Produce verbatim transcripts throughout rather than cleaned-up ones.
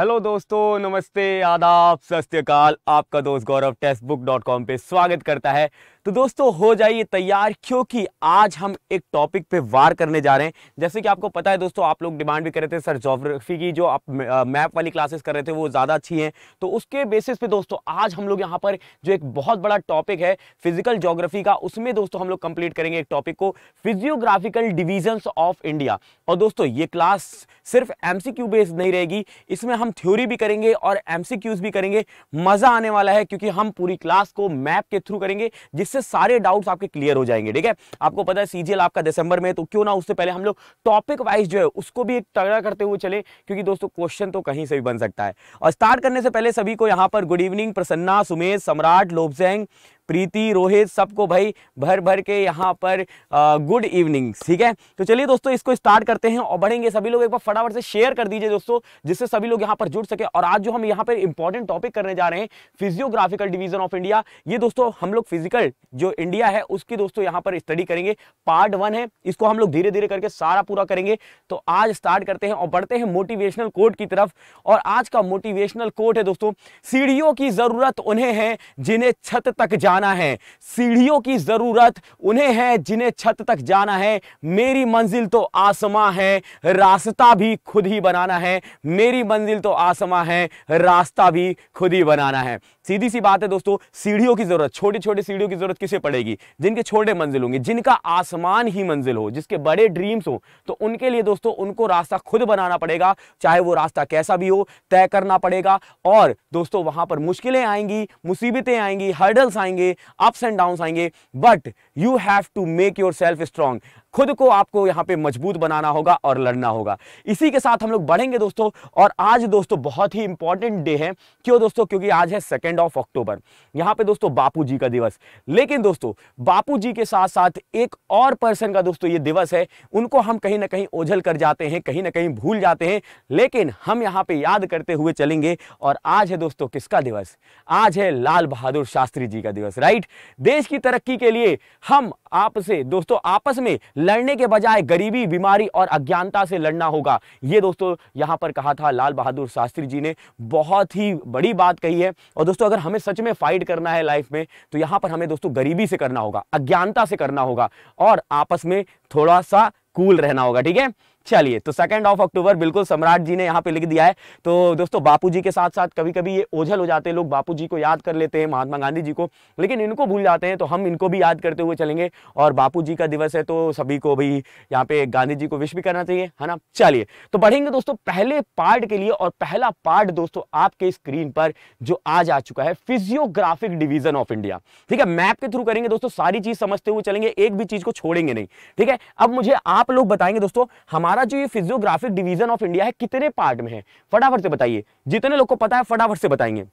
Hello दोस्तों, नमस्ते, आदाब, सत श्री अकाल। आपका दोस्त Gaurav text book dot com पे स्वागत करता है। तो दोस्तों हो जाइए तैयार, क्योंकि आज हम एक टॉपिक पे वार करने जा रहे हैं। जैसे कि आपको पता है दोस्तों, आप लोग डिमांड भी कर रहे थे सर ज्योग्राफी की, जो आप मैप वाली क्लासेस कर रहे थे वो ज़्यादा अच्छी हैं। तो उसके बेसिस पे दोस्तों आज हम लोग यहाँ पर जो एक बहुत बड़ा टॉपिक है फिजिकल ज्योग्राफी का, उसमें दोस्तों हम लोग कंप्लीट करेंगे एक टॉपिक को, फिजियोग्राफिकल डिविजन्स ऑफ इंडिया। और दोस्तों ये क्लास सिर्फ एम सी क्यू बेस्ड नहीं रहेगी, इसमें हम थ्योरी भी करेंगे और एम सी क्यूज भी करेंगे। मज़ा आने वाला है, क्योंकि हम पूरी क्लास को मैप के थ्रू करेंगे, जिससे सारे डाउट्स आपके क्लियर हो जाएंगे। ठीक है, आपको पता है सीजीएल आपका दिसंबर में, तो क्यों ना उससे पहले हम लोग टॉपिक वाइज जो है उसको भी एक तगड़ा करते हुए चले, क्योंकि दोस्तों क्वेश्चन तो कहीं से भी बन सकता है। और स्टार्ट करने से पहले सभी को यहाँ पर गुड इवनिंग। प्रसन्ना, सुमेश, सम्राट, लोबसेंग, प्रीति, रोहित, सबको भाई भर भर के यहाँ पर गुड इवनिंग। ठीक है, तो चलिए दोस्तों इसको स्टार्ट करते हैं और बढ़ेंगे। सभी लोग एक बार फटाफट से शेयर कर दीजिए दोस्तों, जिससे सभी लोग यहाँ पर जुड़ सके। और आज जो हम यहाँ पर इंपॉर्टेंट टॉपिक करने जा रहे हैं फिजियोग्राफिकल डिवीजन ऑफ इंडिया, ये दोस्तों हम लोग फिजिकल जो इंडिया है उसकी दोस्तों यहाँ पर स्टडी करेंगे। पार्ट वन है, इसको हम लोग धीरे धीरे करके सारा पूरा करेंगे। तो आज स्टार्ट करते हैं और बढ़ते हैं मोटिवेशनल कोट की तरफ। और आज का मोटिवेशनल कोट है दोस्तों, सीढ़ियों की जरूरत उन्हें है जिन्हें छत तक जान है, सीढ़ियों की जरूरत उन्हें है जिन्हें छत तक जाना है। मेरी मंजिल तो आसमां है, रास्ता भी खुद ही बनाना है। मेरी मंजिल तो आसमां है, रास्ता भी खुद ही बनाना है। सीधी सी बात है दोस्तों, सीढ़ियों की जरूरत, छोटी छोटी सीढ़ियों की जरूरत किसे पड़ेगी? जिनके छोटे मंजिल होंगे, जिनका आसमान ही मंजिल हो, जिसके बड़े ड्रीम्स हो, तो उनके लिए दोस्तों उनको रास्ता खुद बनाना पड़ेगा, चाहे वो रास्ता कैसा भी हो तय करना पड़ेगा। और दोस्तों वहां पर मुश्किलें आएंगी, मुसीबतें आएंगी, हर्डल्स आएंगे, अप्स एंड डाउन्स आएंगे, but you have to make yourself strong. खुद को आपको यहाँ पे मजबूत बनाना होगा और लड़ना होगा। इसी के साथ हम लोग बढ़ेंगे दोस्तों। और आज दोस्तों बहुत ही इंपॉर्टेंट डे है, क्यों दोस्तों? क्योंकि आज है सेकेंड ऑफ अक्टूबर, यहाँ पे दोस्तों बापूजी का दिवस। लेकिन दोस्तों बापूजी के साथ साथ एक और पर्सन का दोस्तों ये दिवस है, उनको हम कहीं ना कहीं ओझल कर जाते हैं, कहीं ना कहीं भूल जाते हैं, लेकिन हम यहाँ पे याद करते हुए चलेंगे। और आज है दोस्तों किसका दिवस? आज है लाल बहादुर शास्त्री जी का दिवस। राइट, देश की तरक्की के लिए हम आपसे दोस्तों आपस में लड़ने के बजाय गरीबी, बीमारी और अज्ञानता से लड़ना होगा। ये दोस्तों यहाँ पर कहा था लाल बहादुर शास्त्री जी ने, बहुत ही बड़ी बात कही है। और दोस्तों अगर हमें सच में फाइट करना है लाइफ में, तो यहाँ पर हमें दोस्तों गरीबी से करना होगा, अज्ञानता से करना होगा, और आपस में थोड़ा सा कूल रहना होगा। ठीक है, चलिए, तो सेकेंड ऑफ अक्टूबर बिल्कुल सम्राट जी ने यहाँ पे लिख दिया है। तो दोस्तों बापूजी के साथ साथ कभी कभी ये ओझल हो जाते हैं लोग, बापूजी को याद कर लेते हैं, महात्मा गांधी जी को, लेकिन इनको भूल जाते हैं। तो हम इनको भी याद करते हुए चलेंगे। और बापूजी का दिवस है तो सभी को भी यहाँ पे गांधी जी को विश भी करना चाहिए, है ना। चलिए तो बढ़ेंगे दोस्तों पहले पार्ट के लिए। और पहला पार्ट दोस्तों आपके स्क्रीन पर जो आज आ चुका है, फिजियोग्राफिक डिवीजन ऑफ इंडिया। ठीक है, मैप के थ्रू करेंगे दोस्तों, सारी चीज समझते हुए चलेंगे, एक भी चीज को छोड़ेंगे नहीं। ठीक है, अब मुझे आप लोग बताएंगे दोस्तों हमारा जो ये फिजियोग्राफिक डिवीजन ऑफ इंडिया है कितने पार्ट में है? फटाफट से बताइए, जितने लोग को पता है फटाफट से बताएंगे।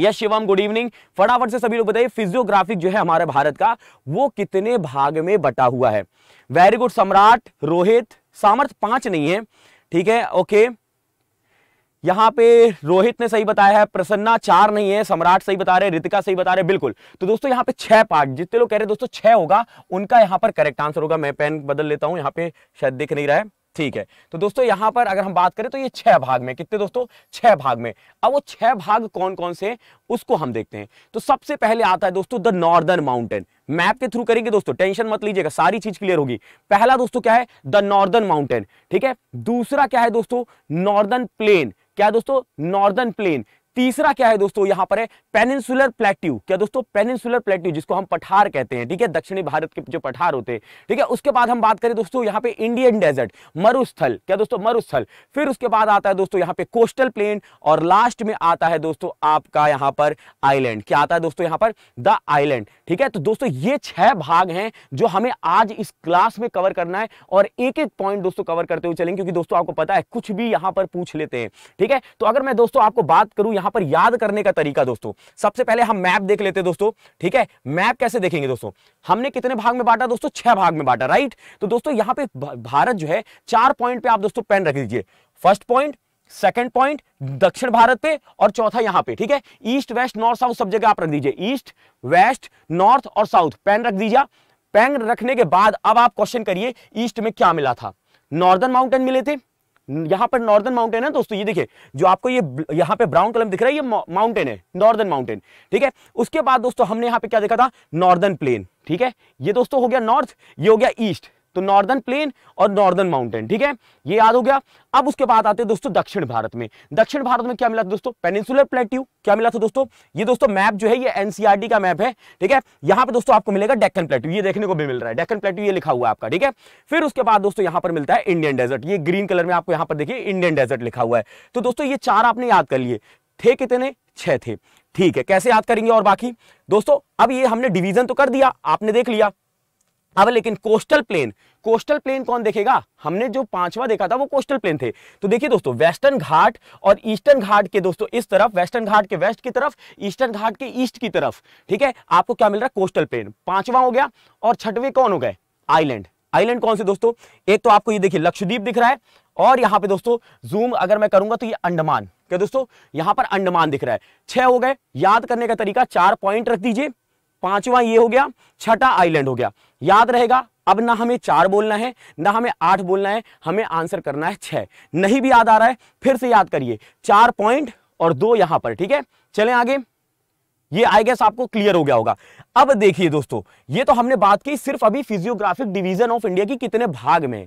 Yes Shivam, good evening. फटाफट से सभी लोग बताइए फिजियोग्राफिक जो है हमारे भारत का वो कितने भाग में बटा हुआ है? वेरी गुड सम्राट, रोहित, सामर्थ। पांच नहीं है, ठीक है, ओके। यहाँ पे रोहित ने सही बताया है, प्रसन्ना चार नहीं है, सम्राट सही बता रहे, रितिका सही बता रहे, बिल्कुल। तो दोस्तों यहाँ पे छह पार्ट, जितने लोग कह रहे हैं दोस्तों छह होगा, उनका यहाँ पर करेक्ट आंसर होगा। मैं पेन बदल लेता हूँ, यहाँ पे शायद दिख नहीं रहा है। ठीक है, तो दोस्तों यहाँ पर अगर हम बात करें तो ये छह भाग में, कितने दोस्तों? छह भाग में। अब वो छह भाग कौन कौन से, उसको हम देखते हैं। तो सबसे पहले आता है दोस्तों द नॉर्दर्न माउंटेन। मैप के थ्रू करेंगे दोस्तों, टेंशन मत लीजिएगा, सारी चीज क्लियर होगी। पहला दोस्तों क्या है? The northern mountain. ठीक है, दूसरा क्या है दोस्तों? Northern plain. क्या दोस्तों? Northern plain. तीसरा क्या है दोस्तों? यहाँ पर है पेनिनसुलर प्लेट्यू। क्या दोस्तों? पेनिनसुलर प्लेट्यू, जिसको हम पठार कहते हैं। ठीक है, दक्षिणी भारत के जो पठार होते हैं। ठीक है, उसके बाद हम बात करें दोस्तों यहाँ पे इंडियन डेजर्ट, मरुस्थल। क्या दोस्तों? मरुस्थल। फिर उसके बाद आता है दोस्तों यहाँ पे कोस्टल प्लेन, और लास्ट में आता है दोस्तों आपका यहाँ पर आइलैंड। क्या आता है दोस्तों यहाँ पर? The island. ठीक है, तो दोस्तों ये छह भाग हैं जो हमें आज इस क्लास में कवर करना है, और एक एक पॉइंट दोस्तों कवर करते हुए चलेंगे, क्योंकि दोस्तों आपको पता है कुछ भी यहाँ पर पूछ लेते हैं। ठीक है, तो अगर मैं दोस्तों आपको बात करूँ यहाँ पर याद करने का तरीका दोस्तों, सबसे पहले हम मैप देख लेते हैं दोस्तों। ठीक है, मैप कैसे देखेंगे दोस्तों? हमने कितने भाग में बांटा दोस्तों? छह भाग में बांटा। राइट, तो दोस्तों यहाँ पे भारत जो है चार पॉइंट पे आप दोस्तों पेन रख दीजिए। फर्स्ट पॉइंट, सेकंड पॉइंट दक्षिण भारत पे, और चौथा यहाँ पे। ठीक है, ईस्ट वेस्ट नॉर्थ साउथ सब जगह आप रख दीजिए, ईस्ट वेस्ट नॉर्थ और साउथ पेन रख दीजिए। पेन रखने के बाद अब आप क्वेश्चन करिए ईस्ट में क्या मिला था? नॉर्दर्न माउंटेन मिले थे, यहाँ पर नॉर्दर्न माउंटेन है दोस्तों, ये देखिए जो आपको ये यहाँ पे ब्राउन कलर दिख रहा है, ये माउंटेन है, नॉर्दर्न माउंटेन, ठीक है। उसके बाद दोस्तों हमने यहाँ पे क्या देखा था, नॉर्दर्न प्लेन, ठीक है। ये दोस्तों हो गया नॉर्थ, ये हो गया ईस्ट, तो नॉर्दर्न प्लेन और नॉर्दर्न माउंटेन, ठीक है, ये याद हो गया। अब उसके बाद आते हैं दोस्तों दक्षिण भारत में। दक्षिण भारत में क्या मिला था दोस्तों, पेनिनसुलर प्लेट्यू, क्या मिला था दोस्तों, ये दोस्तों मैप जो है ये एनसीईआरटी का मैप है, ठीक है। यहाँ पे दोस्तों आपको मिलेगा डेक्कन प्लेट्यू, ये देखने को भी मिल रहा है, डेक्कन प्लेट्यू ये लिखा हुआ है आपका, ठीक है। फिर उसके बाद दोस्तों यहाँ पर मिलता है इंडियन डेजर्ट, ये ग्रीन कलर में आपको यहाँ पर देखिए इंडियन डेजर्ट लिखा हुआ है। तो दोस्तों ये चार आपने याद कर लिए थे, कितने, छह थे, ठीक है, कैसे याद करेंगे। और बाकी दोस्तों अब ये हमने डिवीजन तो कर दिया, आपने देख लिया। अब लेकिन कोस्टल प्लेन, कोस्टल प्लेन कौन देखेगा, हमने जो पांचवा देखा था वो कोस्टल प्लेन थे। तो देखिए दोस्तों वेस्टर्न घाट और ईस्टर्न घाट के दोस्तों इस तरफ, वेस्टर्न घाट के वेस्ट की तरफ, ईस्टर्न घाट के ईस्ट की तरफ, ठीक है, आपको क्या मिल रहा है, कोस्टल प्लेन, पांचवा हो गया। और छठवे कौन हो गए, आइलैंड। आइलैंड कौन से दोस्तों, एक तो आपको ये देखिए लक्षद्वीप दिख रहा है, और यहाँ पे दोस्तों जूम अगर मैं करूंगा तो ये अंडमान, क्या दोस्तों यहाँ पर अंडमान दिख रहा है, छह हो गए। याद करने का तरीका, चार पॉइंट रख दीजिए, पांचवा ये हो गया, छठा आइलैंड हो गया, याद रहेगा। अब ना हमें चार बोलना है, ना हमें आठ बोलना है, हमें आंसर करना है छह। नहीं भी याद आ रहा है फिर से याद करिए, चार पॉइंट और दो यहां पर, ठीक है। चलें आगे, ये आई गेस आपको क्लियर हो गया होगा। अब देखिए दोस्तों ये तो हमने बात की सिर्फ अभी फिजियोग्राफिक डिवीजन ऑफ इंडिया की कितने भाग में।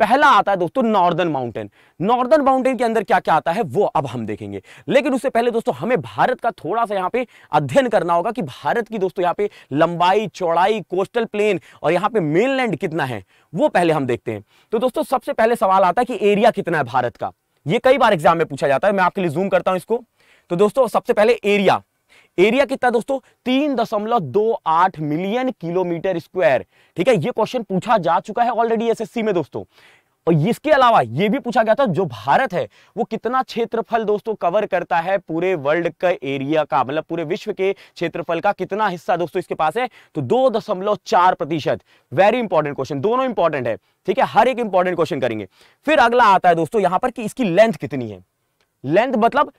पहला आता है दोस्तों नॉर्दर्न माउंटेन, नॉर्दर्न माउंटेन के अंदर क्या क्या आता है वो अब हम देखेंगे। लेकिन उससे पहले दोस्तों हमें भारत का थोड़ा सा यहाँ पे अध्ययन करना होगा कि भारत की दोस्तों यहाँ पे लंबाई, चौड़ाई, कोस्टल प्लेन और यहाँ पे मेनलैंड कितना है, वो पहले हम देखते हैं। तो दोस्तों सबसे पहले सवाल आता है कि एरिया कितना है भारत का, ये कई बार एग्जाम में पूछा जाता है। मैं आपके लिए जूम करता हूँ इसको। तो दोस्तों सबसे पहले एरिया, एरिया कितना दोस्तों, तीन दशमलव दो आठ मिलियन किलोमीटर स्क्वायर, ठीक है। ये क्वेश्चन पूछा जा चुका है ऑलरेडी एसएससी में दोस्तों। और इसके अलावा ये भी पूछा गया था जो भारत है वो कितना क्षेत्रफल दोस्तों कवर करता है पूरे वर्ल्ड का, एरिया का मतलब पूरे विश्व के क्षेत्रफल का कितना हिस्सा दोस्तों इसके पास है, तो दो दशमलव चार प्रतिशत। वेरी इंपॉर्टेंट क्वेश्चन, दोनों इंपॉर्टेंट है, ठीक है, हर एक इंपॉर्टेंट क्वेश्चन करेंगे। फिर अगला आता है दोस्तों यहाँ पर कि इसकी लेंथ कितनी है। लेंथ मतलब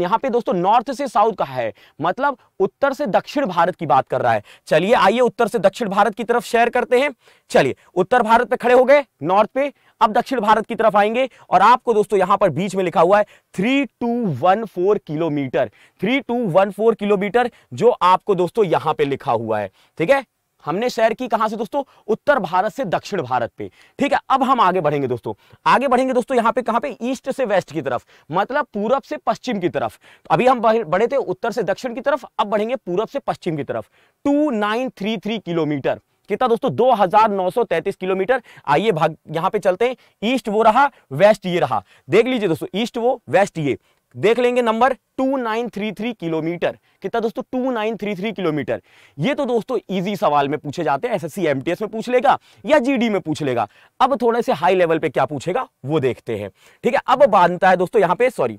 यहाँ पे दोस्तों नॉर्थ से साउथ का है, मतलब उत्तर से दक्षिण भारत की बात कर रहा है। चलिए आइए उत्तर से दक्षिण भारत की तरफ शेयर करते हैं। चलिए उत्तर भारत पे खड़े हो गए, नॉर्थ पे, अब दक्षिण भारत की तरफ आएंगे। और आपको दोस्तों यहाँ पर बीच में लिखा हुआ है three two one four kilometre, three two one four kilometre जो आपको दोस्तों यहाँ पे लिखा हुआ है, ठीक है। हमने शेयर की कहां से दोस्तों, उत्तर भारत से दक्षिण भारत पे, ठीक है। अब हम आगे बढ़ेंगे दोस्तों, आगे बढ़ेंगे दोस्तों यहाँ पे कहाँ पे, ईस्ट से वेस्ट की तरफ, मतलब पूरब से पश्चिम की तरफ। अभी हम बढ़े थे उत्तर से दक्षिण की तरफ, अब बढ़ेंगे पूरब से पश्चिम की तरफ। Two nine three three kilometre, कितना दोस्तों, दो हजार नौ सौ तैंतीस किलोमीटर। आइए भाग यहाँ पे चलते हैं, ईस्ट वो रहा, वेस्ट ये रहा, देख लीजिए दोस्तों, ईस्ट वो, वेस्ट ये, देख लेंगे number two nine three three kilometre, कितना दोस्तों, two nine three three kilometre. ये तो दोस्तों इजी सवाल में पूछे जाते हैं, एसएससी एमटीएस में पूछ लेगा या जीडी में पूछ लेगा। अब थोड़े से हाई लेवल पे क्या पूछेगा वो देखते हैं, ठीक है। अब बनता है दोस्तों यहाँ पे, सॉरी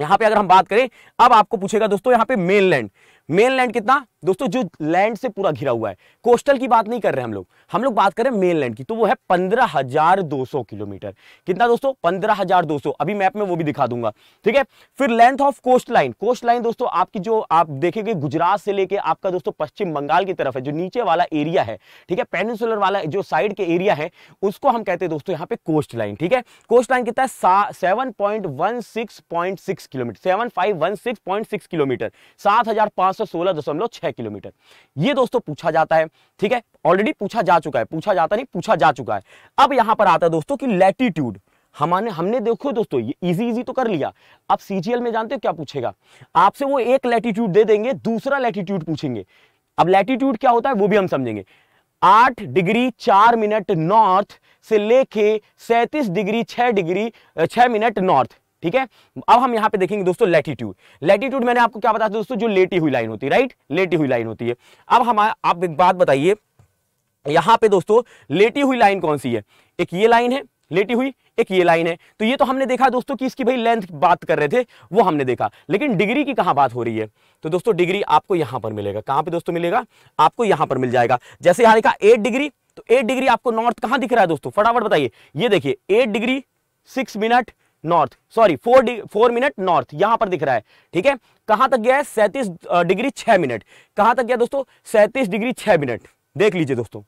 यहाँ पे अगर हम बात करें, अब आपको पूछेगा दोस्तों यहाँ पे मेनलैंड, मेनलैंड कितना दोस्तों, जो लैंड से पूरा घिरा हुआ है, कोस्टल की बात नहीं कर रहे हैं हम लोग, हम लोग बात कर रहे हैं मेनलैंड की, तो वो है पंद्रह हजार दो सौ किलोमीटर, कितना दोस्तों, पंद्रह हजार दो सौ, अभी मैप में वो भी दिखा दूंगा, ठीक है। फिर length of coast line, coast line दोस्तों आपकी जो आप देखेंगे गुजरात से लेके आपका दोस्तों पश्चिम बंगाल की तरफ है, जो नीचे वाला एरिया है, ठीक है, पेनिनसुलर वाला जो साइड के एरिया है उसको हम कहते हैं दोस्तों यहाँ पे कोस्ट लाइन, ठीक है। कोस्ट लाइन कितना है, seven point one six point six kilometre, seven five one six point six kilometre, सात हजार पांच सौ सोलह दशमलव छह किलोमीटर। ये दोस्तों पूछा जाता है, ठीक है, ऑलरेडी पूछा जा चुका है, पूछा जाता नहीं पूछा जा चुका है। अब यहां पर आता है दोस्तों कि लैटिट्यूड, हमने हमने देखो दोस्तों ये इजी इजी तो कर लिया। अब सीजीएल में जानते हो क्या पूछेगा आपसे, वो एक लैटिट्यूड दे देंगे, दूसरा लैटिट्यूड पूछेंगे। अब लैटिट्यूड क्या होता है वो भी हम समझेंगे, आठ डिग्री चार मिनट नॉर्थ से लेके सैंतीस डिग्री छह डिग्री छह मिनट नॉर्थ, ठीक है। अब हम यहाँ पे देखेंगे दोस्तों लैटिट्यूड, लैटिट्यूड मैंने आपको क्या बताया था दोस्तों, जो लेटी हुई लाइन होती है, राइट, लेटी हुई लाइन होती है। अब हम आप एक बात बताइए यहाँ पे दोस्तों, लेटी हुई लाइन कौन सी है, एक ये लाइन है लेटी हुई, एक ये लाइन है, तो ये तो हमने देखा दोस्तों कि इसकी भाई लेंथ बात कर रहे थे, वो हमने देखा, लेकिन डिग्री की कहाँ बात हो रही है, तो दोस्तों डिग्री आपको यहाँ पर मिलेगा, कहाँ पे दोस्तों मिलेगा, आपको यहाँ पर मिल जाएगा। जैसे यहाँ देखा एट डिग्री, तो एट डिग्री आपको नॉर्थ कहाँ दिख रहा है दोस्तों, फटाफट बताइए, ये देखिए eight degree six minute north, sorry four four minute north यहाँ पर दिख रहा है, ठीक है। कहां तक गया है, सैंतीस डिग्री छह मिनट, कहां तक गया दोस्तों, सैंतीस डिग्री छह मिनट, देख लीजिए दोस्तों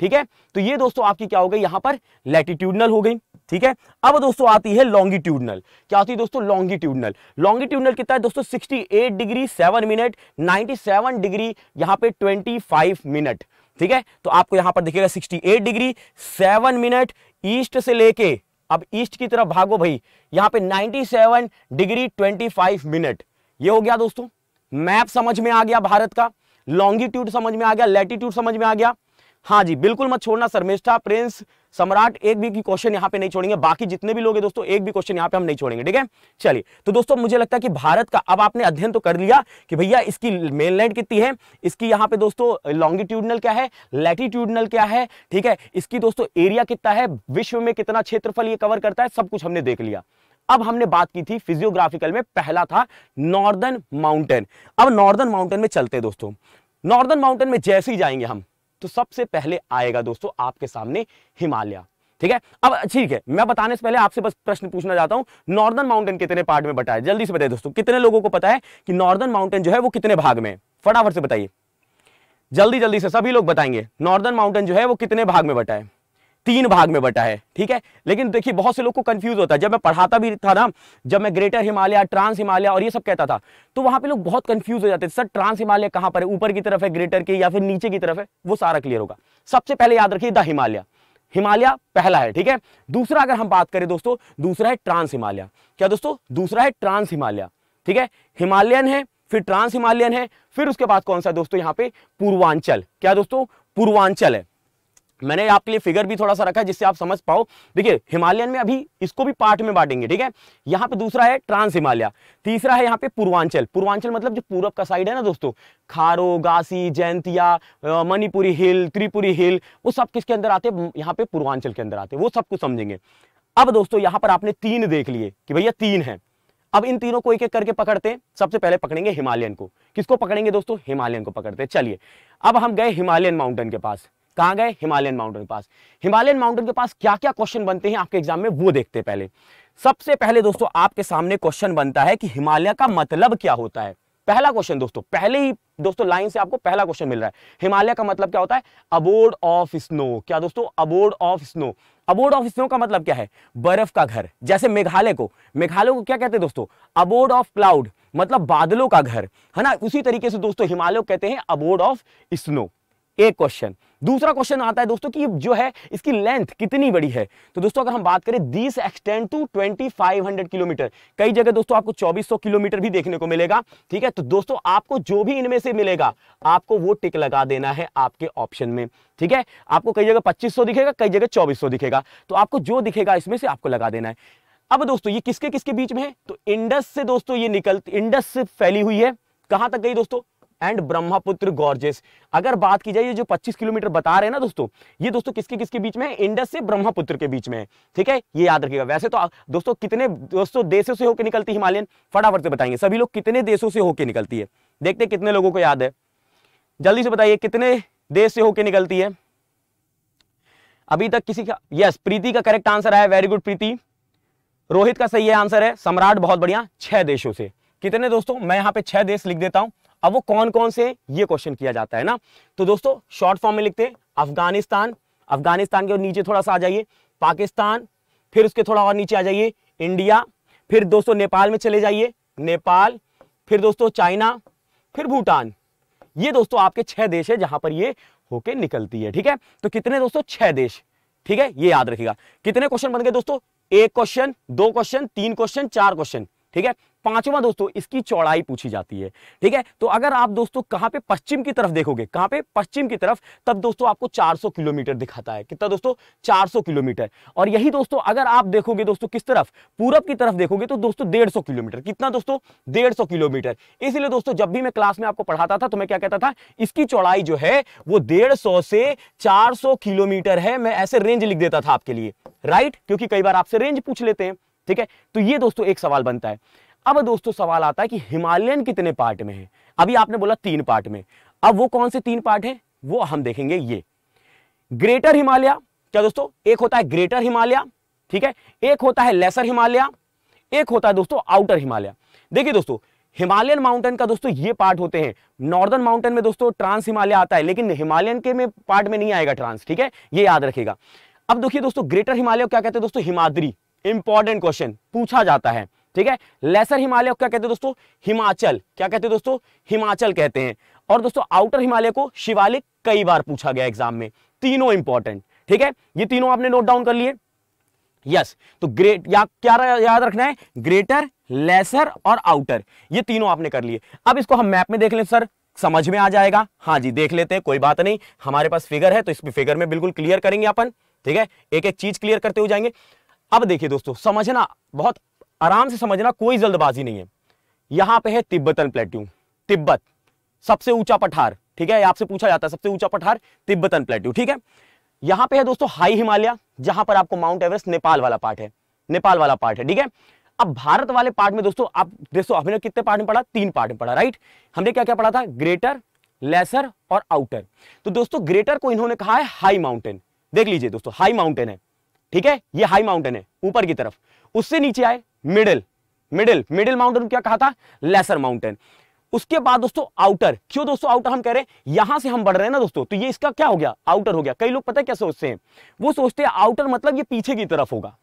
ठीक है। तो ये दोस्तों आपकी क्या हो गई यहाँ पर लैटिट्यूडनल हो गई। ठीक है, अब दोस्तों आती है लॉन्गिट्यूडनल। क्या आती है दोस्तों? लॉन्गिट्यूडनल। लॉन्गिट्यूडनल कितना है दोस्तों? अड़सठ डिग्री सात मिनट, सत्तानवे डिग्री यहाँ पे पच्चीस मिनट। ठीक है, तो आपको यहाँ पर दिखेगा अड़सठ डिग्री सात मिनट ईस्ट से लेके, अब ईस्ट की तरफ भागो भाई, यहाँ पे सत्तानवे डिग्री पच्चीस मिनट। ये हो गया दोस्तों मैप समझ में आ गया भारत का, लॉन्गिट्यूड समझ में आ गया, लैटिट्यूड समझ में आ गया। हाँ जी बिल्कुल मत छोड़ना शर्मिष्ठा, प्रिंस, सम्राट, एक भी क्वेश्चन यहाँ पे नहीं छोड़ेंगे। बाकी जितने भी लोग हैं दोस्तों एक भी क्वेश्चन यहाँ पे हम नहीं छोड़ेंगे। ठीक है, चलिए तो दोस्तों मुझे लगता है कि भारत का अब आपने अध्ययन तो कर लिया कि भैया इसकी मेनलैंड कितनी है, इसकी यहाँ पे दोस्तों लॉन्गिट्यूडनल क्या है, लैटिट्यूडनल क्या है, ठीक है, इसकी दोस्तों एरिया कितना है, विश्व में कितना क्षेत्रफल ये कवर करता है, सब कुछ हमने देख लिया। अब हमने बात की थी फिजियोग्राफिकल में, पहला था नॉर्दर्न माउंटेन। अब नॉर्दर्न माउंटेन में चलते हैं दोस्तों। नॉर्दर्न माउंटेन में जैसे ही जाएंगे हम तो सबसे पहले आएगा दोस्तों आपके सामने हिमालय। ठीक है, अब ठीक है मैं बताने से पहले आपसे बस प्रश्न पूछना चाहता हूं, नॉर्दर्न माउंटेन कितने पार्ट में बटा है? जल्दी से बताइए दोस्तों, कितने लोगों को पता है कि नॉर्दर्न माउंटेन जो है वो कितने भाग में? फटाफट से बताइए, जल्दी जल्दी से सभी लोग बताएंगे। नॉर्दर्न माउंटेन जो है वो कितने भाग में बटा है? तीन भाग में बटा है। ठीक है, लेकिन देखिए बहुत से लोग को कंफ्यूज होता है, जब मैं पढ़ाता भी था ना, जब मैं ग्रेटर हिमालय, ट्रांस हिमालय और ये सब कहता था, तो वहां पे लोग बहुत कंफ्यूज हो जाते थे, सर ट्रांस हिमालय कहां पर है, ऊपर की तरफ है ग्रेटर के या फिर नीचे की तरफ है? वो सारा क्लियर होगा। सबसे पहले याद रखिए द हिमालय, हिमालय पहला है। ठीक है, दूसरा अगर हम बात करें दोस्तों, दूसरा है ट्रांस हिमालय। क्या दोस्तों? दूसरा है ट्रांस हिमालय। ठीक है, हिमालयन है, फिर ट्रांस हिमालयन है, फिर उसके बाद कौन सा दोस्तों यहाँ पे पूर्वांचल। क्या दोस्तों? पूर्वांचल है। मैंने आपके लिए फिगर भी थोड़ा सा रखा है जिससे आप समझ पाओ। देखिए हिमालयन में अभी इसको भी पार्ट में बांटेंगे। ठीक है, यहाँ पे दूसरा है ट्रांस हिमालय, तीसरा है यहाँ पे पूर्वांचल। पूर्वांचल मतलब जो पूरब का साइड है ना दोस्तों, खारो, गासी, जैंतिया, मणिपुरी हिल, त्रिपुरी हिल, वो सब किसके अंदर आते हैं? यहाँ पे पूर्वांचल के अंदर आते हैं। वो सब कुछ समझेंगे। अब दोस्तों यहाँ पर आपने तीन देख लिए कि भैया तीन है। अब इन तीनों को एक एक करके पकड़ते हैं। सबसे पहले पकड़ेंगे हिमालयन को। किसको पकड़ेंगे दोस्तों? हिमालयन को पकड़ते हैं। चलिए अब हम गए हिमालयन माउंटेन के पास। कहाँ गए? हिमालयन माउंटेन के पास। हिमालयन माउंटेन के पास क्या क्या क्वेश्चन बनते हैं आपके एग्जाम में वो देखते हैं। पहले सबसे पहले दोस्तों आपके सामने क्वेश्चन बनता है कि हिमालय का मतलब क्या होता है। पहला क्वेश्चन दोस्तों, पहले ही दोस्तों लाइन से आपको पहला क्वेश्चन मिल रहा है। हिमालय का मतलब क्या होता है? Abode of snow. क्या दोस्तों? Abode of snow. Abode of snow का मतलब क्या है? बर्फ का घर। जैसे मेघालय को, मेघालय को क्या कहते हैं दोस्तों? अबोर्ड ऑफ क्लाउड, मतलब बादलों का घर, है ना। उसी तरीके से दोस्तों हिमालय कहते हैं अबोर्ड ऑफ स्नो। एक क्वेश्चन। दूसरा क्वेश्चन आता है दोस्तों कि जो है इसकी लेंथ कितनी बड़ी है। तो दोस्तों अगर हम बात करें दिस एक्सटेंड टू पच्चीस सौ किलोमीटर, कई जगह दोस्तों आपको चौबीस सौ किलोमीटर भी देखने को मिलेगा। ठीक है, तो दोस्तों आपको जो भी इनमें से मिलेगा आपको वो टिक लगा देना है आपके ऑप्शन में। ठीक है, आपको कई जगह पच्चीस सौ दिखेगा, कई जगह चौबीस सौ दिखेगा, तो आपको जो दिखेगा इसमें से आपको लगा देना है। अब दोस्तों ये किसके किसके बीच में है? तो इंडस से दोस्तों ये निकलती, इंडस से फैली हुई है। कहां तक गई दोस्तों? And Brahmaputra gorges. अगर बात की जाए ये जो पच्चीस किलोमीटर बता रहे हैं ना दोस्तों, ये दोस्तों किसके किसके बीच में है? इंडस से ब्रह्मपुत्र के बीच में है। ठीक है, ये याद रखिएगा। वैसे तो दोस्तों कितने दोस्तों देशों से होकर निकलती है हिमालयन? फटाफट से बताएंगे सभी लोग, कितने देशों से होकर निकलती है। देखते कितने लोगों को याद है, जल्दी से बताइए कितने देश से होकर निकलती है। अभी तक किसी का? यस, प्रीति का करेक्ट आंसर आया, वेरी गुड प्रीति। रोहित का सही आंसर है, सम्राट बहुत बढ़िया, छह देशों से। कितने दोस्तों? मैं यहाँ पे छह देश लिख देता हूं। अब वो कौन कौन से, ये क्वेश्चन किया जाता है ना, तो दोस्तों शॉर्ट फॉर्म में लिखते हैं अफगानिस्तान, अफगानिस्तान के नीचे थोड़ा सा आ जाइए पाकिस्तान, फिर उसके थोड़ा और नीचे आ जाइए इंडिया, फिर दोस्तों नेपाल में चले जाइए नेपाल, फिर दोस्तों चाइना, फिर भूटान। ये दोस्तों आपके छह देश है जहां पर ये होके निकलती है। ठीक है, तो कितने दोस्तों? छह देश। ठीक है, ये याद रखिएगा। कितने क्वेश्चन बन गए दोस्तों? एक क्वेश्चन, दो क्वेश्चन, तीन क्वेश्चन, चार क्वेश्चन। ठीक है, पांचवा दोस्तों इसकी चौड़ाई पूछी जाती है। ठीक है, तो अगर आप दोस्तों कहां पे पश्चिम की तरफ देखोगे, कहां पे पश्चिम की तरफ, तब दोस्तों आपको चार सौ किलोमीटर दिखाता है। कितना दोस्तों? चार सौ किलोमीटर। और यही दोस्तों अगर आप देखोगे दोस्तों किस तरफ, पूरब की तरफ देखोगे, तो दोस्तों डेढ़ सौ किलोमीटर। कितना दोस्तों? डेढ़ सौ किलोमीटर। इसलिए दोस्तों जब भी मैं क्लास में आपको पढ़ाता था तो मैं क्या कहता था, इसकी चौड़ाई जो है वो डेढ़ सौ से चार सौ किलोमीटर है। मैं ऐसे रेंज लिख देता था आपके लिए, राइट, क्योंकि कई बार आपसे रेंज पूछ लेते हैं। ठीक है, तो ये दोस्तों एक सवाल बनता है। अब दोस्तों सवाल आता है कि हिमालयन कितने पार्ट में है? अभी आपने बोला तीन पार्ट में, अब वो कौन से तीन पार्ट हैं वो हम देखेंगे। ये ग्रेटर हिमालय, क्या दोस्तों? एक होता है ग्रेटर हिमालय, ठीक है, एक होता है लेसर हिमालय, एक होता है दोस्तों आउटर हिमालय। देखिए दोस्तों हिमालयन माउंटेन का दोस्तों ये पार्ट होते हैं। नॉर्दर्न माउंटेन में दोस्तों ट्रांस हिमालय आता है, लेकिन हिमालयन के में पार्ट में नहीं आएगा ट्रांस, ठीक है, ये याद रखेगा। अब देखिए दोस्तों ग्रेटर हिमालय क्या कहते हैं दोस्तों, हिमाद्री, इंपॉर्टेंट क्वेश्चन पूछा जाता है, ठीक है। लेसर हिमालय क्या कहते हैं दोस्तों, हिमाचल, क्या कहते हैं दोस्तों, हिमाचल कहते हैं। और दोस्तों आउटर हिमालय को शिवालिक कई बार पूछा गया एग्जाम में, तीनों इंपॉर्टेंट, ठीक है। ये तीनों आपने नोट डाउन कर लिए, यस। तो ग्रेट या, क्या याद रखना है, ग्रेटर, लेसर और आउटर, ये तीनों आपने कर लिए। अब इसको हम मैप में देख लें, सर समझ में आ जाएगा? हाँ जी, देख लेते हैं, कोई बात नहीं। हमारे पास फिगर है तो इस फिगर में बिल्कुल क्लियर करेंगे अपन, ठीक है, एक एक चीज क्लियर करते हुए जाएंगे। अब देखिए दोस्तों, समझना बहुत आराम से समझना, कोई जल्दबाजी नहीं है। यहां पे है तिब्बतन प्लेट्यू, तिब्बत सबसे ऊंचा पठार, ठीक है, आपसे पूछा जाता है सबसे ऊंचा पठार तिब्बतन प्लेट्यू, ठीक है। यहां पे है दोस्तों हाई हिमालय, जहां पर आपको माउंट एवरेस्ट नेपाल वाला पार्ट है, नेपाल वाला पार्ट है, ठीक है। अब भारत वाले पार्ट में दोस्तों आप दोस्तों हमने कितने पार्ट में पढ़ा, तीन पार्ट में पढ़ा, राइट। हमने क्या क्या पढ़ा था, ग्रेटर, लेसर और आउटर। तो दोस्तों ग्रेटर को इन्होंने कहा है हाई माउंटेन, देख लीजिए दोस्तों हाई माउंटेन है, ठीक है, ये हाई माउंटेन है ऊपर की तरफ। उससे नीचे आए मिडिल, मिडिल मिडिल माउंटेन क्या कहा था, लेसर माउंटेन। उसके बाद दोस्तों आउटर, क्यों दोस्तों आउटर हम कह रहे हैं, यहां से हम बढ़ रहे हैं ना दोस्तों, तो ये इसका क्या हो गया, आउटर हो गया। कई लोग पता है क्या सोचते हैं, वो सोचते हैं आउटर मतलब ये पीछे की तरफ होगा,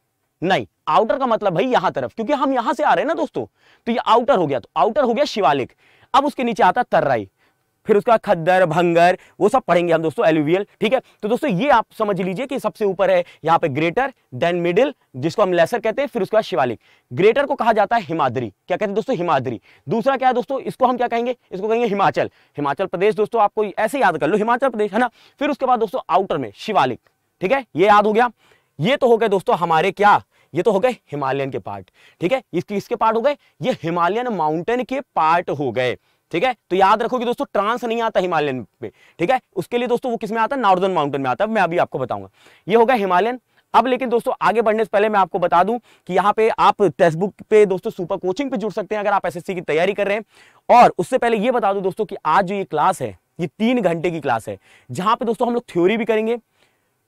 नहीं, आउटर का मतलब भाई यहां तरफ, क्योंकि हम यहां से आ रहे हैं ना दोस्तों, तो ये आउटर हो गया। तो आउटर हो गया शिवालिक। अब उसके नीचे आता तर्राई, फिर उसका खद्दर, भंगर, वो सब पढ़ेंगे हम दोस्तों, एलुवियल, ठीक है। तो दोस्तों ये आप समझ लीजिए कि सबसे ऊपर है यहाँ पे ग्रेटर, देन मिडिल जिसको हम लेसर कहते हैं, फिर उसका शिवालिक। ग्रेटर को कहा जाता है हिमाद्री, क्या कहते हैं दोस्तों, हिमाद्री। दूसरा क्या है दोस्तों, इसको हम क्या कहेंगे, इसको कहेंगे हिमाचल, हिमाचल प्रदेश दोस्तों, आपको ऐसे याद कर लो हिमाचल प्रदेश, है ना। फिर उसके बाद दोस्तों आउटर में शिवालिक, ठीक है, ये याद हो गया। ये तो हो गए दोस्तों हमारे क्या, ये तो हो गए हिमालयन के पार्ट, ठीक है, इसके इसके पार्ट हो गए, ये हिमालयन माउंटेन के पार्ट हो गए, ठीक है। तो याद रखो कि दोस्तों ट्रांस नहीं आता हिमालयन पे, ठीक है, उसके लिए दोस्तों वो किस में आता है, नॉर्दर्न माउंटेन में आता है, मैं अभी आपको बताऊंगा। ये होगा हिमालयन। अब लेकिन दोस्तों आगे बढ़ने से पहले मैं आपको बता दूं कि यहाँ पे आप टेक्स्ट बुक पे दोस्तों सुपर कोचिंग पे जुड़ सकते हैं अगर आप एसएससी की तैयारी कर रहे हैं। और उससे पहले ये बता दूं दोस्तों कि आज जो ये क्लास है ये तीन घंटे की क्लास है, जहां पे दोस्तों हम लोग थ्योरी भी करेंगे,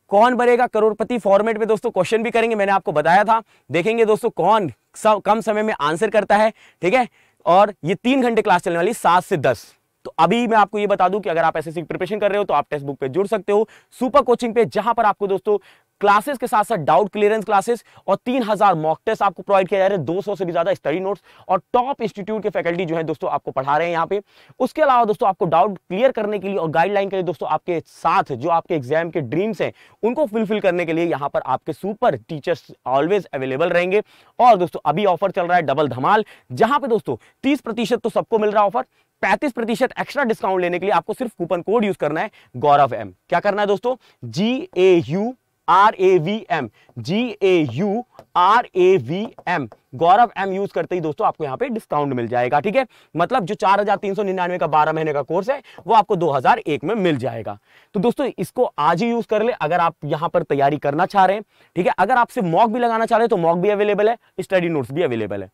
कौन बनेगा करोड़पति फॉर्मेट में दोस्तों क्वेश्चन भी करेंगे, मैंने आपको बताया था, देखेंगे दोस्तों कौन सब कम समय में आंसर करता है, ठीक है। और ये तीन घंटे क्लास चलने वाली सात से दस। तो अभी मैं आपको ये बता दूं कि अगर आप एसएससी की प्रिपरेशन कर रहे हो तो आप टेक्स्ट बुक पे जुड़ सकते हो सुपर कोचिंग पे, जहां पर आपको दोस्तों क्लासेस के साथ साथ डाउट क्लियरेंस क्लासेस और तीन हज़ार मॉक टेस्ट आपको प्रोवाइड किया जा रहे हैं, दो सौ से भी ज्यादा स्टडी नोट्स और टॉप इंस्टीट्यूट के फैकल्टी जो है दोस्तों आपको पढ़ा रहे हैं यहाँ पे। उसके अलावा दोस्तों आपको डाउट क्लियर करने के लिए और गाइडलाइन के लिए दोस्तों आपके साथ जो आपके एग्जाम के ड्रीम्स हैं उनको फुलफिल करने के लिए यहाँ पर आपके सुपर टीचर्स ऑलवेज अवेलेबल रहेंगे। और दोस्तों अभी ऑफर चल रहा है डबल धमाल, जहाँ पे दोस्तों तीस प्रतिशत तो सबको मिल रहा है ऑफर, पैंतीस प्रतिशत एक्स्ट्रा डिस्काउंट लेने के लिए आपको सिर्फ कूपन कोड यूज करना है गौरव एम। क्या करना है दोस्तों, G A U R A V M, G A U R A V M, Gaurav M use करते ही दोस्तों आपको यहाँ पे डिस्काउंट मिल जाएगा, ठीक है। मतलब जो चार हजार तीन सौ निन्यानवे का बारह महीने का कोर्स है वो आपको दो हज़ार एक में मिल जाएगा। तो दोस्तों इसको आज ही यूज कर ले अगर आप यहाँ पर तैयारी करना चाह रहे हैं, ठीक है। अगर आपसे मॉक भी लगाना चाह रहे हैं तो मॉक भी अवेलेबल है, स्टडी नोट्स भी अवेलेबल है।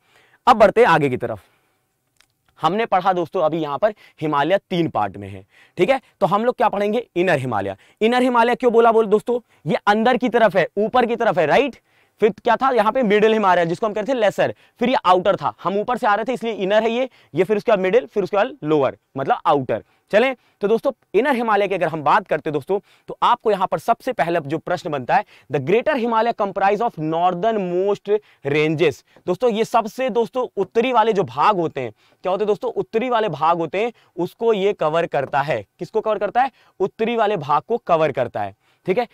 अब बढ़ते हैं आगे की तरफ। हमने पढ़ा दोस्तों अभी यहाँ पर हिमालय तीन पार्ट में है, ठीक है। तो हम लोग क्या पढ़ेंगे, इनर हिमालय। इनर हिमालय क्यों बोला बोल दोस्तों, ये अंदर की तरफ है, ऊपर की तरफ है, राइट। फिर क्या था यहाँ पे, मिडिल हिमालय जिसको हम कहते थे लेसर, फिर ये आउटर था, हम ऊपर से आ रहे थे इसलिए इनर है ये ये फिर उसके बाद मिडिल, फिर उसके बाद लोअर मतलब आउटर। चलें तो दोस्तों इनर हिमालय की अगर हम बात करते हैं दोस्तों तो आपको यहाँ पर सबसे पहला जो प्रश्न बनता है, the greater Himalaya comprise of northern most ranges. दोस्तों ये सबसे दोस्तों उत्तरी वाले जो भाग होते हैं, क्या होते हैं दोस्तों, उत्तरी वाले भाग होते हैं, उसको ये कवर करता है। किसको कवर करता है, उत्तरी वाले भाग को कवर करता है, ठीक है।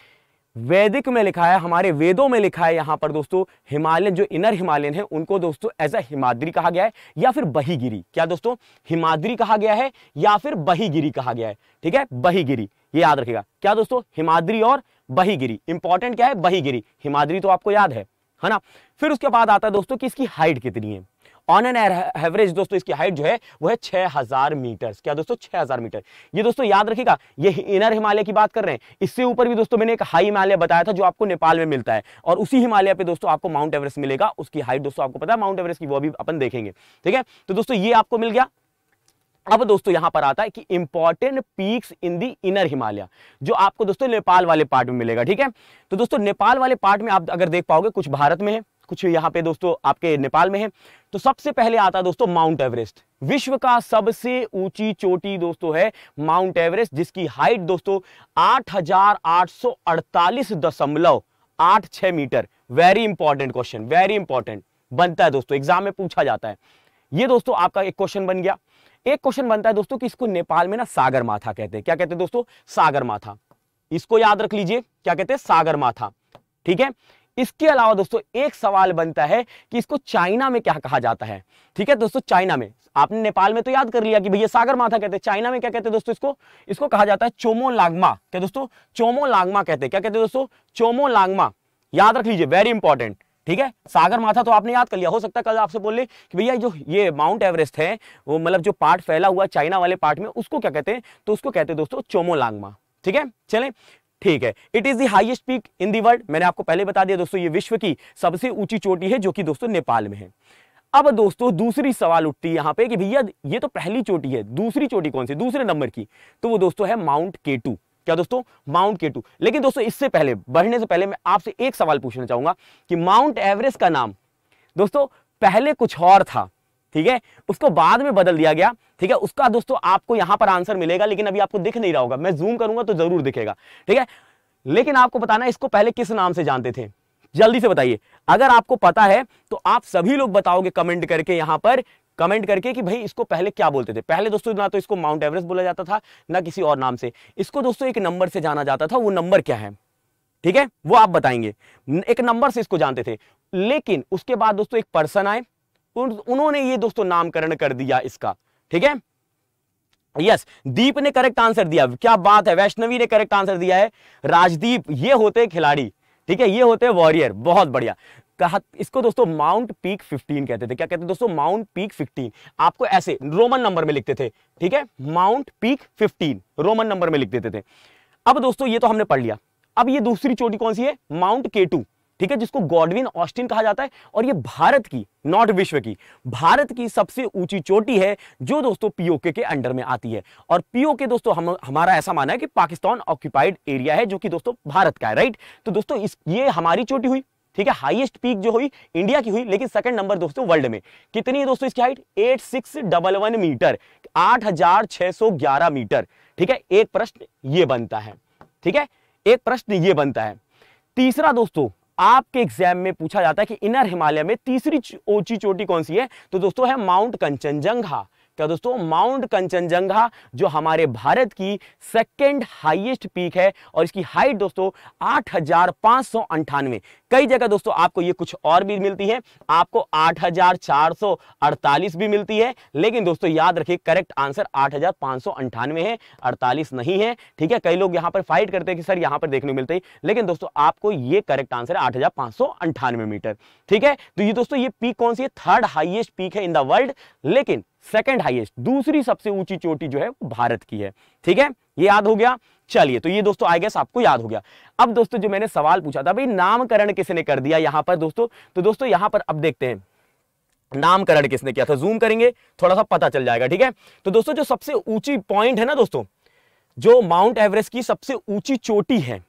वैदिक में लिखा है, हमारे वेदों में लिखा है यहाँ पर दोस्तों हिमालयन जो इनर हिमालयन है उनको दोस्तों एज अ हिमाद्री कहा गया है या फिर बहीगिरी। क्या दोस्तों, हिमाद्री कहा गया है या फिर बहीगिरी कहा गया है, ठीक है, बहीगिरी, ये याद रखिएगा। क्या दोस्तों, हिमाद्री और बहीगिरी, इंपॉर्टेंट क्या है, बहीगिरी। हिमाद्री तो आपको याद है है ना। फिर उसके बाद आता है दोस्तों कि इसकी हाइट कितनी है। ऑन एन एवरेज दोस्तों इसकी हाइट जो है वो है छह हज़ार मीटर। क्या दोस्तों, छह हज़ार मीटर। ये दोस्तों याद रखिएगा, ये इनर हिमालय की बात कर रहे हैं। इससे ऊपर भी दोस्तों मैंने एक हाई हिमालय बताया था जो आपको नेपाल में मिलता है, और उसी हिमालय पे दोस्तों आपको माउंट एवरेस्ट मिलेगा। उसकी हाइट दोस्तों आपको पता है माउंट एवरेस्ट की, वो भी अपन देखेंगे, ठीक है। तो दोस्तों ये आपको मिल गया। अब दोस्तों यहां पर आता है कि important peaks in the inner Himalaya, जो आपको दोस्तों नेपाल वाले पार्ट में मिलेगा। ठीक है, तो दोस्तों नेपाल वाले पार्ट में आप अगर देख पाओगे कुछ भारत में है, कुछ यहाँ पे दोस्तों आपके नेपाल में है। तो सबसे पहले आता है दोस्तों माउंट एवरेस्ट। विश्व का सबसे ऊंची चोटी दोस्तों है माउंट एवरेस्ट, जिसकी हाइट दोस्तों आठ हजार आठ सौ अड़तालीस दशमलव आठ छह मीटर। Very important question, very important बनता है दोस्तों, एग्जाम में पूछा जाता है ये। दोस्तों आपका एक क्वेश्चन बन गया। एक क्वेश्चन बनता है दोस्तों कि इसको नेपाल में ना सागर माथा कहते हैं। क्या कहते हैं दोस्तों? सागर माथा। इसको याद रख लीजिए, क्या कहते हैं? सागर माथा। ठीक है, इसके अलावा दोस्तों एक सवाल बनता है कि इसको चाइना में क्या कहा जाता है। ठीक है दोस्तों, चाइना में आपने नेपाल में तो याद कर लिया कि भैया सागर माथा कहते हैं, चाइना में क्या कहते हैं दोस्तों इसको? इसको कहा जाता है चोमोलांगमा। क्या दोस्तों? चोमोलांगमा कहते हैं। क्या कहते हैं दोस्तों? चोमोलांगमा। याद रख लीजिए, वेरी इंपॉर्टेंट। ठीक है, सागर माथा तो आपने याद कर लिया। हो सकता है कल आपसे बोले कि भैया जो ये माउंट एवरेस्ट है वो मतलब जो पार्ट फैला हुआ चाइना वाले पार्ट में उसको क्या कहते हैं, तो उसको कहते हैं दोस्तों चोमोलांगमा। ठीक है, चलें, ठीक है। It is the highest peak in the world, मैंने आपको पहले बता दिया दोस्तों, ये विश्व की सबसे ऊंची चोटी है जो कि दोस्तों नेपाल में है। अब दोस्तों दूसरी सवाल उठती है यहाँ पे कि भैया ये तो पहली चोटी है, दूसरी चोटी कौन सी, दूसरे नंबर की? तो वो दोस्तों है माउंट केटू। क्या दोस्तों? Mount K. लेकिन दोस्तों इससे पहले, बढ़ने से पहले मैं आपसे एक सवाल पूछना चाहूंगा कि माउंट एवरेस्ट का नाम दोस्तों पहले कुछ और था, ठीक है, उसको बाद में बदल दिया गया। ठीक है, उसका दोस्तों आपको यहां पर आंसर मिलेगा, लेकिन अभी आपको दिख नहीं रहा होगा, मैं जूम करूंगा तो जरूर दिखेगा। ठीक है, लेकिन आपको बताना इसको पहले किस नाम से जानते थे, जल्दी से बताइए। अगर आपको पता है तो आप सभी लोग बताओगे कमेंट करके, यहां पर कमेंट करके कि भाई इसको पहले क्या बोलते थे। पहले दोस्तों ना तो इसको माउंट एवरेस्ट बोला जाता था, ना किसी और नाम से। इसको दोस्तों एक नंबर से जाना जाता था, वो नंबर क्या है, ठीक है, वो आप बताएंगे। एक नंबर से इसको जानते थे, लेकिन उसके बाद दोस्तों एक पर्सन आए, उन, उन्होंने ये दोस्तों नामकरण कर दिया इसका। ठीक है, यस, दीप ने करेक्ट आंसर दिया, क्या बात है। वैष्णवी ने करेक्ट आंसर दिया है। राजदीप, ये होते खिलाड़ी, ठीक है, ये होते वॉरियर, बहुत बढ़िया। कहा इसको दोस्तों माउंट पीक पंद्रह कहते थे। क्या कहते थे दोस्तों? माउंट पीक पंद्रह। आपको ऐसे रोमन नंबर में लिख देते थे, ठीक है, माउंट पीक पंद्रह रोमन नंबर में लिख देते थे। अब दोस्तों ये तो हमने पढ़ लिया। अब ये दूसरी चोटी कौन सी है? माउंट केटू, ठीक है, जिसको गॉडविन ऑस्टिन कहा जाता है, और ये भारत की, नॉट विश्व की, भारत की सबसे ऊंची चोटी है जो दोस्तों पीओके के अंडर में आती है। और पीओके दोस्तों हम हमारा ऐसा माना है कि पाकिस्तान ऑक्यूपाइड एरिया है जो कि दोस्तों भारत का है, राइट। तो दोस्तों इस ये हमारी चोटी हुई, ठीक है, हाईएस्ट पीक जो हुई इंडिया की हुई, लेकिन सेकंड नंबर दोस्तों वर्ल्ड में। कितनी है दोस्तों इसकी हाइट? आठ हज़ार छह सौ ग्यारह मीटर, आठ हज़ार छह सौ ग्यारह मीटर। ठीक है, एक प्रश्न ये बनता है, ठीक है, एक प्रश्न ये बनता है। तीसरा दोस्तों आपके एग्जाम में पूछा जाता है कि इनर हिमालय में तीसरी ऊंची चोटी कौन सी है, तो दोस्तों है माउंट कंचनजंघा। क्या दोस्तों? माउंट कंचनजंघा, जो हमारे भारत की सेकंड हाईएस्ट पीक है, और इसकी हाइट दोस्तों आठ हज़ार पाँच सौ अट्ठानवे। कई जगह दोस्तों आपको ये कुछ और भी मिलती है, आपको आठ हज़ार चार सौ अड़तालीस भी मिलती है, लेकिन दोस्तों याद रखिए करेक्ट आंसर आठ हज़ार पाँच सौ अट्ठानवे है, अड़तालीस नहीं है। ठीक है, कई लोग यहाँ पर फाइट करते हैं कि सर यहाँ पर देखने मिलते हैं, लेकिन दोस्तों आपको ये करेक्ट आंसर है आठ हज़ार पाँच सौ अट्ठानवे मीटर। ठीक है, तो ये दोस्तों ये पीक कौन सी है? थर्ड हाइएस्ट पीक है इन द वर्ल्ड, लेकिन सेकंड हाईएस्ट, दूसरी सबसे ऊंची चोटी जो है वो भारत की है। ठीक है, ये याद हो गया। चलिए, तो ये दोस्तों आई गेस आपको याद हो गया। अब दोस्तों जो मैंने सवाल पूछा था, भाई नामकरण किसने कर दिया यहाँ पर दोस्तों, तो दोस्तों यहाँ पर अब देखते हैं नामकरण किसने किया था। जूम करेंगे, थोड़ा सा पता चल जाएगा। ठीक है, तो दोस्तों जो सबसे ऊंची पॉइंट है ना दोस्तों, जो माउंट एवरेस्ट की सबसे ऊंची चोटी है,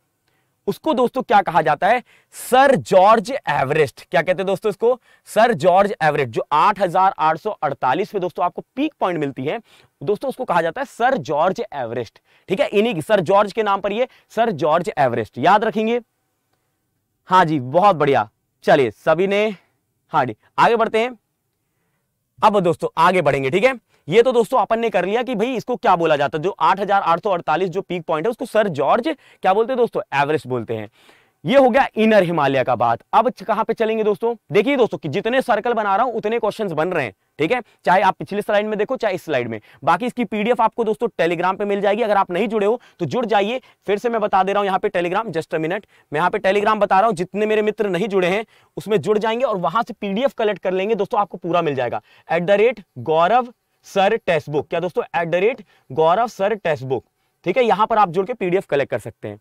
उसको दोस्तों क्या कहा जाता है? Sir George Everest. क्या कहते हैं दोस्तों इसको? सर जॉर्ज एवरेस्ट, जो आठ हज़ार आठ सौ अड़तालीस पे दोस्तों आपको पीक पॉइंट मिलती है दोस्तों, उसको कहा जाता है सर जॉर्ज एवरेस्ट। ठीक है, इन्हीं की, सर जॉर्ज के नाम पर ये सर जॉर्ज एवरेस्ट, याद रखेंगे। हाँ जी, बहुत बढ़िया। चलिए सभी ने, हाँ जी, आगे बढ़ते हैं। अब दोस्तों आगे बढ़ेंगे, ठीक है, ये तो दोस्तों अपन ने कर लिया कि भाई इसको क्या बोला जाता है, जो आठ हज़ार आठ सौ अड़तालीस जो पीक पॉइंट है उसको सर जॉर्ज क्या बोलते हैं दोस्तों? एवरेस्ट बोलते हैं। ये हो गया इनर हिमालय का बात। अब कहां पे चलेंगे दोस्तों? देखिए दोस्तों कि जितने सर्कल बना रहा हूं उतने क्वेश्चंस बन रहे हैं, ठीक है, चाहे आप पिछले स्लाइड में देखो चाहे इस स्लाइड में। बाकी इसकी पीडीएफ आपको दोस्तों टेलीग्राम पे मिल जाएगी, अगर आप नहीं जुड़े हो तो जुड़ जाइए। फिर से मैं बता दे रहा हूं यहाँ पे टेलीग्राम, जस्ट अ मिनट, मैं यहाँ पे टेलीग्राम बता रहा हूँ, जितने मेरे मित्र नहीं जुड़े हैं उसमें जुड़ जाएंगे और वहां से पीडीएफ कलेक्ट कर लेंगे दोस्तों, आपको पूरा मिल जाएगा। At the rate Gaurav sir text book, क्या दोस्तों? At the rate Gaurav sir text book, ठीक है, यहां पर आप जुड़ के पीडीएफ कलेक्ट कर सकते हैं।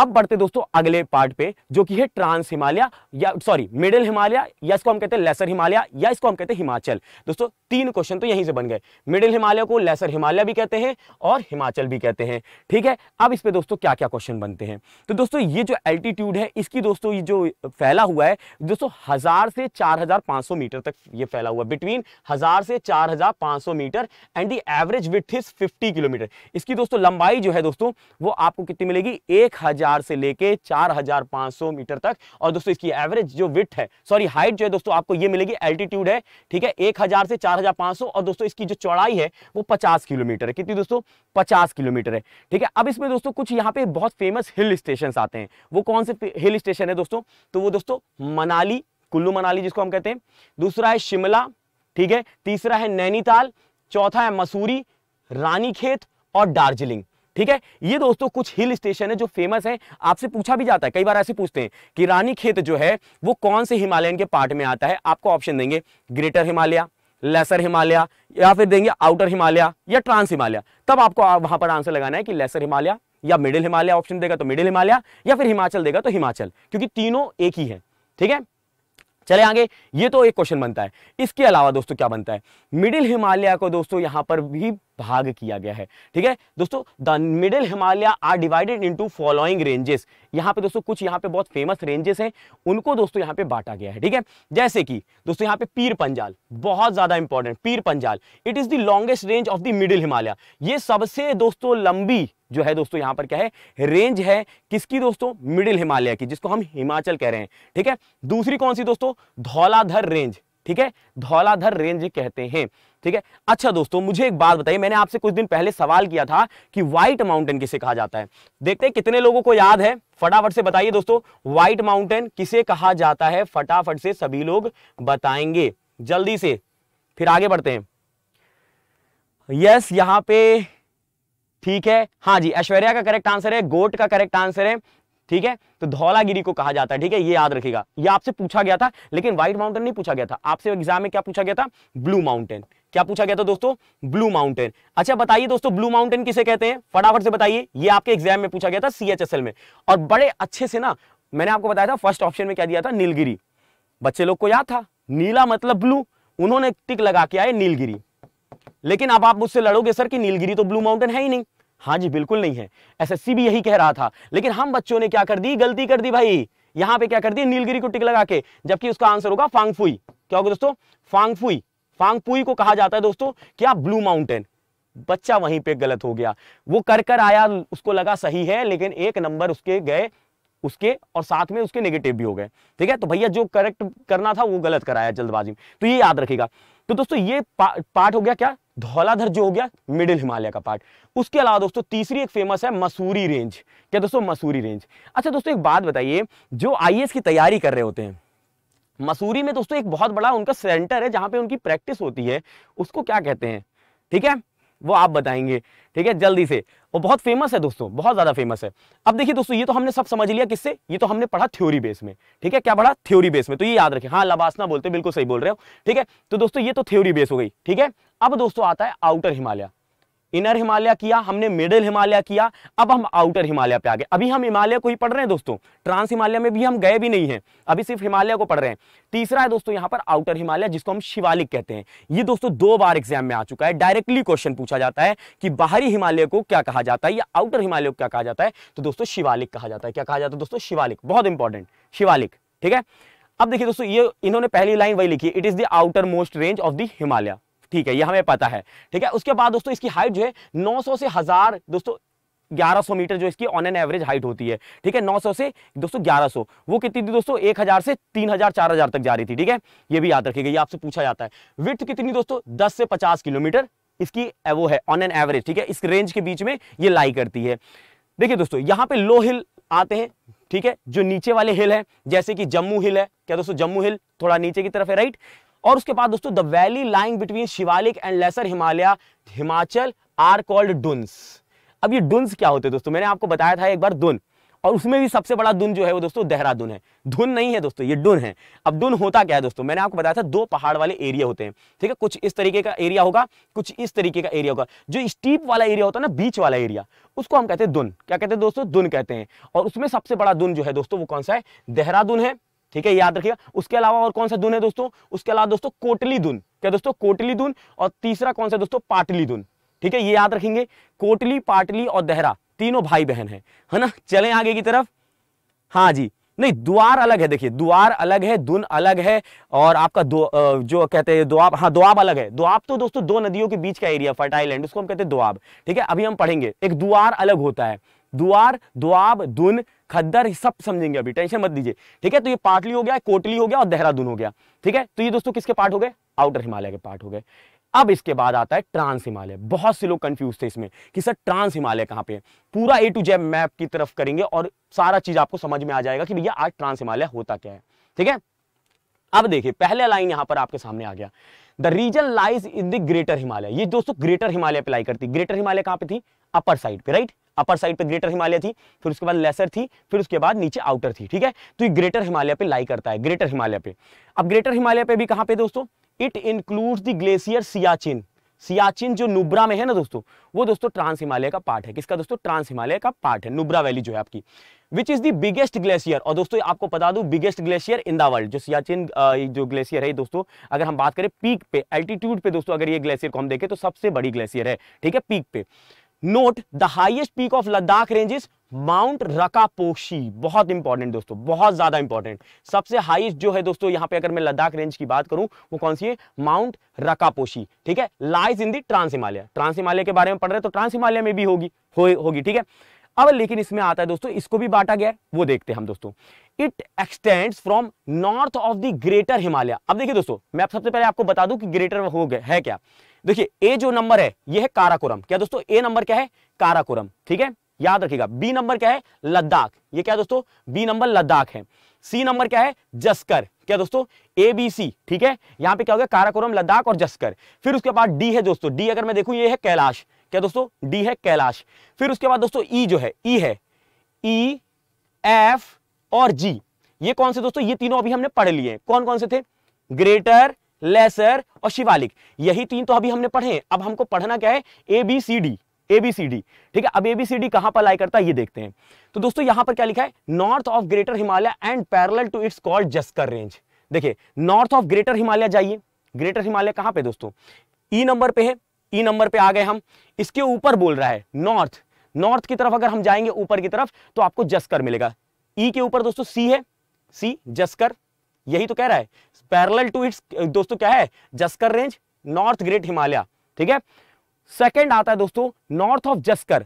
अब बढ़ते दोस्तों अगले पार्ट पे, जो कि है ट्रांस हिमालय या सॉरी मिडिल हिमालय, या इसको हम कहते हैं लेसर हिमालय, या इसको हम कहते हैं हिमाचल। दोस्तों तीन क्वेश्चन तो यहीं से बन गए, मिडिल हिमालय को लेसर हिमालय भी कहते हैं और हिमाचल भी कहते हैं, ठीक है। अब इस पे दोस्तों क्या क्या क्वेश्चन बनते हैं, तो दोस्तों ये जो एल्टीट्यूड है इसकी दोस्तों ये जो फैला हुआ है दोस्तों हजार से चार हजार पांच सौ मीटर तक ये फैला हुआ, बिटवीन हजार से चार हजार पांच सौ metre and the average width is fifty kilometre. इसकी दोस्तों लंबाई जो है दोस्तों वो आपको कितनी मिलेगी, एक हजार से लेके चार हजार पांच सौ मीटर तक, और दोस्तों इसकी एवरेज जो विड्थ है सॉरी हाइट जो है दोस्तों आपको ये मिलेगी, एल्टीट्यूड है ठीक है एक हजार से चार हजार पांच सौ, और दोस्तों इसकी जो चौड़ाई है वो पचास किलोमीटर है। कितनी दोस्तों, पचास किलोमीटर है, ठीक है। अब इसमें दोस्तों कुछ यहाँ पे बहुत फेमस हिल स्टेशन आते हैं, वो कौन से हिल स्टेशन है दोस्तों, तो वो दोस्तों मनाली, कुल्लू मनाली जिसको हम कहते हैं, दूसरा है शिमला, ठीक है, तीसरा है नैनीताल, चौथा है मसूरी, रानीखेत और दार्जिलिंग, ठीक है। ये दोस्तों कुछ हिल स्टेशन है जो फेमस है। आपसे पूछा भी जाता है, कई बार ऐसे पूछते हैं कि रानीखेत जो है वो कौन से हिमालयन के पार्ट में आता है, आपको ऑप्शन देंगे ग्रेटर हिमालय, लेसर हिमालय, या फिर देंगे आउटर हिमालय या ट्रांस हिमालय, तब आपको वहां पर आंसर लगाना है कि लेसर हिमालय या मिडिल हिमालय ऑप्शन देगा तो मिडिल हिमालय, या फिर हिमाचल देगा तो हिमाचल, क्योंकि तीनों एक ही है, ठीक है। चले आगे, ये तो एक क्वेश्चन बनता है। इसके अलावा दोस्तों क्या बनता है, मिडिल हिमालय को दोस्तों यहाँ पर भी भाग किया गया है, ठीक है दोस्तों। The middle Himalaya are divided into following ranges, यहाँ पे दोस्तों कुछ यहाँ पे बहुत फेमस रेंजेस हैं, उनको दोस्तों यहाँ पे बांटा गया है, ठीक है। जैसे कि दोस्तों यहाँ पे पीर पंजाल, बहुत ज्यादा important, Pir Panjal it is the longest range of the middle Himalaya, ये सबसे दोस्तों लंबी जो है दोस्तों यहाँ पर क्या है, रेंज है किसकी दोस्तों, मिडिल हिमालय की, जिसको हम हिमाचल कह रहे हैं, ठीक है। दूसरी कौन सी दोस्तों, धौलाधर रेंज, ठीक है, धौलाधर रेंज कहते हैं, ठीक है। अच्छा दोस्तों मुझे एक बात बताइए, मैंने आपसे कुछ दिन पहले सवाल किया था कि व्हाइट माउंटेन किसे कहा जाता है, देखते हैं कितने लोगों को याद है, फटाफट से बताइए दोस्तों व्हाइट माउंटेन किसे कहा जाता है, फटाफट से सभी लोग बताएंगे जल्दी से, फिर आगे बढ़ते हैं। यस yes, यहाँ पे ठीक है, हाँ जी ऐश्वर्या का करेक्ट आंसर है, गोट का करेक्ट आंसर है, ठीक है। तो धौलागिरी को कहा जाता है, ठीक है, ये याद रखिएगा। ये आपसे पूछा गया था, लेकिन व्हाइट माउंटेन नहीं पूछा गया था, आपसे एग्जाम में क्या पूछा गया था, ब्लू माउंटेन, क्या पूछा गया था दोस्तों, ब्लू माउंटेन। अच्छा बताइए दोस्तों ब्लू माउंटेन किसे कहते हैं, फटाफट से बताइए, ये आपके एग्जाम में पूछा गया था सी एच एस एल में, और बड़े अच्छे से ना मैंने आपको बताया था, फर्स्ट ऑप्शन में क्या दिया था, नीलगिरी, बच्चे लोग को याद था, नीला मतलब ब्लू, उन्होंने टिक लगा के आए नीलगिरी। लेकिन अब आप मुझसे लड़ोगे सर कि नीलगिरी तो ब्लू माउंटेन है ही नहीं, हाँ जी बिल्कुल नहीं है, एस एस सी भी यही कह रहा था, लेकिन हम बच्चों ने क्या कर दी, गलती कर दी भाई, यहाँ पे क्या कर दी, नीलगिरी को टिक लगा के, जबकि उसका आंसर होगा फांगफुई, क्या होगा दोस्तों, फांगफुई, फांगफुई को कहा जाता है दोस्तों क्या, ब्लू माउंटेन। बच्चा वहीं पे गलत हो गया, वो कर कर आया, उसको लगा सही है, लेकिन एक नंबर उसके गए उसके, और साथ में उसके नेगेटिव भी हो गए, ठीक है। तो भैया जो करेक्ट करना था वो गलत कराया जल्दबाजी में, तो ये याद रखेगा। तो दोस्तों ये पा, पार्ट हो गया क्या, धौलाधर जो हो गया मिडिल हिमालय का पार्ट। उसके अलावा दोस्तों तीसरी एक फेमस है मसूरी रेंज, क्या दोस्तों, मसूरी रेंज। अच्छा दोस्तों एक बात बताइए, जो आई ए एस की तैयारी कर रहे होते हैं, मसूरी में दोस्तों एक बहुत बड़ा उनका सेंटर है जहां पे उनकी प्रैक्टिस होती है, उसको क्या कहते हैं, ठीक है, वो आप बताएंगे, ठीक है जल्दी से, वो बहुत फेमस है दोस्तों, बहुत ज्यादा फेमस है। अब देखिए दोस्तों ये तो हमने सब समझ लिया, किससे, ये तो हमने पढ़ा थ्योरी बेस में, ठीक है, क्या पढ़ा, थ्योरी बेस में, तो ये याद रखें, हाँ लबासना बोलते हैं, बिल्कुल सही बोल रहे हो, ठीक है। तो दोस्तों ये तो थ्योरी बेस हो गई, ठीक है। अब दोस्तों आता है आउटर हिमालय, इनर हिमालय किया हमने, मिडिल हिमालय किया, अब हम आउटर हिमालय पे आ गए। अभी हम हिमालय को ही पढ़ रहे हैं दोस्तों, ट्रांस हिमालय में भी हम गए भी नहीं हैं, अभी सिर्फ हिमालय को पढ़ रहे हैं। तीसरा है दोस्तों यहाँ पर आउटर हिमालय, जिसको हम शिवालिक कहते हैं, ये दोस्तों दो बार एग्जाम में आ चुका है, डायरेक्टली क्वेश्चन पूछा जाता है कि बाहरी हिमालय को क्या कहा जाता है या आउटर हिमालय को क्या कहा जाता है, तो दोस्तों शिवालिक कहा जाता है, क्या कहा जाता है दोस्तों, शिवालिक, बहुत इंपॉर्टेंट, शिवालिक, ठीक है। अब देखिए दोस्तों ये इन्होंने पहली लाइन वही लिखी है, it is the outermost range of the Himalaya, ठीक है, ये हमें पता है, ठीक है। उसके बाद दोस्तों इसकी हाइट जो है नौ सौ से हजार दोस्तों ग्यारह सौ मीटर जो इसकी ऑन एन एवरेज हाइट होती है, ठीक है, नौ सौ से दोस्तों ग्यारह सौ, वो कितनी थी दोस्तों, एक हजार से तीन हजार चार हजार तक जा रही थी, ठीक है, ये भी याद रखिएगा, ये आपसे पूछा जाता है। विड्थ कितनी दोस्तों, दस से पचास किलोमीटर इसकी वो है ऑन एन एवरेज, ठीक है, इस रेंज के बीच में ये लाई करती है। देखिए दोस्तों यहाँ पे लो हिल आते हैं, ठीक है, जो नीचे वाले हिल है, जैसे कि जम्मू हिल है, क्या दोस्तों, जम्मू हिल थोड़ा नीचे की तरफ है, राइट। और उसके बाद दोस्तों the valley lying between Shivalik and lesser Himalaya Himachal are called duns. अब ये डुन्स क्या होते हैं दोस्तों, मैंने आपको बताया था एक बार, दुन और उसमें भी सबसे बड़ा धुन जो है वो दोस्तों देहरादून है। धुन नहीं है दोस्तों, ये डुन है। अब डुन होता क्या है दोस्तों, मैंने आपको बताया था दो पहाड़ वाले एरिया होते हैं, ठीक है। कुछ इस तरीके का एरिया होगा, कुछ इस तरीके का एरिया होगा। जो स्टीप वाला एरिया होता है ना, बीच वाला एरिया, उसको हम कहते हैं धुन। क्या कहते हैं दोस्तों, धुन कहते हैं। और उसमें सबसे बड़ा धुन जो है दोस्तों वो कौन सा है, देहरादून है, ठीक है, याद रखिएगा। उसके अलावा और कौन सा धुन है दोस्तों, उसके अलावा दोस्तों कोटली धुन। क्या दोस्तों, कोटली धुन। और तीसरा कौन सा दोस्तों, पाटली धुन, ठीक है, ये याद रखेंगे। कोटली, पाटली और देहरा तीनों भाई बहन है, है ना। चले आगे की तरफ। हाँ जी, नहीं, द्वार अलग है, देखिए द्वार अलग है, धुन अलग है, और आपका दो, जो कहते हैं दोआब, हाँ दोआब अलग है। दोआब तो दोस्तों दो नदियों के बीच का एरिया, फर्टाइल लैंड, उसको हम कहते हैं दोआब, ठीक है। अभी हम पढ़ेंगे, एक द्वार अलग होता है। द्वार, दोआब, धुन, खद्दर सब समझेंगे, अभी टेंशन मत दीजिए, ठीक है। तो ये पाटली हो गया, कोटली हो गया और देहरादून हो गया, ठीक है। तो ये दोस्तों किसके पार्ट हो गए, आउटर हिमालय के पार्ट हो गए। अब इसके बाद आता है ट्रांस हिमालय। बहुत से लोग कंफ्यूज थे इसमें कि सर ट्रांस हिमालय कहाँ पे है। पूरा ए टू जेड मैप की तरफ करेंगे और सारा चीज आपको समझ में आ जाएगा कि भैया आज ट्रांस हिमालय होता क्या है, ठीक है। अब देखिए पहले लाइन यहाँ पर आपके सामने आ गया, the region lies in the greater Himalaya. ये दोस्तों ग्रेटर हिमालय पे लाई करती। ग्रेटर हिमालय कहाँ पे थी, अपर साइड पे, राइट। अपर साइड पे ग्रेटर हिमालय थी, फिर उसके बाद लेसर थी, फिर उसके बाद नीचे आउटर थी, ठीक है। तो ये ग्रेटर हिमालय पे लाई करता है, ग्रेटर हिमालय पे। अब ग्रेटर हिमालय पे भी कहाँ पे दोस्तों, it includes the glacier Siachen. Siachen जो नुब्रा में है ना दोस्तों, वो दोस्तों ट्रांस हिमालय का पार्ट है। किसका दोस्तों, ट्रांस हिमालय का पार्ट है। नुब्रा वैली जो है आपकी, which is the biggest glacier. और दोस्तों आपको बता दूं, biggest glacier in the world. जो सियाचिन जो ग्लेशियर है दोस्तों, अगर हम बात करें पीक पे, एल्टीट्यूड पे दोस्तों, अगर ये ग्लेशियर को हम देखें तो सबसे बड़ी ग्लेशियर है, ठीक है, पीक पे। Note the highest peak of Ladakh ranges mount Rakaposhi. बहुत इंपॉर्टेंट दोस्तों, बहुत ज्यादा इंपॉर्टेंट। सबसे हाईएस्ट जो है दोस्तों यहाँ पे, अगर मैं लद्दाख रेंज की बात करूं, वो कौन सी है, माउंट रकापोशी, ठीक है। Lies in the trans Himalaya. Trans Himalaya के बारे में पढ़ रहे हैं तो ट्रांस हिमालय में भी होगी हो, होगी, ठीक है। अब लेकिन इसमें आता है दोस्तों, इसको भी बांटा गया है, वो देखते हैं हम दोस्तों। It extends from north of the greater Himalaya. अब देखिए दोस्तों, मैं सबसे पहले आपको बता दूं कि ग्रेटर हो गए है क्या। देखिए ए जो नंबर है ये है काराकोरम। क्या दोस्तों, ए नंबर क्या है, काराकोरम, ठीक है, याद रखिएगा। बी नंबर क्या है, लद्दाख। ये क्या दोस्तों, बी नंबर लद्दाख है। सी नंबर क्या है, जस्कर। क्या दोस्तों, ए बी सी, ठीक है। यहाँ पे क्या हो गया, काराकोरम, लद्दाख और जस्कर। फिर उसके बाद डी है दोस्तों, डी अगर मैं देखूं ये है कैलाश। क्या दोस्तों, डी है कैलाश। फिर उसके बाद दोस्तों ई जो है, ई है ई, एफ और जी। ये कौन से दोस्तों, ये तीनों अभी हमने पढ़ लिए। कौन कौन से थे, ग्रेटर, लेसर और शिवालिक। यही तीन तो अभी हमने पढ़े हैं। अब हमको पढ़ना क्या है, A B C D, A B C D, ठीक है। अब ए बी सी डी कहां पर लाई करता है ये देखते हैं। तो दोस्तों यहां पर क्या लिखा है, north of greater Himalaya and parallel to it's called Zaskar range. देखिए नॉर्थ ऑफ ग्रेटर हिमालय जाइए, ग्रेटर हिमालय कहां पे दोस्तों, ई नंबर पे है। ई नंबर पे आ गए हम, इसके ऊपर बोल रहा है नॉर्थ। नॉर्थ की तरफ अगर हम जाएंगे ऊपर की तरफ तो आपको जस्कर मिलेगा। ई के ऊपर दोस्तों सी है, सी जस्कर, यही तो कह रहा है। पैरेलल टू इट्स दोस्तों क्या है, Zaskar range, north great Himalaya, ठीक है। सेकंड आता है दोस्तों north of Zaskar.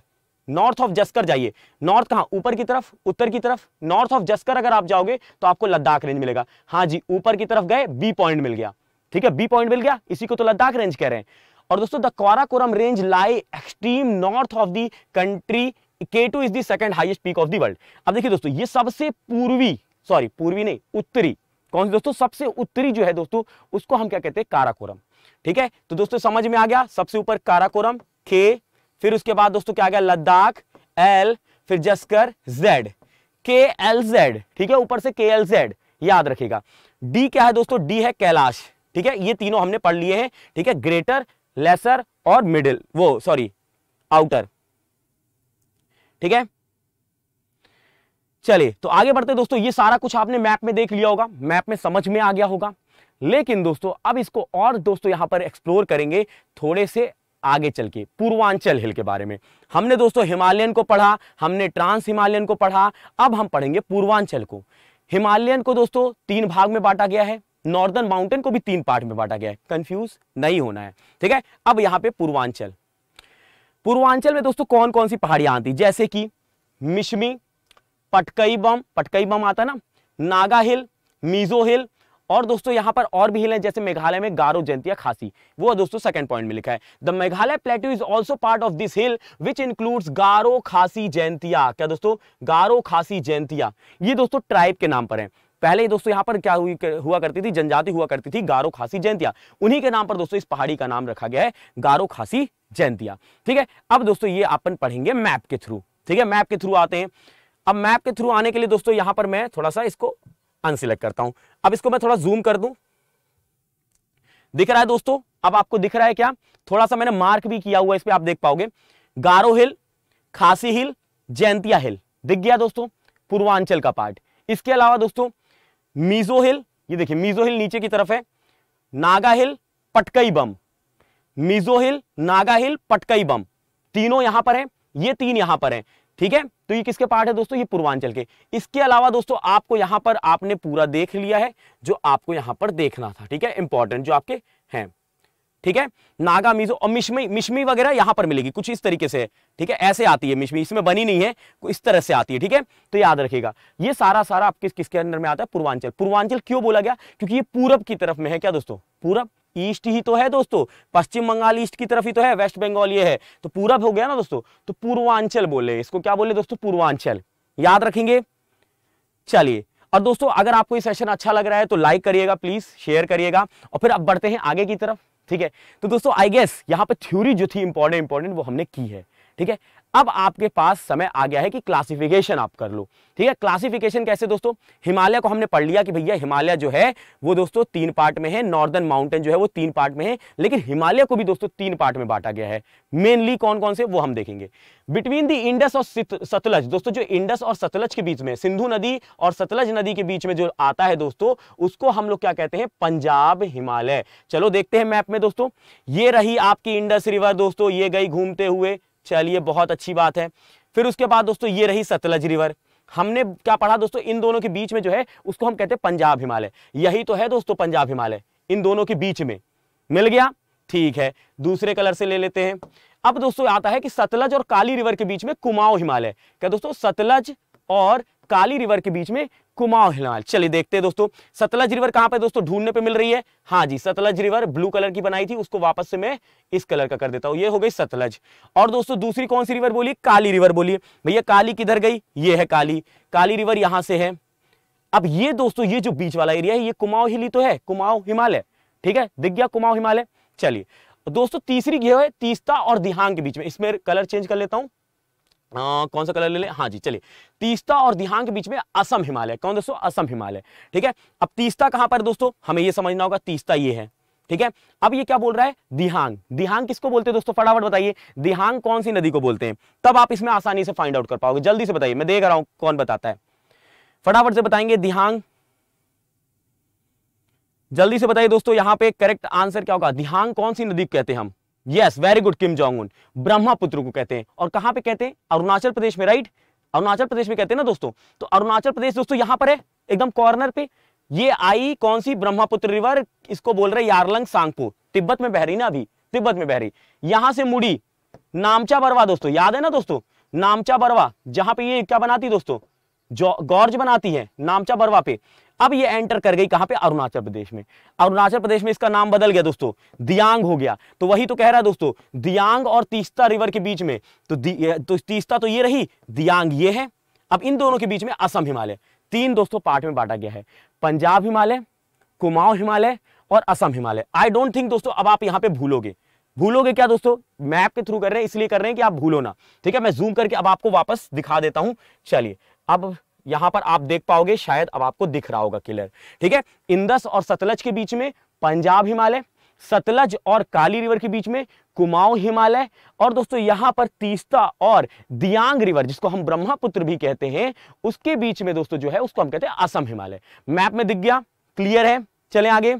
North of Zaskar जाइए, नॉर्थ कहाँ, ऊपर की तरफ, उत्तर की तरफ। नॉर्थ ऑफ जस्कर अगर आप जाओगे तो आपको लद्दाख रेंज मिलेगा। हाँ जी, ऊपर की तरफ गए, बी पॉइंट मिल गया, ठीक है, बी पॉइंट मिल गया, इसी को तो लद्दाख रेंज कह रहे हैं। और दोस्तों the Karakoram range lie extreme north of the country. K two is the second highest peak of the world. अब देखिए दोस्तों, ये सबसे पूर्वी, सॉरी पूर्वी नहीं, उत्तरी, कौन सी दोस्तों, सबसे उत्तरी जो है दोस्तों, उसको हम क्या कहते हैं, काराकोरम, ठीक है। तो दोस्तों समझ में आ गया, सबसे ऊपर काराकोरम, के, फिर उसके बाद दोस्तों क्या आ गया, लद्दाख, एल, फिर Zaskar, Z, K L Z, ठीक है, ऊपर से के एल जेड, याद रखिएगा। डी क्या है दोस्तों, डी है कैलाश, ठीक है। ये तीनों हमने पढ़ लिए हैं, ठीक है, ग्रेटर, लेसर और मिडिल, वो सॉरी आउटर, ठीक है। चलिए तो आगे बढ़ते दोस्तों, ये सारा कुछ आपने मैप में देख लिया होगा, मैप में समझ में आ गया होगा। लेकिन दोस्तों अब इसको और दोस्तों यहां पर एक्सप्लोर करेंगे थोड़े से आगे चल के, पूर्वांचल हिल के बारे में। हमने दोस्तों हिमालयन को पढ़ा, हमने ट्रांस हिमालयन को पढ़ा, अब हम पढ़ेंगे पूर्वांचल को। हिमालयन को दोस्तों तीन भाग में बांटा गया है, नॉर्दर्न माउंटेन को भी तीन पार्ट में बांटा गया है, कंफ्यूज नहीं होना है, ठीक है। अब यहाँ पे पूर्वांचल, पूर्वांचल में दोस्तों कौन कौन सी पहाड़ियां आती, जैसे कि मिशमी, पटकई बम, पटकई बम आता है ना, नागा हिल, मीजो हिल, और दोस्तों यहाँ पर और भी हिल है, जैसे मेघालय में गारो, जयंतिया, खासी, वो दोस्तों सेकंड पॉइंट में लिखा है। The Meghalaya plateau is also part of this hill which includes Garo, Khasi, Jaintia. क्या दोस्तों, गारो, खासी, जयंतिया, ये दोस्तों ट्राइब के नाम पर है। पहले दोस्तों यहाँ पर क्या हुई, हुआ करती थी, जनजाति हुआ करती थी, गारो, खासी, जयंतिया, उन्हीं के नाम पर दोस्तों इस पहाड़ी का नाम रखा गया है, गारो, खासी, जयंतिया, ठीक है। अब दोस्तों ये अपन पढ़ेंगे मैप के थ्रू, ठीक है, मैप के थ्रू आते हैं। अब मैप के थ्रू आने के लिए दोस्तों यहां पर मैं थोड़ा सा इसको अनसिलेक्ट करता हूं। अब इसको मैं थोड़ा जूम कर दूं, दिख रहा है दोस्तों, अब आपको दिख रहा है क्या? थोड़ा सा मैंने मार्क भी किया हुआ है, इस पे आप देख पाओगे गारो हिल, खासी हिल, जयंतिया हिल, दिख गया दोस्तों पूर्वांचल का पार्ट। इसके अलावा दोस्तों मिजो हिल, ये देखिए मिजो हिल नीचे की तरफ है, नागा हिल, पटकई बम, मिजो हिल, नागा हिल, पटकई बम, तीनों यहां पर हैं, ये तीन यहां पर हैं, ठीक है। तो ये किसके पार्ट है दोस्तों? ये पूर्वांचल के। इसके अलावा दोस्तों आपको यहां पर आपने पूरा देख लिया है जो आपको यहां पर देखना था, ठीक है, इंपॉर्टेंट जो आपके हैं, ठीक है। नागा, मिजो और मिश्मी, मिश्मी वगैरह यहां पर मिलेगी, कुछ इस तरीके से, ठीक है, ऐसे आती है मिश्मी, इसमें बनी नहीं है, इस तरह से आती है, ठीक है। तो याद रखिएगा ये सारा सारा आपके किसके अंदर में आता है? पूर्वांचल। पूर्वांचल क्यों बोला गया? क्योंकि ये पूरब की तरफ में है। क्या दोस्तों? पूरब ईस्ट ही तो है दोस्तों, पश्चिम बंगाल ईस्ट की तरफ ही तो है, वेस्ट बंगाल ये है, तो पूरब हो गया ना दोस्तों, तो पूर्वांचल बोले इसको। क्या बोले दोस्तों? पूर्वांचल, याद रखेंगे। चलिए, और दोस्तों अगर आपको ये सेशन अच्छा लग रहा है तो लाइक करिएगा, प्लीज शेयर करिएगा, और फिर अब बढ़ते हैं आगे की तरफ, ठीक है। तो दोस्तों आई गेस यहाँ पे थ्योरी जो थी इंपॉर्टेंट इंपॉर्टेंट वो हमने की है, ठीक है। अब आपके पास समय आ गया है कि क्लासिफिकेशन आप कर लो, ठीक है। क्लासिफिकेशन कैसे दोस्तों? हिमालय को हमने पढ़ लिया कि भैया हिमालय जो है वो दोस्तों तीन पार्ट में है, नॉर्दर्न माउंटेन जो है वो तीन पार्ट में है, लेकिन हिमालय को भी दोस्तों तीन पार्ट में बांटा गया है, मेनली कौन कौन से वो हम देखेंगे। बिटवीन द इंडस और सतलज, दोस्तों जो इंडस और सतलज के बीच में, सिंधु नदी और सतलज नदी के बीच में जो आता है दोस्तों, उसको हम लोग क्या कहते हैं? पंजाब हिमालय। चलो देखते हैं मैप में दोस्तों। ये रही आपकी इंडस रिवर दोस्तों, ये गई घूमते हुए, चलिए बहुत अच्छी बात है। फिर उसके बाद दोस्तों ये रही सतलज रिवर, हमने क्या पढ़ा दोस्तों? इन दोनों के बीच में जो है उसको हम कहते हैं पंजाब हिमालय, यही तो है दोस्तों पंजाब हिमालय, इन दोनों के बीच में मिल गया, ठीक है। दूसरे कलर से ले लेते हैं। अब दोस्तों आता है कि सतलज और काली रिवर के बीच में कुमाऊं हिमालय। क्या दोस्तों? सतलज और काली रिवर के बीच में कुमाऊं हिमालय। चलिए देखते हैं दोस्तों सतलज रिवर कहां पे दोस्तों ढूंढने पे मिल रही है। हाँ जी, सतलज रिवर ब्लू कलर की बनाई थी, उसको वापस से मैं इस कलर का कर देता हूं, ये हो गई सतलज। और दोस्तों दूसरी कौन सी रिवर बोलिए? काली रिवर बोलिए। भैया काली किधर गई? ये है काली, काली रिवर यहां से है। अब ये दोस्तों ये जो बीच वाला एरिया है ये कुमाऊं हिली तो है, कुमाऊं हिमालय, ठीक है, दिख गया कुमाऊं हिमालय। चलिए दोस्तों तीसरी ये है तीस्ता और दिहांग के बीच में, इसमें कलर चेंज कर लेता हूं, आ, कौन सा कलर ले ले? हाँ जी चलिए, तीस्ता और दिहांग के बीच में असम हिमालय। कौन दोस्तों? असम हिमालय, ठीक है। अब तीस्ता कहां पर दोस्तों? हमें ये समझना होगा, तीस्ता ये है, ठीक है। अब ये क्या बोल रहा है? दिहांग। दिहांग किसको बोलते हैं दोस्तों? फटाफट बताइए दिहांग कौन सी नदी को बोलते हैं, तब आप इसमें आसानी से फाइंड आउट कर पाओगे। जल्दी से बताइए, मैं देख रहा हूं कौन बताता है, फटाफट से बताएंगे दिहांग, जल्दी से बताइए दोस्तों। यहाँ पे करेक्ट आंसर क्या होगा? दिहांग कौन सी नदी कहते हैं हम? Yes, very good Kim Jong Un, Brahmaputra को कहते हैं। और कहां पे कहते हैं? अरुणाचल प्रदेश में, राइट, अरुणाचल प्रदेश में कहते हैं ना दोस्तों। तो अरुणाचल प्रदेश दोस्तों यहां पर है एकदम कॉर्नर पे, ये आई कौन सी? ब्रह्मपुत्र रिवर, इसको बोल रहे यारलंग सांगपो, तिब्बत में बह रही ना, अभी तिब्बत में बह रही। यहां से मुड़ी नामचा बरवा दोस्तों, याद है ना दोस्तों नामचा बरवा, जहां पे ये क्या बनाती दोस्तों? गॉर्ज बनाती है नामचा बरवा पे। अब ये एंटर कर गई कहां पे? अरुणाचल प्रदेश में। अरुणाचल प्रदेश में इसका नाम बदल गया दोस्तों, दियांग हो गया। तो वही तो कह रहा है दोस्तों, दियांग और तीस्ता रिवर के बीच में, तो, तो तीस्ता तो ये रही, दियांग ये है। अब इन दोनों के बीच में असम हिमालय, तीन दोस्तों पार्ट में बांटा गया है, पंजाब हिमालय, कुमाऊं हिमालय और Assam Himalaya. I don't think दोस्तों अब आप यहां पर भूलोगे, भूलोगे क्या दोस्तों? मैप के थ्रू कर रहे हैं इसलिए कर रहे हैं कि आप भूलो ना, ठीक है। मैं जूम करके अब आपको वापस दिखा देता हूं। चलिए अब यहां पर आप देख पाओगे, शायद अब आपको दिख रहा होगा क्लियर, ठीक है। इंडस और सतलज के बीच में पंजाब हिमालय, सतलज और काली रिवर के बीच में कुमाऊं हिमालय, और दोस्तों यहां पर तीस्ता और दियांग रिवर जिसको हम ब्रह्मपुत्र भी कहते हैं उसके बीच में दोस्तों जो है उसको हम कहते हैं असम हिमालय। मैप में दिख गया, क्लियर है। चले आगे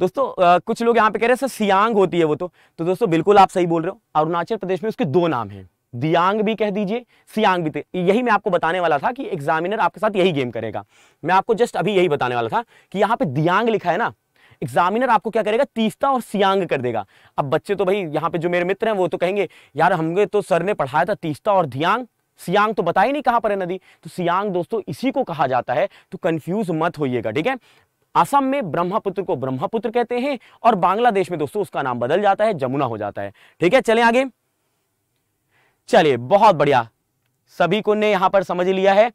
दोस्तों। आ, कुछ लोग यहां पर कह रहे हैं सर सियांग होती है वो, तो, तो दोस्तों बिल्कुल आप सही बोल रहे हो। अरुणाचल प्रदेश में उसके दो नाम है, दियांग भी कह दीजिए, सियांग भी थे। यही मैं आपको बताने वाला था कि एग्जामिनर आपके साथ यही गेम करेगा। मैं आपको जस्ट अभी यही बताने वाला था कि यहाँ पे दियांग लिखा है ना, एग्जामिनर आपको क्या करेगा? तीस्ता और सियांग कर देगा। अब बच्चे तो भाई यहाँ पे जो मेरे मित्र हैं वो तो कहेंगे यार हमने तो सर ने पढ़ाया था तीस्ता और दियांग, सियांग तो बता ही नहीं कहाँ पर है नदी। तो सियांग दोस्तों इसी को कहा जाता है, तो कंफ्यूज मत होइएगा, ठीक है। असम में ब्रह्मपुत्र को ब्रह्मपुत्र कहते हैं, और बांग्लादेश में दोस्तों उसका नाम बदल जाता है, जमुना हो जाता है, ठीक है। चले आगे। चलिए बहुत बढ़िया, सभी को ने यहां पर समझ लिया है।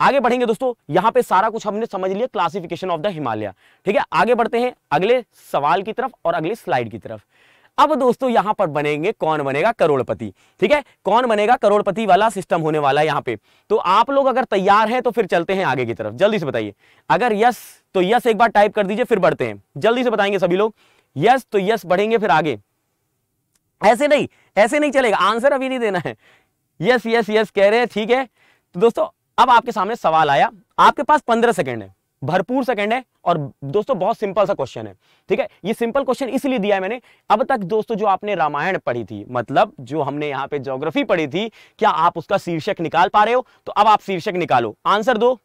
आगे बढ़ेंगे दोस्तों, यहां पे सारा कुछ हमने समझ लिया, क्लासिफिकेशन ऑफ द हिमालय, ठीक है। आगे बढ़ते हैं अगले सवाल की तरफ और अगले स्लाइड की तरफ। अब दोस्तों यहां पर बनेंगे, कौन बनेगा करोड़पति, ठीक है, कौन बनेगा करोड़पति वाला सिस्टम होने वाला है यहाँ पे। तो आप लोग अगर तैयार हैं तो फिर चलते हैं आगे की तरफ, जल्दी से बताइए। अगर यस तो यस एक बार टाइप कर दीजिए, फिर बढ़ते हैं, जल्दी से बताएंगे सभी लोग। यस तो यस बढ़ेंगे फिर आगे, ऐसे नहीं, ऐसे नहीं चलेगा, आंसर अभी नहीं देना है। यस यस यस कह रहे हैं, ठीक है। तो दोस्तों अब आपके सामने सवाल आया, आपके पास पंद्रह सेकेंड है, भरपूर सेकंड है, और दोस्तों बहुत सिंपल सा क्वेश्चन है, ठीक है। ये सिंपल क्वेश्चन इसलिए दिया है मैंने, अब तक दोस्तों जो आपने रामायण पढ़ी थी, मतलब जो हमने यहाँ पे ज्योग्राफी पढ़ी थी, क्या आप उसका शीर्षक निकाल पा रहे हो? तो अब आप शीर्षक निकालो, आंसर दो।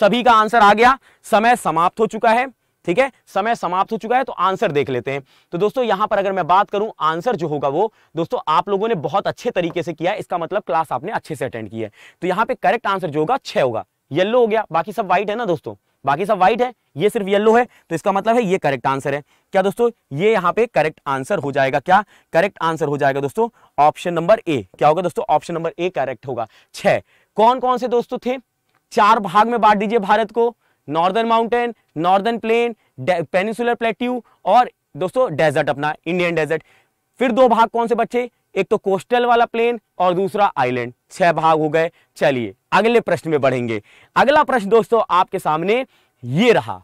सभी का आंसर आ गया, समय समाप्त हो चुका है, ठीक है, समय समाप्त हो चुका है। तो आंसर देख लेते हैं। तो दोस्तों यहां पर अगर मैं बात करूं, आंसर जो होगा वो दोस्तों आप लोगों ने बहुत अच्छे तरीके से किया है, इसका मतलब क्लास आपने अच्छे से अटेंड की है। तो यहाँ पे करेक्ट आंसर जो होगा छह होगा, येलो हो गया, बाकी सब व्हाइट है ना दोस्तों, बाकी सब व्हाइट है, ये सिर्फ येलो है। तो इसका मतलब है ये करेक्ट आंसर है। क्या दोस्तों ये यहाँ पे करेक्ट आंसर हो जाएगा, क्या करेक्ट आंसर हो जाएगा दोस्तों ऑप्शन नंबर ए। क्या होगा दोस्तों ऑप्शन नंबर ए करेक्ट होगा। छह कौन कौन से दोस्तों थे, चार भाग में बांट दीजिए भारत को, northern mountain, northern plain, peninsular plateau और दोस्तों डेजर्ट, अपना इंडियन डेजर्ट। फिर दो भाग कौन से बच्चे, एक तो कोस्टल वाला प्लेन और दूसरा आइलैंड, छह भाग हो गए। चलिए अगले प्रश्न में बढ़ेंगे। अगला प्रश्न दोस्तों आपके सामने ये रहा,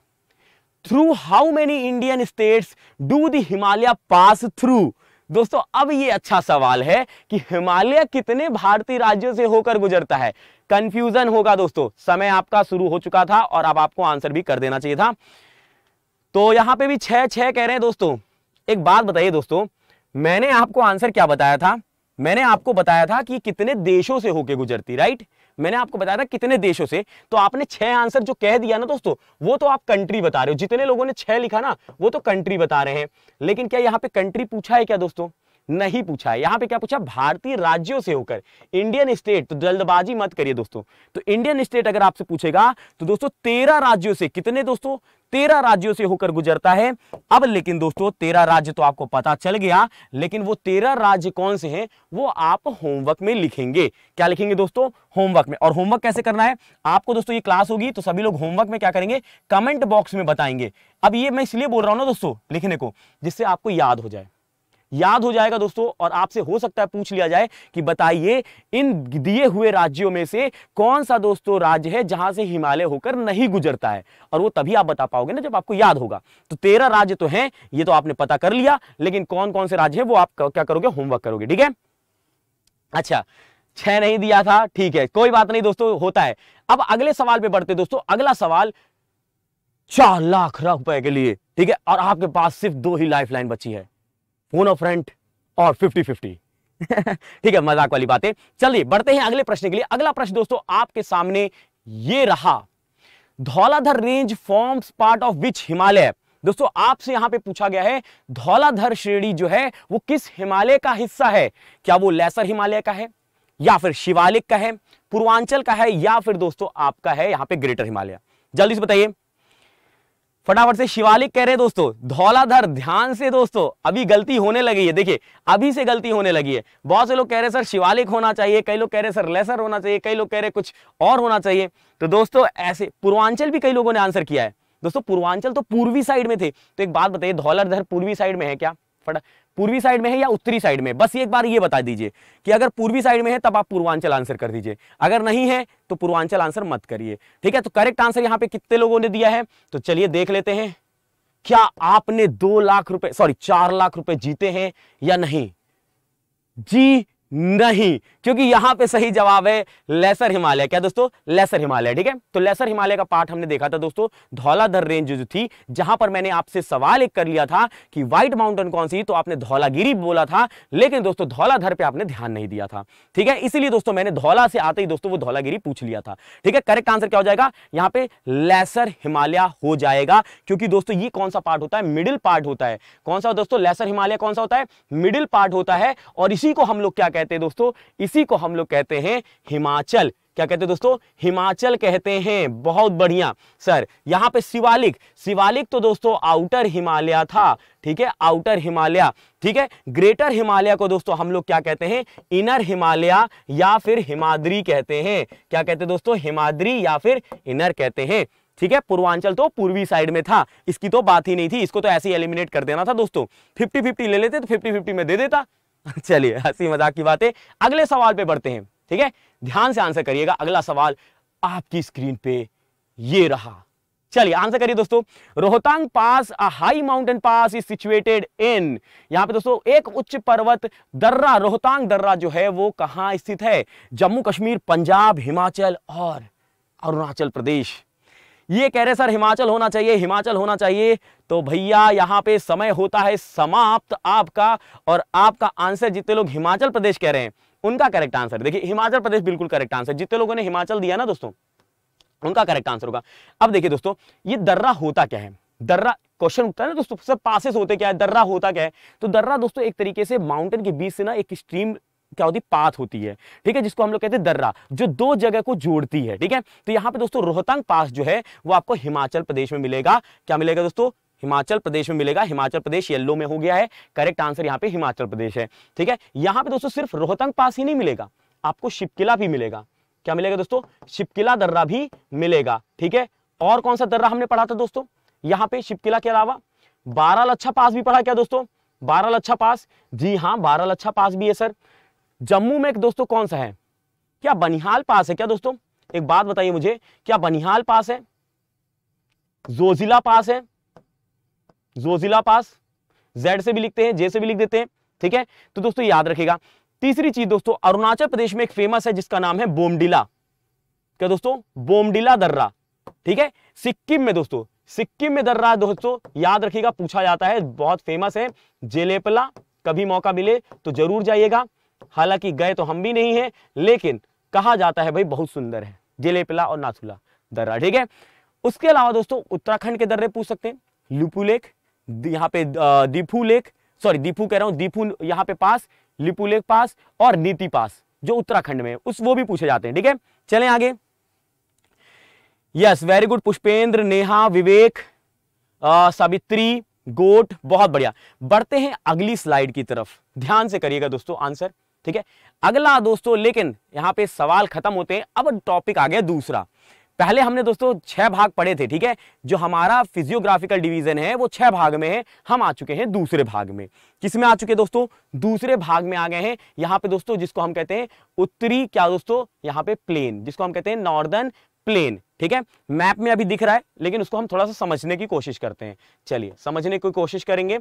through how many Indian states do the Himalaya pass through. दोस्तों अब ये अच्छा सवाल है कि हिमालय कितने भारतीय राज्यों से होकर गुजरता है, कंफ्यूजन होगा दोस्तों। समय आपका शुरू हो चुका था और अब आपको आंसर भी कर देना चाहिए था। तो यहां पे भी छह छह कह रहे हैं दोस्तों। एक बात बताइए दोस्तों, मैंने आपको आंसर क्या बताया था, मैंने आपको बताया था कि कितने देशों से होके गुजरती, राइट, मैंने आपको बताया था कितने देशों से। तो आपने छह आंसर जो कह दिया ना दोस्तों, वो तो आप कंट्री बता रहे हो, जितने लोगों ने छह लिखा ना वो तो कंट्री बता रहे हैं। लेकिन क्या यहाँ पे कंट्री पूछा है क्या दोस्तों, नहीं पूछा है। यहाँ पे क्या पूछा, भारतीय राज्यों से होकर, इंडियन स्टेट। तो जल्दबाजी मत करिए दोस्तों। तो इंडियन स्टेट अगर आपसे पूछेगा तो दोस्तों तेरह राज्यों से, कितने दोस्तों तेरह राज्यों से होकर गुजरता है। अब लेकिन दोस्तों तेरह राज्य तो आपको पता चल गया, लेकिन वो तेरह राज्य कौन से हैं वो आप होमवर्क में लिखेंगे। क्या लिखेंगे दोस्तों, होमवर्क में। और होमवर्क कैसे करना है आपको दोस्तों, ये क्लास होगी तो सभी लोग होमवर्क में क्या करेंगे, कमेंट बॉक्स में बताएंगे। अब ये मैं इसलिए बोल रहा हूं ना दोस्तों लिखने को, जिससे आपको याद हो जाए, याद हो जाएगा दोस्तों। और आपसे हो सकता है पूछ लिया जाए कि बताइए इन दिए हुए राज्यों में से कौन सा दोस्तों राज्य है जहां से हिमालय होकर नहीं गुजरता है, और वो तभी आप बता पाओगे ना जब आपको याद होगा। तो तेरह राज्य तो हैं, ये तो आपने पता कर लिया, लेकिन कौन कौन से राज्य है वो आप क्या करोगे, होमवर्क करोगे, ठीक है। अच्छा छह नहीं दिया था, ठीक है कोई बात नहीं दोस्तों, होता है। अब अगले सवाल पे बढ़ते दोस्तों। अगला सवाल चार लाख रुपए के लिए, ठीक है, और आपके पास सिर्फ दो ही लाइफ लाइन बची है, फोन ऑफ फ्रेंड और फिफ्टी फिफ्टी। ठीक है मजाक वाली बातें, चलिए बढ़ते हैं अगले प्रश्न के लिए। अगला प्रश्न दोस्तों आपके सामने ये रहा, Dhauladhar range forms part of which Himalaya. दोस्तों आपसे यहां पे पूछा गया है धौलाधर श्रेणी जो है वो किस हिमालय का हिस्सा है। क्या वो लेसर हिमालय का है, या फिर शिवालिक का है, पूर्वांचल का है, या फिर दोस्तों आपका है यहाँ पे ग्रेटर हिमालय। जल्दी से बताइए फटाफट से। शिवालिक कह रहे हैं दोस्तों, धौलाधर, ध्यान से दोस्तों अभी गलती होने लगी है, देखिए अभी से गलती होने लगी है। बहुत से लोग कह रहे हैं सर शिवालिक होना चाहिए, कई लोग कह रहे हैं सर लेसर होना चाहिए, कई लोग कह रहे हैं कुछ और होना चाहिए। तो दोस्तों ऐसे पूर्वांचल भी कई लोगों ने आंसर किया है दोस्तों, पूर्वांचल तो पूर्वी साइड में थे। तो एक बात बताइए, धौलाधर पूर्वी साइड में है क्या, फटा पूर्वी साइड में है या उत्तरी साइड में, बस एक बार ये बता दीजिए। कि अगर पूर्वी साइड में है तब आप पूर्वांचल आंसर कर दीजिए, अगर नहीं है तो पूर्वांचल आंसर मत करिए, ठीक है। तो करेक्ट आंसर यहाँ पे कितने लोगों ने दिया है तो चलिए देख लेते हैं, क्या आपने दो लाख रुपए सॉरी चार लाख रुपए जीते हैं या नहीं। जी नहीं, क्योंकि यहां पे सही जवाब है लेसर हिमालय। क्या दोस्तों, लेसर हिमालय, ठीक है। तो लेसर हिमालय का पार्ट हमने देखा था दोस्तों, धौलाधर रेंज जो थी, जहां पर मैंने आपसे सवाल एक कर लिया था कि व्हाइट माउंटेन कौन सी, तो आपने धौलागिरी बोला था, लेकिन दोस्तों धौलाधर पे आपने ध्यान नहीं दिया था, ठीक है। इसीलिए दोस्तों मैंने धौला से आते ही दोस्तों वो धौलागिरी पूछ लिया था, ठीक है। करेक्ट आंसर क्या हो जाएगा यहाँ पे, लेसर हिमालय हो जाएगा, क्योंकि दोस्तों ये कौन सा पार्ट होता है, मिडिल पार्ट होता है। कौन सा दोस्तों, लेसर हिमालय कौन सा होता है, मिडिल पार्ट होता है। और इसी को हम लोग क्या कहते हैं दोस्तों, इसी को हम लोग कहते हैं हिमाचल। क्या कहते हैं दोस्तों, हिमाचल कहते हैं। बहुत बढ़िया सर। यहां पे शिवालिक, शिवालिक तो दोस्तों आउटर हिमालय था, ठीक है, आउटर हिमालय, ठीक है। ग्रेटर हिमालय को दोस्तों हम लोग क्या कहते हैं, इनर हिमालय या फिर हिमाद्री कहते हैं। क्या कहते हैं दोस्तों, हिमाद्री या फिर इनर कहते हैं, ठीक है, पूर्वांचल तो पूर्वी साइड में था, इसकी तो बात ही नहीं थी, इसको तो ऐसे ही एलिमिनेट कर देना था दोस्तों। फिफ्टी फिफ्टी ले लेते तो फिफ्टी फिफ्टी में दे देता। चलिए हंसी मजाक की बात है, अगले सवाल पे बढ़ते हैं। ठीक है, ध्यान से आंसर करिएगा। अगला सवाल आपकी स्क्रीन पे ये रहा, चलिए आंसर करिए दोस्तों। Rohtang pass, a high mountain pass is situated in, यहाँ पे दोस्तों एक उच्च पर्वत दर्रा, रोहतांग दर्रा जो है वो कहाँ स्थित है? जम्मू कश्मीर, पंजाब, हिमाचल और अरुणाचल प्रदेश। ये कह रहे सर हिमाचल होना चाहिए, हिमाचल होना चाहिए, तो भैया यहाँ पे समय होता है समाप्त आपका, और आपका आंसर जितने लोग हिमाचल प्रदेश कह रहे हैं उनका करेक्ट आंसर, देखिए हिमाचल प्रदेश बिल्कुल करेक्ट आंसर, जितने लोगों ने हिमाचल दिया ना दोस्तों उनका करेक्ट आंसर होगा। अब देखिए दोस्तों ये दर्रा होता क्या है? दर्रा क्वेश्चन उठता है ना दोस्तों, सब पासेस होते क्या है, दर्रा होता क्या है? तो दर्रा दोस्तों एक तरीके से माउंटेन के बीच से ना एक स्ट्रीम क्या होती है, पाथ होती है, ठीक है, जिसको हम लोग कहते हैं दर्रा, जो दो जगह को जोड़ती है। ठीक है, तो यहाँ पे दोस्तों रोहतांग पास जो है वो आपको हिमाचल प्रदेश में मिलेगा। क्या मिलेगा दोस्तों? हिमाचल प्रदेश में मिलेगा। हिमाचल प्रदेश येलो में हो गया है, करेक्ट आंसर यहाँ पे हिमाचल प्रदेश है। ठीक है, यहाँ पे दोस्तों सिर्फ रोहतांग पास ही नहीं मिलेगा, आपको शिपकिला भी मिलेगा। क्या मिलेगा दोस्तों? शिपकिला दर्रा भी मिलेगा। ठीक है, और कौन सा दर्रा हमने पढ़ा था दोस्तों यहाँ पे शिपकिला के अलावा? बारालाचा पास भी पढ़ा क्या दोस्तों? बारालाचा पास, जी हाँ बारालाचा पास भी है सर। जम्मू में एक दोस्तों कौन सा है, क्या बनिहाल पास है क्या दोस्तों? एक बात बताइए मुझे, क्या बनिहाल पास है? जोजिला पास है, जोजिला पास, जेड से भी लिखते हैं, जे से भी लिख देते हैं। ठीक है, तो दोस्तों याद रखेगा। तीसरी चीज दोस्तों, अरुणाचल प्रदेश में एक फेमस है जिसका नाम है बोमडिला, क्या दोस्तों? बोमडिला दर्रा। ठीक है, सिक्किम में दोस्तों, सिक्किम में दर्रा दोस्तों याद रखिएगा पूछा जाता है, बहुत फेमस है, जेलेपला। कभी मौका मिले तो जरूर जाइएगा, हालांकि गए तो हम भी नहीं है, लेकिन कहा जाता है भाई बहुत सुंदर है जेलेपला और नाथुला दर्रा। ठीक है, उसके अलावा दोस्तों उत्तराखंड के दर्रे पूछ सकते हैं, लिपू लेक, यहाँ पे दीफू लेक, सॉरी दीफू कह रहा हूँ, दीफू यहाँ पे पास, लिपू लेक पास और नीति पास जो उत्तराखंड में है, उस वो भी पूछे जाते हैं। ठीक है, चलें आगे। Yes, very good Pushpendra, Neha, Vivek, आ, सावित्री, गोट, बहुत बढ़िया। बढ़ते हैं अगली स्लाइड की तरफ, ध्यान से करिएगा दोस्तों आंसर। ठीक है, अगला दोस्तों, लेकिन यहाँ पे सवाल खत्म होते हैं, अब टॉपिक आ गया दूसरा। पहले हमने दोस्तों छह भाग पढ़े थे, ठीक है, जो हमारा फिजियोग्राफिकल डिवीजन है वो छह भाग में है, हम आ चुके हैं दूसरे भाग में। किस में आ चुके हैं दोस्तों? दूसरे भाग में आ गए हैं। यहाँ पे दोस्तों जिसको हम कहते हैं उत्तरी, क्या दोस्तों यहाँ पे प्लेन, जिसको हम कहते हैं नॉर्दर्न प्लेन। ठीक है, मैप में अभी दिख रहा है लेकिन उसको हम थोड़ा सा समझने की कोशिश करते हैं। चलिए समझने की कोशिश करेंगे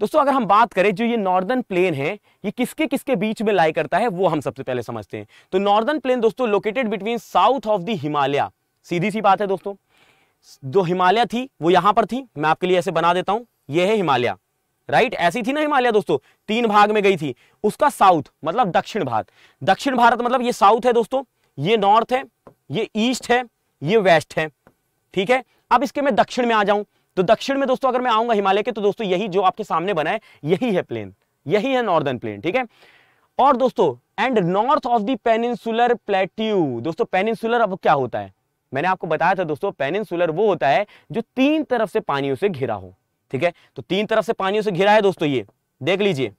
दोस्तों। अगर हम बात करें जो ये नॉर्दर्न प्लेन है ये किसके किसके बीच में लाई करता है वो हम सबसे पहले समझते हैं। तो नॉर्दर्न प्लेन दोस्तों located between south of the Himalaya, सीधी सी बात है दोस्तों, जो हिमालय थी वो यहां पर थी, मैं आपके लिए ऐसे बना देता हूं, ये है हिमालय, राइट, ऐसी थी ना हिमालय दोस्तों, तीन भाग में गई थी, उसका साउथ मतलब दक्षिण भारत, दक्षिण भारत मतलब ये साउथ है दोस्तों, ये नॉर्थ है, ये ईस्ट है, ये वेस्ट है। ठीक है, अब इसके मैं दक्षिण में आ जाऊं तो दक्षिण में दोस्तों अगर मैं आऊंगा हिमालय के तो दोस्तों यही जो आपके सामने बना है यही है प्लेन, यही है नॉर्दर्न प्लेन। ठीक है, और दोस्तों and north of the peninsular plateau, दोस्तों पेनिनसुलर अब क्या होता है, मैंने आपको बताया था दोस्तों पेनिनसुलर वो होता है जो तीन तरफ से पानियों से घिरा हो। ठीक है, तो तीन तरफ से पानियों से घिरा है दोस्तों, ये देख लीजिए,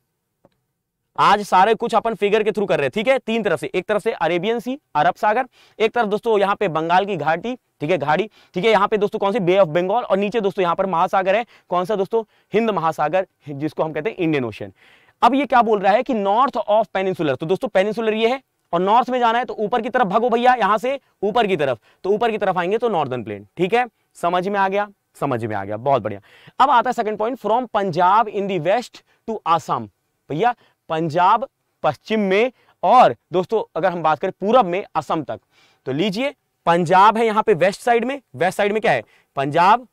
आज सारे कुछ अपन फिगर के थ्रू कर रहे हैं। ठीक है, तीन तरफ से, एक तरफ से अरेबियन सी, अरब सागर, एक तरफ दोस्तों यहाँ पे बंगाल की घाटी, ठीक है घाटी, ठीक है यहाँ पे दोस्तों कौन सी, बे ऑफ बंगाल, और नीचे दोस्तों यहाँ पर महासागर है, कौन सा दोस्तों, हिंद महासागर, जिसको हम कहते हैं इंडियन ओशन। अब ये क्या बोल रहा है कि नॉर्थ ऑफ पेनिनसुलर, तो दोस्तों पेनिनसुलर ये है और नॉर्थ में जाना है तो ऊपर की तरफ भागो भैया, यहाँ से ऊपर की तरफ, तो ऊपर की तरफ आएंगे तो नॉर्दर्न प्लेन। ठीक है, समझ में आ गया, समझ में आ गया, बहुत बढ़िया। अब आता है second point, from Punjab in the west to Assam, भैया पंजाब पश्चिम में और दोस्तों अगर हम बात करें पूरब में असम तक, तो लीजिए पंजाब है यहाँ पे वेस्ट साइड में, वेस्ट साइड में क्या है पंजाब,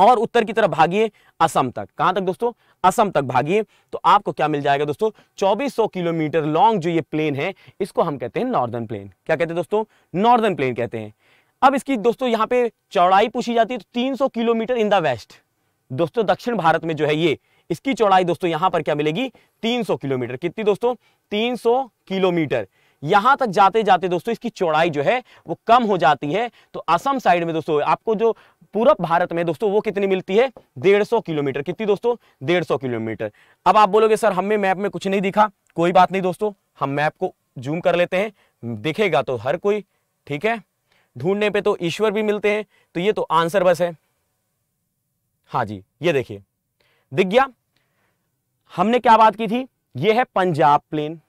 और उत्तर की तरफ भागिए असम तक, कहां तक दोस्तों, असम तक भागिए, तो आपको क्या मिल जाएगा दोस्तों चौबीस सौ किलोमीटर लॉन्ग जो ये प्लेन है इसको हम कहते हैं नॉर्दर्न प्लेन। क्या कहते हैं दोस्तों, नॉर्दर्न प्लेन कहते हैं। अब इसकी दोस्तों यहाँ पे चौड़ाई पूछी जाती है तो तीन सौ किलोमीटर इन द वेस्ट, दोस्तों दक्षिण भारत में जो है ये इसकी चौड़ाई दोस्तों यहाँ पर क्या मिलेगी, तीन सौ किलोमीटर, कितनी दोस्तों, तीन सौ किलोमीटर। यहां तक जाते जाते दोस्तों इसकी चौड़ाई जो है वो कम हो जाती है, तो असम साइड में दोस्तों आपको जो पूरब भारत में दोस्तों वो कितनी मिलती है, डेढ़ सौ किलोमीटर, कितनी दोस्तों, डेढ़ सौ किलोमीटर। अब आप बोलोगे सर हमें मैप में कुछ नहीं दिखा, कोई बात नहीं दोस्तों, हम मैप को जूम कर लेते हैं, दिखेगा तो हर कोई। ठीक है, ढूंढने पे तो ईश्वर भी मिलते हैं, तो ये तो आंसर बस है। हाँ जी, ये देखिए दिख गया। हमने क्या बात की थी, ये है पंजाब प्लेन,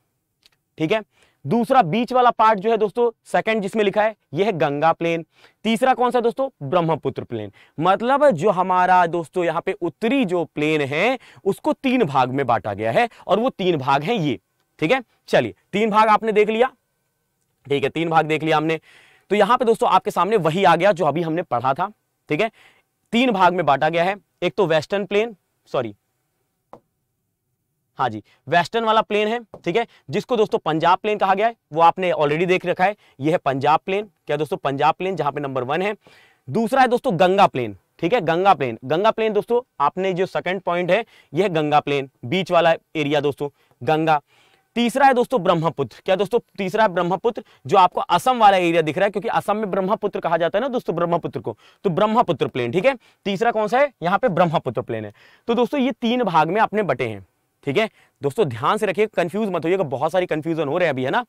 ठीक है। दूसरा बीच वाला पार्ट जो है दोस्तों सेकंड जिसमें लिखा है, यह है गंगा प्लेन। तीसरा कौन सा दोस्तों, ब्रह्मपुत्र प्लेन। मतलब जो हमारा दोस्तों यहाँ पे उत्तरी जो प्लेन है उसको तीन भाग में बांटा गया है, और वो तीन भाग है ये, ठीक है। चलिए तीन भाग आपने देख लिया, ठीक है, तीन भाग देख लिया हमने। तो यहाँ पे दोस्तों आपके सामने वही आ गया जो अभी हमने पढ़ा था, ठीक है। तीन भाग में बांटा गया है, एक तो वेस्टर्न प्लेन, सॉरी हाँ जी वेस्टर्न वाला प्लेन है, ठीक है, जिसको दोस्तों पंजाब प्लेन कहा गया है, वो आपने ऑलरेडी देख रखा है। ये है पंजाब प्लेन, क्या दोस्तों पंजाब प्लेन, जहां पे नंबर वन है। दूसरा है दोस्तों गंगा प्लेन, ठीक है, गंगा प्लेन। गंगा प्लेन दोस्तों आपने जो सेकंड पॉइंट है, यह है गंगा प्लेन, बीच वाला एरिया दोस्तों गंगा। तीसरा है दोस्तों ब्रह्मपुत्र, क्या दोस्तों तीसरा है ब्रह्मपुत्र, जो आपको असम वाला एरिया दिख रहा है, क्योंकि असम में ब्रह्मपुत्र कहा जाता है ना दोस्तों ब्रह्मपुत्र को, तो ब्रह्मपुत्र प्लेन, ठीक है। तीसरा कौन सा है, यहाँ पे ब्रह्मपुत्र प्लेन है। तो दोस्तों ये तीन भाग में आपने बटे हैं, ठीक है दोस्तों। ध्यान से रखिए, कंफ्यूज मत होइएगा, बहुत सारी कंफ्यूजन हो रहे हैं अभी, है ना।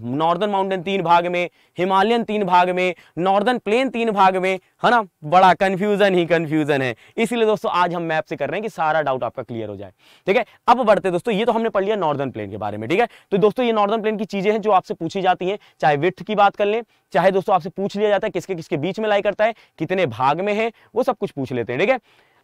नॉर्दर्न माउंटेन तीन भाग में, हिमालयन तीन भाग में, नॉर्दर्न प्लेन तीन भाग में, है ना, बड़ा कंफ्यूजन ही कंफ्यूजन है। इसीलिए दोस्तों आज हम मैप से कर रहे हैं कि सारा डाउट आपका क्लियर हो जाए, ठीक है। अब बढ़ते दोस्तों, ये तो हमने पढ़ लिया नॉर्दर्न प्लेन के बारे में, ठीक है। तो दोस्तों ये नॉर्दर्न प्लेन की चीजें हैं जो आपसे पूछी जाती हैं, चाहे विड्थ की बात कर लें, चाहे दोस्तों आपसे पूछ लिया जाता है किसके किसके बीच में लाई करता है, कितने भाग में है, वो सब कुछ पूछ लेते हैं, ठीक है।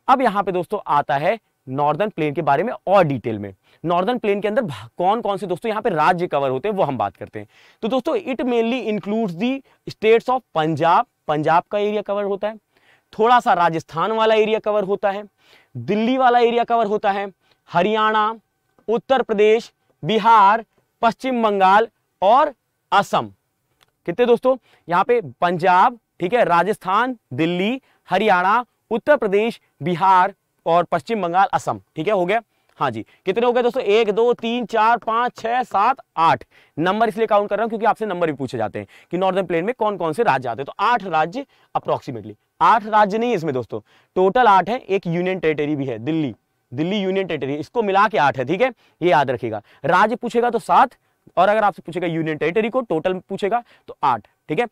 अब यहाँ पे दोस्तों आता है नॉर्दर्न प्लेन के बारे में और डिटेल में। नॉर्दर्न प्लेन के अंदर कौन कौन से दोस्तों यहाँ पे राज्य कवर होते हैं, वो हम बात करते हैं। तो दोस्तों it mainly includes the states of Punjab, Punjab का एरिया कवर होता है, थोड़ा सा राजस्थान वाला एरिया कवर होता है, दिल्ली वाला एरिया कवर होता है, हरियाणा, उत्तर प्रदेश, बिहार, पश्चिम बंगाल और असम। कितने दोस्तों यहाँ पे, पंजाब, ठीक है, राजस्थान, दिल्ली, हरियाणा, उत्तर प्रदेश, बिहार और पश्चिम बंगाल, असम, ठीक है, हो गया। हाँ जी कितने हो गए दोस्तों, एक दो तीन चार पाँच छः सात आठ। नंबर इसलिए काउंट कर रहा हूँ क्योंकि आपसे नंबर भी पूछे जाते हैं कि नॉर्दर्न प्लेन में कौन कौन से राज्य आते हैं। तो आठ राज्य अप्रोक्सीमेटली, आठ राज्य नहीं है इसमें दोस्तों, टोटल आठ है, एक यूनियन टेरिटरी भी है, दिल्ली, दिल्ली यूनियन टेरिटरी, इसको मिला के आठ है, ठीक है, ये याद रखेगा। राज्य पूछेगा तो सात, और अगर आपसे पूछेगा यूनियन टेरिटरी को टोटल पूछेगा तो आठ, ठीक है।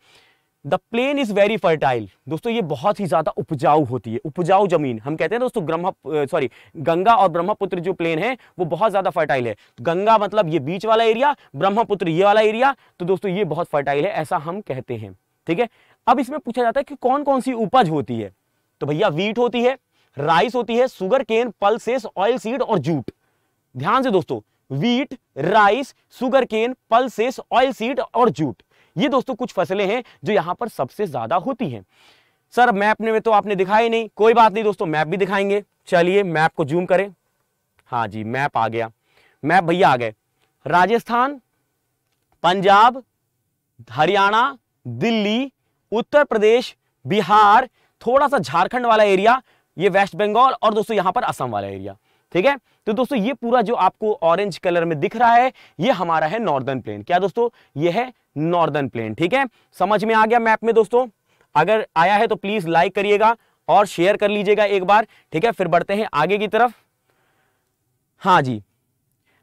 The plain is very fertile, दोस्तों ये बहुत ही ज्यादा उपजाऊ होती है, उपजाऊ जमीन हम कहते हैं दोस्तों। ब्रह्म सॉरी गंगा और ब्रह्मपुत्र जो प्लेन है वो बहुत ज्यादा फर्टाइल है। गंगा मतलब ये बीच वाला एरिया, ब्रह्मपुत्र ये वाला एरिया, तो दोस्तों ये बहुत फर्टाइल है, ऐसा हम कहते हैं, ठीक है। अब इसमें पूछा जाता है कि कौन कौन सी उपज होती है, तो भैया वीट होती है, राइस होती है, sugar cane, pulses, oil seed और जूट। ध्यान से दोस्तों, wheat, rice, sugar cane, pulses, oil seed और जूट, ये दोस्तों कुछ फसलें हैं जो यहां पर सबसे ज्यादा होती हैं। सर मैप में तो आपने दिखाया नहीं, कोई बात नहीं दोस्तों, मैप भी दिखाएंगे। चलिए मैप को जूम करें, हाँ जी मैप आ गया, मैप भैया आ गए। राजस्थान, पंजाब, हरियाणा, दिल्ली, उत्तर प्रदेश, बिहार, थोड़ा सा झारखंड वाला एरिया, ये वेस्ट बंगाल, और दोस्तों यहां पर असम वाला एरिया, ठीक है। तो दोस्तों ये पूरा जो आपको ऑरेंज कलर में दिख रहा है, ये हमारा है नॉर्दर्न प्लेन। क्या दोस्तों, ये है नॉर्दर्न प्लेन, ठीक है। समझ में आ गया मैप में दोस्तों, अगर आया है तो प्लीज लाइक करिएगा और शेयर कर लीजिएगा एक बार, ठीक है। फिर बढ़ते हैं आगे की तरफ। हाँ जी,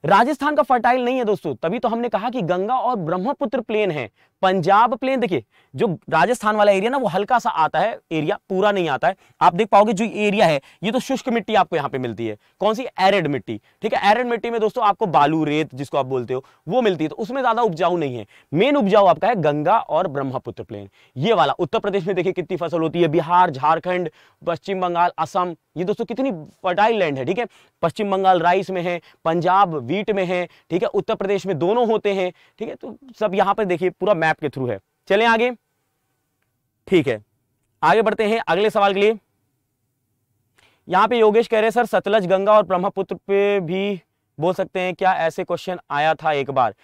राजस्थान का फर्टाइल नहीं है दोस्तों, तभी तो हमने कहा कि गंगा और ब्रह्मपुत्र प्लेन है। पंजाब प्लेन देखिए, जो राजस्थान वाला एरिया ना वो हल्का सा आता है, एरिया पूरा नहीं आता है। आप देख पाओगे जो एरिया है ये तो शुष्क मिट्टी आपको यहाँ पे मिलती है, कौन सी, एरिड मिट्टी, ठीक है। एरिड मिट्टी में दोस्तों आपको बालू, रेत जिसको आप बोलते हो, वो मिलती है, तो उसमें ज्यादा उपजाऊ नहीं है। मेन उपजाऊ आपका है गंगा और ब्रह्मपुत्र प्लेन, ये वाला। उत्तर प्रदेश में देखिए कितनी फसल होती है, बिहार, झारखंड, पश्चिम बंगाल, असम, ये दोस्तों कितनी फर्टाइल लैंड है, ठीक है। पश्चिम बंगाल राइस में है, पंजाब वीट में है, ठीक है, उत्तर प्रदेश में दोनों होते हैं, ठीक है। तो सब यहाँ पर देखिए पूरा मैप के थ्रू है। चलें आगे, ठीक है, आगे बढ़ते हैं अगले सवाल के लिए। यहाँ पे योगेश कह रहे हैं सर सतलज, गंगा और ब्रह्मपुत्र पे भी बोल सकते हैं क्या, ऐसे क्वेश्चन आया था एक बार।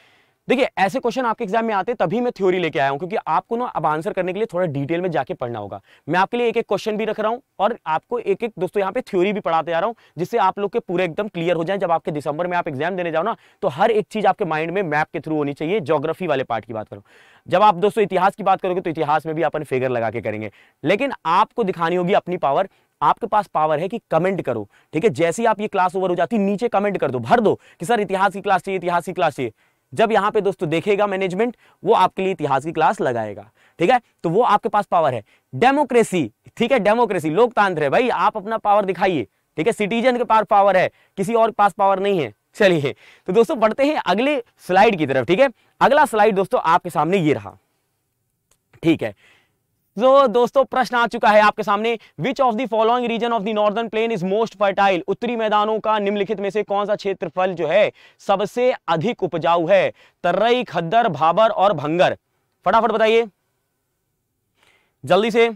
देखिए ऐसे क्वेश्चन आपके एग्जाम में आते, तभी मैं थ्योरी लेके आया हूं, क्योंकि आपको ना अब आंसर करने के लिए थोड़ा डिटेल में जाके पढ़ना होगा। मैं आपके लिए एक एक क्वेश्चन भी रख रहा हूं और आपको एक एक दोस्तों यहाँ पे थ्योरी भी पढ़ाते जा रहा हूं, जिससे आप लोग के पूरे एकदम क्लियर हो जाए। जब आपके दिसंबर में आप एग्जाम देने जाओ ना, तो हर एक चीज आपके माइंड में मैप के थ्रू होनी चाहिए। जोग्राफी वाले पार्ट की बात करो, जब आप दोस्तों इतिहास की बात करोगे तो इतिहास में भी अपन फिगर लगा के करेंगे, लेकिन आपको दिखानी होगी अपनी पावर। आपके पास पावर है कि कमेंट करो, ठीक है। जैसे ही आप ये क्लास ओवर हो जाती, नीचे कमेंट कर दो, भर दो कि सर इतिहास की क्लास चाहिए, इतिहास की क्लास चाहिए। जब यहाँ पे दोस्तों देखेगा मैनेजमेंट, वो आपके लिए इतिहास की क्लास लगाएगा, ठीक है, तो वो आपके पास पावर है। डेमोक्रेसी, ठीक है, डेमोक्रेसी लोकतंत्र है भाई, आप अपना पावर दिखाइए, ठीक है, सिटीजन के पास पावर है, किसी और के पास पावर नहीं है। चलिए तो दोस्तों बढ़ते हैं अगले स्लाइड की तरफ, ठीक है। अगला स्लाइड दोस्तों आपके सामने ये रहा, ठीक है। तो दोस्तों प्रश्न आ चुका है आपके सामने, which of the following region of the northern plain is most fertile, उत्तरी मैदानों का निम्नलिखित में से कौन सा क्षेत्रफल जो है सबसे अधिक उपजाऊ है, तर्रई, खद्दर, भाबर और भंगर। फटाफट बताइए जल्दी से।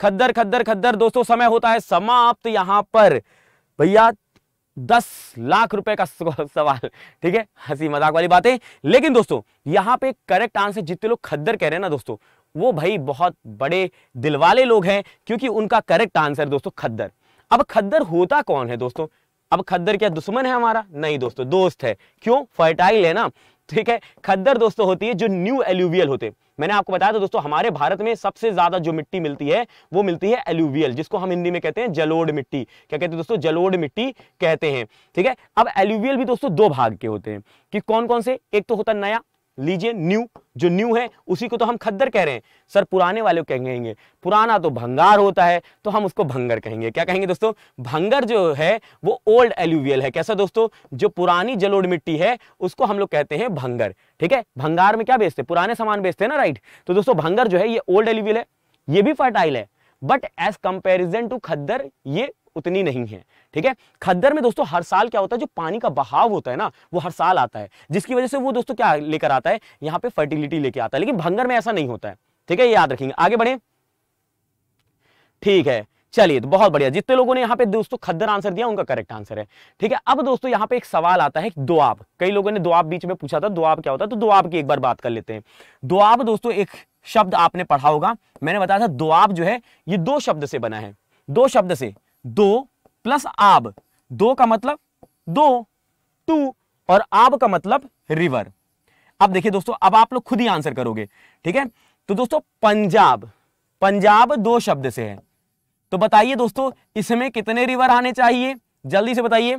खद्दर खद्दर खद्दर दोस्तों समय होता है समाप्त यहां पर। भैया दस लाख रुपए का सवाल, ठीक है, हंसी मजाक वाली बातें, लेकिन दोस्तों यहां पे करेक्ट आंसर जितने लोग खद्दर कह रहे हैं ना दोस्तों, वो भाई बहुत बड़े दिल वाले लोग हैं, क्योंकि उनका करेक्ट आंसर दोस्तों खद्दर। अब खद्दर होता कौन है दोस्तों? अब खद्दर क्या दुश्मन है हमारा? नहीं दोस्तों, दोस्त है। क्यों? फर्टाइल है ना, ठीक है। खद्दर दोस्तों होती है जो न्यू एल्यूवियल होते हैं, मैंने आपको बताया था दोस्तों हमारे भारत में सबसे ज्यादा जो मिट्टी मिलती है वो मिलती है एल्यूवियल, जिसको हम हिंदी में कहते हैं जलोढ़ मिट्टी। क्या कहते हैं दोस्तों? जलोढ़ मिट्टी कहते हैं, ठीक है। अब एल्यूवियल भी दोस्तों दो भाग के होते हैं, कि कौन कौन से? एक तो होता है नया, लीजिए न्यू, जो न्यू है उसी को तो हम खद्दर कह रहे हैं। सर पुराने वाले कहेंगे, पुराना तो भंगार होता है, तो हम उसको भंगर कहेंगे। क्या कहेंगे दोस्तों? भंगर जो है वो ओल्ड एल्यूवियल है। कैसा दोस्तों? जो पुरानी जलोढ़ मिट्टी है उसको हम लोग कहते हैं भंगर, ठीक है। भंगार में क्या बेचते हैं? पुराने सामान बेचते हैं ना, राइट। तो दोस्तों भंगर जो है ये ओल्ड एल्यूवियल है, ये भी फर्टाइल है, बट एज कंपेरिजन टू खद्दर ये उतनी नहीं है, ठीक है। खद्दर में दोस्तों हर साल क्या होता है, जो पानी का बहाव होता है ना वो हर साल आता है, जिसकी वजह से वो दोस्तों क्या लेकर आता है, यहाँ पे फर्टिलिटी लेकर आता है। लेकिन भंगर में ऐसा नहीं होता है, ठीक है, ये याद रखेंगे। आगे बढ़े, ठीक है। चलिए तो बहुत बढ़िया, जितने लोगों ने यहाँ पे दोस्तों खद्दर आंसर दिया उनका करेक्ट आंसर है, ठीक है। अब दोस्तों यहाँ पे एक सवाल आता है दोआब, कई लोगों ने दोआब बीच में पूछा था दोआब क्या होता है, तो दोआब की एक बार बात कर लेते हैं। दोआब दोस्तों एक शब्द आपने पढ़ा होगा, मैंने बताया था दोआब जो है ये दो शब्द से बना है, दो शब्द से, दो प्लस आब, दो का मतलब दो, टू, और आब का मतलब रिवर। अब देखिए दोस्तों, अब आप लोग खुद ही आंसर करोगे, ठीक है। तो दोस्तों पंजाब, पंजाब दो शब्द से है, तो बताइए दोस्तों इसमें कितने रिवर आने चाहिए, जल्दी से बताइए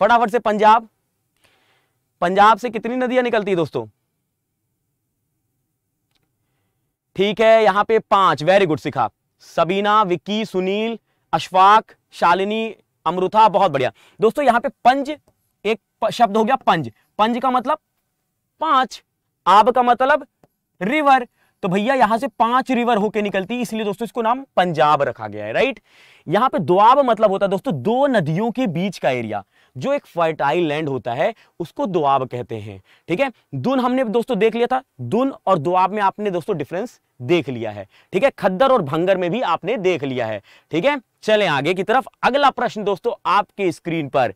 फटाफट से। पंजाब, पंजाब से कितनी नदियां निकलती है दोस्तों? ठीक है, यहां पे पांच, वेरी गुड शिखा, सबीना, विक्की, सुनील, अशफाक, शालिनी, अमृता, बहुत बढ़िया। दोस्तों यहाँ पे पंज एक शब्द हो गया, पंज, पंज का मतलब पांच, आब का मतलब रिवर, तो भैया यहां से पांच रिवर होके निकलती, इसलिए दोस्तों इसको नाम पंजाब रखा गया है, राइट। यहाँ पे दोआब मतलब होता है दोस्तों दो नदियों के बीच का एरिया, जो एक फर्टाइल लैंड होता है उसको दोआब कहते हैं, ठीक है। दुन हमने दोस्तों देख लिया था, दुन और दोआब में आपने दोस्तों डिफरेंस देख लिया है, ठीक है। खद्दर और भंगर में भी आपने देख लिया है, ठीक है। चले आगे की तरफ, अगला प्रश्न दोस्तों आपके स्क्रीन पर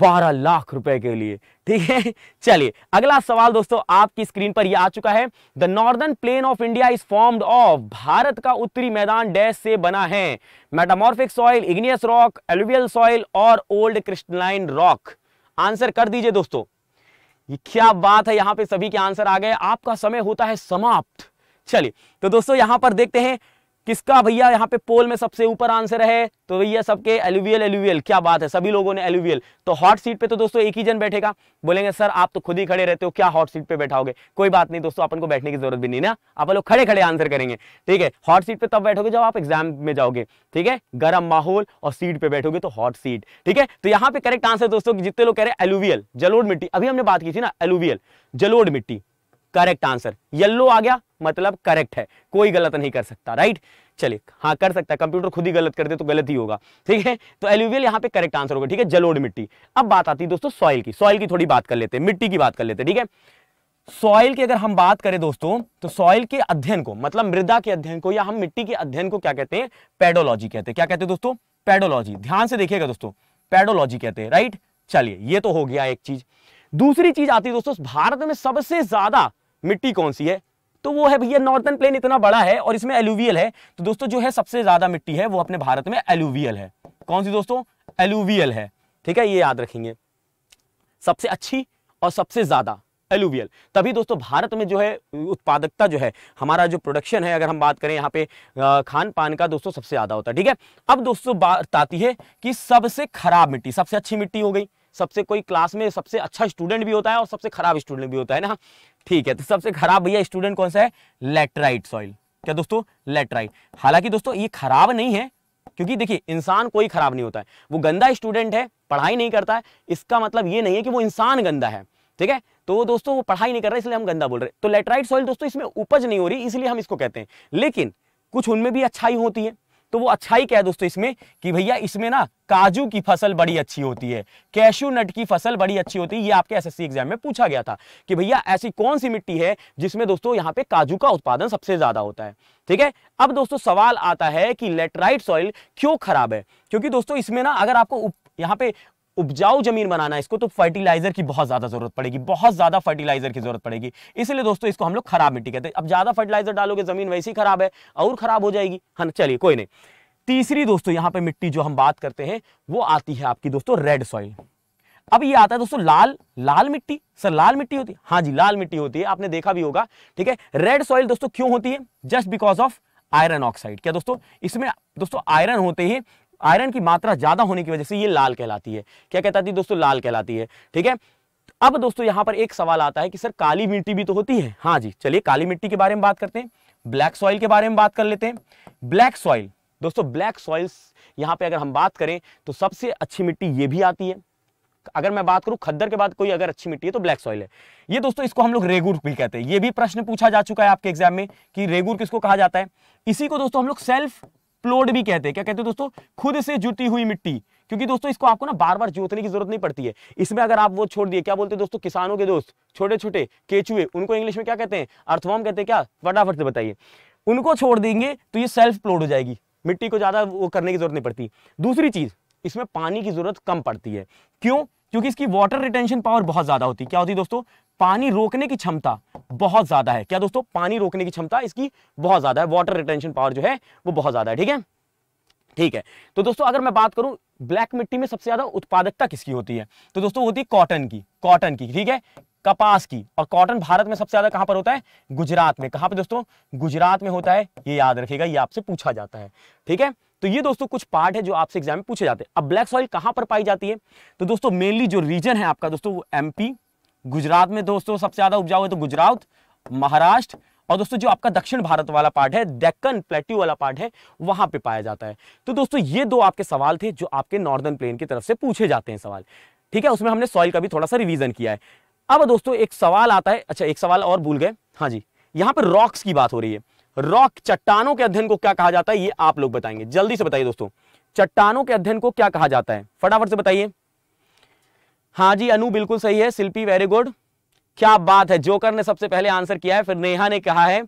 बारह लाख रुपए के लिए, ठीक है। चलिए अगला सवाल दोस्तों आपकी स्क्रीन पर यह आ चुका है, the northern plain of India is formed of, Bharat का उत्तरी मैदान डैश से बना है, metamorphic soil, igneous rock, alluvial soil और ओल्ड क्रिस्टलाइन रॉक। आंसर कर दीजिए दोस्तों, ये क्या बात है, यहां पे सभी के आंसर आ गए, आपका समय होता है समाप्त। चलिए तो दोस्तों यहां पर देखते हैं किसका भैया यहाँ पे पोल में सबसे ऊपर आंसर है, तो भैया सबके एलुवियल, एलुवियल, क्या बात है, सभी लोगों ने एलुवियल। तो हॉट सीट पे तो दोस्तों एक ही जन बैठेगा, बोलेंगे सर आप तो खुद ही खड़े रहते हो, क्या हॉट सीट पे बैठाओगे? कोई बात नहीं दोस्तों, अपन को बैठने की जरूरत भी नहीं ना, आप लोग खड़े खड़े आंसर करेंगे, ठीक है। हॉट सीट पे तब बैठोगे जब आप एग्जाम में जाओगे, ठीक है, गर्म माहौल, और सीट पे बैठोगे तो हॉट सीट, ठीक है। तो यहाँ पे करेक्ट आंसर दोस्तों जितने लोग कह रहे हैं एलुवियल, जलोढ़ मिट्टी, अभी हमने बात की थी ना एलुवियल, जलोढ़ मिट्टी, करेक्ट आंसर। येलो आ गया मतलब करेक्ट है, कोई गलत नहीं कर सकता, राइट। चलिए, हाँ कर सकता है, कंप्यूटर खुद ही गलत कर दे तो गलत ही होगा, ठीक है। तो एल्यूवियल यहाँ पे करेक्ट आंसर होगा, ठीक है, जलोढ़ मिट्टी। अब बात आती है दोस्तों सॉइल की, सॉइल की थोड़ी बात कर लेते हैं, मिट्टी की बात कर लेते हैं, ठीक है। सॉइल की अगर हम बात करें दोस्तों, तो सॉइल के अध्ययन को, मतलब मृदा के अध्ययन को, या हम मिट्टी के अध्ययन को क्या कहते हैं? पेडोलॉजी कहते हैं। क्या कहते हैं दोस्तों? पेडोलॉजी। ध्यान से देखिएगा दोस्तों, पेडोलॉजी कहते हैं, राइट। चलिए ये तो हो गया एक चीज। दूसरी चीज आती है दोस्तों, भारत में सबसे ज्यादा मिट्टी कौन सी है? तो वो है भैया नॉर्दर्न प्लेन इतना बड़ा है और इसमें एलुवियल है, तो दोस्तों जो है सबसे ज्यादा मिट्टी है वो अपने भारत में एलुवियल है। कौन सी दोस्तों? एलुवियल है, ठीक है, ये याद रखेंगे, सबसे अच्छी और सबसे ज्यादा एलुवियल। तभी दोस्तों भारत में जो है उत्पादकता जो है हमारा, जो प्रोडक्शन है, अगर हम बात करें यहाँ पे खान पान का, दोस्तों सबसे ज्यादा होता है, ठीक है। अब दोस्तों बात आती है कि सबसे खराब मिट्टी, सबसे अच्छी मिट्टी हो गई, सबसे कोई क्लास में सबसे अच्छा स्टूडेंट भी होता है और सबसे खराब स्टूडेंट भी होता है ना, ठीक है। तो सबसे खराब भैया स्टूडेंट कौन सा है? Laterite soil. क्या दोस्तों? लैटराइट। हालांकि दोस्तों ये खराब नहीं है, क्योंकि देखिए इंसान कोई खराब नहीं होता है। वो गंदा स्टूडेंट है, पढ़ाई नहीं करता है, इसका मतलब ये नहीं है कि वो इंसान गंदा है, ठीक है। तो वो दोस्तों वो पढ़ाई नहीं कर रहा, इसलिए हम गंदा बोल रहे हैं। तो लैटराइट सॉइल दोस्तों इसमें उपज नहीं हो रही, इसलिए हम इसको कहते हैं। लेकिन कुछ उनमें भी अच्छाई होती है। तो वो अच्छाई क्या है दोस्तों इसमें? कि भैया इसमें ना काजू की फसल बड़ी अच्छी होती है, कैशू नट की फसल बड़ी अच्छी होती है। ये आपके एसएससी एग्जाम में पूछा गया था कि भैया ऐसी कौन सी मिट्टी है जिसमें दोस्तों यहाँ पे काजू का उत्पादन सबसे ज्यादा होता है, ठीक है। अब दोस्तों सवाल आता है कि लेटराइट सॉइल क्यों खराब है? क्योंकि दोस्तों इसमें ना अगर आपको यहाँ पे उपजाऊ जमीन बनाना है इसको, तो फर्टिलाइजर की बहुत ज्यादा जरूरत पड़ेगी, बहुत ज्यादा फर्टिलाइजर की जरूरत पड़ेगी। इसलिए दोस्तों इसको हम लोग खराब मिट्टी कहते हैं। अब ज्यादा फर्टिलाइजर डालोगे जमीन वैसी खराब है और खराब हो जाएगी, है ना। चलिए कोई नहीं। तीसरी दोस्तों यहाँ पे मिट्टी जो हम बात करते हैं वो आती है आपकी दोस्तों रेड सॉइल। अब ये आता है दोस्तों लाल लाल मिट्टी। सर लाल मिट्टी होती है? हाँ जी लाल मिट्टी होती है, आपने देखा भी होगा, ठीक है। रेड सॉइल दोस्तों क्यों होती है? Just because of iron oxide. क्या दोस्तों? इसमें दोस्तों आयरन होते हैं, आयरन की मात्रा ज्यादा होने की वजह से ये लाल कहलाती है। क्या कहलाती है दोस्तों? लाल कहलाती है, ठीक है। अब दोस्तों यहाँ पर एक सवाल आता है कि सर काली मिट्टी भी तो होती है। हाँ जी, चलिए काली मिट्टी के बारे में बात करते हैं। ब्लैक सॉइल के बारे में बात कर लेते हैं। ब्लैक सॉइल दोस्तों, ब्लैक सॉइल्स यहाँ पे अगर हम बात करें तो सबसे अच्छी मिट्टी ये भी आती है। अगर मैं बात करूं खद्दर के बाद कोई अगर अच्छी मिट्टी है तो ब्लैक सॉइल है ये दोस्तों। इसको हम लोग रेगूर भी कहते हैं। ये भी प्रश्न पूछा जा चुका है आपके एग्जाम में कि रेगूर किसको कहा जाता है। इसी को दोस्तों हम लोग सेल्फ प्लोड भी कहते हैं। क्या कहते हैं दोस्तों? खुद से जुटी हुई मिट्टी, क्योंकि दोस्तों इसको आपको ना बार बार जोतने की जरूरत नहीं पड़ती है। इसमें अगर आप वो छोड़ दिए, क्या बोलते हैं दोस्तों किसानों के दोस्त, छोटे छोटे केचुए, उनको इंग्लिश में क्या कहते हैं? अर्थवॉर्म कहते हैं। क्या? फटाफट से बताइए। उनको छोड़ देंगे तो ये सेल्फ प्लोड हो जाएगी, मिट्टी को ज्यादा वो करने की जरूरत नहीं पड़ती। दूसरी चीज, इसमें पानी की जरूरत कम पड़ती है। क्यों? क्योंकि इसकी वाटर रिटेंशन पावर बहुत ज्यादा होती है। क्या होती है दोस्तों? पानी रोकने की क्षमता बहुत ज्यादा है। क्या दोस्तों? पानी रोकने की क्षमता इसकी बहुत ज्यादा है, वाटर रिटेंशन पावर जो है वो बहुत ज्यादा है, ठीक है ठीक है। तो दोस्तों अगर मैं बात करूं ब्लैक मिट्टी में सबसे ज्यादा उत्पादकता किसकी होती है, तो दोस्तों होती है कॉटन की, कॉटन की, ठीक है, कपास की। और कॉटन भारत में सबसे ज्यादा कहां पर होता है? गुजरात में। कहां पे दोस्तों? गुजरात में होता है, ये याद रखिएगा, ये आपसे पूछा जाता है, ठीक है। तो ये दोस्तों कुछ पार्ट है जो आपसे एग्जाम में पूछे जाते हैं। अब ब्लैक सॉइल कहां पर पाई जाती है? तो दोस्तों मेनली जो रीजन है आपका दोस्तों वो एमपी, गुजरात में दोस्तों सबसे ज्यादा उपजाऊ है तो गुजरात, महाराष्ट्र, और दोस्तों जो आपका दक्षिण भारत वाला पार्ट है, डेक्कन प्लेट्यू वाला पार्ट है, वहां पे पाया जाता है। तो दोस्तों ये दो आपके सवाल थे जो आपके नॉर्दर्न प्लेन की तरफ से पूछे जाते हैं सवाल, ठीक है। उसमें हमने सॉइल का भी थोड़ा सा रिवीजन किया है। अब दोस्तों एक सवाल आता है, अच्छा एक सवाल और भूल गए, हाँ जी, यहाँ पर रॉक्स की बात हो रही है। रॉक, चट्टानों के अध्ययन को क्या कहा जाता है? ये आप लोग बताएंगे, जल्दी से बताइए दोस्तों, चट्टानों के अध्ययन को क्या कहा जाता है? फटाफट से बताइए। हाँ जी अनु बिल्कुल सही है, शिल्पी वेरी गुड, क्या बात है। जोकर ने सबसे पहले आंसर किया है, फिर नेहा ने कहा है,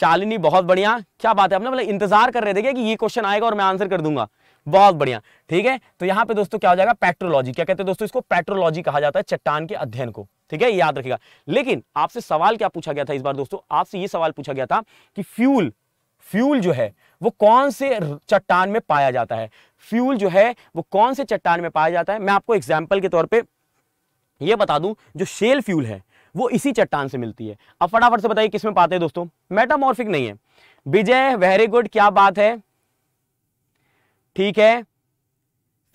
शालिनी बहुत बढ़िया, क्या बात है। अपने मतलब इंतजार कर रहे थे क्या कि ये क्वेश्चन आएगा और मैं आंसर कर दूंगा, बहुत बढ़िया, ठीक है। तो यहाँ पे दोस्तों क्या हो जाएगा? पेट्रोलॉजी। क्या कहते हैं दोस्तों इसको? पेट्रोलॉजी कहा जाता है, चट्टान के अध्ययन को, ठीक है, याद रखिएगा। लेकिन आपसे सवाल क्या पूछा गया था इस बार दोस्तों? आपसे ये सवाल पूछा गया था कि फ्यूल, फ्यूल जो है वो कौन से चट्टान में पाया जाता है, फ्यूल जो है वो कौन से चट्टान में पाया जाता है। मैं आपको एग्जाम्पल के तौर पर यह बता दूं, जो शेल फ्यूल है वो इसी चट्टान से मिलती है। अब फटाफट से बताइए किसमें पाते हैं दोस्तों? मेटामॉर्फिक नहीं है। विजय वेरी गुड, क्या बात है, ठीक है।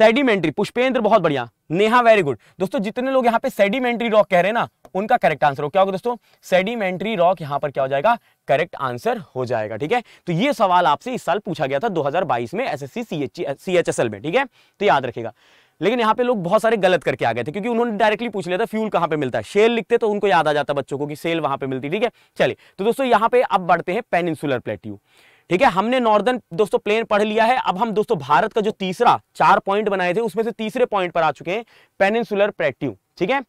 सेडिमेंट्री, पुष्पेंद्र बहुत बढ़िया, नेहा वेरी गुड। दोस्तों जितने लोग यहाँ पे सेडिमेंट्री रॉक कह रहे हैं ना, उनका करेक्ट आंसर हो क्या होगा दोस्तों? सेडिमेंट्री रॉक यहाँ पर क्या हो जाएगा? करेक्ट आंसर हो जाएगा, ठीक है। तो ये सवाल आपसे इस साल पूछा गया था दो हज़ार बाईस में एसएससी सीएचएसएल में, ठीक है, तो याद रखेगा। लेकिन यहाँ पे लोग बहुत सारे गलत करके आ गए थे, क्योंकि उन्होंने डायरेक्टली पूछ लिया था फ्यूल कहाँ पे मिलता है। शेल लिखते तो उनको याद आ जाता बच्चों को कि सेल वहां पे मिलती, ठीक है। चलिए तो दोस्तों यहाँ पे अब बढ़ते हैं पेनिनसुलर प्लेट्यू, ठीक है। हमने नॉर्दर्न दोस्तों प्लेन पढ़ लिया है। अब हम दोस्तों भारत का जो तीसरा चार पॉइंट बनाए थे उसमें से तीसरे पॉइंट पर आ चुके हैं, पेनिनसुलर प्लेट्यू, ठीक है।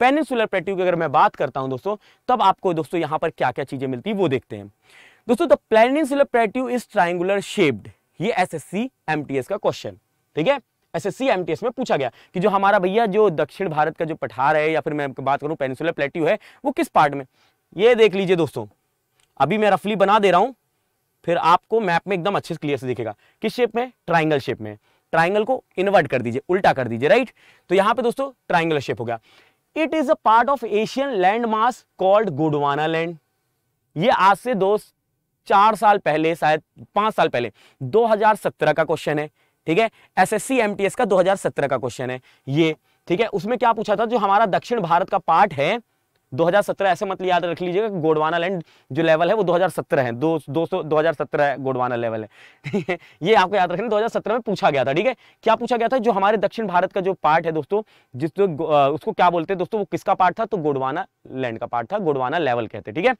पेनिनसुलर प्लेट्यू की अगर मैं बात करता हूं दोस्तों, तब आपको दोस्तों यहाँ पर क्या क्या चीजें मिलती है वो देखते हैं दोस्तों। The peninsular plateau is triangular shaped, ये एसएससी एमटीएस का क्वेश्चन, ठीक है, एसएससी एमटीएस में पूछा गया कि जो हमारा भैया जो दक्षिण भारत का जो पठार है, या फिर मैं बात करूं पेनिनसुलर प्लेट्यू है, वो किस पार्ट में। ये देख लीजिए दोस्तों, अभी मैं रफली बना दे रहा हूं, फिर आपको मैप में एकदम अच्छे से क्लियर से दिखेगा। किस शेप में? ट्राइंगल शेप में। ट्राइंगल को इन्वर्ट कर दीजिए, उल्टा कर दीजिए, राइट। तो यहाँ पे दोस्तों ट्राइंगल शेप हो गया। It is a part of Asian land mass called Gondwana land. ये आज से दो चार साल पहले, शायद पांच साल पहले, दो हजार सत्रह का क्वेश्चन है, ठीक है, एसएससी एमटीएस का दो हजार सत्रह का क्वेश्चन है ये। ठीक है, उसमें क्या पूछा था, जो हमारा दक्षिण भारत का पार्ट है दो हज़ार सत्रह, ऐसे मतलब याद रख लीजिएगा गोंडवाना लैंड जो लेवल है वो दो हज़ार सत्रह है, दो दो सौ दो हज़ार सत्रह है गोंडवाना लेवल है, ठीक है, ये आपको याद रखना, दो हज़ार सत्रह में पूछा गया था। ठीक है, क्या पूछा गया था, जो हमारे दक्षिण भारत का जो पार्ट है दोस्तों, जिस तो, उसको क्या बोलते हैं दोस्तों, वो किसका पार्ट था, तो गोंडवाना लैंड का पार्ट था, गोंडवाना लेवल कहते हैं। ठीक है,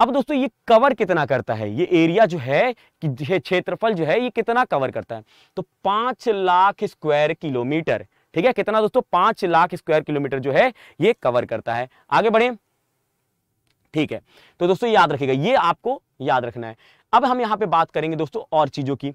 अब दोस्तों ये कवर कितना करता है, ये एरिया जो है, कि क्षेत्रफल जो है ये कितना कवर करता है, तो पांच लाख स्क्वायर किलोमीटर। ठीक है, कितना दोस्तों, पांच लाख स्क्वायर किलोमीटर जो है ये कवर करता है। आगे बढ़े, ठीक है, तो दोस्तों याद रखिएगा, ये आपको याद रखना है। अब हम यहाँ पे बात करेंगे दोस्तों और चीजों की।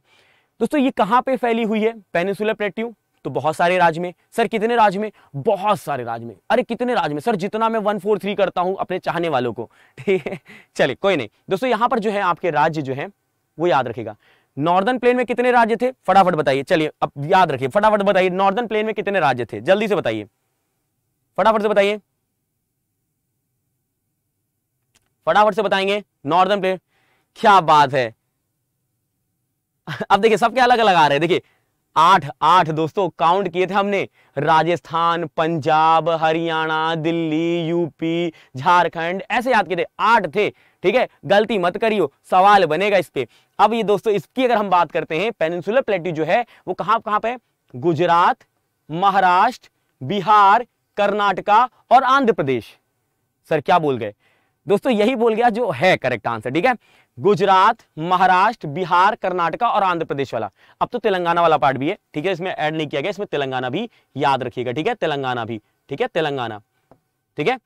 दोस्तों ये कहाँ पे फैली हुई है पेनिसुलर प्लेट्यू, तो बहुत सारे राज्य में। सर कितने राज्य में, बहुत सारे राज्य में। अरे कितने राज्य में सर, जितना मैं वन फोर थ्री करता हूं अपने चाहने वालों को। ठीक है, चलिए कोई नहीं। दोस्तों यहाँ पर जो है आपके राज्य जो है वो याद रखेगा। नॉर्दर्न प्लेन में कितने राज्य थे, फटाफट बताइए। चलिए अब याद रखिए, फटाफट बताइए, नॉर्दर्न प्लेन में कितने राज्य थे, जल्दी से बताइए, फटाफट से बताइए, फटाफट से बताएंगे। नॉर्दर्न प्लेन, क्या बात है। अब देखिए सबके अलग अलग आ रहे हैं। देखिए आठ आठ दोस्तों काउंट किए थे हमने, राजस्थान, पंजाब, हरियाणा, दिल्ली, यूपी, झारखंड, ऐसे याद किए थे, आठ थे। ठीक है, गलती मत करियो, सवाल बनेगा इस पे। अब ये दोस्तों इसकी अगर हम बात करते हैं, पेनिनसुलर प्लेट्यू जो है वो कहाँ कहाँ पे, गुजरात, महाराष्ट्र, बिहार, कर्नाटका और आंध्र प्रदेश। सर क्या बोल गए दोस्तों, यही बोल गया जो है करेक्ट आंसर। ठीक है, गुजरात, महाराष्ट्र, बिहार, कर्नाटका और आंध्र प्रदेश वाला। अब तो तेलंगाना वाला पार्ट भी है, ठीक है, इसमें ऐड नहीं किया गया, इसमें तेलंगाना भी याद रखिएगा। ठीक है, तेलंगाना भी, ठीक है, तेलंगाना, ठीक है।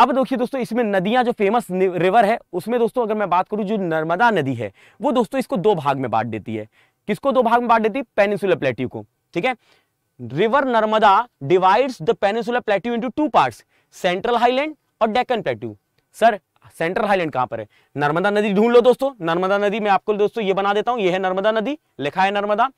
अब देखिए दोस्तों इसमें नदियां जो फेमस रिवर है, उसमें दोस्तों अगर मैं बात करूं, जो नर्मदा नदी है वो दोस्तों इसको दो भाग में बांट देती है। किसको दो भाग में बांट देती है, पेनिनसुलर प्लेट्यू को। ठीक है, river Narmada divides the peninsular plateau into two parts, central highland और Deccan plateau. Sir central highland कहां पर है, नर्मदा नदी ढूंढ लो दोस्तों। नर्मदा नदी में आपको दोस्तों ये बना देता हूं, ये है नर्मदा नदी, लिखा है नर्मदा।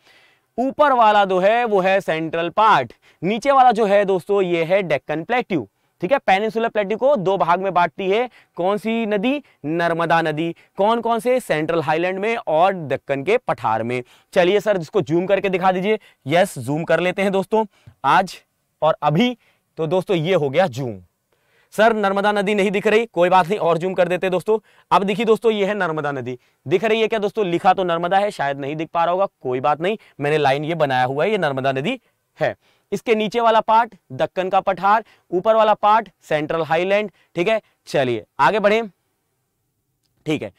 ऊपर वाला जो है वो है सेंट्रल पार्ट, नीचे वाला जो है दोस्तों ये है डेक्कन प्लेट्यू। ठीक है, पेनिनसुलर प्लेट्यू को दो भाग में बांटती है कौन सी नदी, नर्मदा नदी। कौन कौन से, सेंट्रल हाईलैंड में और दक्कन के पठार में। चलिए सर इसको जूम करके दिखा दीजिए। यस जूम कर लेते हैं दोस्तों, आज और अभी। तो दोस्तों ये हो गया जूम। सर नर्मदा नदी नहीं दिख रही, कोई बात नहीं, और जूम कर देते दोस्तों। अब देखिए दोस्तों ये है नर्मदा नदी, दिख रही है क्या दोस्तों, लिखा तो नर्मदा है, शायद नहीं दिख पा रहा होगा, कोई बात नहीं, मैंने लाइन ये बनाया हुआ है, ये नर्मदा नदी है। इसके नीचे वाला पार्ट दक्कन का पठार, ऊपर वाला पार्ट सेंट्रल हाईलैंड। ठीक है, चलिए आगे बढ़े। ठीक है,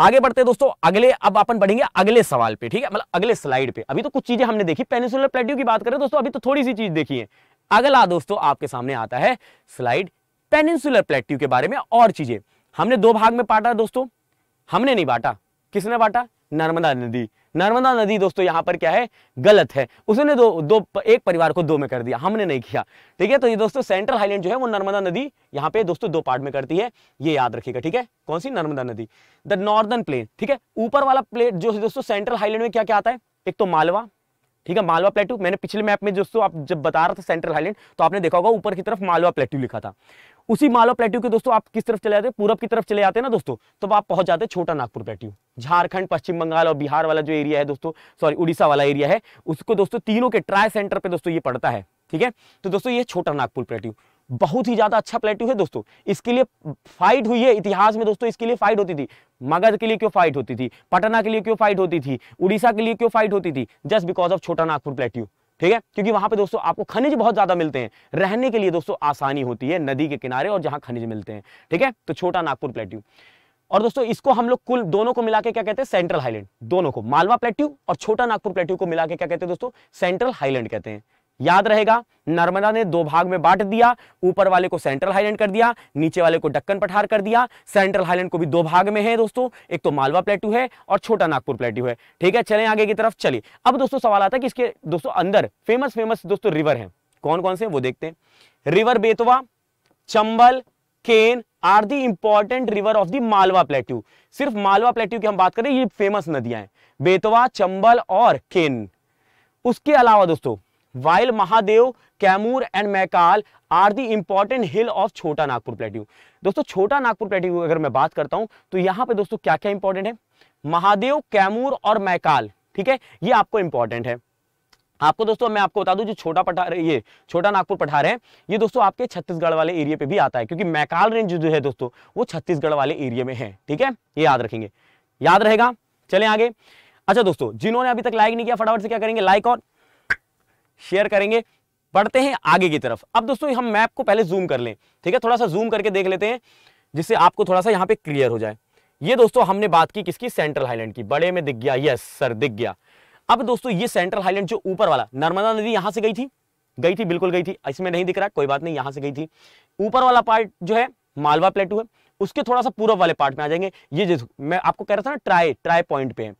आगे बढ़ते हैं दोस्तों अगले, अब अपन बढ़ेंगे अगले सवाल पे। ठीक है, मतलब अगले स्लाइड पे। अभी तो कुछ चीजें हमने देखी, पेनिनसुलर प्लेट्यू की बात करें दोस्तों, अभी तो थोड़ी सी चीज देखी है। अगला दोस्तों आपके सामने आता है स्लाइड पेनिनसुलर प्लेट्यू के बारे में और चीजें। हमने दो भाग में बांटा दोस्तों, हमने नहीं बांटा, किसने बांटा, नर्मदा नदी। नर्मदा नदी दोस्तों यहाँ पर क्या है, गलत है, उसने दो दो एक परिवार को दो में कर दिया, हमने नहीं किया। ठीक है, तो ये दोस्तों सेंट्रल हाईलैंड जो है वो नर्मदा नदी यहाँ पे दोस्तों दो पार्ट में करती है, ये याद रखिएगा। ठीक है, कौन सी, नर्मदा नदी। द नॉर्दर्न प्लेन, ठीक है, ऊपर वाला प्लेट जो है दोस्तों सेंट्रल हाईलैंड में क्या क्या आता है, एक तो मालवा। ठीक है, मालवा प्लेट्यू, मैंने पिछले मैप में दोस्तों आप जब बता रहा था सेंट्रल हाईलैंड, तो आपने देखा होगा ऊपर की तरफ मालवा प्लेट्यू लिखा था। उसी मालवा प्लेट्यू के दोस्तों आप किस तरफ चले जाते, पूरब की तरफ चले जाते ना दोस्तों, तब आप पहुंच जाते छोटा नागपुर प्लेट्यू। झारखंड, पश्चिम बंगाल और बिहार वाला जो एरिया है दोस्तों, सॉरी उड़ीसा वाला एरिया है, उसको दोस्तों तीनों के ट्राई सेंटर पे दोस्तों ये पड़ता है। ठीक है, तो दोस्तों ये छोटा नागपुर प्लेट्यू बहुत ही ज्यादा अच्छा प्लेट्यू है दोस्तों। इसके लिए फाइट हुई है इतिहास में दोस्तों, इसके लिए फाइट होती थी। मगध के लिए क्यों फाइट होती थी, पटना के लिए क्यों फाइट होती थी, उड़ीसा के लिए क्यों फाइट होती थी, जस्ट बिकॉज ऑफ छोटा नागपुर प्लेट्यू। ठीक है, क्योंकि वहां पे दोस्तों आपको खनिज बहुत ज्यादा मिलते हैं, रहने के लिए दोस्तों आसानी होती है नदी के किनारे और जहां खनिज मिलते हैं। ठीक है, तो छोटा नागपुर प्लेट्यू और दोस्तों इसको हम लोग कुल दोनों को मिला के क्या कहते हैं, सेंट्रल हाईलैंड। दोनों को, मालवा प्लेट्यू और छोटा नागपुर प्लेट्यू को मिला के क्या कहते हैं दोस्तों, सेंट्रल हाईलैंड कहते हैं। याद रहेगा, नर्मदा ने दो भाग में बांट दिया, ऊपर वाले को सेंट्रल हाईलैंड कर दिया, नीचे वाले को दक्कन पठार कर दिया। सेंट्रल हाईलैंड को भी दो भाग में है दोस्तों, एक तो मालवा प्लेट्यू है और छोटा नागपुर प्लेट्यू है। ठीक है, चलें आगे की तरफ। चलिए अब दोस्तों सवाल आता है कि इसके दोस्तों अंदर फेमस फेमस दोस्तों रिवर हैं, कौन कौन से वो देखते हैं। River Betwa, Chambal, Ken are the important river of the Malwa plateau. सिर्फ मालवा प्लेट्यू की हम बात करें, ये फेमस नदियां हैं, बेतवा, चंबल और केन। उसके अलावा दोस्तों वाइल, Mahadev, Kaimur and Maikal are the important hill of छोटा नागपुर प्लेट्यू। दोस्तों छोटा नागपुर प्लेट्यू अगर मैं बात करता हूं तो यहां पे दोस्तों क्या क्या इंपॉर्टेंट है, महादेव, कैमूर और मैकाल। ठीक है, ये आपको इंपॉर्टेंट है। आपको दोस्तों मैं आपको बता दूं, जो छोटा पठार ये छोटा नागपुर पठार है, ये दोस्तों आपके छत्तीसगढ़ वाले एरिया पे भी आता है, क्योंकि मैकाल रेंज जो है दोस्तों वो छत्तीसगढ़ वाले एरिया में है। ठीक है, ये याद रखेंगे, याद रहेगा। चलें आगे। अच्छा दोस्तों, जिन्होंने अभी तक लाइक नहीं किया फटाफट से क्या करेंगे, लाइक और शेयर करेंगे। बढ़ते हैं आगे की तरफ। अब दोस्तों हम मैप को पहले जूम कर लें, ठीक है, थोड़ा सा जूम करके देख लेते हैं, जिससे आपको थोड़ा सा यहाँ पे क्लियर हो जाए। ये दोस्तों हमने बात की किसकी, सेंट्रल हाईलैंड की, बड़े में दिख गया, यस सर दिख गया। अब दोस्तों ये सेंट्रल हाईलैंड जो ऊपर वाला, नर्मदा नदी यहाँ से गई थी, गई थी बिल्कुल गई थी, इसमें नहीं दिख रहा कोई बात नहीं, यहाँ से गई थी। ऊपर वाला पार्ट जो है मालवा प्लेटू है, उसके थोड़ा सा पूर्व वाले पार्ट में आ जाएंगे। ये जिस मैं आपको कह रहा था ना ट्राई ट्राई पॉइंट पे है,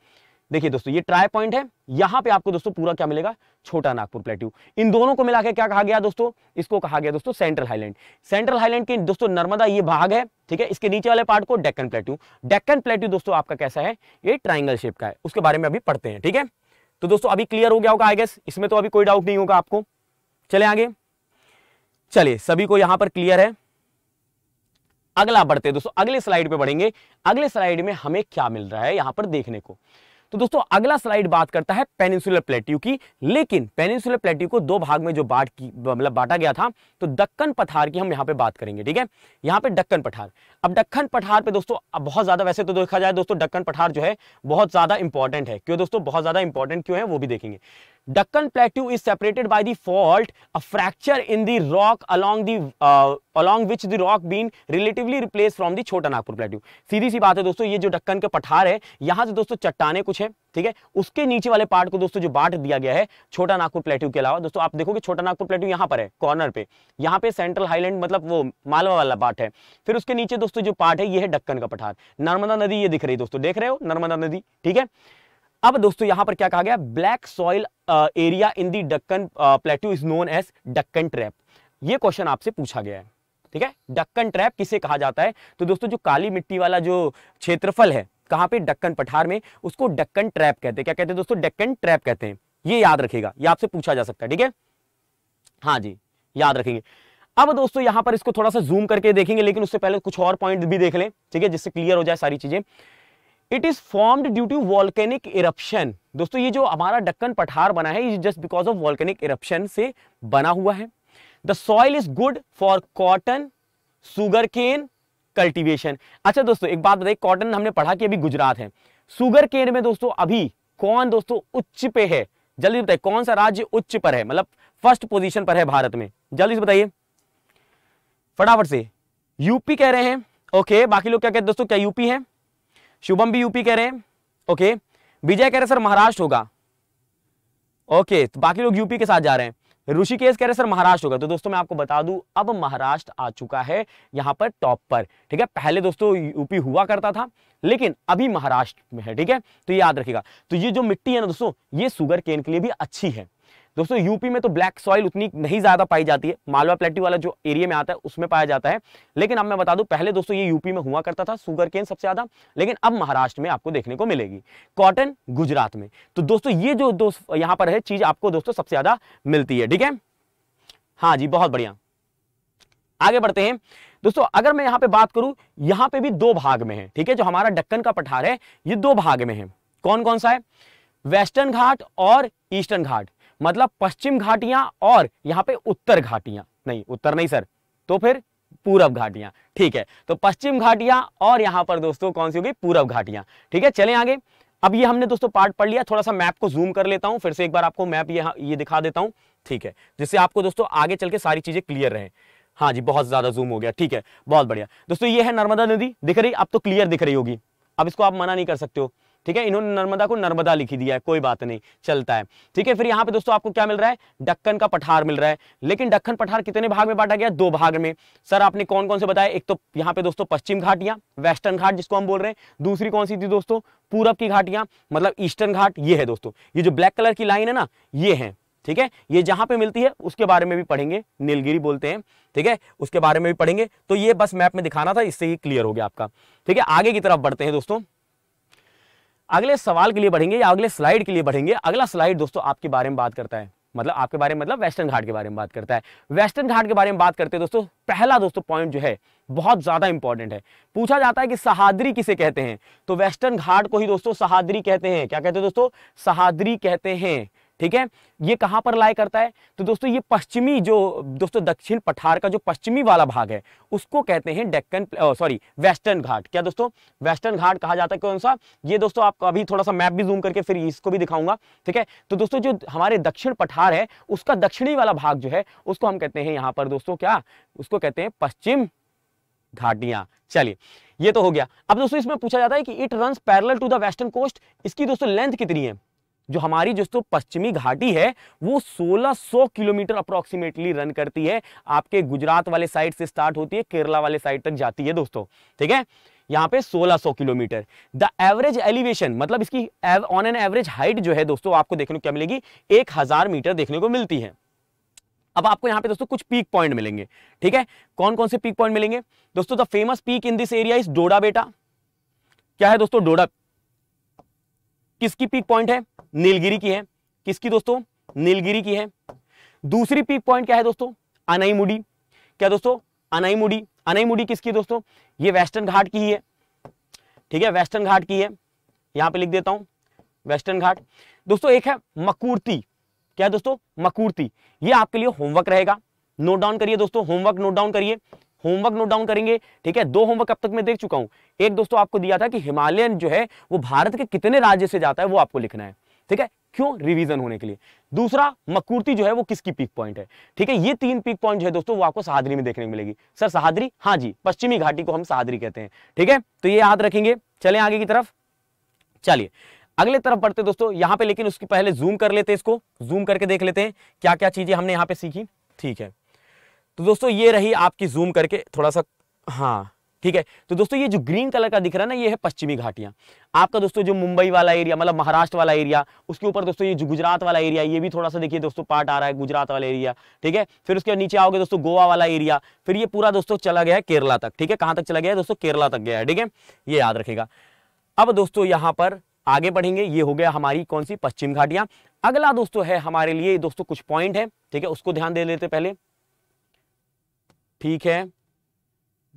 देखिए दोस्तों ये ट्राई पॉइंट है, यहाँ पे आपको दोस्तों पूरा क्या मिलेगा, छोटा नागपुर प्लेट्यू। इन दोनों को मिलाकर क्या कहा गया दोस्तों, इसको कहा गया दोस्तों सेंट्रल हाईलैंड। सेंट्रल हाईलैंड के दोस्तों नर्मदा ये भाग है, ठीक है, इसके नीचे वाले पार्ट को डेक्कन प्लेट्यू। डेक्कन प्लेट्यू दोस्तों आपका कैसा है, ये ट्राइंगल शेप का है, उसके बारे में अभी पढ़ते हैं। ठीक है, तो दोस्तों अभी क्लियर हो गया होगा आई गेस, इसमें तो अभी कोई डाउट नहीं होगा आपको। चले आगे, चलिए सभी को यहां पर क्लियर है। अगला बढ़ते दोस्तों, अगले स्लाइड पे बढ़ेंगे। अगले स्लाइड में हमें क्या मिल रहा है यहां पर देखने को, तो दोस्तों अगला स्लाइड बात करता है पेनिनसुलर प्लेट्यू की। लेकिन पेनिनसुलर प्लेट्यू को दो भाग में जो बाट की मतलब बांटा गया था, तो दक्कन पठार की हम यहाँ पे बात करेंगे। ठीक है, यहाँ पे दक्कन पठार। अब दक्कन पठार पे दोस्तों अब बहुत ज्यादा, वैसे तो देखा जाए दोस्तों दक्कन पठार जो है बहुत ज्यादा इंपॉर्टेंट है। क्यों दोस्तों बहुत ज्यादा इंपॉर्टेंट क्यों है, वो भी देखेंगे। Deccan Plateau is separated by the fault, a fracture in the rock along the uh, along which the rock been relatively replaced from the छोटा नागपुर प्लेट्यू। सीधी सी बात है दोस्तों, ये जो दक्कन के पठार है यहाँ से दोस्तों चट्टाने कुछ है, ठीक है, उसके नीचे वाले पार्ट को दोस्तों जो बांट दिया गया है छोटा नागपुर प्लेट्यू के अलावा। दोस्तों आप देखोगे छोटा नागपुर प्लेट्यू यहाँ पर है कॉर्नर पे, यहाँ पे सेंट्रल हाईलैंड मतलब वो मालवा वाला पार्ट है, फिर उसके नीचे दोस्तों जो पार्ट है ये है दक्कन का पठार। नर्मदा नदी ये दिख रही है दोस्तों, देख रहे हो नर्मदा नदी। ठीक है, अब दोस्तों यहां पर क्या कहा गया, black soil area in the Deccan plateau is known as Deccan trap. ये क्वेश्चन आपसे पूछा गया है, ठीक है, दक्कन ट्रैप किसे कहा जाता है, तो दोस्तों जो काली मिट्टी वाला जो क्षेत्रफल है कहां पे, दक्कन पठार में, उसको दक्कन ट्रैप कहते हैं। क्या कहते हैं दोस्तों, दक्कन ट्रैप कहते हैं। ये याद रखेगा, ये आपसे पूछा जा सकता है। ठीक है, हाँ जी याद रखेंगे। अब दोस्तों यहां पर इसको थोड़ा सा जूम करके देखेंगे, लेकिन उससे पहले कुछ और पॉइंट भी देख लें, ठीक है, जिससे क्लियर हो जाए सारी चीजें। It is formed due to volcanic eruption. दोस्तों ये जो हमारा दक्कन पठार बना है ये just because of volcanic eruption से बना हुआ है। The soil is good for cotton sugar cane cultivation. अच्छा दोस्तों एक बात बताइए, कॉटन हमने पढ़ा कि अभी गुजरात है, सुगर केन में दोस्तों अभी कौन दोस्तों उच्च पे है, जल्दी बताइए कौन सा राज्य उच्च पर है, मतलब फर्स्ट पोजीशन पर है भारत में, जल्दी से बताइए फटाफट से। यूपी कह रहे हैं, ओके, बाकी लोग क्या कहते हैं दोस्तों, क्या यूपी है, शुभम भी यूपी कह रहे हैं, ओके, विजय कह रहे सर महाराष्ट्र होगा, ओके, तो बाकी लोग यूपी के साथ जा रहे हैं। ऋषिकेश कह रहे सर महाराष्ट्र होगा। तो दोस्तों मैं आपको बता दूं अब महाराष्ट्र आ चुका है यहाँ पर टॉप पर, ठीक है, पहले दोस्तों यूपी हुआ करता था लेकिन अभी महाराष्ट्र में है। ठीक है, तो ये याद रखिएगा। तो ये जो मिट्टी है ना दोस्तों ये सुगर केन के लिए भी अच्छी है। दोस्तों यूपी में तो ब्लैक सॉइल उतनी नहीं ज्यादा पाई जाती है, मालवा प्लेट्यू वाला जो एरिया में आता है उसमें पाया जाता है, लेकिन अब मैं बता दूं पहले दोस्तों ये यूपी में हुआ करता था सुगर केन सबसे ज्यादा, लेकिन अब महाराष्ट्र में आपको देखने को मिलेगी, कॉटन गुजरात में। तो दोस्तों ये जो दोस्त यहाँ पर है चीज आपको दोस्तों सबसे ज्यादा मिलती है। ठीक है, हाँ जी बहुत बढ़िया। आगे बढ़ते हैं दोस्तों, अगर मैं यहाँ पे बात करूँ, यहाँ पे भी दो भाग में है, ठीक है, जो हमारा दक्कन का पठार है ये दो भाग में है। कौन कौन सा है, वेस्टर्न घाट और ईस्टर्न घाट, मतलब पश्चिम घाटियां और यहाँ पे उत्तर घाटियां, नहीं उत्तर नहीं सर, तो फिर पूरब घाटियां। ठीक है, तो पश्चिम घाटियां और यहाँ पर दोस्तों कौन सी होगी, पूरब घाटियां। ठीक है, चलें आगे। अब ये हमने दोस्तों पार्ट पढ़ लिया, थोड़ा सा मैप को जूम कर लेता हूं, फिर से एक बार आपको मैप यहाँ ये दिखा देता हूँ, ठीक है, जिससे आपको दोस्तों आगे चल के सारी चीजें क्लियर रहे। हाँ जी बहुत ज्यादा जूम हो गया, ठीक है बहुत बढ़िया। दोस्तों ये है नर्मदा नदी, दिख रही अब तो क्लियर दिख रही होगी, अब इसको आप मना नहीं कर सकते हो। ठीक है, इन्होंने नर्मदा को नर्मदा लिखी दिया है, कोई बात नहीं, चलता है। ठीक है, फिर यहाँ पे दोस्तों आपको क्या मिल रहा है, दक्कन का पठार मिल रहा है। लेकिन दक्कन पठार कितने भाग में बांटा गया, दो भाग में। सर आपने कौन कौन से बताया, एक तो यहाँ पे दोस्तों पश्चिम घाटियां, वेस्टर्न घाट जिसको हम बोल रहे हैं, दूसरी कौन सी थी दोस्तों, पूरब की घाटियां मतलब ईस्टर्न घाट। ये है दोस्तों, ये जो ब्लैक कलर की लाइन है ना ये है, ठीक है, ये जहां पे मिलती है उसके बारे में भी पढ़ेंगे, नीलगिरी बोलते हैं, ठीक है, उसके बारे में भी पढ़ेंगे। तो ये बस मैप में दिखाना था, इससे ये क्लियर हो गया आपका। ठीक है, आगे की तरफ बढ़ते हैं दोस्तों, अगले सवाल के लिए बढ़ेंगे या अगले स्लाइड के लिए बढ़ेंगे। अगला स्लाइड दोस्तों आपके बारे में बात करता है, मतलब आपके बारे में मतलब वेस्टर्न घाट के बारे में बात करता है। वेस्टर्न घाट के बारे में बात करते हैं दोस्तों, पहला दोस्तों पॉइंट जो है बहुत ज्यादा इंपॉर्टेंट है, पूछा जाता है कि सहाद्री किसे कहते हैं, तो वेस्टर्न घाट को ही दोस्तों सहाद्री कहते हैं। क्या कहते हैं दोस्तों, सहाद्री कहते हैं। ठीक है। ये कहाँ पर लाए करता है तो दोस्तों ये पश्चिमी जो दोस्तों दक्षिण पठार का जो पश्चिमी वाला भाग है उसको कहते हैं डेक्कन सॉरी वेस्टर्न घाट। क्या दोस्तों वेस्टर्न घाट कहा जाता है कौन सा? ये दोस्तों आपको अभी थोड़ा सा मैप भी जूम करके फिर इसको भी दिखाऊंगा, ठीक है। तो दोस्तों जो हमारे दक्षिण पठार है उसका दक्षिणी वाला भाग जो है उसको हम कहते हैं यहाँ पर दोस्तों क्या, उसको कहते हैं पश्चिम घाटियां। चलिए ये तो हो गया। अब दोस्तों इसमें पूछा जाता है कि it runs parallel to the western coast. इसकी दोस्तों लेंथ कितनी है? जो हमारी दोस्तों पश्चिमी घाटी है वो सोलह सौ किलोमीटर अप्रोक्सीमेटली रन करती है। आपके गुजरात वाले साइड से स्टार्ट होती है, केरला वाले साइड तक जाती है दोस्तों, ठीक है। यहाँ पे सोलह सौ किलोमीटर। द एवरेज एलिवेशन मतलब इसकी ऑन एन एवरेज हाइट जो है दोस्तों आपको देखने को क्या मिलेगी, एक हजार मीटर देखने को मिलती है। अब आपको यहाँ पे दोस्तों कुछ पीक पॉइंट मिलेंगे, ठीक है। कौन कौन से पीक पॉइंट मिलेंगे दोस्तों? The famous peak in this area is Doda Betta. क्या है दोस्तों डोडा? किसकी पीक पॉइंट है? नीलगिरी की है। किसकी दोस्तों? नीलगिरी की है। दूसरी पीक पॉइंट क्या है दोस्तों? अनाईमुडी। क्या दोस्तों? अनाईमुडी। अनाईमुडी किसकी दोस्तों? ये वेस्टर्न घाट की ही है, ठीक है, वेस्टर्न घाट की है। यहां पे लिख देता हूं वेस्टर्न घाट। दोस्तों एक है मकूर्ती। क्या है दोस्तों? मकूर्ती। ये आपके लिए होमवर्क रहेगा, नोट डाउन करिए दोस्तों, होमवर्क नोट डाउन करिए, होमवर्क नोट डाउन करेंगे, ठीक है। दो होमवर्क अब तक मैं देख चुका हूं। एक दोस्तों आपको दिया था कि हिमालयन जो है वो भारत के कितने राज्य से जाता है, वो आपको लिखना है, ठीक है, क्यों, रिवीजन होने के लिए। दूसरा मकूर्ती जो है वो किसकी पीक पॉइंट है, ठीक है। ये तीन पीक पॉइंट जो है दोस्तों वो आपको सहाद्री में देखने को मिलेगी। सर सहाद्री? हाँ जी, पश्चिमी घाटी को हम सहाद्री कहते हैं, ठीक है, तो ये याद रखेंगे। चले आगे की तरफ, चलिए अगले तरफ बढ़ते दोस्तों यहाँ पे, लेकिन उसके पहले जूम कर लेते हैं, इसको जूम करके देख लेते हैं क्या क्या चीजें हमने यहाँ पे सीखी, ठीक है। तो दोस्तों ये रही आपकी जूम करके थोड़ा सा, हाँ ठीक है। तो दोस्तों ये जो ग्रीन कलर का दिख रहा है ना, ये है पश्चिमी घाटियां आपका दोस्तों, जो मुंबई वाला एरिया मतलब महाराष्ट्र वाला एरिया, उसके ऊपर दोस्तों ये जो गुजरात वाला एरिया, ये भी थोड़ा सा देखिए दोस्तों पार्ट आ रहा है गुजरात वाला एरिया, ठीक है। फिर उसके नीचे आओगे दोस्तों गोवा वाला एरिया, फिर ये पूरा दोस्तों चला गया है केरला तक, ठीक है। कहाँ तक चला गया है दोस्तों? केरला तक गया है, ठीक है, ये याद रखेगा। अब दोस्तों यहाँ पर आगे बढ़ेंगे। ये हो गया हमारी कौन सी? पश्चिम घाटियां। अगला दोस्तों है हमारे लिए दोस्तों कुछ पॉइंट है, ठीक है, उसको ध्यान दे लेते पहले, ठीक है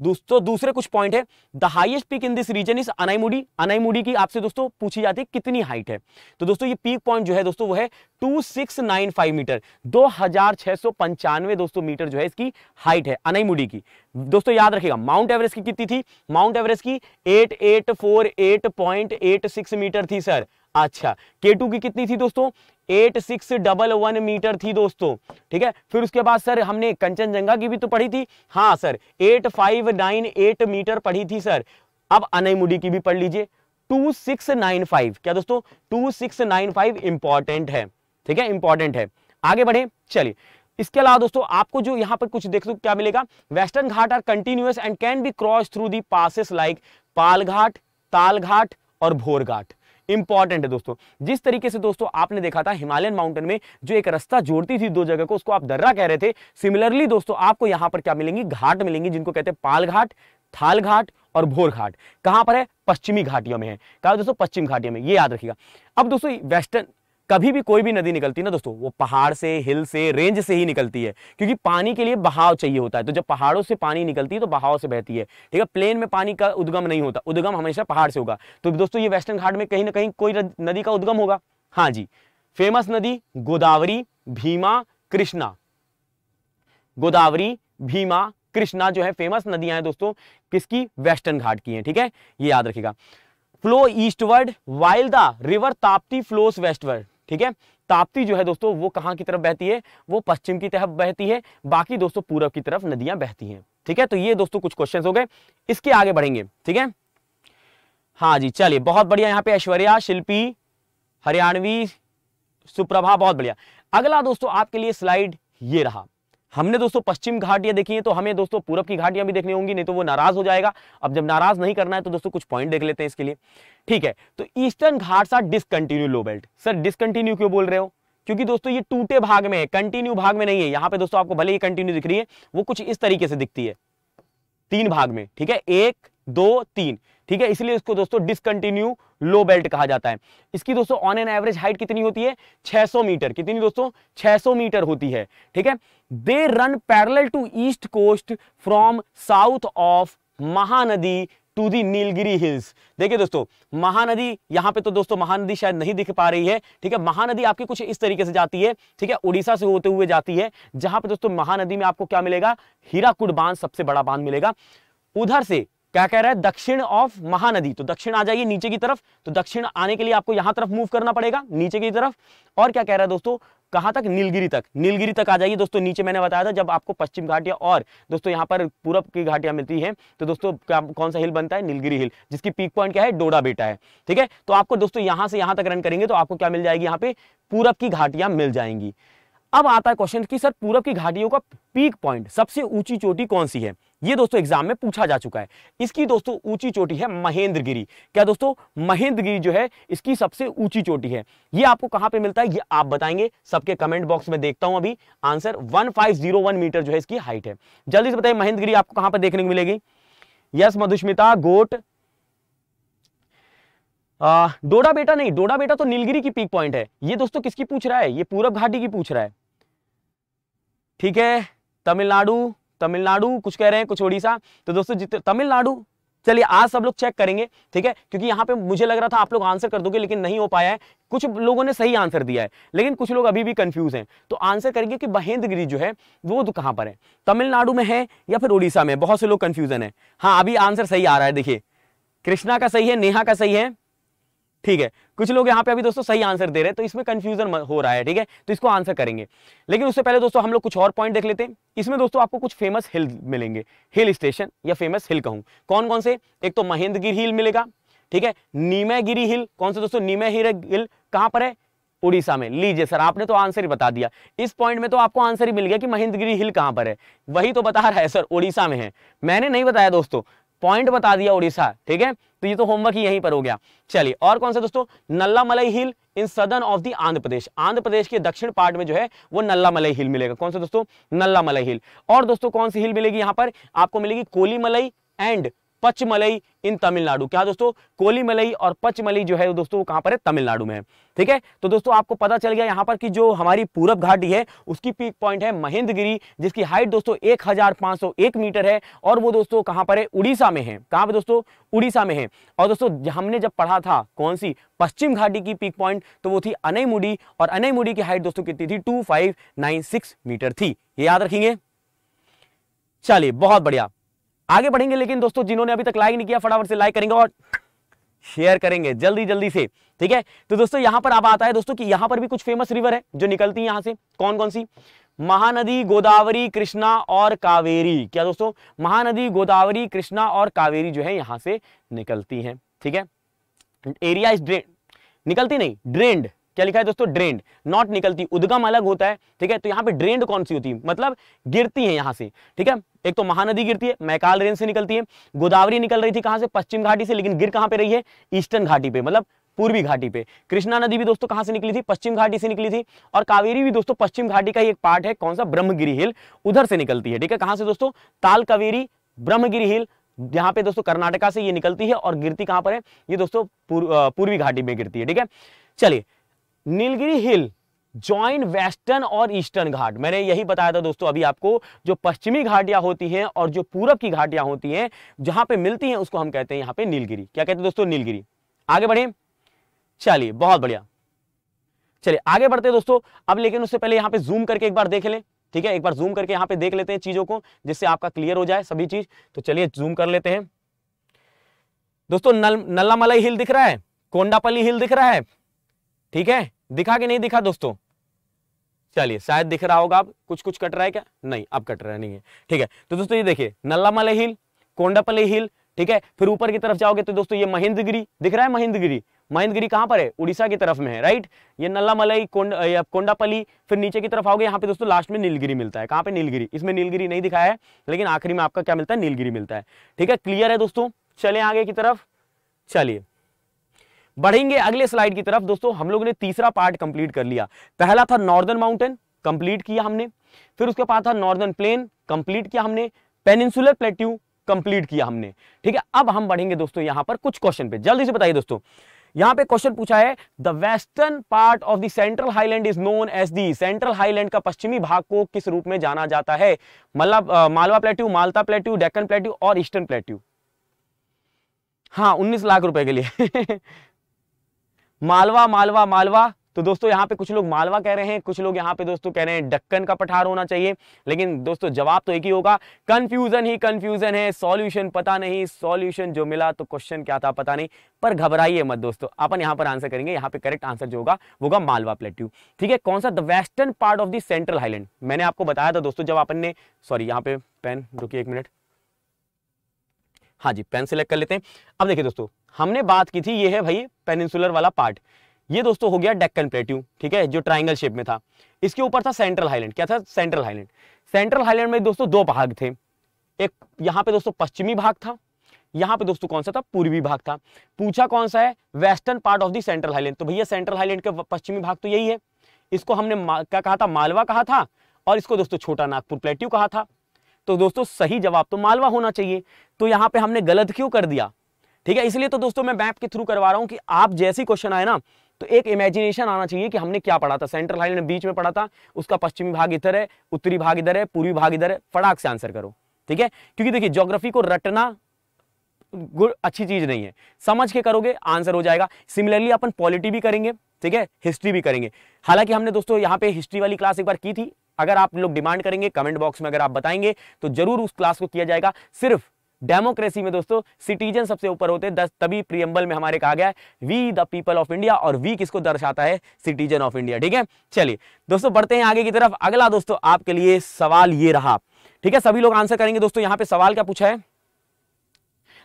दोस्तों। दूसरे कुछ पॉइंट है the highest peak in this region is Anaimudi. Anaimudi की आपसे दोस्तों पूछी जाती है कितनी हाइट है, तो दोस्तों ये पीक पॉइंट जो है दोस्तों वो है two six nine five metre, दो हजार छह सौ पंचानवे दोस्तों मीटर जो है इसकी हाइट है अनाईमुडी की। दोस्तों याद रखिएगा माउंट एवरेस्ट की कितनी थी? माउंट एवरेस्ट की eight eight four eight point eight six metre थी सर। अच्छा, के टू की कितनी थी दोस्तों? Eight six one one metre थी दोस्तों, ठीक है। फिर उसके बाद सर हमने कंचनजंगा की भी तो पढ़ी थी, हाँ sir eight five nine eight metre पढ़ी थी सर। अब अनाईमुडी की भी पढ़ लीजिए, टू सिक्स नाइन फाइव। क्या दोस्तों? Two six nine five important है, ठीक है, इंपॉर्टेंट है। आगे बढ़े, चलिए। इसके अलावा दोस्तों आपको जो यहाँ पर कुछ देख लो क्या मिलेगा, western Ghat are continuous and can be cross through the passes like Palghat, Thalghat और भोरघाट। इंपॉर्टेंट है दोस्तों। जिस तरीके से दोस्तों आपने देखा था हिमालयन माउंटेन में जो एक रास्ता जोड़ती थी दो जगह को, उसको आप दर्रा कह रहे थे, सिमिलरली दोस्तों आपको यहां पर क्या मिलेंगी? घाट मिलेंगी, जिनको कहते हैं पाल घाट, थाल घाट और भोर घाट। कहां पर है? पश्चिमी घाटियों में है। कहा दोस्तों पश्चिम घाटियों में, ये याद रखिएगा। अब दोस्तों वेस्टर्न कभी भी कोई भी नदी निकलती है ना दोस्तों, वो पहाड़ से, हिल से, रेंज से ही निकलती है, क्योंकि पानी के लिए बहाव चाहिए होता है। तो जब पहाड़ों से पानी निकलती है तो बहाव से बहती है, ठीक है। प्लेन में पानी का उद्गम नहीं होता, उद्गम हमेशा पहाड़ से होगा। तो दोस्तों ये वेस्टर्न घाट में कहीं ना कहीं कोई नदी का उद्गम होगा। हाँ जी, फेमस नदी गोदावरी, भीमा, कृष्णा। गोदावरी, भीमा, कृष्णा जो है फेमस नदियां हैं दोस्तों किसकी? वेस्टर्न घाट की है, ठीक है, ये याद रखेगा। Flow eastward while the river Tapti flows westward, ठीक है। ताप्ती जो है दोस्तों वो कहाँ की तरफ बहती है? वो पश्चिम की तरफ बहती है, बाकी दोस्तों पूरब की तरफ नदियां बहती हैं, ठीक है। तो ये दोस्तों कुछ क्वेश्चंस हो गए, इसके आगे बढ़ेंगे, ठीक है। हाँ जी चलिए, बहुत बढ़िया। यहाँ पे ऐश्वर्या, शिल्पी, हरियाणवी, सुप्रभा, बहुत बढ़िया। अगला दोस्तों आपके लिए स्लाइड ये रहा। हमने दोस्तों पश्चिम घाटियां देखी हैं, तो हमें दोस्तों पूरब की घाटियां भी देखनी होंगी, नहीं तो वो नाराज हो जाएगा। अब जब नाराज नहीं करना है तो दोस्तों कुछ पॉइंट देख लेते हैं इसके लिए, ठीक है। तो ईस्टर्न घाट सा discontinue low belt. Sir discontinue क्यों बोल रहे हो? क्योंकि दोस्तों ये टूटे भाग में है, कंटिन्यू भाग में नहीं है। यहाँ पे दोस्तों आपको भले ही कंटिन्यू दिख रही है, वो कुछ इस तरीके से दिखती है, तीन भाग में, ठीक है, एक दो तीन, ठीक है, इसलिए इसको दोस्तों डिसकंटिन्यू लो बेल्ट कहा जाता है। इसकी दोस्तों ऑन एन एवरेज हाइट कितनी होती है? छह सौ मीटर। कितनी दोस्तों? छह सौ मीटर होती है, ठीक है। They run parallel to east coast from south of Mahanadi to the Nilgiri hills. देखिए दोस्तों महानदी, यहाँ पे तो दोस्तों महानदी शायद नहीं दिख पा रही है, ठीक है। महानदी आपकी कुछ इस तरीके से जाती है, ठीक है, उड़ीसा से होते हुए जाती है, जहां पे दोस्तों महानदी में आपको क्या मिलेगा, हीराकुड बांध, सबसे बड़ा बांध मिलेगा। उधर से क्या कह रहा है, दक्षिण ऑफ महानदी, तो दक्षिण आ जाइए नीचे की तरफ। तो दक्षिण आने के लिए आपको यहां तरफ मूव करना पड़ेगा नीचे की तरफ। और क्या कह रहा है दोस्तों, कहां तक, नीलगिरी तक, नीलगिरी तक आ जाइए दोस्तों। नीचे मैंने बताया था जब आपको पश्चिम घाटिया और दोस्तों यहां पर पूरब की घाटियां मिलती हैं, तो दोस्तों कौन सा हिल बनता है, नीलगिरी हिल, जिसकी पीक पॉइंट क्या है, डोडा बेटा है, ठीक है। तो आपको दोस्तों यहां से यहां तक रन करेंगे तो आपको क्या मिल जाएगी, यहाँ पे पूरब की घाटियां मिल जाएंगी। अब आता है क्वेश्चन कि सर पूरब की घाटियों का पीक पॉइंट, सबसे ऊंची चोटी कौन सी है। ये दोस्तों एग्जाम में पूछा जा चुका है। इसकी दोस्तों ऊंची चोटी है महेंद्रगिरी। क्या दोस्तों, महेंद्रगिरी जो है इसकी सबसे ऊंची चोटी है। ये आपको कहां पे मिलता है, ये आप बताएंगे। सबके कमेंट बॉक्स में देखता हूं अभी आंसर। पंद्रह सौ एक मीटर जो है इसकी हाइट है। जल्दी से बताइए महेंद्रगिरी आपको कहां पर देखने को मिलेगी। यस मधुस्मिता गोट, आ, डोडा बेटा नहीं, डोडा बेटा तो नीलगिरी की पीक पॉइंट है। ये दोस्तों किसकी पूछ रहा है, ये पूरब घाटी की पूछ रहा है, ठीक है। तमिलनाडु, तमिलनाडु कुछ कह रहे हैं, कुछ ओडिशा। तो दोस्तों जितने तमिलनाडु, चलिए आज सब लोग चेक करेंगे, ठीक है, क्योंकि यहाँ पे मुझे लग रहा था आप लोग आंसर कर दोगे लेकिन नहीं हो पाया है। कुछ लोगों ने सही आंसर दिया है लेकिन कुछ लोग अभी भी कंफ्यूज हैं। तो आंसर करेंगे कि महेंद्रगिरी जो है वो तो कहाँ पर है, तमिलनाडु में है या फिर उड़ीसा में। बहुत से लोग कंफ्यूजन है। हाँ अभी आंसर सही आ रहा है, देखिए कृष्णा का सही है, नेहा का सही है, ठीक है। कुछ लोग यहाँ पे अभी दोस्तों सही आंसर दे रहे हैं, तो इसमें कंफ्यूजन हो रहा है, ठीक है, तो इसको आंसर करेंगे। लेकिन उससे पहले दोस्तों हम लोग कुछ और पॉइंट देख लेते हैं। इसमें दोस्तों आपको कुछ फेमस हिल मिलेंगे, हिल स्टेशन या फेमस हिल कहूँ। कौन कौन से, एक तो महेंद्रगिरी हिल मिलेगा, ठीक है। नीमगिरी हिल, कौन से दोस्तों, नीमगिरी हिल कहाँ पर है, उड़ीसा में। लीजिए सर आपने तो आंसर ही बता दिया, इस पॉइंट में तो आपको आंसर ही मिल गया कि महेंद्रगिरी हिल कहाँ पर है। वही तो बता रहा है सर उड़ीसा में है, मैंने नहीं बताया दोस्तों, पॉइंट बता दिया उड़ीसा, ठीक है। तो ये तो होमवर्क ही यहीं पर हो गया। चलिए और कौन सा दोस्तों, Nallamalai hill in southern of the Andhra Pradesh, Andhra Pradesh के दक्षिण पार्ट में जो है वो नल्लामलई हिल मिलेगा। कौन सा दोस्तों, नल्लामलई हिल। और दोस्तों कौन सी हिल मिलेगी यहाँ पर आपको, मिलेगी कोलीमलई एंड पचमलई इन तमिलनाडु। क्या दोस्तों, कोलीमलई और पचमलई जो है वो दोस्तों कहां पर है, तमिलनाडु में है, ठीक है। तो दोस्तों आपको पता चल गया यहाँ पर कि जो हमारी पूरब घाटी है उसकी पीक पॉइंट है महेंद्रगिरी, जिसकी हाइट दोस्तों एक हज़ार पाँच सौ एक मीटर है। और वो दोस्तों कहां पर है, उड़ीसा में है। कहां पर दोस्तों, उड़ीसा में है। और दोस्तों हमने जब पढ़ा था कौन सी, पश्चिम घाटी की पीक पॉइंट, तो वो थी अनईमुडी, और अनईमुडी की हाइट दोस्तों कितनी थी, two five nine six metre थी। ये याद रखेंगे। चलिए बहुत बढ़िया, आगे बढ़ेंगे। लेकिन दोस्तों जिन्होंने अभी तक लाइक नहीं किया फटाफट से लाइक करेंगे और शेयर करेंगे जल्दी जल्दी से, ठीक है। तो दोस्तों यहाँ पर अब आता है दोस्तों कि यहाँ पर भी कुछ फेमस रिवर है जो निकलती है यहाँ से। कौन कौन सी, महानदी, गोदावरी, कृष्णा और कावेरी। क्या दोस्तों, महानदी, गोदावरी, कृष्णा और कावेरी जो है यहाँ से निकलती है, ठीक है। एरिया इज ड्रेन, निकलती नहीं, ड्रेन्ड। क्या लिखा है दोस्तों, ड्रेन्ड, नॉट निकलती, उद्गम अलग होता है, ठीक है। तो यहाँ पे ड्रेन्ड कौन सी होती है, मतलब गिरती है यहाँ से, ठीक है। एक तो महानदी गिरती है, मैकाल रेंज से निकलती है। गोदावरी निकल रही थी कहां से, पश्चिम घाटी से, लेकिन गिर कहां पे रही है, ईस्टर्न घाटी पे, मतलब पूर्वी घाटी पे। कृष्णा नदी भी दोस्तों कहां से निकली थी, पश्चिम घाटी से निकली थी। और कावेरी भी दोस्तों पश्चिम घाटी का ही एक पार्ट है, कौन सा, ब्रह्मगिरी हिल, उधर से निकलती है, ठीक है। कहां से दोस्तों, ताल कावेरी, ब्रह्मगिरी हिल, यहाँ पे दोस्तों कर्नाटका से ये निकलती है। और गिरती कहां पर है ये दोस्तों, पूर्वी घाटी में गिरती है, ठीक है। चलिए नीलगिरी हिल जॉइन वेस्टर्न और ईस्टर्न घाट, मैंने यही बताया था दोस्तों अभी आपको। जो पश्चिमी घाटियां होती हैं और जो पूरब की घाटियां होती हैं, जहां पे मिलती हैं उसको हम कहते हैं यहाँ पे नीलगिरी। क्या कहते हैं दोस्तों, नीलगिरी। आगे बढ़े, चलिए बहुत बढ़िया। चलिए आगे बढ़ते हैं दोस्तों अब, लेकिन उससे पहले यहाँ पे जूम करके एक बार देख लें, ठीक है। एक बार जूम करके यहाँ पे देख लेते हैं चीजों को, जिससे आपका क्लियर हो जाए सभी चीज। तो चलिए जूम कर लेते हैं दोस्तों। नल्लामलई हिल दिख रहा है, कोंडापल्ली हिल दिख रहा है, ठीक है। दिखा कि नहीं दिखा दोस्तों, चलिए शायद दिख रहा होगा। अब कुछ कुछ कट रहा है क्या, नहीं अब कट रहा है, नहीं है, ठीक है। तो दोस्तों ये देखिए नल्लामलई हिल, कोंडापल्ली हिल, ठीक है। फिर ऊपर की तरफ जाओगे तो दोस्तों ये महेंद्रगिरी दिख रहा है, महेंद्रगिरी, महेंद्रगिरी कहां पर है, उड़ीसा की तरफ में है, राइट। ये नल्लामलई, कोंडापल्ली, फिर नीचे की तरफ आओगे यहाँ पे दोस्तों लास्ट में नीलगिरी मिलता है। कहां पे, नीलगिरी। इसमें नीलगिरी नहीं दिखाया है लेकिन आखिरी में आपका क्या मिलता है, नीलगिरी मिलता है, ठीक है। क्लियर है दोस्तों, चले आगे की तरफ। चलिए बढ़ेंगे अगले स्लाइड की तरफ। दोस्तों हम लोगों ने तीसरा पार्ट कंप्लीट कर लिया। पहला था नॉर्दर्न माउंटेन, कंप्लीट किया हमने। फिर उसके बाद था नॉर्दर्न प्लेन, कंप्लीट किया हमने। पेनिनसुलर प्लेट्यू कंप्लीट किया हमने, ठीक है। अब हम बढ़ेंगे दोस्तों यहां पर कुछ क्वेश्चन पे, जल्दी से बताइए दोस्तों। यहाँ पे क्वेश्चन पूछा है, the western part of the central highland is known as the, central highland का पश्चिमी भाग को किस रूप में जाना जाता है, मतलब मालवा प्लेट्यू, मालता प्लेट्यू, डेक्कन प्लेट्यू और ईस्टर्न प्लेट्यू। हाँ उन्नीस लाख रुपए के लिए। मालवा मालवा मालवा, तो दोस्तों यहाँ पे कुछ लोग मालवा कह रहे हैं, कुछ लोग यहाँ पे दोस्तों कह रहे हैं डक्कन का पठार होना चाहिए, लेकिन दोस्तों जवाब तो एक ही होगा, कंफ्यूजन ही कंफ्यूजन है। सॉल्यूशन पता नहीं, सॉल्यूशन जो मिला तो क्वेश्चन क्या था पता नहीं, पर घबराइए मत दोस्तों, अपन यहाँ पर आंसर करेंगे। यहाँ पे करेक्ट आंसर जो होगा वो होगा मालवा प्लेट्यू। ठीक है, कौन सा? The western part of the central highland. मैंने आपको बताया था दोस्तों जब अपन ने, सॉरी यहाँ पे पेन, रुकिए एक मिनट, हाँ जी पेन सेलेक्ट कर लेते हैं। अब देखिए दोस्तों हमने बात की थी, ये है भाई पेनिनसुलर वाला पार्ट, ये दोस्तों हो गया डेक्कन प्लेट्यू, ठीक है, जो ट्रायंगल शेप में था। इसके ऊपर था सेंट्रल हाईलैंड। क्या था? Central highland. सेंट्रल हाईलैंड में दोस्तों दो भाग थे, एक यहाँ पे दोस्तों पश्चिमी भाग था, यहाँ पे दोस्तों कौन सा था? पूर्वी भाग था। पूछा कौन सा है? Western part of the central highland. तो भैया सेंट्रल हाईलैंड का पश्चिमी भाग तो यही है, इसको हमने क्या कहा था? मालवा कहा था, और इसको दोस्तों छोटा नागपुर प्लेट्यू कहा था। तो दोस्तों सही जवाब तो मालवा होना चाहिए, तो यहाँ पे हमने गलत क्यों कर दिया? ठीक है, इसलिए तो दोस्तों मैं मैप के थ्रू करवा रहा हूँ कि आप जैसे ही क्वेश्चन आए ना तो एक इमेजिनेशन आना चाहिए कि हमने क्या पढ़ा था। सेंट्रल हाईलैंड बीच में पढ़ा था, उसका पश्चिमी भाग इधर है, उत्तरी भाग इधर है, पूर्वी भाग इधर है। फटाक से आंसर करो, ठीक है, क्योंकि देखिए ज्योग्राफी को रटना अच्छी चीज नहीं है, समझ के करोगे आंसर हो जाएगा। सिमिलरली अपन पॉलिटी भी करेंगे, ठीक है, हिस्ट्री भी करेंगे। हालांकि हमने दोस्तों यहाँ पे हिस्ट्री वाली क्लास एक बार की थी, अगर आप लोग डिमांड करेंगे कमेंट बॉक्स में, अगर आप बताएंगे तो जरूर उस क्लास को किया जाएगा। सिर्फ डेमोक्रेसी में दोस्तों सिटीजन सबसे ऊपर होते हैं, तभी प्रियम्बल में हमारे कहा गया है we the people of India, और वी किसको दर्शाता है? Citizen of India. ठीक है, चलिए दोस्तों बढ़ते हैं आगे की तरफ। अगला दोस्तों आपके लिए सवाल ये रहा, ठीक है, सभी लोग आंसर करेंगे। दोस्तों यहाँ पे सवाल क्या पूछा है?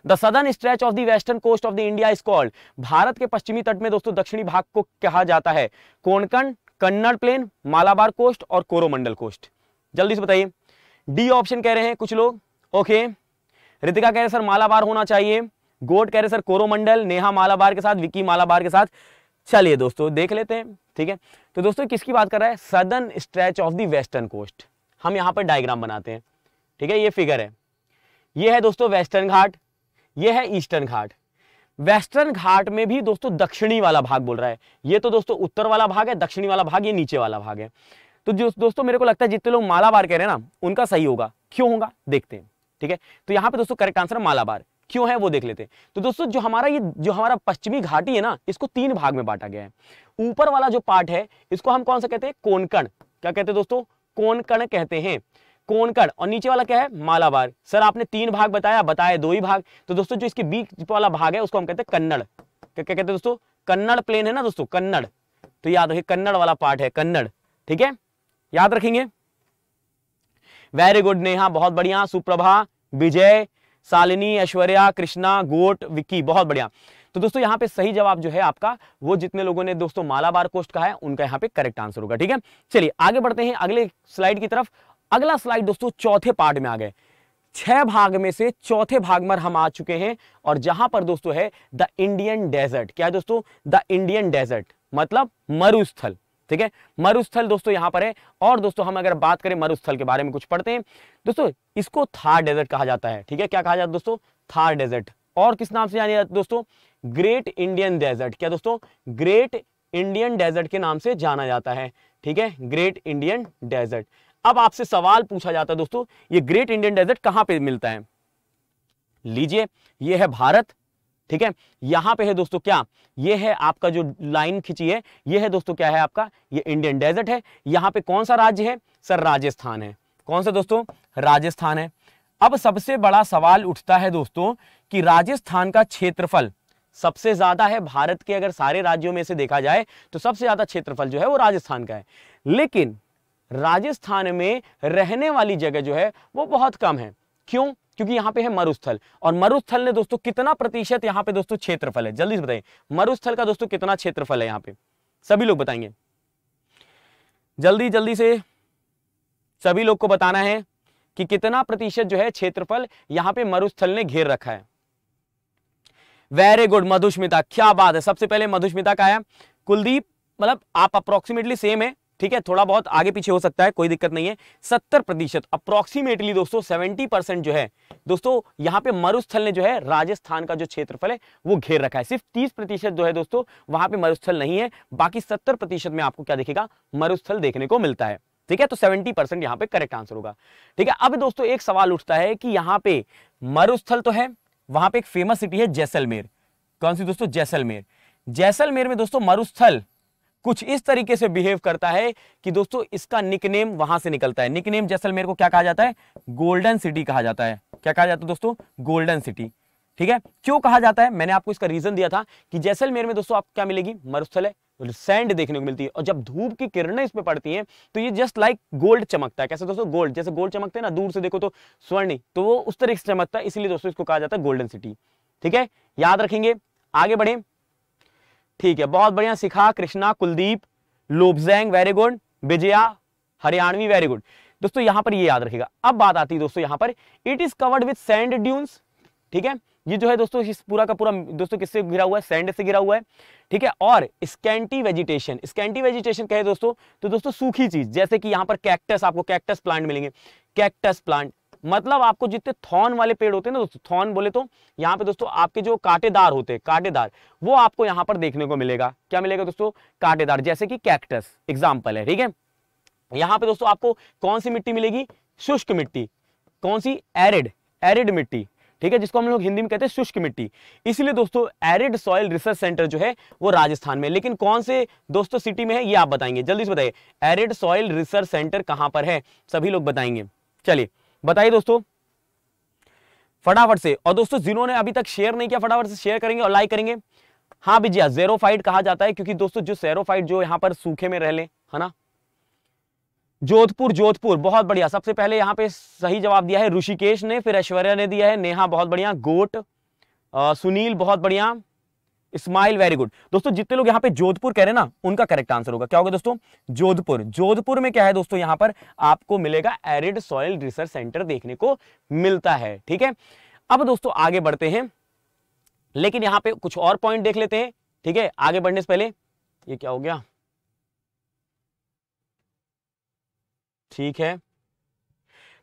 The southern stretch of the western coast of the India is called. Bharat के पश्चिमी तट में दोस्तों दक्षिणी भाग को कहा जाता है। कोंकण, कन्नड़ प्लेन, मालाबार कोस्ट और कोरोमंडल कोस्ट। जल्दी से बताइए। डी ऑप्शन कह रहे हैं कुछ लोग, ओके। रितिका कह रहे सर मालाबार होना चाहिए, गोट कह रहे सर कोरोमंडल, नेहा मालाबार के साथ, विकी मालाबार के साथ। चलिए दोस्तों देख लेते हैं, ठीक है। तो दोस्तों किसकी बात कर रहा है? Southern stretch of the western coast. हम यहाँ पर डायग्राम बनाते हैं, ठीक है, ये फिगर है, ये है दोस्तों वेस्टर्न घाट, ये है ईस्टर्न घाट। वेस्टर्न घाट में भी दोस्तों दक्षिणी वाला भाग बोल रहा है, ये तो दोस्तों उत्तर वाला भाग है, दक्षिणी वाला भाग ये नीचे वाला भाग है। तो जो दोस्तों मेरे को लगता है जितने लोग मालाबार कह रहे हैं ना उनका सही होगा, क्यों होगा देखते हैं, ठीक है। तो यहाँ पे दोस्तों करेक्ट आंसर मालाबार क्यों है वो देख लेते हैं। तो दोस्तों जो हमारा ये जो हमारा पश्चिमी घाटी है ना, इसको तीन भाग में बांटा गया है। ऊपर वाला जो पार्ट है इसको हम कौन सा कहते हैं? कोंकण। क्या कहते हैं दोस्तों? कोंकण कहते हैं, कोंकण। और नीचे वाला क्या है? मालाबार। सर आपने तीन भाग बताया, बताया दो ही भाग। तो दोस्तों जो इसके बीच वाला भाग है उसको हम कहते हैं कन्नड़। क्या कहते हैं दोस्तों? कन्नड़ प्लेन है ना दोस्तों, कन्नड़, तो याद रखिए कन्नड़ वाला पार्ट है, कन्नड़, ठीक है, याद रखेंगे। वेरी गुड नेहा, बहुत बढ़िया। सुप्रभा, विजय, शालिनी, ऐश्वर्या, कृष्णा, गोट, विक्की, बहुत बढ़िया। तो दोस्तों यहाँ पे सही जवाब जो है आपका, वो जितने लोगों ने दोस्तों मालाबार कोस्ट कहा है उनका यहाँ पे करेक्ट आंसर होगा, ठीक है। चलिए आगे बढ़ते हैं अगले स्लाइड की तरफ। अगला स्लाइड दोस्तों चौथे पार्ट में आ गए, छह भाग में से चौथे भाग में हम आ चुके हैं, और जहां पर दोस्तों है द इंडियन डेजर्ट। क्या है दोस्तों? द इंडियन डेजर्ट, मतलब मरुस्थल, ठीक है, मरुस्थल दोस्तों यहां पर है। और दोस्तों हम अगर बात करें मरुस्थल के बारे में कुछ पढ़ते हैं दोस्तों, इसको थार डेजर्ट कहा जाता है, ठीक है, क्या कहा जाता है दोस्तों? थार डेजर्ट। और किस नाम से जाना जाता है दोस्तों? Great Indian desert. क्या दोस्तों? ग्रेट इंडियन डेजर्ट के नाम से जाना जाता है, ठीक है, ग्रेट इंडियन डेजर्ट। अब आपसे सवाल पूछा जाता है दोस्तों, ये ग्रेट इंडियन डेजर्ट कहां पे मिलता है? लीजिए ये है भारत, ठीक है, यहां पे है दोस्तों क्या, ये है आपका जो लाइन खींची है, ये है दोस्तों क्या है आपका, ये इंडियन डेजर्ट है। यहां पे कौन सा राज्य है? सर राजस्थान है। कौन सा दोस्तों? राजस्थान है। अब सबसे बड़ा सवाल उठता है दोस्तों कि राजस्थान का क्षेत्रफल सबसे ज्यादा है भारत के, अगर सारे राज्यों में से देखा जाए तो सबसे ज्यादा क्षेत्रफल जो है वो राजस्थान का है, लेकिन राजस्थान में रहने वाली जगह जो है वो बहुत कम है। क्यों? क्योंकि यहाँ पे है मरुस्थल, और मरुस्थल ने दोस्तों कितना प्रतिशत यहाँ पे दोस्तों क्षेत्रफल है? जल्दी से बताइए, मरुस्थल का दोस्तों कितना क्षेत्रफल है यहाँ पे? सभी लोग बताएंगे, जल्दी जल्दी से सभी लोग को बताना है कि कितना प्रतिशत जो है क्षेत्रफल यहाँ पे मरुस्थल ने घेर रखा है। वेरी गुड मधुस्मिता, क्या बात है, सबसे पहले मधुस्मिता का आया। कुलदीप, मतलब आप अप्रोक्सीमेटली सेम है, ठीक है, थोड़ा बहुत आगे पीछे हो सकता है, कोई दिक्कत नहीं है। सत्तर प्रतिशत अप्रोक्सीमेटली दोस्तों सत्तर परसेंट जो है दोस्तों यहाँ पे मरुस्थल ने जो है राजस्थान का जो क्षेत्रफल है वो घेर रखा है। सिर्फ तीस प्रतिशत जो है दोस्तों वहां पे मरुस्थल नहीं है, बाकी सत्तर प्रतिशत में आपको क्या दिखेगा? मरुस्थल देखने को मिलता है, ठीक है। तो सत्तर परसेंट यहाँ पे करेक्ट आंसर होगा, ठीक है। अब दोस्तों एक सवाल उठता है कि यहाँ पे मरुस्थल तो है, वहां पे एक फेमस सिटी है जैसलमेर। कौन सी दोस्तों? जैसलमेर। जैसलमेर में दोस्तों मरुस्थल कुछ इस तरीके से बिहेव करता है कि दोस्तों इसका निकनेम वहां से निकलता है। निकनेम जैसलमेर को क्या कहा जाता है? गोल्डन सिटी कहा जाता है। क्या कहा जाता है दोस्तों? Golden city. ठीक है, क्यों कहा जाता है? मैंने आपको इसका रीजन दिया था कि जैसलमेर में दोस्तों आप क्या मिलेगी? मरुस्थल है, सैंड देखने को मिलती है, और जब धूप की किरणें इस पे पड़ती हैं तो ये जस्ट लाइक गोल्ड चमकता है। कैसे दोस्तों? गोल्ड, जैसे गोल्ड चमकते हैं ना दूर से देखो तो स्वर्ण, तो वो उस तरीके से चमकता है, इसलिए दोस्तों इसको कहा जाता है गोल्डन सिटी। ठीक है, याद रखेंगे, आगे बढ़े। ठीक है, बहुत बढ़िया। Shikha, Krishna, Kuldeep, Lobzang very good, Vijaya Haryanvi very good. दोस्तों यहां पर ये याद रखेगा। अब बात आती है दोस्तों यहाँ पर, it is covered with sand dunes. ठीक है, ये जो है दोस्तों इस पूरा का पूरा दोस्तों किससे घिरा हुआ है? सैंड से घिरा हुआ है। ठीक है, और स्कैंटी वेजिटेशन। स्कैंटी वेजिटेशन कहे दोस्तों तो दोस्तों सूखी चीज, जैसे कि यहाँ पर कैक्टस, आपको कैक्टस प्लांट मिलेंगे। कैक्टस प्लांट मतलब आपको जितने थॉर्न वाले पेड़ होते हैं ना दोस्तों, थॉर्न बोले तो यहाँ पे दोस्तों आपके जो कांटेदार होते हैं, कांटेदार, वो आपको यहाँ पर देखने को मिलेगा। क्या मिलेगा दोस्तों? कांटेदार, जैसे कि कैक्टस एग्जाम्पल है। ठीक है, यहाँ पे दोस्तों आपको कौन सी मिट्टी मिलेगी? शुष्क मिट्टी। कौन सी? एरिड, एरिड मिट्टी। ठीक है, जिसको हम लोग हिंदी में कहते हैं शुष्क मिट्टी। इसलिए दोस्तों एरिड सॉइल रिसर्च सेंटर जो है वो राजस्थान में, लेकिन कौन से दोस्तों सिटी में है ये आप बताएंगे, जल्दी से बताइए। एरिड सॉइल रिसर्च सेंटर कहां पर है? सभी लोग बताएंगे, चलिए बताइए दोस्तों फटाफट से। और दोस्तों जिन्होंने अभी तक शेयर नहीं किया फटाफट से शेयर करेंगे और लाइक करेंगे। हाँ भैया, जेरोफाइट कहा जाता है क्योंकि दोस्तों जो सेरोफाइट जो यहाँ पर सूखे में रह ले, है ना। जोधपुर, जोधपुर बहुत बढ़िया। सबसे पहले यहाँ पे सही जवाब दिया है ऋषिकेश ने, फिर ऐश्वर्या ने दिया है, नेहा बहुत बढ़िया, गोट, आ, सुनील बहुत बढ़िया, इस्माइल वेरी गुड। दोस्तों जितने लोग यहाँ पे जोधपुर कह रहे हैं ना, उनका करेक्ट आंसर होगा। क्या होगा दोस्तों? जोधपुर। जोधपुर में क्या है दोस्तों? यहाँ पर आपको मिलेगा एरिड सॉइल रिसर्च सेंटर देखने को मिलता है। ठीक है, अब दोस्तों आगे बढ़ते हैं, लेकिन यहाँ पे कुछ और पॉइंट देख लेते हैं। ठीक है, आगे बढ़ने से पहले ये क्या हो गया? ठीक है,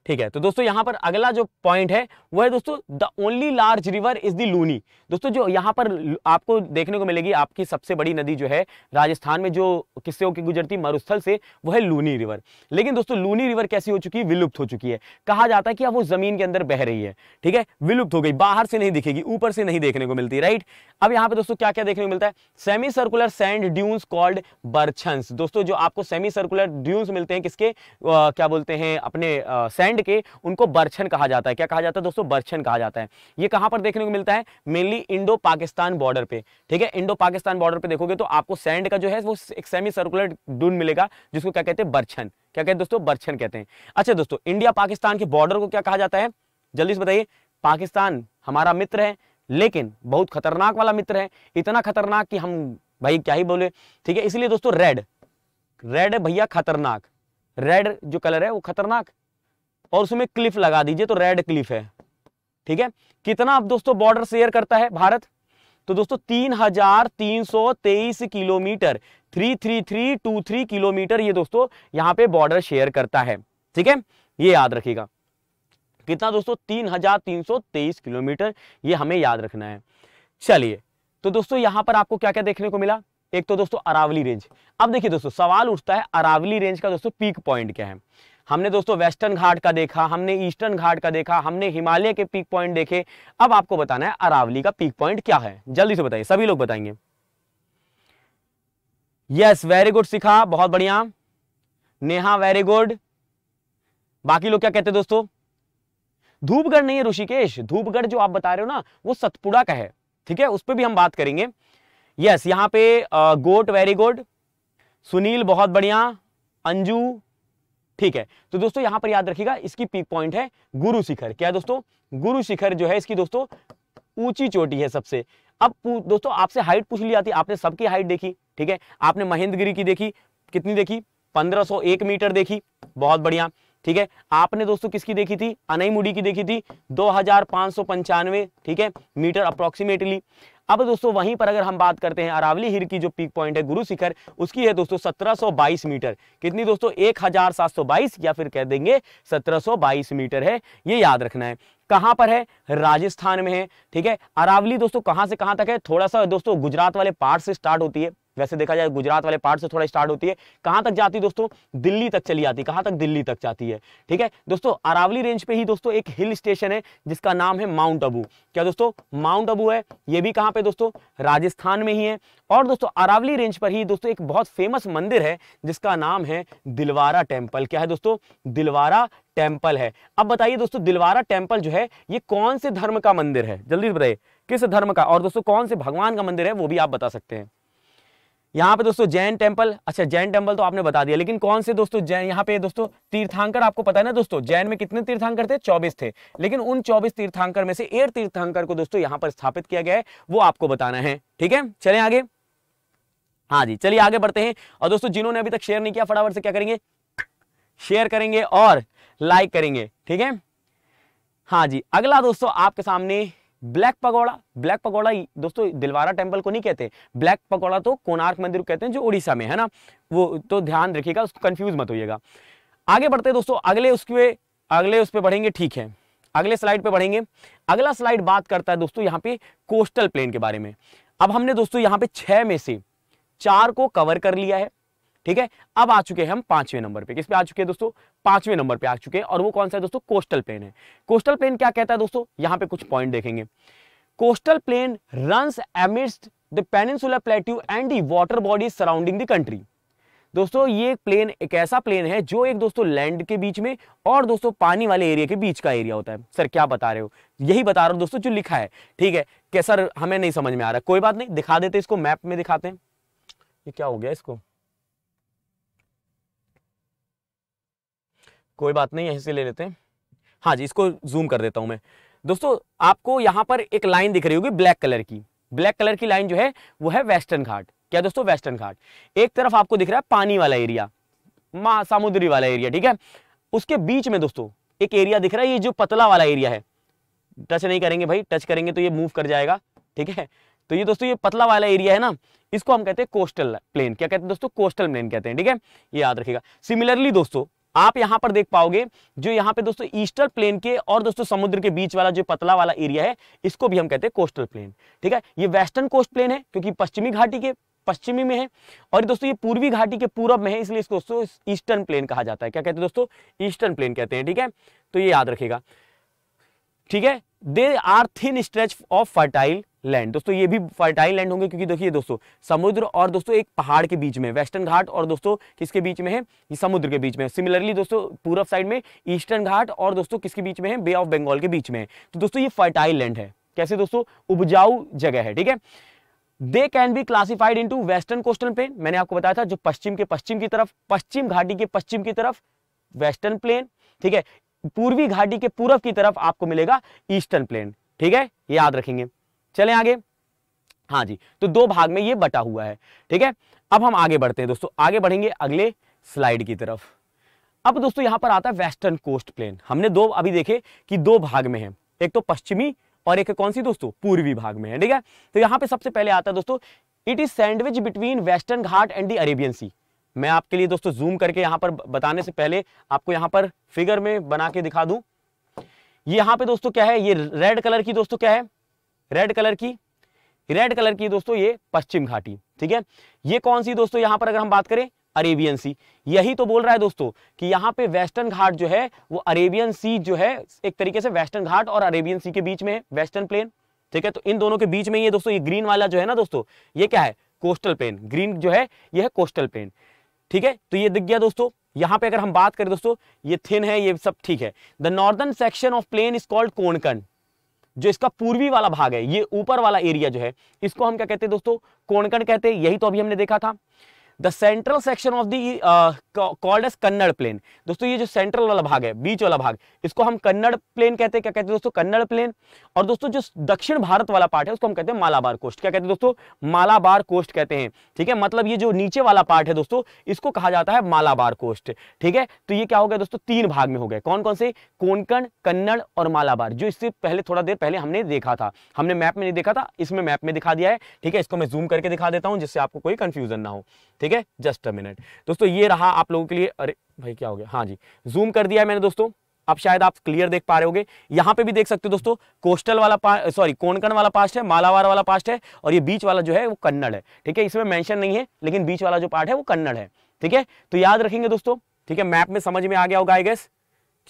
ठीक है। तो दोस्तों यहां पर अगला जो पॉइंट है वो है दोस्तों the only large river is the Luni. दोस्तों जो यहां पर आपको देखने को मिलेगी, आपकी सबसे बड़ी नदी जो है राजस्थान में, जो किससे होकर गुजरती? मरुस्थल से, वो है लूनी रिवर। लेकिन दोस्तों लूनी रिवर कैसी हो चुकी है? विलुप्त हो चुकी है। कहा जाता है कि अब वो जमीन के अंदर बह रही है। ठीक है, विलुप्त हो गई, बाहर से नहीं दिखेगी, ऊपर से नहीं देखने को मिलती। राइट, अब यहाँ पे दोस्तों क्या क्या देखने को मिलता है? Semi circular sand dunes called barchans. दोस्तों जो आपको सेमी सर्कुलर ड्यून्स मिलते हैं किसके, क्या बोलते हैं अपने सैंड के, उनको बर्छन कहा जाता है। क्या कहा जाता है दोस्तों? बर्छन कहा जाता है। ये कहां पर देखने को मिलता है? मेनली इंडो पाकिस्तान बॉर्डर पे। ठीक है, इंडो पाकिस्तान बॉर्डर पे देखोगे तो आपको सैंड का जो है वो एक सेमी सर्कुलर डून मिलेगा, जिसको क्या कहते हैं? बर्छन। क्या कहते हैं दोस्तों? बर्छन कहते हैं। अच्छा दोस्तों, इंडिया पाकिस्तान के बॉर्डर को क्या कहा जाता है? जल्दी से बताइए। पाकिस्तान हमारा मित्र है, लेकिन बहुत खतरनाक वाला मित्र है, इतना खतरनाक कि हम भाई क्या ही बोले। ठीक है, इसलिए दोस्तों रेड, रेड भैया खतरनाक, रेड जो कलर है वो खतरनाक, और उसमें क्लिफ लगा दीजिए तो रेड क्लिफ है। ठीक है, कितना अब दोस्तों बॉर्डर शेयर करता है भारत? तो दोस्तों तीन हजार तीन सौ तेईस kilometre, three three three two three kilometre ये दोस्तों यहाँ पे बॉर्डर शेयर करता है। ठीक है, ये याद रखिएगा। कितना दोस्तों? तीन हजार तीन सौ तेईस किलोमीटर, ये हमें याद रखना है। चलिए, तो दोस्तों यहाँ पर आपको क्या क्या देखने को मिला? एक तो दोस्तों अरावली रेंज। अब देखिए दोस्तों सवाल उठता है अरावली रेंज का दोस्तों पीक पॉइंट क्या है। हमने दोस्तों वेस्टर्न घाट का देखा, हमने ईस्टर्न घाट का देखा, हमने हिमालय के पीक पॉइंट देखे। अब आपको बताना है अरावली का पीक पॉइंट क्या है, जल्दी से बताइए, सभी लोग बताएंगे। यस, वेरी गुड शिखा, बहुत बढ़िया, नेहा वेरी गुड। बाकी लोग क्या कहते हैं दोस्तों? धूपगढ़ नहीं है ऋषिकेश, धूपगढ़ जो आप बता रहे हो ना वो सतपुड़ा का है। ठीक है, उस पर भी हम बात करेंगे। यस, यहाँ पे गोट वेरी गुड, सुनील बहुत बढ़िया, अंजू, ठीक है। तो दोस्तों यहां पर याद रखिएगा इसकी पीक पॉइंट है गुरु शिखर। क्या है दोस्तों? गुरु शिखर जो है इसकी दोस्तों ऊंची चोटी है सबसे। अब दोस्तों आपसे हाइट पूछ ली जाती है, आपने सबकी हाइट देखी। ठीक है, आपने महेंद्रगिरी की देखी, कितनी देखी? पंद्रह सौ एक मीटर देखी, बहुत बढ़िया। ठीक है, आपने दोस्तों किसकी देखी थी? अनईमुडी की देखी थी, दो हजार पांच सौ पंचानवे ठीक है मीटर अप्रोक्सीमेटली। अब दोस्तों वहीं पर अगर हम बात करते हैं अरावली हिल की जो पीक पॉइंट है गुरु शिखर, उसकी है दोस्तों सत्रह सौ बाईस मीटर। कितनी दोस्तों? एक हजार सात सौ बाईस, या फिर कह देंगे सत्रह सौ बाईस मीटर है, ये याद रखना है। कहां पर है? राजस्थान में है। ठीक है, अरावली दोस्तों कहां से कहां तक है? थोड़ा सा दोस्तों गुजरात वाले पार्ट से स्टार्ट होती है, वैसे देखा जाए गुजरात वाले पार्ट से थोड़ा स्टार्ट होती है, कहां तक जाती है दोस्तों, दिल्ली तक चली जाती है, कहां तक, दिल्ली तक जाती है। ठीक है दोस्तों, अरावली रेंज पे ही दोस्तों एक हिल स्टेशन है जिसका नाम है माउंट आबू। क्या दोस्तों, माउंट आबू है, ये भी कहां पे दोस्तों, राजस्थान में ही है। और दोस्तों अरावली रेंज पर ही दोस्तों एक बहुत फेमस मंदिर है जिसका नाम है दिलवारा टेम्पल। क्या है दोस्तों, दिलवारा टेम्पल है। अब बताइए दोस्तों, दिलवारा टेम्पल जो है ये कौन से धर्म का मंदिर है, जल्दी बताइए किस धर्म का, और दोस्तों कौन से भगवान का मंदिर है वो भी आप बता सकते हैं। यहाँ पे दोस्तों जैन टेम्पल, अच्छा जैन टेम्पल तो आपने बता दिया, लेकिन कौन से दोस्तों जैन, यहाँ पे दोस्तों तीर्थांकर आपको पता है ना दोस्तों, जैन में कितने तीर्थांकर थे, चौबीस थे, लेकिन उन चौबीस तीर्थांकर में से एक तीर्थांकर को दोस्तों यहाँ पर स्थापित किया गया है, वो आपको बताना है। ठीक है, चले आगे, हाँ जी चलिए आगे बढ़ते हैं। और दोस्तों जिन्होंने अभी तक शेयर नहीं किया फटाफट से क्या करेंगे, शेयर करेंगे और लाइक करेंगे। ठीक है, हाँ जी, अगला दोस्तों आपके सामने ब्लैक पगोड़ा। ब्लैक पगोड़ा दोस्तों दिलवारा टेम्पल को नहीं कहते, ब्लैक पगोड़ा तो कोणार्क मंदिर को कहते हैं जो उड़ीसा में है ना, वो तो ध्यान रखिएगा, उसको कंफ्यूज मत होइएगा। आगे बढ़ते हैं दोस्तों, अगले उसके अगले उस पर बढ़ेंगे। ठीक है, अगले स्लाइड पे बढ़ेंगे। अगला स्लाइड बात करता है दोस्तों यहाँ पे कोस्टल प्लेन के बारे में। अब हमने दोस्तों यहाँ पे छः में से चार को कवर कर लिया है। ठीक है, अब आ चुके हैं हम पांचवें नंबर पे। किस पे आ चुके हैं दोस्तों, पांचवें नंबर पे आ चुके हैं, और वो कौन सा है दोस्तों, कोस्टल प्लेन है। कोस्टल प्लेन क्या कहता है दोस्तों, यहाँ पे कुछ पॉइंट देखेंगे। Coastal plain runs amidst the peninsular plateau and the water bodies surrounding the country. दोस्तों ये प्लेन एक ऐसा प्लेन है जो एक दोस्तों लैंड के बीच में और दोस्तों पानी वाले एरिया के बीच का एरिया होता है। सर क्या बता रहे हो, यही बता रहा हूँ दोस्तों जो लिखा है। ठीक है, क्या सर हमें नहीं समझ में आ रहा, कोई बात नहीं, दिखा देते, इसको मैप में दिखाते हैं। ये क्या हो गया इसको, कोई बात नहीं, यहीं से ले लेते हैं। हाँ जी, इसको जूम कर देता हूं मैं। दोस्तों आपको यहाँ पर एक लाइन दिख रही होगी ब्लैक कलर की, ब्लैक कलर की लाइन जो है वो है वेस्टर्न घाट। क्या दोस्तों, वेस्टर्न घाट। एक तरफ आपको दिख रहा है पानी वाला एरिया, मां समुद्री वाला एरिया। ठीक है, उसके बीच में दोस्तों एक एरिया दिख रहा है, ये जो पतला वाला एरिया है, टच नहीं करेंगे भाई, टच करेंगे तो ये मूव कर जाएगा। ठीक है, तो ये दोस्तों ये पतला वाला एरिया है ना, इसको हम कहते हैं कोस्टल प्लेन। क्या कहते हैं दोस्तों, कोस्टल प्लेन कहते हैं। ठीक है, ये याद रखिएगा। सिमिलरली दोस्तों आप यहां पर देख पाओगे जो यहाँ पे दोस्तों ईस्टर्न प्लेन के और दोस्तों समुद्र के बीच वाला जो पतला वाला एरिया है, इसको भी हम कहते हैं कोस्टल प्लेन। ठीक है, ये वेस्टर्न कोस्ट प्लेन है क्योंकि पश्चिमी घाटी के पश्चिमी में है, और दोस्तों ये पूर्वी घाटी के पूरब में है, इसलिए इसको दोस्तों ईस्टर्न प्लेन कहा जाता है। क्या कहते हैं दोस्तों, ईस्टर्न प्लेन कहते हैं। ठीक है, तो ये याद रखेगा। ठीक है, they are thin stretch of fertile land. दोस्तों ये भी फर्टाइल लैंड होंगे क्योंकि देखिए दोस्तों समुद्र और दोस्तों एक पहाड़ के बीच में, वेस्टर्न घाट और दोस्तों किसके बीच में है, ये समुद्र के बीच में। सिमिलरली दोस्तों पूरब साइड में ईस्टर्न घाट और दोस्तों किसके बीच में है, बे ऑफ बंगाल के बीच में है। तो दोस्तों ये फर्टाइल लैंड है, कैसे दोस्तों, उपजाऊ जगह है। ठीक है, they can be classified into western coastal plain, मैंने आपको बताया था, जो पश्चिम के पश्चिम की तरफ, पश्चिम घाटी के पश्चिम की तरफ वेस्टर्न प्लेन। ठीक है, पूर्वी घाटी के पूरब की तरफ आपको मिलेगा ईस्टर्न प्लेन। ठीक है, ये याद रखेंगे। चलें आगे, हाँ जी, तो दो भाग में ये बटा हुआ है। ठीक है, अब हम आगे बढ़ते हैं दोस्तों, आगे बढ़ेंगे अगले स्लाइड की तरफ। अब दोस्तों यहाँ पर आता है वेस्टर्न कोस्ट प्लेन। हमने दो अभी देखे कि दो भाग में है, एक तो पश्चिमी और एक कौन सी दोस्तों, पूर्वी भाग में है। ठीक है, तो यहाँ पे सबसे पहले आता है दोस्तों, it is sandwich between western Ghat and the Arabian sea. मैं आपके लिए दोस्तों जूम करके यहाँ पर बताने से पहले आपको यहाँ पर फिगर में बना के दिखा दूं। यहाँ पे दोस्तों क्या है, ये रेड कलर की दोस्तों क्या है, रेड कलर की रेड कलर की दोस्तों ये पश्चिम घाटी। ठीक है, ये कौन सी दोस्तों, यहाँ पर अगर हम बात करें अरेबियन सी। यही तो बोल रहा है दोस्तों कि यहाँ पे वेस्टर्न घाट जो है वो अरेबियन सी जो है एक तरीके से वेस्टर्न घाट और अरेबियन सी के बीच में है वेस्टर्न प्लेन। ठीक है, तो इन दोनों के बीच में ये दोस्तों ये ग्रीन वाला जो है ना दोस्तों, ये क्या है, कोस्टल प्लेन। ग्रीन जो है यह है कोस्टल प्लेन। ठीक है, तो ये दिख गया दोस्तों। यहाँ पे अगर हम बात करें दोस्तों, ये थिन है, ये सब ठीक है। The northern section of plain is called Konkan. जो इसका पूर्वी वाला भाग है, ये ऊपर वाला एरिया जो है, इसको हम क्या कहते हैं दोस्तों, कोणकण कहते हैं। यही तो अभी हमने देखा था। The central section of the called as Kannada plain. दोस्तों ये जो सेंट्रल वाला भाग है, बीच वाला भाग, इसको हम कन्नड़ प्लेन कहते हैं। क्या कहते हैं दोस्तों, कन्नड़ प्लेन। और दोस्तों जो दक्षिण भारत वाला पार्ट है उसको हम कहते हैं मालाबार कोस्ट। क्या कहते हैं दोस्तों, मालाबार कोस्ट कहते हैं। ठीक है, मतलब ये जो नीचे वाला पार्ट है दोस्तों, इसको कहा जाता है मालाबार कोस्ट। ठीक है, तो ये क्या हो गया दोस्तों, तीन भाग में हो गए। कौन कौन से, कोंकण, कन्नड़ और मालाबार, जो इससे पहले थोड़ा देर पहले हमने देखा था। हमने मैप में नहीं देखा था, इसमें मैप में दिखा दिया है। ठीक है, इसको मैं जूम करके दिखा देता हूँ जिससे आपको कोई कंफ्यूजन ना हो। ठीक है, जस्ट अ मिनट दोस्तों, ये रहा आप लोगों के लिए। अरे भाई क्या हो गया, हाँ जी, जूम कर दिया है मैंने दोस्तों। अब शायद आप क्लियर देख पा रहे होंगे। यहाँ पे भी देख सकते हो दोस्तों, कोस्टल वाला सॉरी कोंकण वाला पास्ट है, मालावार वाला पास्ट है और ये बीच वाला जो है वो कन्नड़ है। ठीक है, इसमें मेंशन नहीं है लेकिन बीच वाला जो पार्ट है वो कन्नड़ है। ठीक है, तो याद रखेंगे दोस्तों। ठीक है, मैप में समझ में आ गया होगा आई गेस।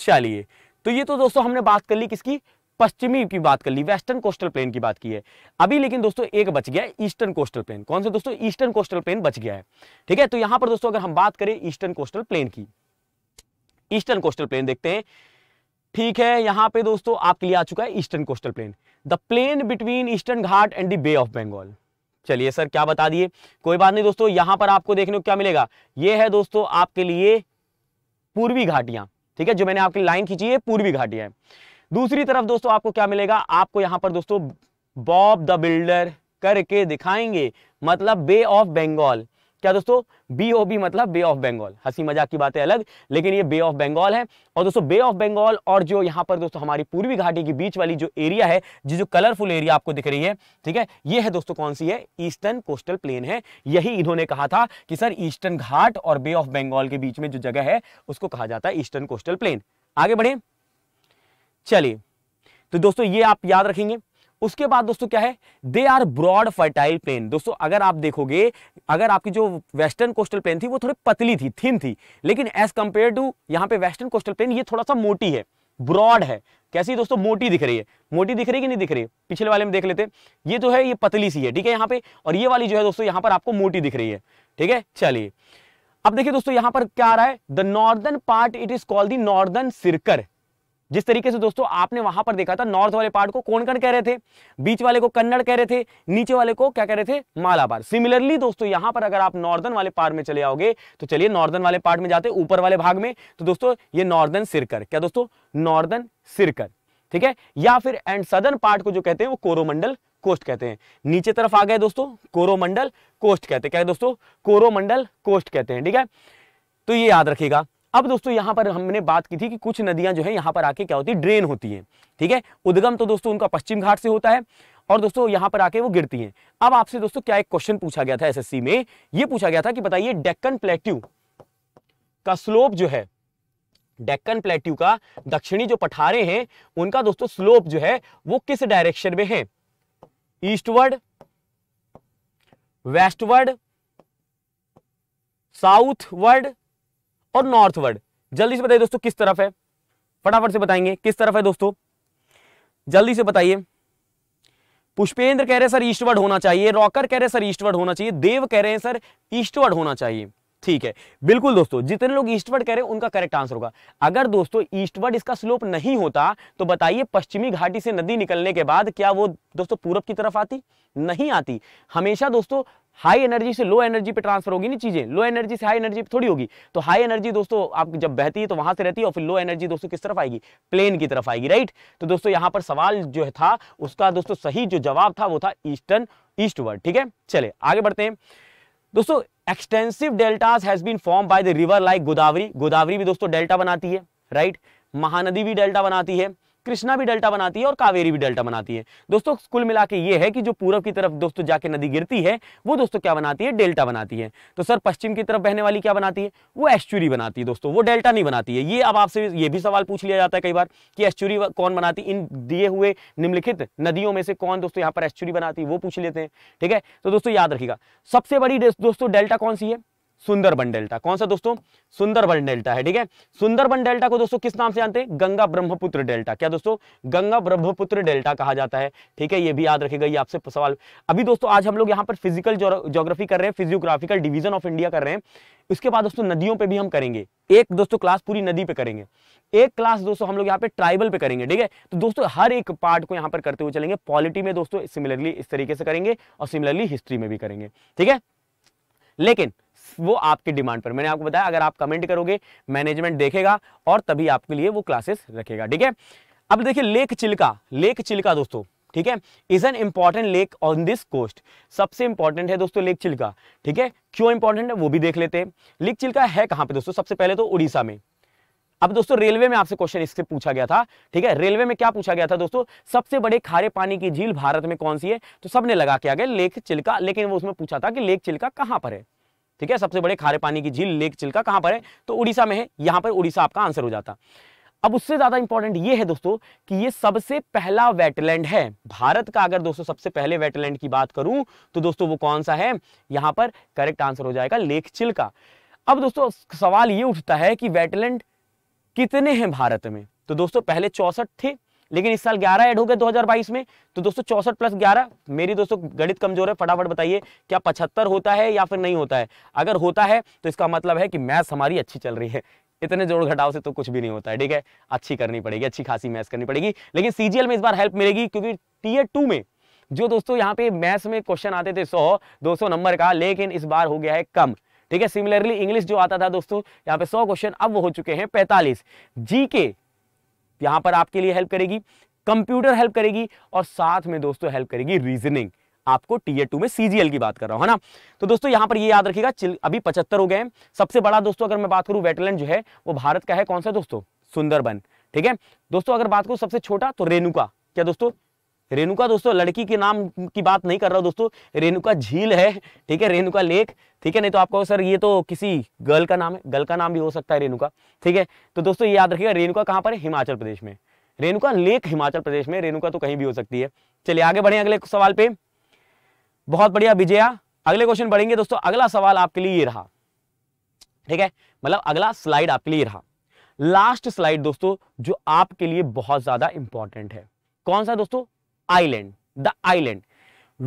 चलिए, तो ये तो दोस्तों हमने बात कर ली किसकी, पश्चिमी की बात कर ली, वेस्टर्न कोस्टल प्लेन की बात की है। अभी लेकिन दोस्तों एक बच गया है ईस्टर्न कोस्टल प्लेन। कौन सा दोस्तों? ईस्टर्न कोस्टल प्लेन बच गया है। ठीक है, तो यहां पर दोस्तों अगर हम बात करें ईस्टर्न कोस्टल प्लेन की, ईस्टर्न कोस्टल प्लेन देखते हैं। ठीक है, यहां पे दोस्तों आपके लिए आ चुका है eastern coastal plain, the plain between eastern Ghat and the bay of Bengal. चलिए सर क्या बता दिए, कोई बात नहीं दोस्तों। यहां पर आपको देखने को क्या मिलेगा, ये है दोस्तों आपके लिए पूर्वी घाटियां। ठीक है, जो मैंने आपकी लाइन खींची है पूर्वी घाटियां है। दूसरी तरफ दोस्तों आपको क्या मिलेगा, आपको यहां पर दोस्तों बॉब द बिल्डर करके दिखाएंगे, मतलब बे ऑफ बंगाल। क्या दोस्तों, बी ओ बी मतलब बे ऑफ बंगाल। हंसी मजाक की बातें अलग, लेकिन ये बे ऑफ बंगाल है। और दोस्तों बे ऑफ बंगाल और जो यहाँ पर दोस्तों हमारी पूर्वी घाटी की बीच वाली जो एरिया है, जो जो कलरफुल एरिया आपको दिख रही है, ठीक है, ये है दोस्तों कौन सी है, ईस्टर्न कोस्टल प्लेन है। यही इन्होंने कहा था कि सर ईस्टर्न घाट और बे ऑफ बंगाल के बीच में जो जगह है उसको कहा जाता है ईस्टर्न कोस्टल प्लेन। आगे बढ़े, चलिए, तो दोस्तों ये आप याद रखेंगे। उसके बाद दोस्तों क्या है, they are broad fertile plain. दोस्तों अगर आप देखोगे, अगर आपकी जो वेस्टर्न कोस्टल प्लेन थी वो थोड़ी पतली थी, थिन थी, लेकिन एज कंपेयर टू यहाँ पे वेस्टर्न कोस्टल प्लेन ये थोड़ा सा मोटी है, ब्रॉड है। कैसी दोस्तों, मोटी दिख रही है, मोटी दिख रही है कि नहीं दिख रही है? पिछले वाले में देख लेते, ये जो है ये पतली सी है। ठीक है, यहाँ पे, और ये वाली जो है दोस्तों यहाँ पर आपको मोटी दिख रही है। ठीक है, चलिए अब देखिए दोस्तों यहाँ पर क्या आ रहा है, the northern part it is called the northern circle. जिस तरीके से दोस्तों आपने वहां पर देखा था, नॉर्थ वाले पार्ट को कोंकण कह रहे थे, बीच वाले को कन्नड़ कह रहे थे, नीचे वाले को क्या कह रहे थे, मालाबार। सिमिलरली दोस्तों यहां पर अगर आप नॉर्दर्न वाले पार्ट में चले आओगे, तो चलिए नॉर्दर्न वाले पार्ट में जाते, ऊपर वाले भाग में, तो दोस्तों ये नॉर्दर्न सर्कल, क्या दोस्तों, नॉर्दर्न सर्कल। ठीक है, या फिर एंड सदर्न पार्ट को जो कहते हैं वो कोरोमंडल कोस्ट कहते हैं। नीचे तरफ आ गए दोस्तों, कोरोमंडल कोस्ट कहते हैं। क्या है दोस्तों, कोरोमंडल कोस्ट कहते हैं। ठीक है, तो ये याद रखिएगा। अब दोस्तों यहाँ पर हमने बात की थी कि कुछ नदियां जो है यहाँ पर आके क्या होती है, ड्रेन होती हैं। ठीक है, उद्गम तो दोस्तों उनका पश्चिम घाट से होता है और दोस्तों यहाँ पर आके वो गिरती हैं। अब आपसे दोस्तों क्या एक क्वेश्चन पूछा गया था एसएससी में, ये पूछा गया था कि बताइए डेक्कन प्लेट्यू का स्लोप जो है, डेक्कन प्लेट्यू का दक्षिणी जो पठारे हैं उनका दोस्तों स्लोप जो है वो किस डायरेक्शन में है, ईस्टवर्ड, वेस्टवर्ड, साउथवर्ड और नॉर्थवर्ड। जल्दी से बताइए दोस्तों किस तरफ है, फटाफट से बताएंगे किस तरफ है दोस्तों, जल्दी से बताइए। पुष्पेंद्र कह रहे हैं सर ईस्टवर्ड होना चाहिए, रॉकर कह रहे हैं सर ईस्टवर्ड होना चाहिए, देव कह रहे हैं सर ईस्टवर्ड होना चाहिए। ठीक है, बिल्कुल दोस्तों, जितने लोग ईस्टवर्ड कह रहे हैं उनका करेक्ट आंसर होगा। अगर दोस्तों ईस्टवर्ड इसका स्लोप नहीं होता तो बताइए पश्चिमी घाटी से नदी निकलने के बाद क्या वो दोस्तों पूरब की तरफ आती, नहीं आती। हमेशा दोस्तों हाई एनर्जी से लो एनर्जी पे ट्रांसफर होगी ना चीजें, लो एनर्जी से हाई एनर्जी पे थोड़ी होगी। तो हाई एनर्जी दोस्तों आप जब बहती है तो वहां से रहती है और फिर लो एनर्जी दोस्तों किस तरफ आएगी, प्लेन की तरफ आएगी। राइट, तो दोस्तों यहाँ पर सवाल जो था उसका दोस्तों सही जो जवाब था वो था ईस्टर्न, ईस्टवर्ड। ठीक है, चले आगे बढ़ते हैं दोस्तों। Extensive deltas has been form by the river like Godavari. Godavari भी दोस्तों डेल्टा बनाती है, राइट, महानदी भी डेल्टा बनाती है, कृष्णा भी डेल्टा बनाती है और कावेरी भी डेल्टा बनाती है। दोस्तों कुल मिला के ये है कि जो पूरब की तरफ दोस्तों जाके नदी गिरती है वो दोस्तों क्या बनाती है, डेल्टा बनाती है। तो सर पश्चिम की तरफ बहने वाली क्या बनाती है, वो एस्चुरी बनाती है दोस्तों, वो डेल्टा नहीं बनाती है। ये अब आपसे ये भी सवाल पूछ लिया जाता है कई बार कि एस्चुरी कौन बनाती, इन दिए हुए निम्नलिखित नदियों में से कौन दोस्तों यहाँ पर एस्चुरी बनाती है, वो पूछ लेते हैं। ठीक है, तो दोस्तों याद रखिएगा सबसे बड़ी दोस्तों डेल्टा कौन सी है, सुंदरबन डेल्टा। कौन सा दोस्तों, सुंदरबन डेल्टा है। ठीक है, सुंदरबन डेल्टा को दोस्तों किस नाम से जानते हैं, गंगा ब्रह्मपुत्र डेल्टा। क्या दोस्तों, गंगा ब्रह्मपुत्र डेल्टा कहा जाता है। ठीक है, ये भी याद रखेगा, ये आपसे सवाल। अभी दोस्तों आज हम लोग यहाँ पर फिजिकल ज्योग्राफी कर रहे हैं, फिजियोग्राफिकल डिवीजन ऑफ इंडिया कर रहे हैं। इसके बाद दोस्तों नदियों पर भी हम करेंगे एक दोस्तों क्लास, पूरी नदी पे करेंगे एक क्लास दोस्तों, हम लोग यहाँ पे ट्राइबल पे करेंगे। ठीक है, तो दोस्तों हर एक पार्ट को यहाँ पर करते हुए चलेंगे। पॉलिटी में दोस्तों सिमिलरली इस तरीके से करेंगे और सिमिलरली हिस्ट्री में भी करेंगे। ठीक है, लेकिन वो आपके डिमांड पर, मैंने आपको बताया अगर आप कमेंट करोगे मैनेजमेंट देखेगा और तभी आपके लिए वो क्लासेस रखेगा। ठीक है, अब देखिए लेक चिल्का, लेक चिल्का दोस्तों ठीक है is an important lake on this coast. सबसे इंपॉर्टेंट है दोस्तों लेक चिल्का। ठीक है, क्यों इंपॉर्टेंट है वो भी देख लेते हैं। लेक चिल्का है कहां पे दोस्तों, सबसे पहले तो उड़ीसा में। अब दोस्तों रेलवे में आपसे क्वेश्चन इससे पूछा गया था। ठीक है, रेलवे में क्या पूछा गया था दोस्तों, सबसे बड़े खारे पानी की झील भारत में कौन सी है, तो सबने लगा के आ गए लेक चिल्का, लेकिन वो उसमें पूछा था कि लेक चिल्का कहां पर है। ठीक है, सबसे बड़े खारे पानी की झील लेक चिल्का कहां पर है, तो उड़ीसा में है। यहां पर उड़ीसा आपका आंसर हो जाता। अब उससे ज्यादा इंपॉर्टेंट ये है दोस्तों कि ये सबसे पहला वेटलैंड है भारत का। अगर दोस्तों सबसे पहले वेटलैंड की बात करूं तो दोस्तों वो कौन सा है, यहां पर करेक्ट आंसर हो जाएगा लेक चिल्का। अब दोस्तों सवाल ये उठता है कि वेटलैंड कितने हैं भारत में, तो दोस्तों पहले चौसठ थे लेकिन इस साल ग्यारह ऐड हो गए दो हज़ार बाईस में, तो दोस्तों चौसठ प्लस ग्यारह, मेरी दोस्तों गणित कमजोर है, फटाफट बताइए क्या पचहत्तर होता है या फिर नहीं होता है। अगर होता है तो इसका मतलब है कि मैथ्स हमारी अच्छी चल रही है, इतने जोड़ घटाव से तो कुछ भी नहीं होता है, ठीक है, अच्छी करनी पड़ेगी, अच्छी खासी मैथ्स करनी पड़ेगी। लेकिन सीजीएल में इस बार हेल्प मिलेगी क्योंकि टीयर टू में जो दोस्तों यहाँ पे मैथ्स में क्वेश्चन आते थे सौ दो सौ नंबर का, लेकिन इस बार हो गया है कम, ठीक है। सिमिलरली इंग्लिश जो आता था दोस्तों यहाँ पे सौ क्वेश्चन, अब वो हो चुके हैं पैंतालीस। जी के यहाँ पर आपके लिए हेल्प करेगी, कंप्यूटर हेल्प करेगी और साथ में दोस्तों हेल्प करेगी रीजनिंग, आपको टीयर टू में सीजीएल की बात कर रहा हूं, है ना। तो दोस्तों यहां पर ये याद रखिएगा, अभी पचहत्तर हो गए हैं। सबसे बड़ा दोस्तों अगर मैं बात करूं वेटलैंड जो है वो भारत का है कौन सा दोस्तों, सुंदरबन, ठीक है। दोस्तों अगर बात करूं सबसे छोटा तो रेणुका, क्या दोस्तों रेणुका, दोस्तों लड़की के नाम की बात नहीं कर रहा हूं दोस्तों, रेणुका झील है, ठीक है, रेणुका लेक, ठीक है, नहीं तो आपको सर ये तो किसी गर्ल का नाम है, गर्ल का नाम भी हो सकता है रेणुका, ठीक है। तो दोस्तों ये याद रखिएगा, रेणुका कहां पर है, हिमाचल प्रदेश में, रेणुका लेक हिमाचल प्रदेश में, रेणुका तो कहीं भी हो सकती है। चलिए आगे बढ़े अगले सवाल पे, बहुत बढ़िया विजया, अगले क्वेश्चन बढ़ेंगे दोस्तों। अगला सवाल आपके लिए ये रहा, ठीक है, मतलब अगला स्लाइड आपके लिए रहा, लास्ट स्लाइड दोस्तों जो आपके लिए बहुत ज्यादा इंपॉर्टेंट है, कौन सा दोस्तों, आइलैंड, द आइलैंड।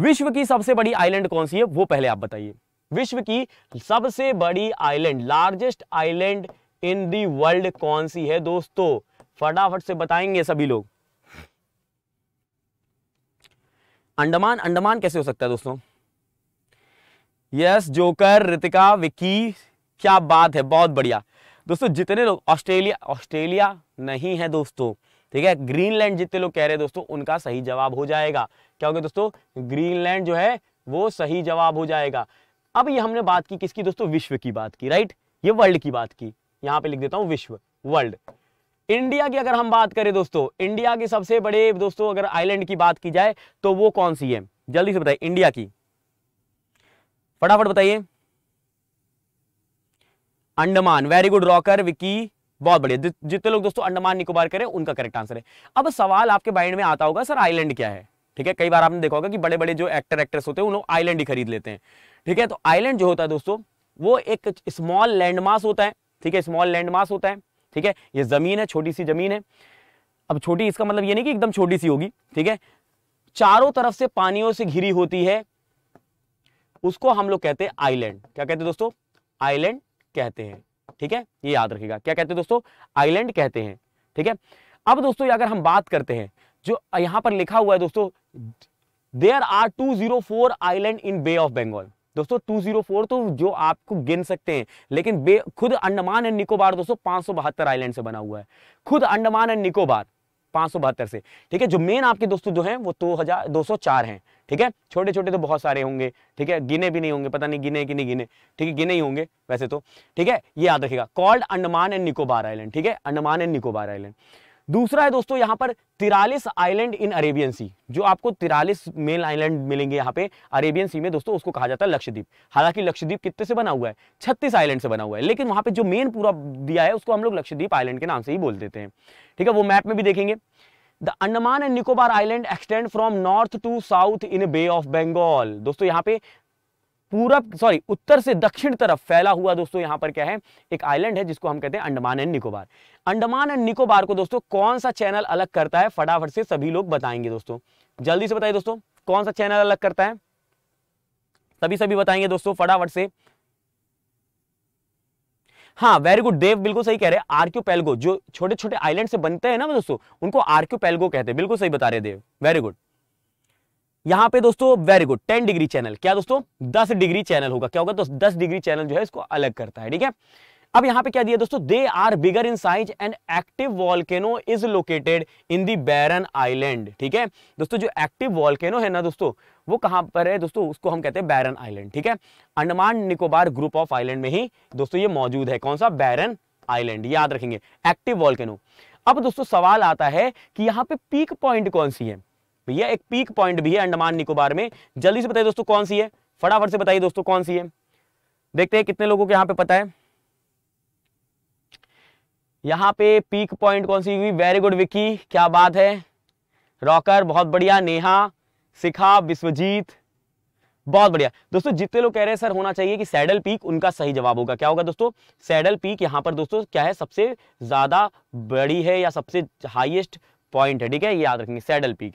विश्व की सबसे बड़ी आइलैंड कौन सी है वो पहले आप बताइए, विश्व की सबसे बड़ी island, largest island in the world कौन सी है दोस्तों, फटाफट से बताएंगे सभी लोग। अंडमान, अंडमान कैसे हो सकता है दोस्तों, यस जोकर, रितिका, विकी, क्या बात है, बहुत बढ़िया दोस्तों। जितने लोग ऑस्ट्रेलिया, ऑस्ट्रेलिया नहीं है दोस्तों, ठीक है, ग्रीनलैंड जितने लोग कह रहे हैं दोस्तों उनका सही जवाब हो जाएगा, क्या होगा दोस्तों, ग्रीनलैंड जो है वो सही जवाब हो जाएगा। अब ये हमने बात की किसकी दोस्तों, विश्व की बात की, राइट, ये वर्ल्ड की बात की, यहाँ पे लिख देता हूँ विश्व, वर्ल्ड। इंडिया की अगर हम बात करें दोस्तों, इंडिया की सबसे बड़े दोस्तों अगर आइलैंड की बात की जाए तो वो कौन सी है, जल्दी से बताइए इंडिया की, फटाफट बताइए। Andaman, very good rocker, Vicky, बहुत बढ़िया, जितने लोग दोस्तों अंडमान निकोबार करें उनका करेक्ट आंसर है। अब सवाल आपके माइंड में आता होगा सर आइलैंड क्या है, ठीक है, कई बार आपने देखा होगा कि बड़े बड़े जो एक्टर एक्ट्रेस होते हैं उन लोग आइलैंड ही खरीद लेते हैं, ठीक है। तो आइलैंड जो होता है दोस्तों वो एक स्मॉल लैंडमास होता है, ठीक है, स्मॉल लैंडमास होता है, ठीक है, ये जमीन है, छोटी सी जमीन है। अब छोटी इसका मतलब ये नहीं कि एकदम छोटी सी होगी, ठीक है, चारों तरफ से पानियों से घिरी होती है, उसको हम लोग कहते हैं आइलैंड, क्या कहते हैं दोस्तों, आइलैंड कहते हैं, ठीक है, ये याद रखिएगा, क्या कहते हैं दोस्तों, आइलैंड कहते हैं, ठीक है। अब दोस्तों अगर हम बात करते हैं जो यहां पर लिखा हुआ है दोस्तों, there are two hundred four island in bay of Bengal, दोस्तों दो सौ चार तो जो आपको गिन सकते हैं, लेकिन बे खुद अंडमान एंड निकोबार दोस्तों पांच सौ बहत्तर आइलैंड से बना हुआ है, खुद अंडमान एंड निकोबार पांच सौ बहत्तर से, ठीक है। जो मेन आपके दोस्तों जो हैं वो दो हजार दो सौ चार हैं, ठीक है, छोटे छोटे तो बहुत सारे होंगे, ठीक है, गिने भी नहीं होंगे, पता नहीं गिने कि नहीं गिने, ठीक है, गिने ही होंगे वैसे तो, ठीक है, ये याद रखिएगा, called Andaman and Nicobar island, ठीक है, अंडमान एंड निकोबार आइलैंड। दूसरा है दोस्तों यहाँ पर तिरालीस आइलैंड इन अरेबियन सी, जो आपको तिरालीस मेन आइलैंड मिलेंगे यहाँ पे अरेबियन सी में दोस्तों, उसको कहा जाता है लक्षद्वीप। हालांकि लक्षद्वीप कितने से बना हुआ है, छत्तीस आइलैंड से बना हुआ है, लेकिन वहां पे जो मेन पूरा दिया है उसको हम लोग लक्षद्वीप आइलैंड के नाम से ही बोल देते हैं, ठीक है, वो मैप में भी देखेंगे। The Andaman and Nicobar island extend from north to south in bay of Bengal, दोस्तों यहाँ पे पूरब सॉरी उत्तर से दक्षिण तरफ फैला हुआ दोस्तों यहाँ पर क्या है, एक आइलैंड है जिसको हम कहते हैं अंडमान एंड निकोबार। अंडमान एंड निकोबार को दोस्तों कौन सा चैनल अलग करता है, फटाफट से सभी लोग बताएंगे दोस्तों, जल्दी से बताइए दोस्तों कौन सा चैनल अलग करता है, सभी सभी बताएंगे दोस्तों फटाफट से। हाँ वेरी गुड देव, बिल्कुल सही कह रहे हैं, आर्क्यूपेल्गो जो छोटे छोटे आइलैंड से बनते हैं ना दोस्तों उनको आर्क्यूपेल्गो कहते हैं, बिल्कुल सही बता रहे देव, वेरी गुड। यहाँ पे दोस्तों very good ten degree channel, क्या दोस्तों दस डिग्री चैनल होगा, क्या होगा दोस्तों दस डिग्री चैनल जो है इसको अलग करता है, ठीक है। अब यहाँ पे क्या दिया दोस्तों, they are bigger in size and active volcano is located in the baron island, ठीक है दोस्तों, जो एक्टिव वॉल्केनो है ना दोस्तों वो कहाँ पर है दोस्तों, उसको हम कहते हैं बैरन आइलैंड, ठीक है, Andaman Nicobar group of island में ही दोस्तों ये मौजूद है, कौन सा बैरन आइलैंड, याद रखेंगे एक्टिव वॉल्केनो। अब दोस्तों सवाल आता है कि यहाँ पे पीक पॉइंट कौन सी है, भैया एक पीक पॉइंट भी है अंडमान निकोबार में, जल्दी से बताइए दोस्तों कौन सी है, फटाफट से बताइए दोस्तों कौन सी है, देखते हैं कितने लोगों को यहाँ पे पता है। यहाँ पे पीक पॉइंट कौन सी हुई? वेरी गुड विक्की, क्या बात है, रॉकर बहुत बढ़िया। नेहा, शिखा, विश्वजीत, बहुत बढ़िया। दोस्तों जितने लोग कह रहे हैं सर होना चाहिए कि सैडल पीक, उनका सही जवाब होगा क्या होगा दोस्तों? सैडल पीक यहाँ पर दोस्तों क्या है, सबसे ज्यादा बड़ी है या सबसे हाईएस्ट पॉइंट है, ठीक है, ये याद रखेंगे सैडल पीक।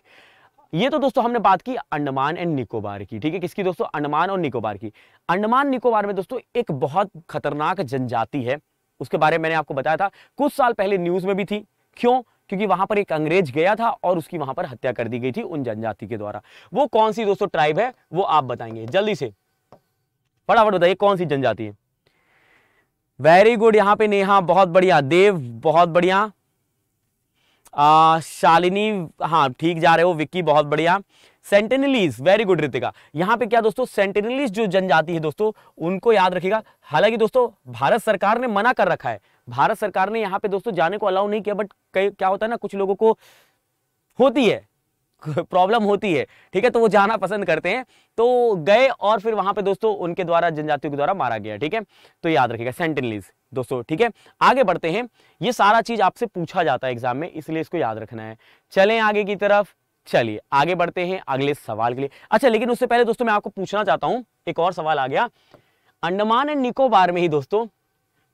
ये तो दोस्तों हमने बात की अंडमान एंड निकोबार की, ठीक है, किसकी दोस्तों? अंडमान और निकोबार की। अंडमान निकोबार में दोस्तों एक बहुत खतरनाक जनजाति है, उसके बारे में मैंने आपको बताया था, कुछ साल पहले न्यूज में भी थी। क्यों? क्योंकि वहां पर एक अंग्रेज गया था और उसकी वहां पर हत्या कर दी गई थी उन जनजाति के द्वारा। वो कौन सी दोस्तों ट्राइब है वो आप बताएंगे, जल्दी से फटाफट बताइए कौन सी जनजाति है। वेरी गुड, यहाँ पे नेहा बहुत बढ़िया, देव बहुत बढ़िया, आ, शालिनी हाँ ठीक जा रहे हो, विक्की बहुत बढ़िया, सेंटिनलीज वेरी गुड रितिका। यहाँ पे क्या दोस्तों सेंटिनलीज जो जनजाति है दोस्तों उनको याद रखिएगा। हालांकि दोस्तों भारत सरकार ने मना कर रखा है, भारत सरकार ने यहाँ पे दोस्तों जाने को अलाउ नहीं किया, बट क्या होता है ना कुछ लोगों को होती है प्रॉब्लम होती है, ठीक है, तो वो जाना पसंद करते हैं, तो गए और फिर वहां पे दोस्तों उनके द्वारा जनजातियों के द्वारा मारा गया, ठीक है, तो याद रखिएगा सेंटिनलीज दोस्तों, ठीक है। आगे बढ़ते हैं, ये सारा चीज आपसे पूछा जाता है एग्जाम में, इसलिए इसको याद रखना है। चलें आगे की तरफ, चलिए आगे बढ़ते हैं अगले सवाल के लिए। अच्छा लेकिन उससे पहले दोस्तों मैं आपको पूछना चाहता हूं, एक और सवाल आ गया। अंडमान एंड निकोबार में ही दोस्तों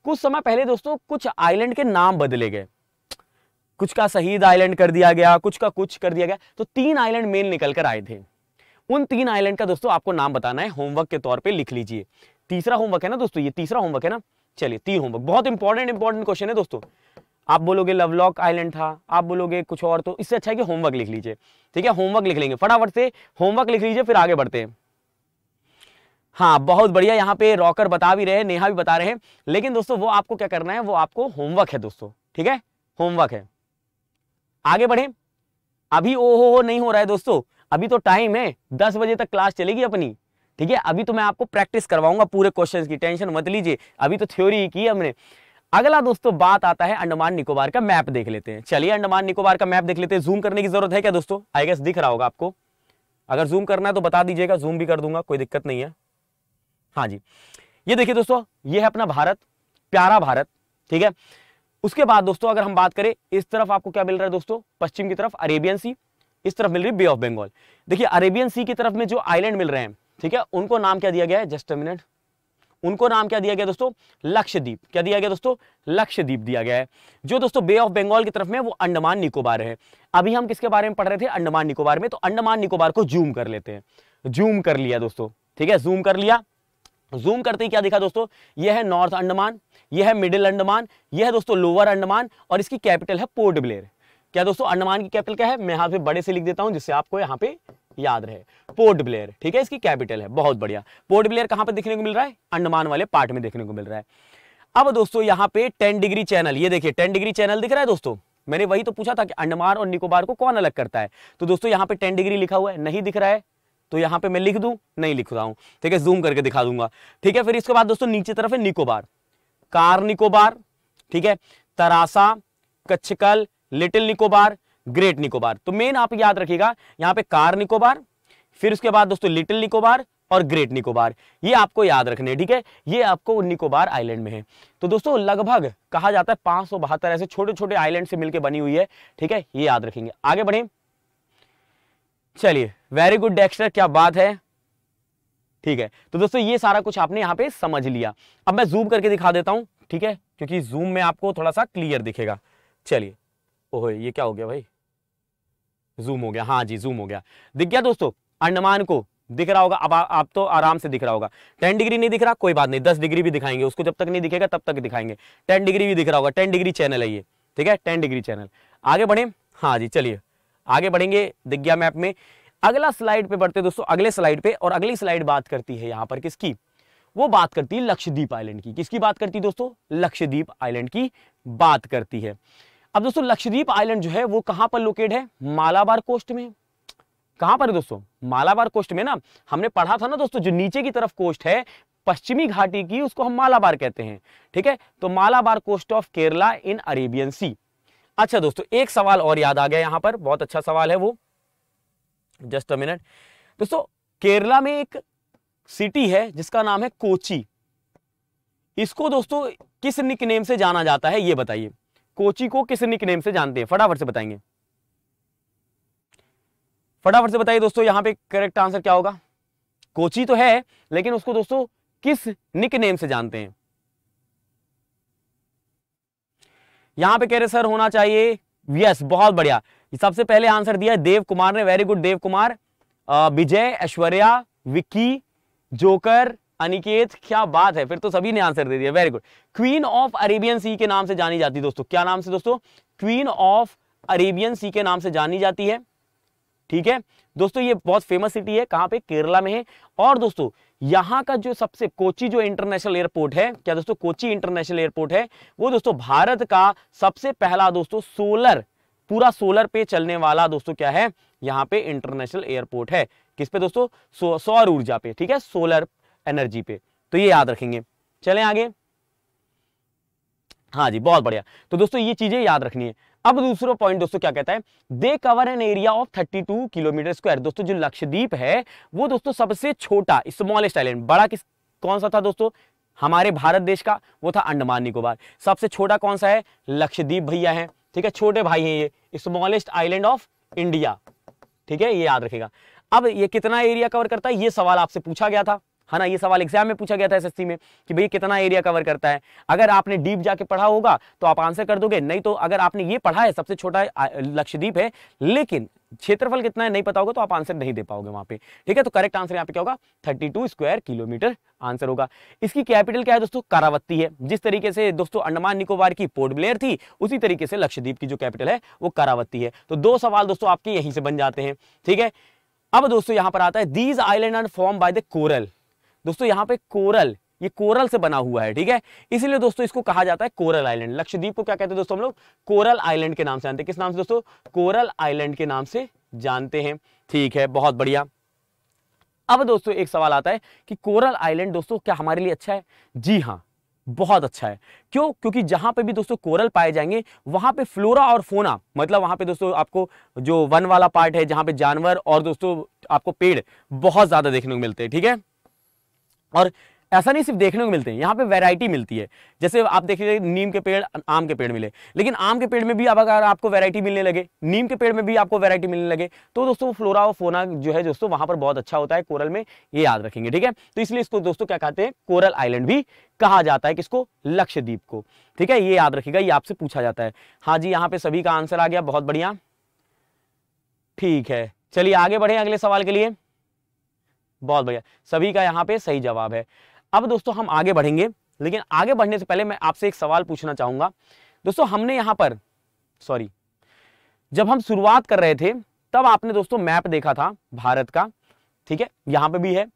कुछ समय पहले दोस्तों कुछ आइलैंड के नाम बदले गए, कुछ का शहीद आइलैंड कर दिया गया, कुछ का कुछ कर दिया गया, तो तीन आइलैंड मेन निकल कर आए थे। उन तीन आइलैंड का दोस्तों आपको नाम बताना है, होमवर्क के तौर पे लिख लीजिए। तीसरा होमवर्क है ना दोस्तों, ये तीसरा होमवर्क है ना, चलिए तीन होमवर्क, बहुत इंपॉर्टेंट इंपॉर्टेंट क्वेश्चन है दोस्तों। आप बोलोगे लवलॉक आइलैंड था, आप बोलोगे कुछ और, तो इससे अच्छा है कि होमवर्क लिख लीजिए, ठीक है, होमवर्क लिख लेंगे, फटाफट से होमवर्क लिख लीजिए फिर आगे बढ़ते हैं। हाँ बहुत बढ़िया, यहाँ पे रॉकर बता भी रहे हैं, नेहा भी बता रहे हैं, लेकिन दोस्तों वो आपको क्या करना है, वो आपको होमवर्क है दोस्तों, ठीक है, होमवर्क है। आगे बढ़े, अभी ओ हो हो नहीं हो रहा है दोस्तों, अभी तो टाइम है, दस बजे तक क्लास चलेगी अपनी, ठीक है, अभी तो मैं आपको प्रैक्टिस करवाऊंगा पूरे क्वेश्चंस की, टेंशन मत लीजिए, अभी तो थ्योरी ही की हमने। अगला दोस्तों बात आता है अंडमान निकोबार का मैप देख लेते हैं। चलिए अंडमान निकोबार का मैप देख लेते हैं, जूम करने की जरूरत है क्या दोस्तों? आई गेस दिख रहा होगा आपको, अगर जूम करना है तो बता दीजिएगा, जूम भी कर दूंगा, कोई दिक्कत नहीं है। हाँ जी, ये देखिए दोस्तों, ये है अपना भारत, प्यारा भारत, ठीक है। उसके बाद दोस्तों अगर हम बात करें, इस तरफ आपको क्या मिल रहा है दोस्तों, पश्चिम की तरफ अरेबियन सी, इस तरफ मिल रही है बे ऑफ बंगाल। देखिए अरेबियन सी की तरफ में जो आइलैंड मिल रहे हैं, ठीक है, उनको नाम क्या दिया गया है, जस्ट अ मिनट, उनको नाम क्या दिया गया दोस्तों, लक्षद्वीप। क्या दिया गया दोस्तों, लक्षद्वीप दिया गया है। जो दोस्तों बे ऑफ बंगाल की तरफ में, वो अंडमान निकोबार है। अभी हम किसके बारे में पढ़ रहे थे, अंडमान निकोबार में, तो अंडमान निकोबार को जूम कर लेते हैं। जूम कर लिया दोस्तों, ठीक है, जूम कर लिया। जूम करते ही क्या दिखा दोस्तों, यह है नॉर्थ अंडमान, यह है मिडिल अंडमान, यह है दोस्तों लोअर अंडमान, और इसकी कैपिटल है पोर्ट ब्लेयर। क्या दोस्तों अंडमान की कैपिटल क्या है, मैं यहाँ पे बड़े से लिख देता हूँ जिससे आपको यहाँ पे याद रहे, पोर्ट ब्लेयर, ठीक है, इसकी कैपिटल है। बहुत बढ़िया, पोर्ट ब्लेयर कहाँ पे देखने को मिल रहा है, अंडमान वाले पार्ट में देखने को मिल रहा है। अब दोस्तों यहाँ पे टेन डिग्री चैनल, ये देखिए टेन डिग्री चैनल दिख रहा है दोस्तों, मैंने वही तो पूछा था कि अंडमान और निकोबार को कौन अलग करता है, तो दोस्तों यहाँ पे टेन डिग्री लिखा हुआ है, नहीं दिख रहा है तो यहाँ पे मैं लिख दूं, नहीं लिख रहा हूं, ठीक है, जूम करके दिखा दूंगा, ठीक है। फिर इसके बाद दोस्तों नीचे तरफ है निकोबार, कार निकोबार, ठीक है, तरासा, कच्छकल, लिटिल निकोबार, ग्रेट निकोबार। तो मेन आप याद रखिएगा यहाँ पे कार निकोबार, फिर उसके बाद दोस्तों लिटिल निकोबार और ग्रेट निकोबार, ये आपको याद रखने हैं, ठीक है, ये आपको निकोबार आइलैंड में है। तो दोस्तों लगभग कहा जाता है पांच सौ बहत्तर ऐसे छोटे छोटे आइलैंड से मिलकर बनी हुई है, ठीक है, ये याद रखेंगे। आगे बढ़े, चलिए वेरी गुड डेक्स्टर, क्या बात है, ठीक है। तो दोस्तों ये सारा कुछ आपने यहाँ पे समझ लिया। अब मैं जूम करके दिखा देता हूँ, ठीक है, क्योंकि जूम में आपको थोड़ा सा क्लियर दिखेगा। चलिए, ओह ये क्या हो गया भाई, जूम हो गया, हाँ जी जूम हो गया, दिख गया दोस्तों अंडमान को, दिख रहा होगा अब आ, आप तो आराम से दिख रहा होगा। टेन डिग्री नहीं दिख रहा कोई बात नहीं, दस डिग्री भी दिखाएंगे उसको, जब तक नहीं दिखेगा तब तक दिखाएंगे। टेन डिग्री भी दिख रहा होगा, टेन डिग्री चैनल है ये, ठीक है, टेन डिग्री चैनल। आगे बढ़े, हाँ जी चलिए आगे बढ़ेंगे, दिख गया मैप में। अगला स्लाइड पे बढ़ते दोस्तों, अगले स्लाइड पे, और अगली स्लाइड बात करती है यहाँ पर किसकी, वो बात करती है लक्षद्वीप आइलैंड की। किसकी बात करती है दोस्तों, लक्षद्वीप आइलैंड की बात करती है। अब दोस्तों लक्षद्वीप आइलैंड जो है वो कहाँ पर लोकेट है, मालाबार कोस्ट में। कहाँ पर है दोस्तों, मालाबार कोस्ट में ना, हमने पढ़ा था ना दोस्तों, जो नीचे की तरफ कोस्ट है पश्चिमी घाटी की उसको हम मालाबार कहते हैं, ठीक है, तो Malabar coast of Kerala in Arabian sea. अच्छा दोस्तों एक सवाल और याद आ गया यहाँ पर, बहुत अच्छा सवाल है वो, जस्ट अ मिनट। दोस्तों केरला में एक सिटी है जिसका नाम है कोची, इसको दोस्तों किस निकनेम से जाना जाता है ये बताइए। कोची को किस निकनेम से जानते हैं? फटाफट से बताएंगे, फटाफट से बताइए दोस्तों, यहाँ पे करेक्ट आंसर क्या होगा? कोची तो है, लेकिन उसको दोस्तों किस निकनेम से जानते हैं? यहां पे कह रहे सर होना चाहिए, यस बहुत बढ़िया, सबसे पहले आंसर दिया है देव कुमार ने, very good Dev Kumar. Vijay, Aishwarya, Vicky, joker, Aniket, क्या बात है, फिर तो सभी ने आंसर दे दिया, very good. Queen of Arabian sea के नाम से जानी जाती है दोस्तों, क्या नाम से दोस्तों? क्वीन ऑफ अरेबियन सी के नाम से जानी जाती है, ठीक है दोस्तों। ये बहुत फेमस सिटी है, कहां पे? केरला में है। और दोस्तों यहाँ का जो सबसे, कोची जो इंटरनेशनल एयरपोर्ट है, क्या दोस्तों कोची इंटरनेशनल एयरपोर्ट है, वो दोस्तों भारत का सबसे पहला दोस्तों सोलर, पूरा सोलर पे चलने वाला दोस्तों क्या है, यहाँ पे इंटरनेशनल एयरपोर्ट है। किस पे दोस्तों? सौ, सौर ऊर्जा पे, ठीक है, सोलर एनर्जी पे, तो ये याद रखेंगे। चले आगे, हाँ जी बहुत बढ़िया। तो दोस्तों ये चीजें याद रखनी है। अब दूसरा पॉइंट दोस्तों क्या कहता है? They cover an area of thirty two kilometre square. दोस्तों जो लक्षद्वीप है वो दोस्तों सबसे छोटा, स्मॉलेस्ट आइलैंड, बड़ा किस कौन सा था दोस्तों हमारे भारत देश का? वो था अंडमान निकोबार। सबसे छोटा कौन सा है? लक्षद्वीप भैया है, ठीक है, छोटे भाई हैं ये, स्मॉलेस्ट आइलैंड ऑफ इंडिया, ठीक है, ये याद रखेगा। अब ये कितना एरिया कवर करता है, ये सवाल आपसे पूछा गया था, है ना, ये सवाल एग्जाम में पूछा गया था एसएससी में कि भई कितना एरिया कवर करता है। अगर आपने डीप जाके पढ़ा होगा तो आप आंसर कर दोगे, नहीं तो अगर आपने ये पढ़ा है सबसे छोटा लक्षद्वीप है लेकिन क्षेत्रफल कितना है नहीं पता होगा तो आप आंसर नहीं दे पाओगे वहां पे, ठीक है। तो करेक्ट आंसर यहाँ पे क्या होगा? Thirty two square kilometre answer होगा। इसकी कैपिटल क्या है दोस्तों? करावत्ती है। जिस तरीके से दोस्तों अंडमान निकोबार की पोर्ट ब्लेयर थी, उसी तरीके से लक्षद्वीप की जो कैपिटल है वो करावत्ती है। तो दो सवाल दोस्तों आपके यहीं से बन जाते हैं, ठीक है। अब दोस्तों यहाँ पर आता है these island are form by the coral. दोस्तों यहाँ पे कोरल, ये कोरल से बना हुआ है, ठीक है, इसलिए दोस्तों इसको कहा जाता है कोरल आइलैंड। लक्षद्वीप को क्या कहते हैं दोस्तों हम लोग? कोरल आइलैंड के नाम से जानते हैं। किस नाम से दोस्तों? कोरल आइलैंड के नाम से जानते हैं, ठीक है, बहुत बढ़िया। अब दोस्तों एक सवाल आता है कि कोरल आइलैंड दोस्तों क्या हमारे लिए अच्छा है? जी हाँ, बहुत अच्छा है। क्यों? क्योंकि जहां पे भी दोस्तों कोरल पाए जाएंगे वहां पे फ्लोरा और फोना, मतलब वहां पे दोस्तों आपको जो वन वाला पार्ट है जहां पे जानवर और दोस्तों आपको पेड़ बहुत ज्यादा देखने को मिलते हैं, ठीक है, और ऐसा नहीं सिर्फ देखने को मिलते हैं, यहाँ पे वैरायटी मिलती है। जैसे आप देखिए नीम के पेड़, आम के पेड़ मिले, लेकिन आम के पेड़ में भी अब अगर आपको वैरायटी मिलने लगे, नीम के पेड़ में भी आपको वैरायटी मिलने लगे, तो दोस्तों फ्लोरा और फोना जो है दोस्तों वहाँ पर बहुत अच्छा होता है कोरल में, ये याद रखेंगे, ठीक है। तो इसलिए इसको दोस्तों क्या कहते हैं? कोरल आइलैंड भी कहा जाता है। किसको? लक्षद्वीप को, ठीक है, ये याद रखिएगा, ये आपसे पूछा जाता है। हाँ जी, यहाँ पे सभी का आंसर आ गया, बहुत बढ़िया, ठीक है। चलिए आगे बढ़े अगले सवाल के लिए, बहुत बढ़िया, सभी का यहाँ पे सही जवाब है। अब दोस्तों हम आगे बढ़ेंगे, लेकिन आगे बढ़ने से पहले मैं आपसे एक सवाल पूछना चाहूंगा दोस्तों। हमने यहाँ पर, सॉरी, जब हम शुरुआत कर रहे थे तब आपने दोस्तों मैप देखा था भारत का, ठीक है, यहाँ पे भी है।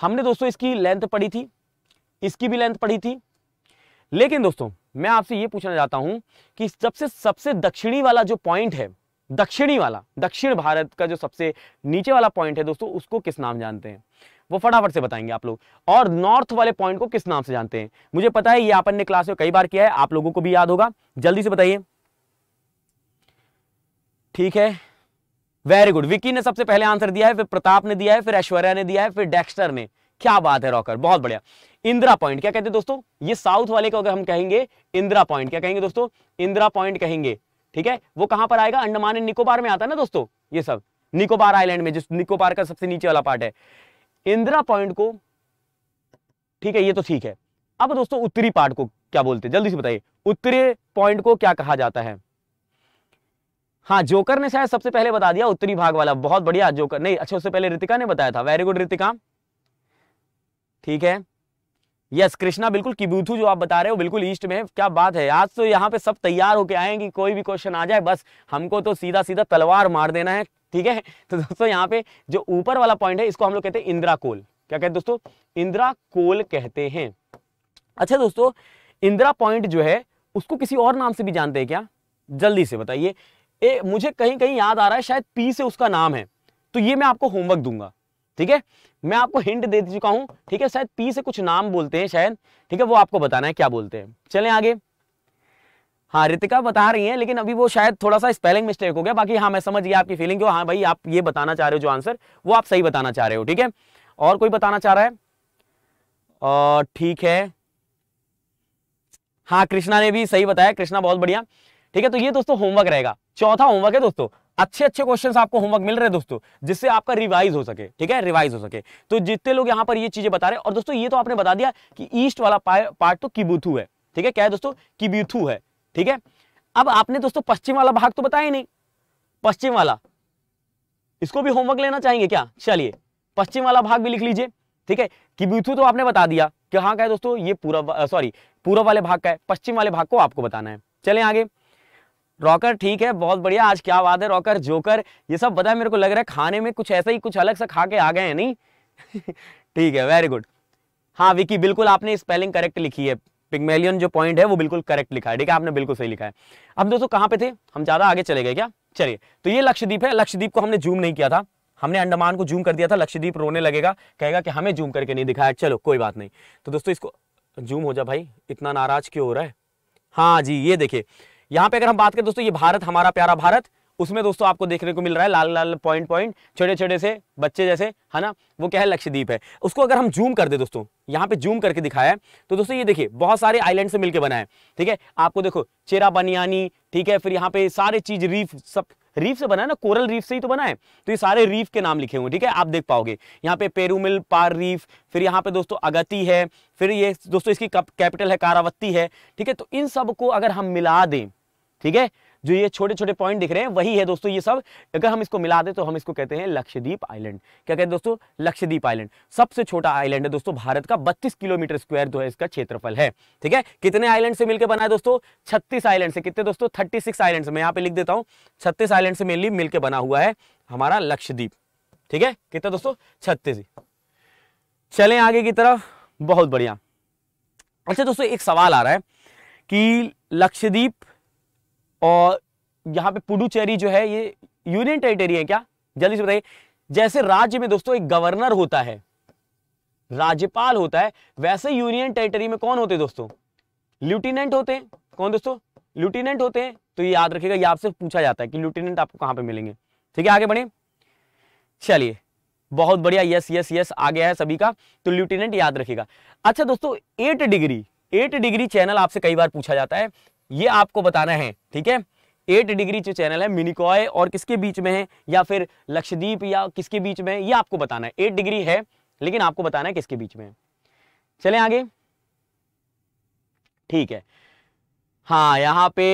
हमने दोस्तों इसकी लेंथ पढ़ी थी, इसकी भी लेंथ पढ़ी थी, लेकिन दोस्तों मैं आपसे ये पूछना चाहता हूँ कि सबसे सबसे दक्षिणी वाला जो पॉइंट है, दक्षिणी वाला, दक्षिण भारत का जो सबसे नीचे वाला पॉइंट है दोस्तों, उसको किस नाम जानते हैं? वो फटाफट से बताएंगे आप लोग। और नॉर्थ वाले पॉइंट को किस नाम से जानते हैं? मुझे पता है ये अपन ने क्लास में कई बार किया है, आप लोगों को भी याद होगा, जल्दी से बताइए, ठीक है, वेरी गुड। विक्की ने सबसे पहले आंसर दिया है, फिर प्रताप ने दिया है, फिर ऐश्वर्या ने दिया है, फिर डेक्स्टर ने, क्या बात है रॉकर, बहुत बढ़िया। इंदिरा पॉइंट क्या कहते हैं दोस्तों? ये साउथ वाले को अगर हम कहेंगे इंदिरा पॉइंट, क्या कहेंगे दोस्तों? इंदिरा पॉइंट कहेंगे, ठीक है। वो कहां पर आएगा? अंडमान एंड निकोबार में आता है ना दोस्तों, ये सब निकोबार आइलैंड में, जिस निकोबार का सबसे नीचे वाला पार्ट है, इंदिरा पॉइंट को, ठीक है, ये तो ठीक है। अब दोस्तों उत्तरी पार्ट को क्या बोलते हैं? जल्दी से बताइए, उत्तरी पॉइंट को क्या कहा जाता है? हाँ, जोकर ने शायद सबसे पहले बता दिया, उत्तरी भाग वाला, बहुत बढ़िया जोकर, नहीं अच्छा उससे पहले ऋतिका ने बताया था, वेरी गुड ऋतिका, ठीक है, यस yes, कृष्णा, बिल्कुल किबूथू जो आप बता रहे हो बिल्कुल ईस्ट में है, क्या बात है। आज तो यहाँ पे सब तैयार होके आए हैं कि कोई भी क्वेश्चन आ जाए बस हमको तो सीधा सीधा तलवार मार देना है, ठीक है। तो दोस्तों यहाँ पे जो ऊपर वाला पॉइंट है इसको हम लोग कहते हैं इंदिरा कोल, क्या कहते हैं दोस्तों? इंदिरा कोल कहते हैं। अच्छा दोस्तों, इंदिरा पॉइंट जो है उसको किसी और नाम से भी जानते हैं क्या? जल्दी से बताइए, मुझे कहीं कहीं याद आ रहा है शायद पी से उसका नाम है, तो ये मैं आपको होमवर्क दूंगा, ठीक है, मैं आपको हिंट दे चुका हूं, ठीक है, शायद पी से कुछ नाम बोलते हैं शायद, ठीक है, वो आपको बताना है क्या बोलते हैं। चलें आगे, हाँ ऋतिका बता रही हैं, लेकिन अभी वो शायद थोड़ा सा स्पेलिंग मिस्टेक हो गया, बाकी हाँ मैं समझ गया आपकी फीलिंग को, हाँ भाई आप ये बताना चाह रहे हो जो आंसर वो आप सही बताना चाह रहे हो, ठीक है। और कोई बताना चाह रहा है? ठीक है, हाँ कृष्णा ने भी सही बताया, कृष्णा बहुत बढ़िया। ठीक है, तो ये दोस्तों होमवर्क रहेगा, चौथा होमवर्क है दोस्तों। अच्छे अच्छे क्वेश्चंस आपको होमवर्क मिल रहे हैं दोस्तों, जिससे आपका रिवाइज हो सके। ठीक है, रिवाइज हो सके। तो जितने लोग यहाँ पर ये चीजें बता रहे हैं, और दोस्तों ये तो आपने बता दिया कि ईस्ट वाला पार्ट तो किबुथू है। ठीक है, क्या है दोस्तों? किबुथू है। ठीक है, अब आपने दोस्तों पश्चिम वाला भाग तो बताया नहीं, पश्चिम वाला, इसको भी होमवर्क लेना चाहेंगे क्या? चलिए पश्चिम वाला भाग भी लिख लीजिए। ठीक है, किबुथू तो आपने बता दिया कि हाँ, क्या है दोस्तों ये पूरा, सॉरी पूर्व वाले भाग का है, पश्चिम वाले भाग को आपको बताना है। चले आगे। रॉकर ठीक है, बहुत बढ़िया, आज क्या बात है रॉकर, जोकर, ये सब पता है मेरे को, लग रहा है खाने में कुछ ऐसा ही कुछ अलग सा खा के आ गए हैं, नहीं? ठीक है, वेरी गुड। हाँ विकी, बिल्कुल आपने स्पेलिंग करेक्ट लिखी है, पिग्मेलियन जो पॉइंट है वो बिल्कुल करेक्ट लिखा है। ठीक है, आपने बिल्कुल सही लिखा है। अब दोस्तों कहाँ पे थे हम, ज्यादा आगे चले गए क्या? चलिए, तो ये लक्षद्वीप है, लक्षद्वीप को हमने जूम नहीं किया था, हमने अंडमान को जूम कर दिया था। लक्षद्वीप रोने लगेगा, कहेगा कि हमें जूम करके नहीं दिखाया। चलो कोई बात नहीं। तो दोस्तों इसको जूम हो जा भाई, इतना नाराज क्यों हो रहा है? हाँ जी, ये देखिए यहाँ पे अगर हम बात करें दोस्तों, ये भारत, हमारा प्यारा भारत, उसमें दोस्तों आपको देखने को मिल रहा है लाल लाल पॉइंट पॉइंट, छोटे छोटे से बच्चे जैसे, है ना, वो क्या है, लक्षद्वीप है। उसको अगर हम जूम कर दे दोस्तों, यहाँ पे जूम करके दिखाया है तो दोस्तों ये देखिए बहुत सारे आइलैंड से मिलकर बना है। ठीक है, आपको देखो चेरा बनियानी, ठीक है, फिर यहाँ पे सारे चीज रीफ, सब रीफ से बना है ना, कोरल रीफ से ही तो बना है, तो ये सारे रीफ के नाम लिखे हुए। ठीक है, आप देख पाओगे यहाँ पे पेरूमिल पार रीफ, फिर यहाँ पे दोस्तों अगती है, फिर ये दोस्तों इसकी कैपिटल है कारावती है। ठीक है, तो इन सब को अगर हम मिला दें, ठीक है, जो ये छोटे छोटे पॉइंट दिख रहे हैं वही है दोस्तों ये सब, अगर हम इसको मिला दें तो हम इसको कहते हैं लक्षद्वीप आइलैंड। क्या कहते हैं दोस्तों? लक्षद्वीप आइलैंड। सबसे छोटा आइलैंड है दोस्तों भारत का, बत्तीस किलोमीटर स्क्वायर जो है इसका क्षेत्रफल है। ठीक है, कितने आइलैंड से मिलकर बना है दोस्तों? छत्तीस आइलैंड से। कितने दोस्तों? थर्टी सिक्स आइलैंड से। मैं यहाँ पे लिख देता हूँ, छत्तीस आइलैंड से मेनली मिलकर बना हुआ है हमारा लक्षद्वीप। ठीक है, कितना दोस्तों? छत्तीस। चले आगे की तरफ, बहुत बढ़िया। अच्छा दोस्तों एक सवाल आ रहा है कि लक्षद्वीप और यहाँ पे पुडुचेरी जो है ये यूनियन टेरिटरी है क्या? जल्दी से बताइए। जैसे राज्य में दोस्तों एक गवर्नर होता है, राज्यपाल होता है, वैसे यूनियन टेरिटरी में कौन होते हैं दोस्तों? लेफ्टिनेंट होते हैं। कौन दोस्तों? लेफ्टिनेंट होते हैं। तो ये याद रखिएगा, ये आपसे पूछा जाता है कि लेफ्टिनेंट आपको कहाँ पे मिलेंगे। ठीक है, आगे बढ़े। चलिए बहुत बढ़िया, यस यस यस आ गया है सभी का, तो लेफ्टिनेंट याद रखिएगा। अच्छा दोस्तों eight degree eight degree channel आपसे कई बार पूछा जाता है, ये आपको बताना है। ठीक है, एट डिग्री जो चैनल है मिनिकॉय और किसके बीच में है, या फिर लक्षद्वीप या किसके बीच में है, ये आपको बताना है। एट डिग्री है लेकिन आपको बताना है किसके बीच में है। चलें आगे। ठीक है, हाँ यहाँ पे,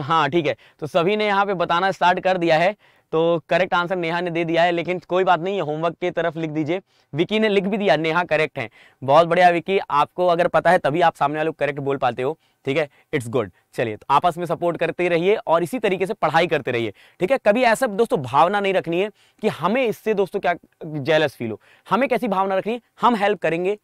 हाँ ठीक है, तो सभी ने यहाँ पे बताना स्टार्ट कर दिया है, तो करेक्ट आंसर नेहा ने दे दिया है, लेकिन कोई बात नहीं है, होमवर्क की तरफ लिख दीजिए। विकी ने लिख भी दिया, नेहा करेक्ट है, बहुत बढ़िया विकी, आपको अगर पता है तभी आप सामने वाले को करेक्ट बोल पाते हो। ठीक है, इट्स गुड। चलिए, तो आपस में सपोर्ट करते रहिए और इसी तरीके से पढ़ाई करते रहिए। ठीक है, कभी ऐसा दोस्तों भावना नहीं रखनी है कि हमें इससे दोस्तों क्या जेलस फील हो। हमें कैसी भावना रखनी है, हम हेल्प करेंगे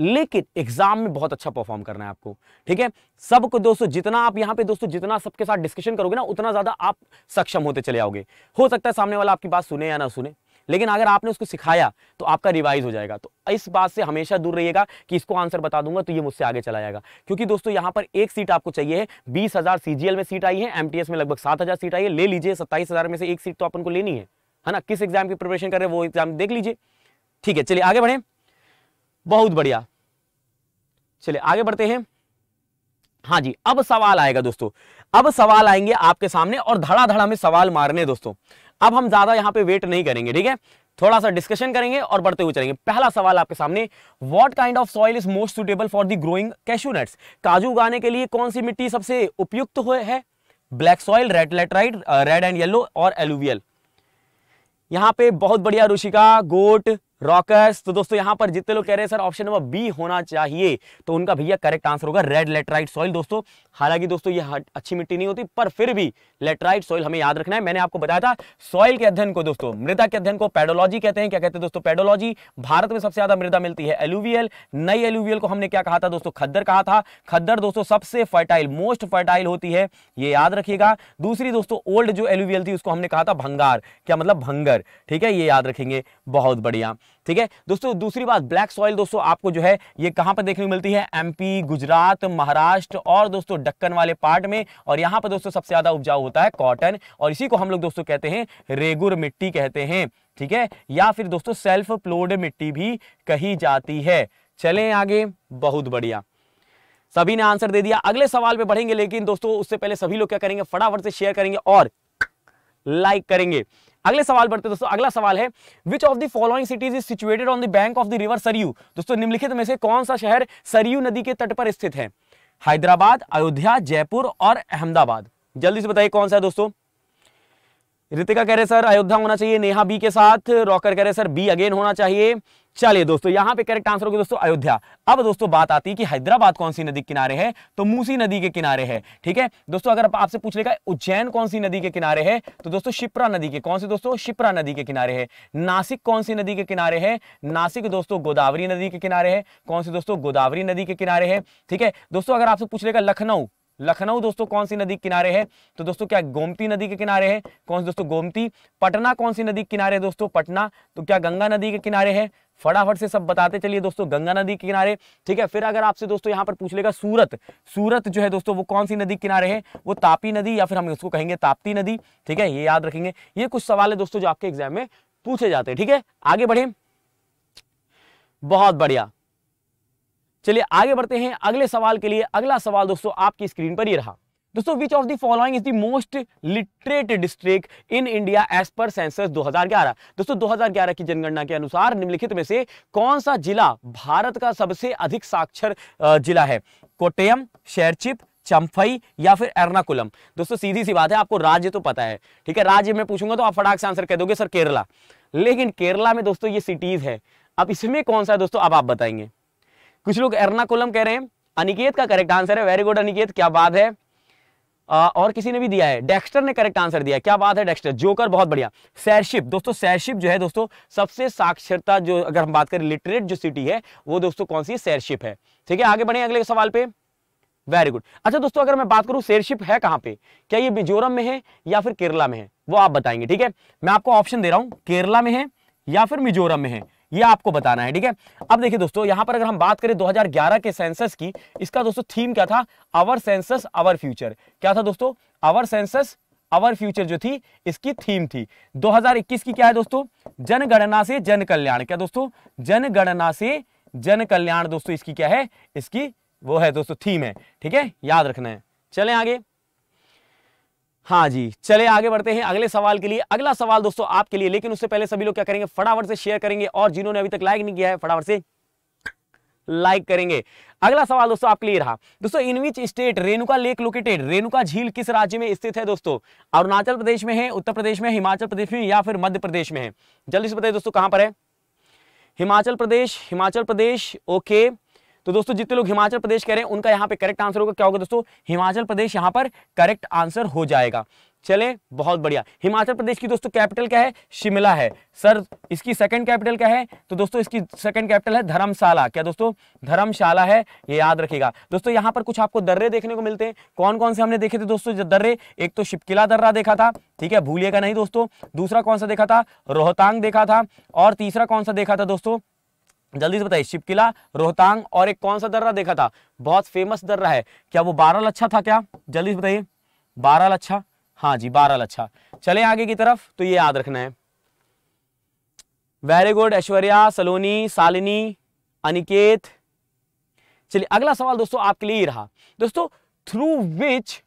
लेकिन एग्जाम में बहुत अच्छा परफॉर्म करना है आपको। ठीक है, सबको दोस्तों जितना आप यहाँ पे दोस्तों जितना सबके साथ डिस्कशन करोगे ना, उतना ज्यादा आप सक्षम होते चले आओगे। हो सकता है सामने वाला आपकी बात सुने या ना सुने, लेकिन अगर आपने उसको सिखाया तो आपका रिवाइज हो जाएगा। तो इस बात से हमेशा दूर रहिएगा कि इसको आंसर बता दूंगा तो ये मुझसे आगे चला जाएगा, क्योंकि दोस्तों यहाँ पर एक सीट आपको चाहिए है। बीस हजार सीजीएल में सीट आई है, एमटीएस में लगभग सात हजार सीट आई है, ले लीजिए। सत्ताईस हजार में से एक सीट तो अपन को लेनी है, है ना। किस एग्जाम की प्रिपरेशन कर रहे हैं वो एग्जाम देख लीजिए। ठीक है, चलिए आगे बढ़े, बहुत बढ़िया। चलिए आगे बढ़ते हैं। हाँ जी, अब सवाल आएगा दोस्तों, अब सवाल आएंगे आपके सामने और धड़ाधड़ा में सवाल मारने दोस्तों। अब हम ज्यादा यहाँ पे वेट नहीं करेंगे, ठीक है, थोड़ा सा डिस्कशन करेंगे और बढ़ते हुए चलेंगे। पहला सवाल आपके सामने, what kind of soil is most suitable for the growing cashew nuts? काजू उगाने के लिए कौन सी मिट्टी सबसे उपयुक्त है? Black soil, red laterite, red and yellow और एलुवियल। यहाँ पे बहुत बढ़िया रुशिका, गोट, रॉकर्स। तो दोस्तों यहाँ पर जितने लोग कह रहे हैं सर ऑप्शन नंबर बी होना चाहिए, तो उनका भैया करेक्ट आंसर होगा रेड लेटराइट सॉइल दोस्तों। हालांकि दोस्तों ये अच्छी मिट्टी नहीं होती, पर फिर भी लेटराइट सॉइल हमें याद रखना है। मैंने आपको बताया था सॉइल के अध्ययन को दोस्तों, मृदा के अध्ययन को पेडोलॉजी कहते हैं। क्या कहते हैं दोस्तों? पेडोलॉजी। भारत में सबसे ज्यादा मृदा मिलती है एलुवियल। नई एलुवियल को हमने क्या कहा था दोस्तों? खद्दर कहा था। खद्दर दोस्तों सबसे फर्टाइल, मोस्ट फर्टाइल होती है, ये याद रखिएगा। दूसरी दोस्तों ओल्ड जो एलुवियल थी उसको हमने कहा था भंगार, क्या मतलब भंगर, ठीक है, ये याद रखेंगे, बहुत बढ़िया। ठीक है दोस्तों, दूसरी बात ब्लैक सॉइल दोस्तों आपको जो है ये कहां पर देखने को मिलती है? एमपी, गुजरात, महाराष्ट्र और दोस्तों दक्कन वाले पार्ट में, और यहां पर दोस्तों सबसे ज्यादा उपजाऊ होता है कॉटन, और इसी को हम लोग दोस्तों कहते हैं रेगुर मिट्टी कहते हैं। ठीक है, या फिर दोस्तों सेल्फ प्लोड मिट्टी भी कही जाती है। चलें आगे, बहुत बढ़िया। सभी ने आंसर दे दिया। अगले सवाल पे बढ़ेंगे, लेकिन दोस्तों उससे पहले सभी लोग क्या करेंगे, फटाफट से शेयर करेंगे और लाइक करेंगे। अगले सवाल बढ़ते हैं दोस्तों। अगला सवाल है, which of the following cities is situated on the bank of the river Saryu. दोस्तों निम्नलिखित में से कौन सा शहर सरयू नदी के तट पर स्थित है? हैदराबाद, अयोध्या, जयपुर और अहमदाबाद। जल्दी से बताइए कौन सा है दोस्तों। रितिका कह रहे सर अयोध्या होना चाहिए, नेहा बी के साथ, रॉकर कह रहे सर बी अगेन होना चाहिए। चलिए दोस्तों यहाँ पे करेक्ट आंसर होगा दोस्तों अयोध्या। अब दोस्तों बात आती है कि हैदराबाद कौन सी नदी के किनारे है, तो मूसी नदी के किनारे है। ठीक है दोस्तों, अगर आपसे पूछ लेगा उज्जैन कौन सी नदी के किनारे है, तो दोस्तों शिप्रा नदी के, कौन सी दोस्तों, शिप्रा नदी के किनारे है। नासिक कौन सी नदी के किनारे है, नासिक दोस्तों गोदावरी नदी के किनारे है, कौन सी दोस्तों गोदावरी नदी के किनारे है। ठीक है दोस्तों, अगर आपसे पूछ लेगा लखनऊ, लखनऊ दोस्तों कौन सी नदी के किनारे है, तो दोस्तों क्या गोमती नदी के किनारे है, कौन सी दोस्तों गोमती। पटना कौन सी नदी के किनारे है दोस्तों, पटना, तो क्या गंगा नदी के किनारे है। फटाफट से सब बताते चलिए दोस्तों, गंगा नदी के किनारे। ठीक है, फिर अगर आपसे दोस्तों यहाँ पर पूछ लेगा सूरत, सूरत जो है दोस्तों वो कौन सी नदी के किनारे है, वो तापी नदी या फिर हम उसको कहेंगे ताप्ती नदी। ठीक है, ये याद रखेंगे। ये कुछ सवाल है दोस्तों जो आपके एग्जाम में पूछे जाते हैं। ठीक है, आगे बढ़े, बहुत बढ़िया। चलिए आगे बढ़ते हैं अगले सवाल के लिए। अगला सवाल दोस्तों आपकी स्क्रीन पर ये रहा दोस्तों, which of the following is the most literate district in India as per census दो हज़ार ग्यारह। दोस्तों दो हज़ार ग्यारह की जनगणना के अनुसार निम्नलिखित में से कौन सा जिला भारत का सबसे अधिक साक्षर जिला है? कोट्टयम, शेरचिप, चंफई या फिर एर्नाकुलम। दोस्तों सीधी सी बात है, आपको राज्य तो पता है। ठीक है, राज्य में पूछूंगा तो आप फटाक से आंसर कह दोगे सर केरला, लेकिन केरला में दोस्तों ये सिटीज है। अब इसमें कौन सा है दोस्तों, अब आप बताएंगे। कुछ लोग एर्नाकुलम कह रहे हैं। अनिकेत का करेक्ट आंसर है, वेरी गुड अनिकेत, क्या बात है। आ, और किसी ने भी दिया है, डेक्स्टर ने करेक्ट आंसर दिया, क्या बात है डेक्स्टर, जोकर, बहुत बढ़िया। शेरशिप दोस्तों, शेरशिप जो है दोस्तों सबसे साक्षरता, जो अगर हम बात करें लिटरेट जो सिटी है वो दोस्तों कौन सी है, शेरशिप है। ठीक है, आगे बढ़े अगले सवाल पे, वेरी गुड। अच्छा दोस्तों, अगर मैं बात करूं शेरशिप है कहाँ पे, क्या ये मिजोरम में है या फिर केरला में है, वो आप बताएंगे। ठीक है, मैं आपको ऑप्शन दे रहा हूँ, केरला में है या फिर मिजोरम में है, ये आपको बताना है। ठीक है, अब देखिए दोस्तों यहां पर अगर हम बात करें दो हज़ार ग्यारह के सेंसस की, इसका दोस्तों थीम क्या था, आवर सेंसस आवर फ्यूचर। क्या था दोस्तों, आवर सेंसस आवर फ्यूचर जो थी इसकी थीम थी। दो हज़ार इक्कीस की क्या है दोस्तों, जनगणना से जन कल्याण। क्या दोस्तों, जनगणना से जन कल्याण दोस्तों इसकी क्या है, इसकी वो है दोस्तों थीम है। ठीक है, याद रखना है। चले आगे, हाँ जी, चले आगे बढ़ते हैं अगले सवाल के लिए। अगला सवाल दोस्तों आपके लिए, लेकिन उससे पहले सभी लोग क्या करेंगे, फटाफट से शेयर करेंगे और जिन्होंने अभी तक लाइक नहीं किया है फटाफट से लाइक करेंगे। अगला सवाल दोस्तों आपके लिए रहा दोस्तों, in which state Renuka lake located. Renuka झील किस राज्य में स्थित है दोस्तों, अरुणाचल प्रदेश में है, उत्तर प्रदेश में, हिमाचल प्रदेश में या फिर मध्य प्रदेश में है। जल्दी से बताइए दोस्तों कहाँ पर है, हिमाचल प्रदेश, हिमाचल प्रदेश, ओके। तो दोस्तों जितने लोग हिमाचल प्रदेश कह रहे हैं उनका यहाँ पे करेक्ट आंसर होगा, क्या होगा दोस्तों, हिमाचल प्रदेश यहाँ पर करेक्ट आंसर हो जाएगा। चले, बहुत बढ़िया। हिमाचल प्रदेश की दोस्तों कैपिटल क्या है, शिमला है। सर इसकी सेकंड कैपिटल क्या है, तो दोस्तों इसकी सेकंड कैपिटल है धर्मशाला। क्या दोस्तों, धर्मशाला है, ये याद रखेगा। दोस्तों यहाँ पर कुछ आपको दर्रे देखने को मिलते हैं, कौन कौन से हमने देखे थे दोस्तों दर्रे, एक तो शिपकिला दर्रा देखा था, ठीक है, भूलिएगा नहीं दोस्तों। दूसरा कौन सा देखा था, रोहतांग देखा था, और तीसरा कौन सा देखा था दोस्तों, जल्दी से बताइए, शिपकिला, रोहतांग, और एक कौन सा दर्रा देखा था, बहुत फेमस दर्रा है, क्या वो बारालाचा था, क्या जल्दी से बताइए, बारालाचा, हाँ जी बारालाचा। चले आगे की तरफ, तो ये याद रखना है, वेरी गुड ऐश्वर्या, सलोनी, शालिनी, अनिकेत। चलिए अगला सवाल दोस्तों आपके लिए ही रहा दोस्तों, through which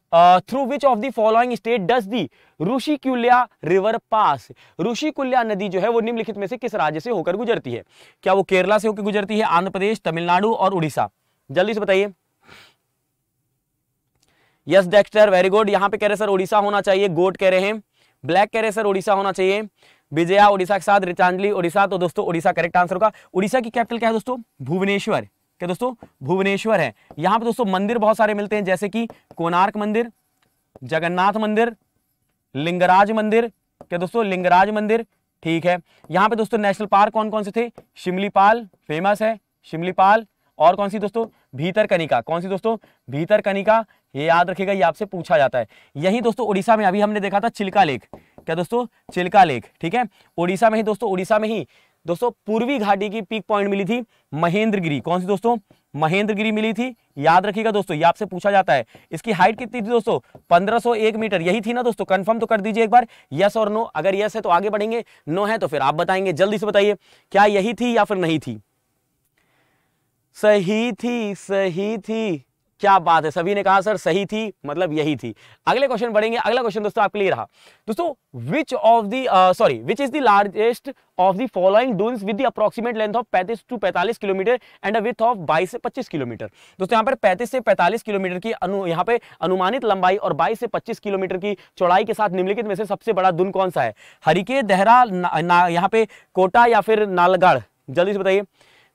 through which of the following state does the Rushikulya river pass. Rushikulya नदी जो है वो निम्नलिखित में से किस राज्य से होकर गुजरती है, क्या वो केरला से होकर गुजरती है, आंध्र प्रदेश, तमिलनाडु और उड़ीसा। जल्दी से बताइए। Yes Dexter, very good. यहाँ पे कह रहे सर उड़ीसा होना चाहिए, गोट कह रहे हैं, ब्लैक कह रहे सर उड़ीसा होना चाहिए, विजया उड़ीसा के साथ, रिचांजलि उड़ीसा, तो दोस्तों उड़ीसा करेक्ट आंसर होगा। उड़ीसा की कैपिटल क्या है दोस्तों, भुवनेश्वर। क्या दोस्तों, भुवनेश्वर है। यहाँ पे दोस्तों मंदिर बहुत सारे मिलते हैं, जैसे कि कोणार्क मंदिर, जगन्नाथ मंदिर, लिंगराज मंदिर। क्या दोस्तों, लिंगराज मंदिर, ठीक है। यहाँ पे दोस्तों नेशनल पार्क कौन कौन से थे, शिमलीपाल फेमस है, शिमलीपाल, और कौन सी दोस्तों, भीतरकनिका, कौन सी दोस्तों, भीतरकनिका, ये याद रखिएगा, ये आपसे पूछा जाता है। यही दोस्तों उड़ीसा में अभी हमने देखा था चिल्का लेक। क्या दोस्तों, चिल्का लेक, ठीक है, उड़ीसा में ही दोस्तों, उड़ीसा में ही दोस्तों पूर्वी घाटी की पीक पॉइंट मिली थी महेंद्रगिरी। कौन सी दोस्तों, महेंद्रगिरी मिली थी, याद रखिएगा दोस्तों, ये आपसे पूछा जाता है। इसकी हाइट कितनी थी दोस्तों, पंद्रह सौ एक मीटर, यही थी ना दोस्तों, कंफर्म तो कर दीजिए एक बार, यस और नो। अगर यस है तो आगे बढ़ेंगे, नो है तो फिर आप बताएंगे। जल्दी से बताइए, क्या यही थी या फिर नहीं थी, सही थी, सही थी, क्या बात है, सभी ने कहा सर सही थी, मतलब यही थी। अगले क्वेश्चन बढ़ेंगे। अगला क्वेश्चन दोस्तों आपके लिए रहा दोस्तों, which of the sorry which is the largest of the following dunes with the approximate length of पैंतीस टू पैंतालीस kilometre and a width of बाईस से पच्चीस किलोमीटर। दोस्तों यहाँ पर पैंतीस से पैंतालीस किलोमीटर की अनु यहाँ पे अनुमानित लंबाई और बाईस से पच्चीस किलोमीटर की चौड़ाई के साथ निम्नलिखित में से सबसे बड़ा दुन कौन सा है? हरिके, देहरा, यहाँ पे कोटा या फिर नालगढ़, जल्दी से बताइए।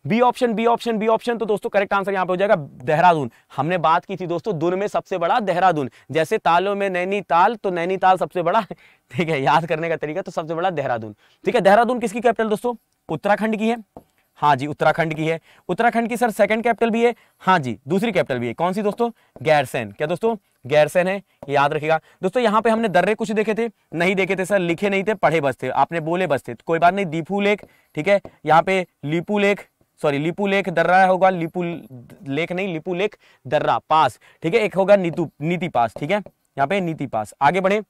B option, B option, B option. तो दोस्तों करेक्ट आंसर यहाँ पे हो जाएगा देहरादून। हमने बात की थी दोस्तों दून में सबसे बड़ा देहरादून, जैसे तालों में नैनीताल, तो नैनीताल सबसे बड़ा, ठीक है, याद करने का तरीका, तो सबसे बड़ा देहरादून, ठीक है। देहरादून किसकी कैपिटल दोस्तों? उत्तराखंड की है, हाँ जी उत्तराखंड की है। उत्तराखंड की सर सेकंड कैपिटल भी है, हाँ जी दूसरी कैपिटल भी है, कौन सी दोस्तों? गैरसैन। क्या दोस्तों? गैरसैन है, याद रखिएगा। दोस्तों यहाँ पे हमने दर्रे कुछ देखे थे, नहीं देखे थे सर, लिखे नहीं थे, पढ़े बस थे, आपने बोले बस थे, तो कोई बात नहीं। दीपू लेक, ठीक है, यहाँ पे Lipu lake, sorry Lipu lake दर्रा होगा, लिपू लेक नहीं, लिपू लेक दर्रा पास, ठीक है। एक होगा नीतू नीति पास, ठीक है, यहाँ पे नीति पास। आगे बढ़े,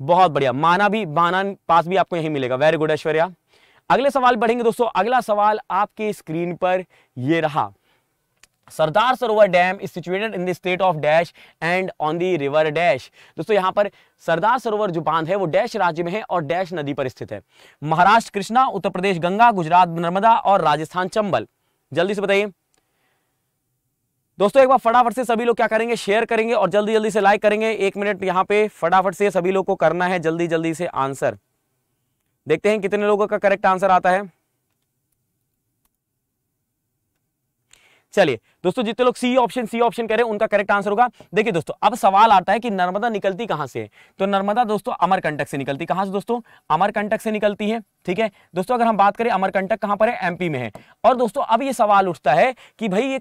बहुत बढ़िया। माना भी, माना पास भी आपको यही मिलेगा, वेरी गुड ऐश्वर्या। अगले सवाल बढ़ेंगे दोस्तों। अगला सवाल आपके स्क्रीन पर ये रहा, Sardar Sarovar dam is situated in the state of dash and on the river dash. दोस्तों यहाँ पर सरदार सरोवर जो बांध है वो डैश राज्य में है और डैश नदी पर स्थित है। महाराष्ट्र कृष्णा, उत्तर प्रदेश गंगा, गुजरात नर्मदा और राजस्थान चंबल, जल्दी से बताइए दोस्तों। एक बार फटाफट से सभी लोग क्या करेंगे, शेयर करेंगे और जल्दी जल्दी से लाइक करेंगे। एक मिनट यहाँ पे फटाफट से सभी लोग को करना है जल्दी जल्दी से आंसर। देखते हैं कितने लोगों का करेक्ट आंसर आता है। चलिए दोस्तों, जितने लोग सी ऑप्शन सी ऑप्शन करें उनका करेक्ट आंसर होगा। देखिए दोस्तों, अब सवाल आता है कि नर्मदा निकलती कहां से है? तो नर्मदा दोस्तों अमरकंटक से निकलती, कहां से दोस्तों? अमरकंटक से निकलती है, ठीक है दोस्तों। अगर हम बात करें अमरकंटक कहां पर है? एमपी में है। और दोस्तों अब ये सवाल उठता है कि भाई ये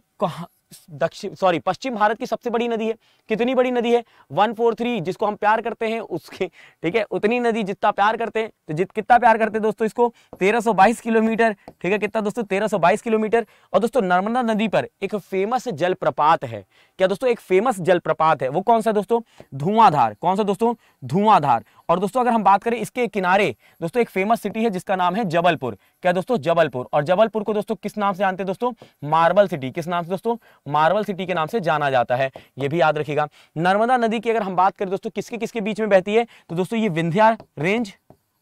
दक्षिण सॉरी पश्चिम भारत की सबसे बड़ी नदी है, कितनी बड़ी नदी है? वन फोर थ्री, जिसको हम प्यार करते हैं उसके, ठीक है, उतनी नदी जितना प्यार करते हैं, तो जित कितना प्यार करते हैं दोस्तों इसको, तेरह सौ बाईस किलोमीटर, ठीक है, कितना दोस्तों? तेरह सौ बाईस किलोमीटर। और दोस्तों नर्मदा नदी पर एक फेमस जलप्रपात है, क्या दोस्तों? एक फेमस जलप्रपात है, वो कौन सा दोस्तों? धुआंधार, कौन सा दोस्तों? धुआंधार। और दोस्तों अगर हम बात करें इसके किनारे दोस्तों एक फेमस सिटी है जिसका नाम है जबलपुर, क्या दोस्तों? जबलपुर। और जबलपुर को दोस्तों किस नाम से जानते हैं दोस्तों? मार्बल सिटी, किस नाम से दोस्तों? मार्बल सिटी के नाम से जाना जाता है, ये भी याद रखिएगा। नर्मदा नदी की अगर हम बात करें दोस्तों किसके किसके बीच में बहती है, तो दोस्तों ये विंध्या रेंज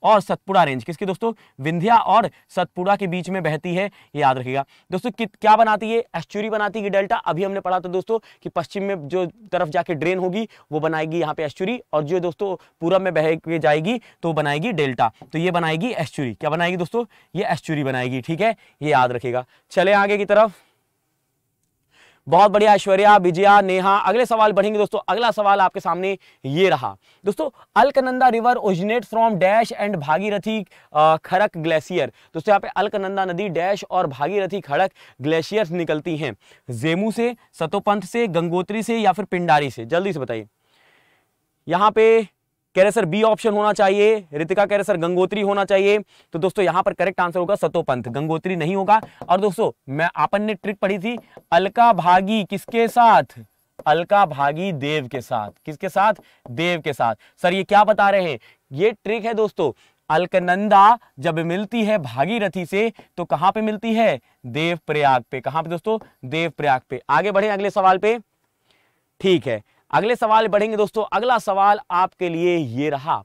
और सतपुड़ा रेंज, किसके दोस्तों? विंध्या और सतपुड़ा के बीच में बहती है, ये याद रखिएगा। दोस्तों क्या बनाती है? एस्चुरी बनाती है डेल्टा। अभी हमने पढ़ा था दोस्तों कि पश्चिम में जो तरफ जाके ड्रेन होगी वो बनाएगी यहाँ पे एस्चुरी, और जो दोस्तों पूरब में बह के जाएगी तो बनाएगी डेल्टा, तो ये बनाएगी एस्चुरी। क्या बनाएगी दोस्तों? ये एस्चुरी बनाएगी, ठीक है, ये याद रखिएगा। चले आगे की तरफ, बहुत बढ़िया ऐश्वर्या, विजया, नेहा। अगले सवाल बढ़ेंगे दोस्तों। अगला सवाल आपके सामने ये रहा दोस्तों, Alaknanda river originate from dash and Bhagirathi Kharak glacier. दोस्तों यहाँ पे अलकनंदा नदी डैश और भागीरथी खड़क ग्लेशियर निकलती हैं, जेमू से, सतोपंथ से, गंगोत्री से या फिर पिंडारी से, जल्दी से बताइए। यहाँ पे कह रहे सर बी ऑप्शन होना चाहिए, रितिका कह रहे सर गंगोत्री होना चाहिए, तो दोस्तों यहाँ पर करेक्ट आंसर होगा सतोपंथ, गंगोत्री नहीं होगा। और दोस्तों मैं आपन ने ट्रिक पढ़ी थी, अलका भागी किसके साथ? अलका भागी देव के साथ, किसके साथ? देव के साथ। सर ये क्या बता रहे हैं? ये ट्रिक है दोस्तों, अलकनंदा जब मिलती है भागीरथी से तो कहाँ पे मिलती है? देव प्रयाग पे, कहाँ पे दोस्तों? देव प्रयाग पे। आगे बढ़े अगले सवाल पे, ठीक है, अगले सवाल बढ़ेंगे दोस्तों। अगला सवाल आपके लिए ये रहा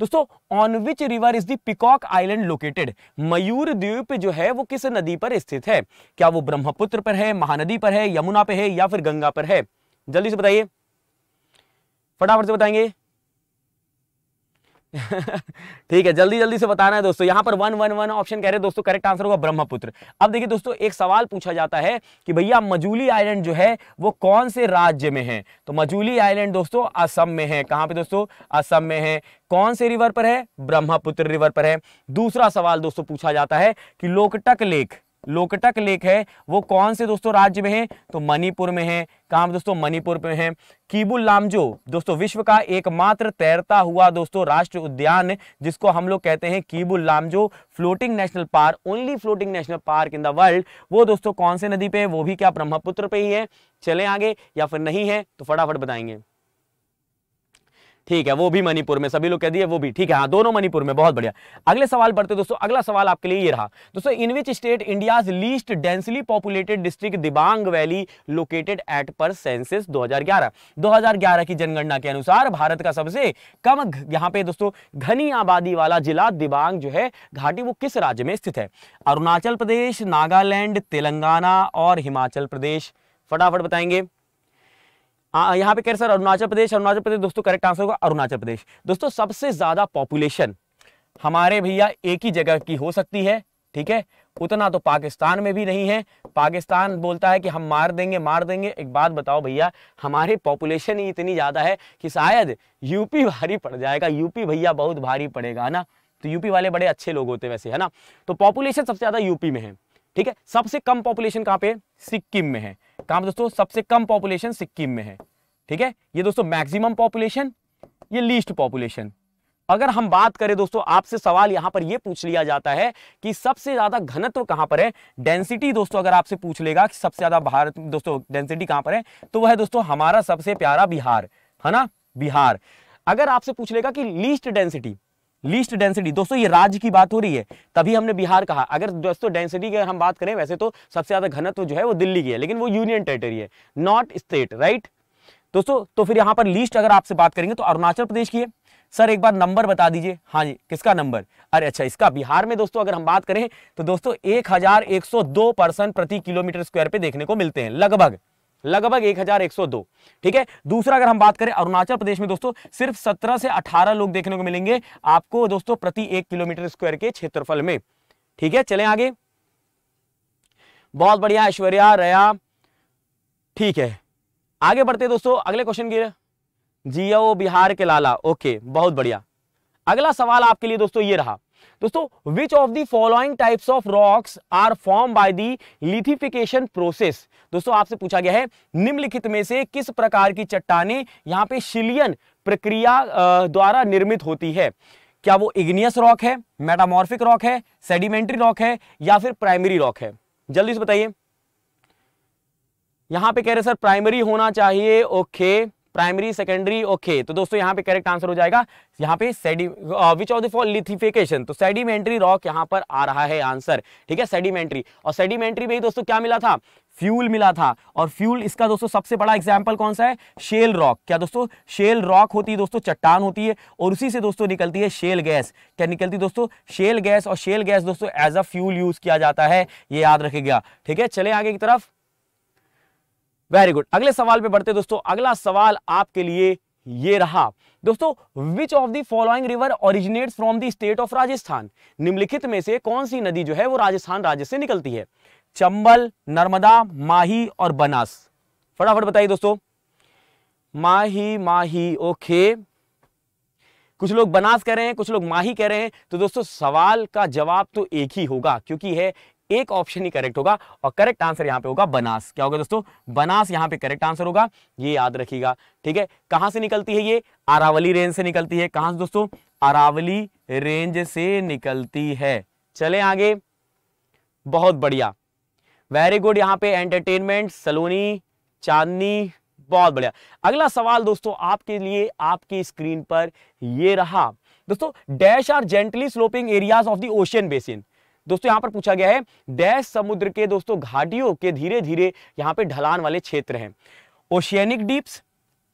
दोस्तों, on which river is the peacock island located. मयूर द्वीप जो है वो किस नदी पर स्थित है? क्या वो ब्रह्मपुत्र पर है, महानदी पर है, यमुना पे है या फिर गंगा पर है? जल्दी से बताइए, फटाफट से बताएंगे ठीक है, जल्दी जल्दी से बताना है दोस्तों। यहाँ पर वन वन वन ऑप्शन कह रहे हैं दोस्तों, करेक्ट आंसर होगा ब्रह्मपुत्र। अब देखिए दोस्तों, एक सवाल पूछा जाता है कि भैया मजूली आइलैंड जो है वो कौन से राज्य में है? तो मजूली आइलैंड दोस्तों असम में है, कहाँ पे दोस्तों? असम में है। कौन से रिवर पर है? ब्रह्मपुत्र रिवर पर है। दूसरा सवाल दोस्तों पूछा जाता है कि लोकटक लेक, लोकटक लेक है वो कौन से दोस्तों राज्य में है? तो मणिपुर में है, कहाँ दोस्तों? मणिपुर में है। कीबुल लामजो दोस्तों विश्व का एकमात्र तैरता हुआ दोस्तों राष्ट्रीय उद्यान, जिसको हम लोग कहते हैं Keibul Lamjao floating national park, only floating national park in the world, वो दोस्तों कौन से नदी पे है? वो भी क्या? ब्रह्मपुत्र पे ही है। चले आगे, या फिर नहीं है तो फटाफट बताएंगे, ठीक है, वो भी मणिपुर में, सभी लोग कह दिए वो भी ठीक है, हाँ दोनों मणिपुर में, बहुत बढ़िया। अगले सवाल पढ़ते दोस्तों, अगला सवाल आपके लिए ये रहा दोस्तों, in which state India's least densely populated district Dibang valley located at per census दो हजार ग्यारह। दो हजार ग्यारह की जनगणना के अनुसार भारत का सबसे कम यहाँ पे दोस्तों घनी आबादी वाला जिला दिबांग जो है घाटी, वो किस राज्य में स्थित है? अरुणाचल प्रदेश, नागालैंड, तेलंगाना और हिमाचल प्रदेश, फटाफट बताएंगे। आ, यहाँ पे कह रहे सर अरुणाचल प्रदेश, अरुणाचल प्रदेश दोस्तों करेक्ट आंसर होगा अरुणाचल प्रदेश। दोस्तों सबसे ज्यादा पॉपुलेशन हमारे भैया एक ही जगह की हो सकती है, ठीक है, उतना तो पाकिस्तान में भी नहीं है। पाकिस्तान बोलता है कि हम मार देंगे मार देंगे। एक बात बताओ भैया, हमारी पॉपुलेशन ही इतनी ज्यादा है कि शायद यूपी भारी पड़ जाएगा। यूपी भैया बहुत भारी पड़ेगा ना, तो यूपी वाले बड़े अच्छे लोग होते वैसे, है ना। तो पॉपुलेशन सबसे ज्यादा यूपी में है, ठीक है। सबसे कम पॉपुलेशन कहाँ पे? सिक्किम में है। कहाँ पे दोस्तों? सबसे कम पॉपुलेशन सिक्किम में है, ठीक है। ये दोस्तों मैक्सिमम पॉपुलेशन, ये लीस्ट पॉपुलेशन। अगर हम बात करें दोस्तों, आपसे सवाल यहाँ पर ये पूछ लिया जाता है कि सबसे ज्यादा घनत्व कहाँ पर है, डेंसिटी दोस्तों अगर आपसे पूछ लेगा कि सबसे ज्यादा भारत दोस्तों डेंसिटी कहाँ पर है, तो वह है दोस्तों हमारा सबसे प्यारा बिहार, है ना, बिहार। अगर आपसे पूछ लेगा कि लीस्ट डेंसिटी, लीस्ट डेंसिटी दोस्तों ये राज्य की बात हो रही है, तभी हमने बिहार कहा। अगर दोस्तों डेंसिटी की अगर हम बात करें, वैसे तो सबसे ज्यादा घनत्व जो है वो दिल्ली की है, लेकिन वो यूनियन टेरिटरी है, नॉट स्टेट, राइट दोस्तों। तो फिर यहाँ पर लीस्ट अगर आपसे बात करेंगे तो अरुणाचल प्रदेश की है। सर एक बार नंबर बता दीजिए। हाँ जी, किसका नंबर? अरे अच्छा, इसका बिहार में दोस्तों अगर हम बात करें तो दोस्तों एक हजार एक सौ दो पर्सन प्रति किलोमीटर स्क्वायर पे देखने को मिलते हैं, लगभग लगभग एक हजार एक सौ दो, ठीक है। दूसरा अगर हम बात करें अरुणाचल प्रदेश में दोस्तों सिर्फ सत्रह से अठारह लोग देखने को मिलेंगे आपको दोस्तों प्रति एक किलोमीटर स्क्वायर के क्षेत्रफल में, ठीक है। चलें आगे, बहुत बढ़िया ऐश्वर्या, रया, ठीक है। आगे बढ़ते दोस्तों, अगले क्वेश्चन की जियो बिहार के लाला, ओके बहुत बढ़िया। अगला सवाल आपके लिए दोस्तों ये रहा दोस्तों, which of the following types of rocks are form by the lithification process. दोस्तों आपसे पूछा गया है निम्नलिखित में से किस प्रकार की चट्टानें यहाँ पे शिलियन प्रक्रिया द्वारा निर्मित होती है। क्या वो इग्नियस रॉक है, मेटामॉर्फिक रॉक है, सेडिमेंट्री रॉक है या फिर प्राइमरी रॉक है? जल्दी से बताइए। यहां पे कह रहे सर प्राइमरी होना चाहिए, ओके प्राइमरी, सेकेंडरी, ओके। तो दोस्तों यहाँ पे करेक्ट आंसर हो जाएगा यहाँ पे सेडी which of the for lithification, तो सेडिमेंट्री रॉक यहाँ पर आ रहा है आंसर, ठीक है, सेडिमेंट्री। और सेडिमेंट्री में ही दोस्तों क्या मिला था? फ्यूल मिला था। और फ्यूल, इसका दोस्तों सबसे बड़ा एग्जाम्पल कौन सा है? Shale rock. क्या दोस्तों शेल रॉक होती है दोस्तों, चट्टान होती है और उसी से दोस्तों निकलती है शेल गैस। क्या निकलती है दोस्तों? Shale gas. और शेल गैस दोस्तों एज अ फ्यूल यूज किया जाता है, ये याद रखेगा, ठीक है। चले आगे की तरफ, वेरी गुड। अगले सवाल पे बढ़ते दोस्तों, अगला सवाल आपके लिए ये रहा दोस्तों, which of the following river originates from the state of Rajasthan. निम्नलिखित में से कौन सी नदी जो है वो राजस्थान राज्य से निकलती है? चंबल, नर्मदा, माही और बनास। फटाफट बताइए दोस्तों। माही, माही, ओके। कुछ लोग बनास कह रहे हैं, कुछ लोग माही कह रहे हैं। तो दोस्तों सवाल का जवाब तो एक ही होगा, क्योंकि है एक ऑप्शन ही करेक्ट होगा और करेक्ट आंसर यहाँ पे होगा बनास। क्या होगा दोस्तों? बनास यहाँ पे करेक्ट आंसर होगा, ये याद रखिएगा, ठीक है। कहां से निकलती है ये? अरावली रेंज से निकलती है। कहां से दोस्तों? अरावली रेंज से निकलती है। चले आगे, बहुत बढ़िया, वेरी गुड। यहाँ पे एंटरटेनमेंट, सलोनी, चांदनी, बहुत बढ़िया। अगला सवाल दोस्तों आपके लिए आपकी स्क्रीन पर ये रहा दोस्तों, dash are gently sloping areas of the ocean basin. दोस्तों यहाँ पर पूछा गया है डैश समुद्र के दोस्तों घाटियों के धीरे धीरे यहाँ पे ढलान वाले क्षेत्र हैं। ओशियनिक डीप्स,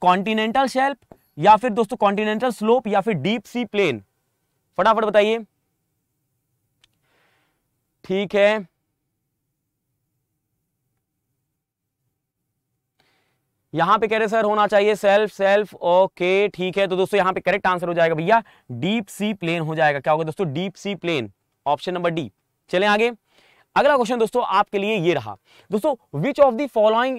कॉन्टिनेंटल शेल्फ या फिर दोस्तों कॉन्टिनेंटल स्लोप या फिर डीप सी प्लेन। फटाफट बताइए। ठीक है, यहां पे कह रहे सर होना चाहिए सेल्फ, सेल्फ, ओके ठीक है। तो दोस्तों यहाँ पे करेक्ट आंसर हो जाएगा भैया डीप सी प्लेन हो जाएगा। क्या होगा दोस्तों? Deep sea plain, option number D. चलें आगे, अगला क्वेश्चन दोस्तों आपके लिए ये रहा दोस्तों, which of the following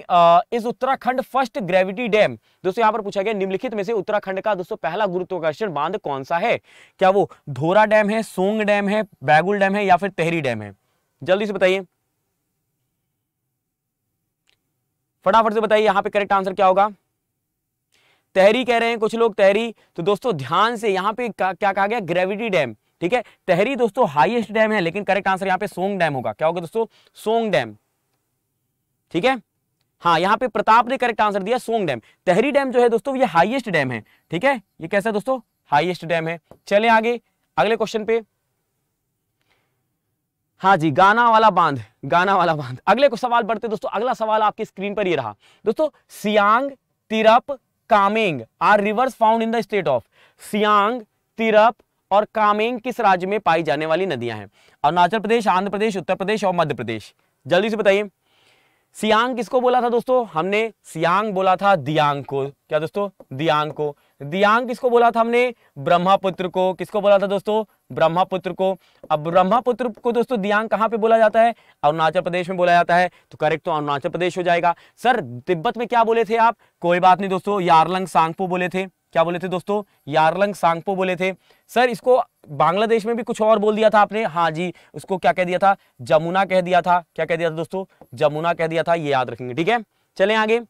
is Uttarakhand first gravity dam. दोस्तों यहाँ पर पूछा गया निम्नलिखित में से उत्तराखंड का दोस्तों पहला गुरुत्वाकर्षण बांध कौन सा है। क्या वो धोरा डैम है, सोंग डैम है, बैगुल डैम है या फिर टेहरी डैम है? जल्दी से बताइए, फटाफट से बताइए। यहाँ पे करेक्ट आंसर क्या होगा? टेहरी कह रहे हैं कुछ लोग, टेहरी। तो दोस्तों ध्यान से यहाँ पे क्या कहा गया? ग्रेविटी डैम, ठीक है। टेहरी दोस्तों हाईएस्ट डैम है, लेकिन करेक्ट आंसर यहाँ पे सोंग डैम होगा। क्या होगा दोस्तों? सोंग डैम, ठीक है। हाँ, यहाँ पे प्रताप ने करेक्ट आंसर दिया सोंग डैम। तहरी डैम जो है दोस्तों ये हाईएस्ट डैम है, ठीक है, ये कैसा है दोस्तों, हाईएस्ट डैम है। चले आगे अगले क्वेश्चन पे। हाँ जी, गाना वाला बांध, गाना वाला बांध। अगले को सवाल बढ़ते दोस्तों, अगला सवाल आपकी स्क्रीन पर ये रहा दोस्तों। Siang, Tirap, Kameng are rivers found in the state of. Siang, Tirap और कामेंग किस राज्य में पाई जाने वाली नदियां हैं? अरुणाचल प्रदेश, आंध्र प्रदेश, उत्तर प्रदेश और मध्य प्रदेश। जल्दी से बताइए, सियांग किसको बोला था दोस्तों? हमने सियांग बोला था दियांग को। क्या दोस्तों? दियांग को। दियांग किसको बोला था हमने? ब्रह्मपुत्र को। किसको बोला था दोस्तों? ब्रह्मपुत्र को। अब ब्रह्मपुत्र को दोस्तों दियांग कहाँ पे बोला जाता है? अरुणाचल प्रदेश में बोला जाता है, तो करेक्ट तो अरुणाचल प्रदेश हो जाएगा। सर तिब्बत में क्या बोले थे आप? कोई बात नहीं दोस्तों, यारलंग सांगपो बोले थे। क्या बोले थे दोस्तों? यारलंग सांगपो बोले थे। सर इसको बांग्लादेश में भी कुछ और बोल दिया था आपने। हाँ जी, उसको क्या कह दिया था? जमुना कह दिया था। क्या कह दिया था दोस्तों? जमुना कह दिया था, ये याद रखेंगे, ठीक है। चले आगे,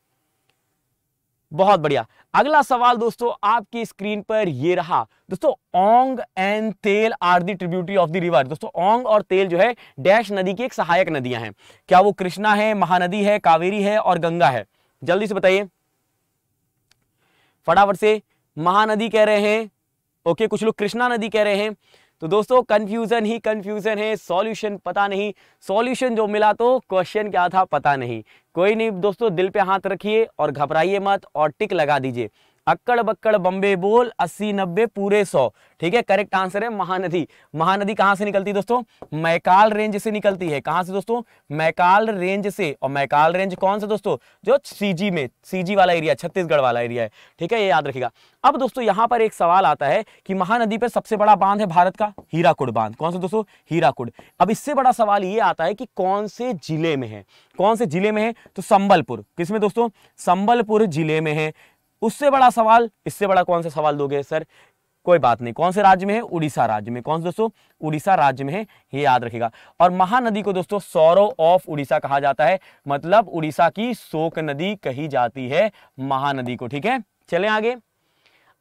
बहुत बढ़िया। अगला सवाल दोस्तों आपकी स्क्रीन पर ये रहा दोस्तों। Ong and Tel are the tributary of the river. दोस्तों ओंग और तेल जो है डैश नदी की एक सहायक नदियां हैं। क्या वो कृष्णा है, महानदी है, कावेरी है और गंगा है? जल्दी से बताइए फटाफट से। महानदी कह रहे हैं, ओके, कुछ लोग कृष्णा नदी कह रहे हैं। तो दोस्तों कंफ्यूजन ही कंफ्यूजन है, सॉल्यूशन पता नहीं। सॉल्यूशन जो मिला तो क्वेश्चन क्या था पता नहीं। कोई नहीं दोस्तों, दिल पे हाथ रखिए और घबराइए मत और टिक लगा दीजिए। अक्कड़ बक्कड़ बम्बे बोल, अस्सी नब्बे पूरे सौ, ठीक है, करेक्ट आंसर है महानदी। महानदी कहाँ से निकलती है दोस्तों? मैकाल रेंज से निकलती है। कहाँ से दोस्तों? मैकाल रेंज से। और मैकाल रेंज कौन सा दोस्तों? जो सीजी में, सीजी वाला एरिया, छत्तीसगढ़ वाला एरिया है, ठीक है, ये याद रखिएगा। अब दोस्तों यहाँ पर एक सवाल आता है कि महानदी पर सबसे बड़ा बांध है भारत का हीराकुड बांध। कौन सा दोस्तों? हीराकुड। अब इससे बड़ा सवाल ये आता है कि कौन से जिले में है, कौन से जिले में है? तो संबलपुर। किसमें दोस्तों? संबलपुर जिले में है। उससे बड़ा सवाल, इससे बड़ा कौन सा सवाल दोगे सर? कोई बात नहीं, कौन से राज्य में है? उड़ीसा राज्य में। कौन से दोस्तों? उड़ीसा राज्य में है, ये याद रखेगा। और महानदी को दोस्तों सौरव ऑफ उड़ीसा कहा जाता है, मतलब उड़ीसा की शोक नदी कही जाती है महानदी को, ठीक है। चले आगे।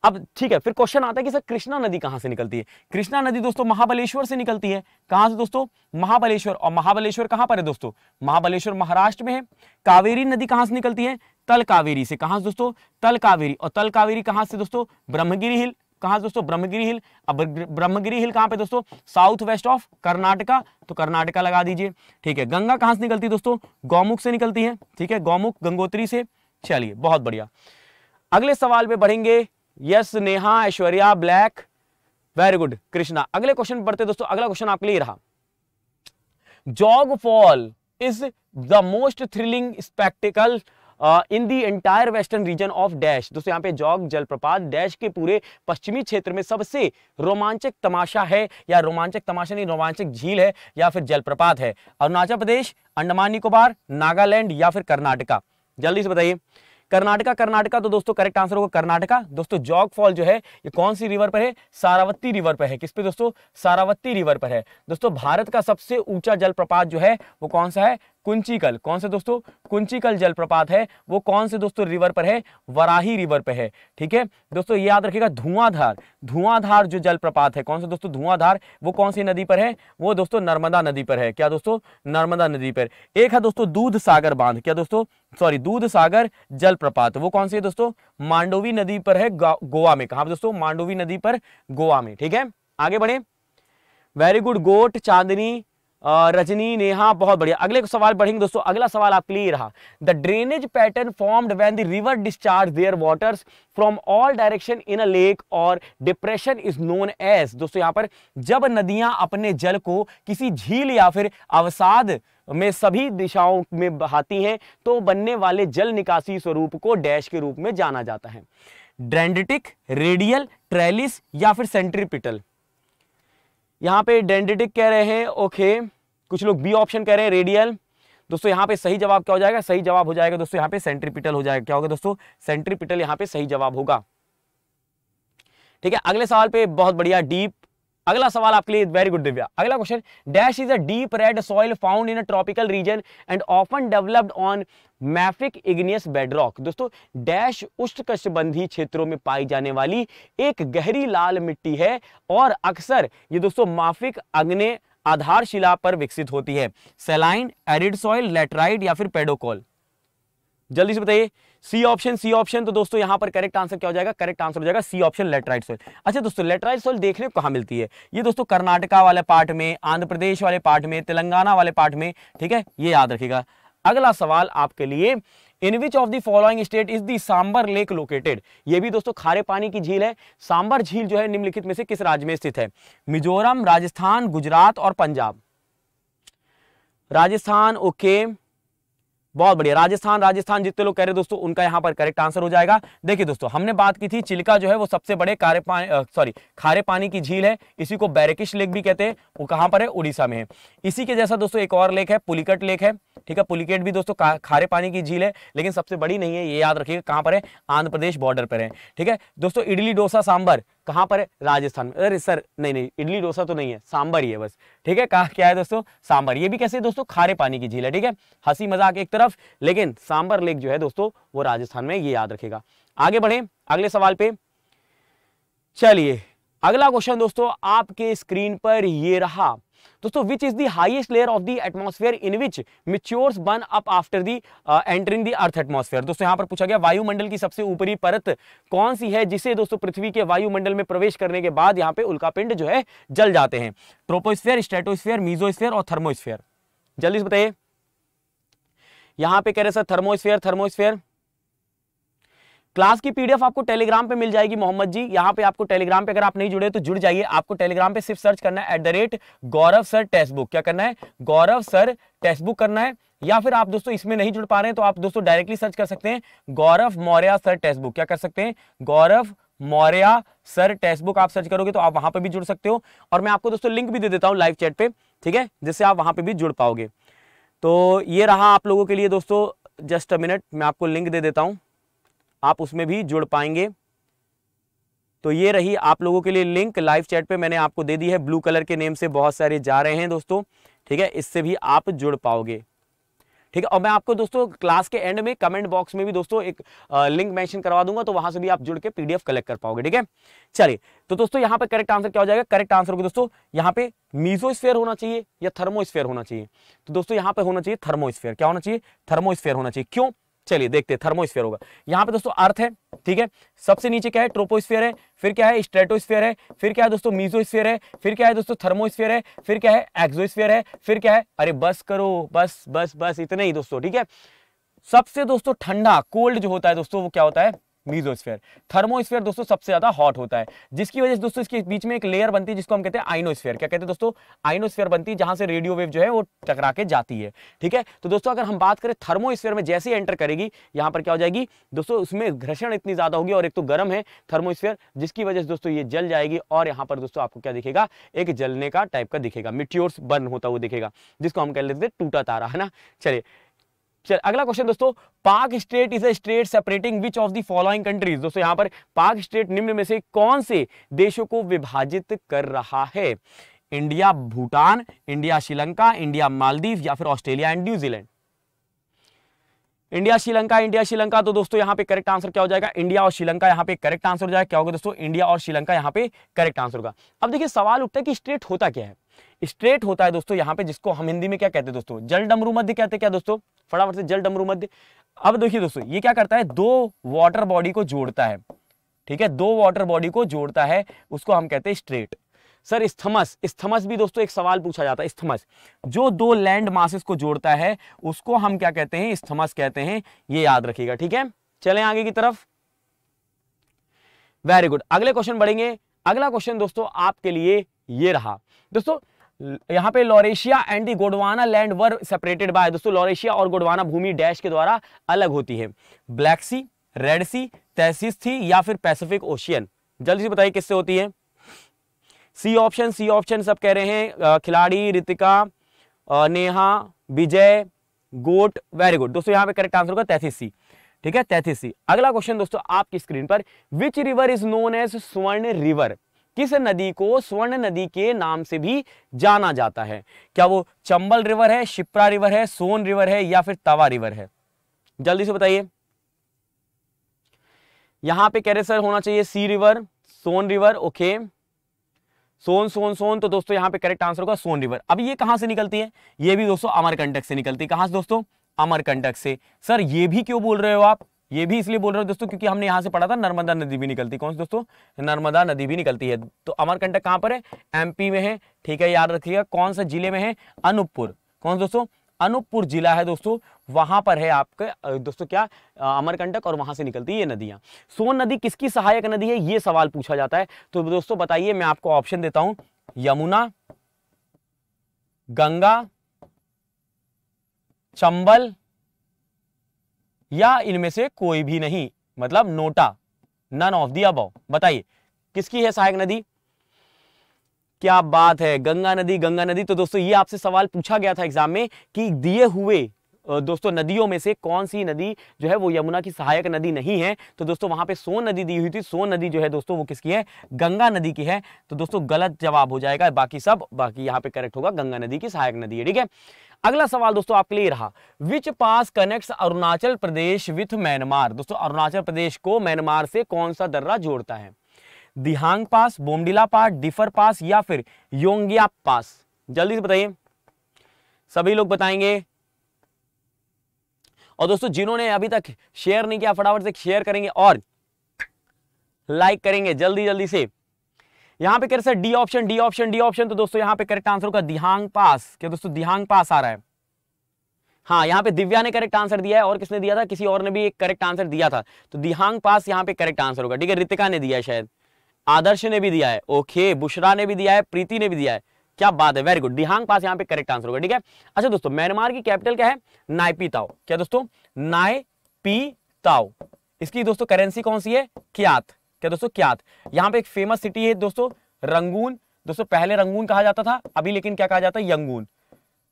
अब ठीक है, फिर क्वेश्चन आता है कि सर कृष्णा नदी कहाँ से निकलती है? कृष्णा नदी दोस्तों महाबलेश्वर से निकलती है। कहाँ से दोस्तों? महाबलेश्वर। और महाबलेश्वर कहाँ पर है दोस्तों? महाबलेश्वर महाराष्ट्र में है। कावेरी नदी कहाँ से निकलती है? तल कावेरी से। कहाँ से दोस्तों? तल कावेरी। और तल कावेरी कहाँ से दोस्तों? ब्रह्मगिरी हिल। कहाँ से दोस्तों? ब्रह्मगिरी हिल। अब ब्रह्मगिरी हिल कहाँ पे दोस्तों? साउथ वेस्ट ऑफ कर्नाटका, तो कर्नाटका लगा दीजिए, ठीक है। गंगा कहाँ से निकलती है दोस्तों? गौमुख से निकलती है, ठीक है, गौमुख गंगोत्री से। चलिए बहुत बढ़िया, अगले सवाल पे बढ़ेंगे। Yes Neha, Aishwarya, black, very good, Krishna. अगले क्वेश्चन पढ़ते दोस्तों, अगला क्वेश्चन आपके लिए रहा। Jog fall is the most thrilling spectacle in the entire western region of dash. दोस्तों यहाँ पे जॉग जलप्रपात डैश के पूरे पश्चिमी क्षेत्र में सबसे रोमांचक तमाशा है, या रोमांचक तमाशा नहीं, रोमांचक झील है या फिर जलप्रपात है। अरुणाचल प्रदेश, अंडमान निकोबार, नागालैंड या फिर कर्नाटका? जल्दी से बताइए। कर्नाटका, कर्नाटका तो दोस्तों करेक्ट आंसर होगा कर्नाटका। दोस्तों जॉग फॉल जो है ये कौन सी रिवर पर है? सारावती रिवर पर है। किस पे दोस्तों? सारावती रिवर पर है। दोस्तों भारत का सबसे ऊंचा जलप्रपात जो है वो कौन सा है? कुंचीकल। कौन से दोस्तों? कुंचीकल जलप्रपात है। वो कौन से दोस्तों रिवर पर है? वराही रिवर पर है, ठीक है दोस्तों, ये याद रखिएगा। धुआंधार, धुआंधार जो जलप्रपात है, कौन सा दोस्तों? धुआंधार। वो कौन सी नदी पर है? वो दोस्तों नर्मदा नदी पर है। क्या दोस्तों? नर्मदा नदी पर। एक है दोस्तों दूध सागर बांध। क्या दोस्तों? सॉरी, दूध सागर जलप्रपात। वो कौन सी है दोस्तों? मांडोवी नदी पर है, गोवा में। कहाँ दोस्तों? मांडोवी नदी पर, गोवा में, ठीक है। आगे बढ़े, very good, goat, Chandni, Rajni, Neha, बहुत बढ़िया। अगले सवाल बढ़ेंगे दोस्तों, अगला सवाल आपके लिए रहा। The drainage pattern formed when the river discharge their waters from all direction in a lake और डिप्रेशन इज नोन एज। दोस्तों यहाँ पर जब नदियां अपने जल को किसी झील या फिर अवसाद में सभी दिशाओं में बहाती हैं तो बनने वाले जल निकासी स्वरूप को डैश के रूप में जाना जाता है। डेंड्रिटिक, रेडियल, ट्रेलिस या फिर सेंट्रीपिटल? यहाँ पे डेंड्रिटिक कह रहे हैं, ओके, कुछ लोग बी ऑप्शन कह रहे हैं रेडियल। दोस्तों यहाँ पे सही जवाब क्या हो जाएगा? सही जवाब हो जाएगा दोस्तों यहाँ पे सेंट्रीपिटल हो जाएगा। क्या होगा दोस्तों? सेंट्रीपिटल यहाँ पे सही जवाब होगा, ठीक है। अगले सवाल पे, बहुत बढ़िया, डीप। अगला सवाल आपके लिए, वेरी गुड दिव्या। अगला question, dash is a deep red soil found in a tropical region and often developed on mafic igneous bedrock. दोस्तों डैश उष्णकटिबंधीय क्षेत्रों में पाई जाने वाली एक गहरी लाल मिट्टी है और अक्सर ये दोस्तों माफिक अग्नेय आधारशिला पर विकसित होती है। सैलाइन, एरिड सॉइल, लेटराइट या फिर पेडोकॉल? जल्दी से बताइए सी ऑप्शन सी ऑप्शन तो दोस्तों यहाँ पर करेक्ट आंसर क्या हो जाएगा, करेक्ट आंसर हो जाएगा सी ऑप्शन लेटराइट सॉइल। अच्छा दोस्तों लेटराइट सॉइल देखने को कहाँ मिलती है, ये दोस्तों कर्नाटका वाले पार्ट में, आंध्र प्रदेश वाले पार्ट में, तेलंगाना वाले पार्ट में, ठीक है, ये याद रखिएगा। अगला सवाल आपके लिए, in which of the following state is the Sambhar lake located. ये भी दोस्तों खारे पानी की झील है। सांबर झील जो है निम्नलिखित में से किस राज्य में स्थित है, मिजोरम, राजस्थान, गुजरात और पंजाब। राजस्थान, ओके बहुत बढ़िया, राजस्थान राजस्थान जितने लोग कह रहे दोस्तों उनका यहाँ पर करेक्ट आंसर हो जाएगा। देखिए दोस्तों हमने बात की थी चिल्का जो है वो सबसे बड़े खारे पानी सॉरी खारे पानी की झील है, इसी को बैरकिश लेक भी कहते हैं, वो कहाँ पर है, उड़ीसा में है। इसी के जैसा दोस्तों एक और लेक है पुलिकट लेक है, ठीक है, पुलिकट भी दोस्तों खारे पानी की झील है लेकिन सबसे बड़ी नहीं है, ये याद रखिएगा। कहाँ पर है, आंध्र प्रदेश बॉर्डर पर है, ठीक है दोस्तों। इडली डोसा सांबर कहाँ पर है, राजस्थान में। अरे सर नहीं नहीं इडली डोसा तो नहीं है, सांबर ही है बस, ठीक है। कहा क्या है दोस्तों, सांबर। ये भी कैसे दोस्तों खारे पानी की झील है, ठीक है, हंसी मजाक एक तरफ, लेकिन सांबर लेक जो है दोस्तों वो राजस्थान में, ये याद रखेगा। आगे बढ़े अगले सवाल पे। चलिए अगला क्वेश्चन दोस्तों आपके स्क्रीन पर ये रहा दोस्तों, which is the highest layer of the atmosphere in which meteors burn up after the entering the earth atmosphere. दोस्तों यहाँ पर पूछा गया वायुमंडल की सबसे ऊपरी परत कौन सी है जिसे दोस्तों पृथ्वी के वायुमंडल में प्रवेश करने के बाद यहाँ पे उल्कापिंड जो है जल जाते हैं, ट्रोपोस्फीयर, स्ट्रेटोस्फीयर, मीजोस्फीयर और थर्मोस्फीयर। जल्दी से बताइए, यहाँ पे कह रहे सर थर्मोस्फीयर थर्मोस्फीयर क्लास की पीडीएफ आपको टेलीग्राम पे मिल जाएगी मोहम्मद जी। यहाँ पे आपको टेलीग्राम पे अगर आप नहीं जुड़े तो जुड़ जाइए। आपको टेलीग्राम पे सिर्फ सर्च करना है at the rate Gaurav sir text book. क्या करना है, गौरव सर टेक्स्ट बुक करना है, या फिर आप दोस्तों इसमें नहीं जुड़ पा रहे हैं तो आप दोस्तों डायरेक्टली सर्च कर सकते हैं Gaurav Maurya sir text book. क्या कर सकते हैं, Gaurav Maurya sir text book आप सर्च करोगे तो आप वहां पर भी जुड़ सकते हो। और मैं आपको दोस्तों लिंक भी दे देता हूँ लाइव चैट पे, ठीक है, जिससे आप वहां पर भी जुड़ पाओगे। तो ये रहा आप लोगों के लिए दोस्तों, जस्ट अ मिनट मैं आपको लिंक दे देता हूँ, आप उसमें भी जुड़ पाएंगे। तो ये रही आप लोगों के लिए लिंक लाइव चैट पे मैंने आपको दे दी है। ब्लू कलर के नेम से बहुत सारे जा रहे हैं दोस्तों, ठीक है, इससे भी आप जुड़ पाओगे, ठीक है। और मैं आपको दोस्तों क्लास के एंड में कमेंट बॉक्स में भी दोस्तों एक आ, लिंक मेंशन करवा दूंगा, तो वहां से भी आप जुड़ के पीडीएफ कलेक्ट कर पाओगे, ठीक है। चलिए तो दोस्तों यहाँ पे करेक्ट आंसर क्या हो जाएगा, करेक्ट आंसर होगा दोस्तों यहाँ पे मीजोस्फीयर होना चाहिए या थर्मोस्फीयर होना चाहिए। तो दोस्तों यहाँ पे होना चाहिए थर्मोस्फीयर। क्या होना चाहिए, थर्मोस्फीयर होना चाहिए। क्यों, चलिए देखते हैं, थर्मोस्फीयर होगा। यहाँ पे दोस्तों अर्थ है, ठीक है, सबसे नीचे क्या है, ट्रोपोस्फीयर है, फिर क्या है, स्ट्रेटोस्फीयर है, फिर क्या है दोस्तों, मीजोस्फीयर है, फिर क्या है दोस्तों, थर्मोस्फीयर है, फिर क्या है, एक्सोस्फीयर है, फिर क्या है, अरे बस करो, बस बस बस इतने ही दोस्तों, ठीक है। सबसे दोस्तों ठंडा कोल्ड जो होता है दोस्तों वो क्या होता है, मीजोस्फीयर। थर्मोस्फीयर दोस्तों सबसे ज्यादा हॉट होता है, जिसकी वजह से दोस्तों इसके बीच में एक लेयर बनती है जिसको हम कहते हैं आइनोस्फीयर। क्या कहते हैं दोस्तों, आइनोस्फीयर बनती है, जहां से रेडियो वेव जो है वो टकरा के जाती है, ठीक है। तो दोस्तों अगर हम बात करें थर्मोस्फीयर में जैसे एंटर करेगी यहाँ पर क्या हो जाएगी दोस्तों, उसमें घर्षण इतनी ज्यादा होगी, और एक तो गर्म है थर्मोस्फीयर जिसकी वजह से दोस्तों ये जल जाएगी, और यहाँ पर दोस्तों आपको क्या दिखेगा, एक जलने का टाइप का दिखेगा, मिट्योर्स बर्न होता हुआ दिखेगा, जिसको हम कह लेते हैं टूटा तारा, है ना। चलिए चल अगला क्वेश्चन दोस्तों, Palk state is a state separating which of the following countries. दोस्तों यहाँ पर पाक स्टेट निम्न में से कौन से देशों को विभाजित कर रहा है, India Bhutan, India Sri Lanka, India Maldives या फिर Australia and New Zealand. India Sri Lanka, India Sri Lanka तो दोस्तों यहाँ पे करेक्ट आंसर क्या हो जाएगा, इंडिया और श्रीलंका यहाँ पे करेक्ट आंसर हो जाएगा। क्या होगा दोस्तों, इंडिया और श्रीलंका यहाँ पे करेक्ट आंसर होगा। अब देखिए सवाल उठता है कि स्टेट होता क्या है। स्टेट होता है दोस्तों यहाँ पे जिसको हम हिंदी में क्या कहते हैं दोस्तों, जल डमरू मध्य कहते हैं। क्या दोस्तों, फटाफट से जल डमरू मध्य। अब देखिए दोस्तों ये क्या करता है, दो वाटर बॉडी को जोड़ता है, ठीक है, दो वाटर बॉडी को जोड़ता है, उसको हम कहते हैं स्ट्रेट। सर स्थमस, स्थमस भी दोस्तों एक सवाल पूछा जाता है, स्थमस जो दो लैंड मासेस को जोड़ता है उसको हम क्या कहते हैं, स्थमस कहते हैं, ये याद रखिएगा, ठीक है। चलें आगे की तरफ, वेरी गुड, अगले क्वेश्चन बढ़ेंगे। अगला क्वेश्चन दोस्तों आपके लिए ये रहा दोस्तों, यहाँ पे Laurasia and the Gondwana land were separated by. दोस्तों लॉरेशिया और गोडवाना भूमि डैश के द्वारा अलग होती है, ब्लैक सी, रेड सी, तैसिस थी या फिर पैसिफिक ओशियन। जल्दी से बताइए किससे होती है। सी ऑप्शन सी ऑप्शन सब कह रहे हैं, खिलाड़ी, Ritika, Neha, Vijay, goat, very good. दोस्तों यहाँ पे करेक्ट आंसर होगा तैसिस सी, ठीक है, तैसिस सी। अगला क्वेश्चन दोस्तों आपकी स्क्रीन पर, which river is known as Swarna river. किस नदी को स्वर्ण नदी के नाम से भी जाना जाता है। क्या वो चंबल रिवर है, शिप्रा रिवर है, सोन रिवर है या फिर तवा रिवर है। जल्दी से बताइए, यहां पे कह रहे सर होना चाहिए C river, Son river, okay Son Son Son तो दोस्तों यहाँ पे करेक्ट आंसर होगा सोन रिवर। अब ये कहां से निकलती है, ये भी दोस्तों अमरकंटक से निकलती है। कहां से दोस्तों, अमरकंटक से। सर ये भी क्यों बोल रहे हो आप? ये भी इसलिए बोल रहे हो दोस्तों क्योंकि हमने यहाँ से पढ़ा था नर्मदा नदी भी निकलती है। कौन सी दोस्तों? नर्मदा नदी भी निकलती है। तो अमरकंटक कहाँ पर है? एमपी में है, ठीक है, याद रखिएगा। कौन से जिले में है? अनूपपुर। कौन दोस्तों? अनूपपुर जिला है दोस्तों, वहां पर है आपके दोस्तों क्या अमरकंटक, और वहां से निकलती है ये नदियां। सोन नदी किसकी सहायक नदी है, ये सवाल पूछा जाता है। तो दोस्तों बताइए, मैं आपको ऑप्शन देता हूं, यमुना, गंगा, चंबल या इनमें से कोई भी नहीं, मतलब NOTA, none of the above. बताइए किसकी है सहायक नदी? क्या बात है, गंगा नदी। गंगा नदी तो दोस्तों ये आपसे सवाल पूछा गया था एग्जाम में कि दिए हुए दोस्तों नदियों में से कौन सी नदी जो है वो यमुना की सहायक नदी नहीं है। तो दोस्तों वहां पे सोन नदी दी हुई थी, सोन नदी जो है दोस्तों वो किसकी है? गंगा नदी की है। तो दोस्तों गलत जवाब हो जाएगा, बाकी सब बाकी यहाँ पे करेक्ट होगा, गंगा नदी की सहायक नदी है। ठीक है, अगला सवाल दोस्तों आपके लिए रहा, which pass connects Arunachal Pradesh with Myanmar. दोस्तों अरुणाचल प्रदेश को म्यांमार से कौन सा दर्रा जोड़ता है? दिहांग पास, बोमडिला पास, डिफर पास या फिर योंगिया पास? जल्दी से बताइए, सभी लोग बताएंगे। और दोस्तों जिन्होंने अभी तक शेयर नहीं किया फटाफट से शेयर करेंगे और लाइक करेंगे जल्दी जल्दी से। यहां पे करें sir D option, D option, D option. तो दोस्तों यहां पे करेक्ट आंसर होगा दिहांग पास। क्या दोस्तों दिहांग पास आ रहा है? हाँ, यहाँ पे दिव्या ने करेक्ट आंसर दिया है, और किसने दिया था? किसी और ने भी एक करेक्ट आंसर दिया था। तो दिहांग पास यहाँ पे करेक्ट आंसर होगा। ठीक है, रितिका ने दिया है, शायद आदर्श ने भी दिया है, ओके, बुशरा ने भी दिया है, प्रीति ने भी दिया है। क्या बात है, वेरी गुड। दिहांग पास यहाँ पे करेक्ट आंसर होगा। ठीक है, अच्छा दोस्तों म्यांमार की कैपिटल क्या है? नाय पी ताओ। क्या दोस्तों? नाय पी ताओ। इसकी दोस्तों करेंसी कौन सी है? क्यात। क्या दोस्तों? क्यात। यहाँ पे एक फेमस सिटी है दोस्तों रंगून। दोस्तों पहले रंगून कहा जाता था, अभी लेकिन क्या कहा जाता है? यंगून।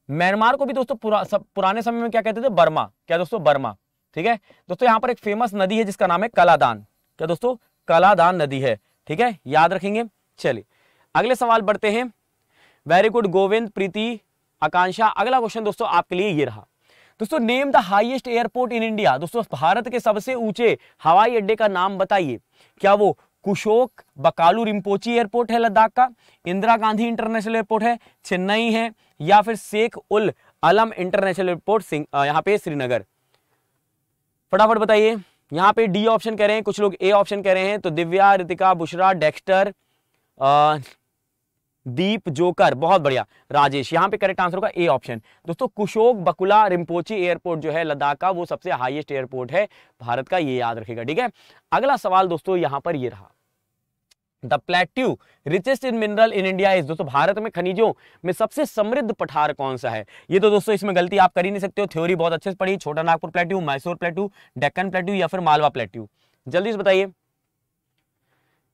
म्यांमार को भी दोस्तों पुरा, सब, पुराने समय में क्या कहते थे? बर्मा। क्या दोस्तों? बर्मा। ठीक है दोस्तों, यहाँ पर एक फेमस नदी है जिसका नाम है कलादान। क्या दोस्तों? कलादान नदी है। ठीक है, याद रखेंगे। चलिए अगले सवाल बढ़ते हैं। Very good Govind, Preeti, Akanksha. अगला क्वेश्चन दोस्तों आपके लिए ये रहा, दोस्तों name the highest airport in India. दोस्तों भारत के सबसे ऊंचे हवाई अड्डे का नाम बताइए। क्या वो कुशोक बकालू रिम्पोची एयरपोर्ट है लद्दाख का, इंदिरा गांधी इंटरनेशनल एयरपोर्ट है, चेन्नई है, या फिर शेख उल अलम इंटरनेशनल एयरपोर्ट सिंह यहाँ पे श्रीनगर? फटाफट बताइए। यहाँ पे डी ऑप्शन कह रहे हैं, कुछ लोग ए ऑप्शन कह रहे हैं। तो दिव्या, रितिका, बुशरा, डेक्स्टर, दीप, जोकर, बहुत बढ़िया, राजेश। यहाँ पे करेक्ट आंसर होगा ए ऑप्शन। दोस्तों कुशोक बकुला रिम्पोची एयरपोर्ट जो है लद्दाख का, वो सबसे हाईएस्ट एयरपोर्ट है भारत का, ये याद रखेगा। ठीक है, अगला सवाल दोस्तों यहाँ पर ये रहा, the plateau richest in mineral in India is. दोस्तों भारत में खनिजों में सबसे समृद्ध पठार कौन सा है? ये तो दोस्तों इसमें गलती आप कर ही नहीं सकते हो, थ्योरी बहुत अच्छे से पढ़ी। Chota Nagpur plateau, Mysore plateau, Deccan plateau या फिर मालवा प्लेट्यू? जल्दी से बताइए।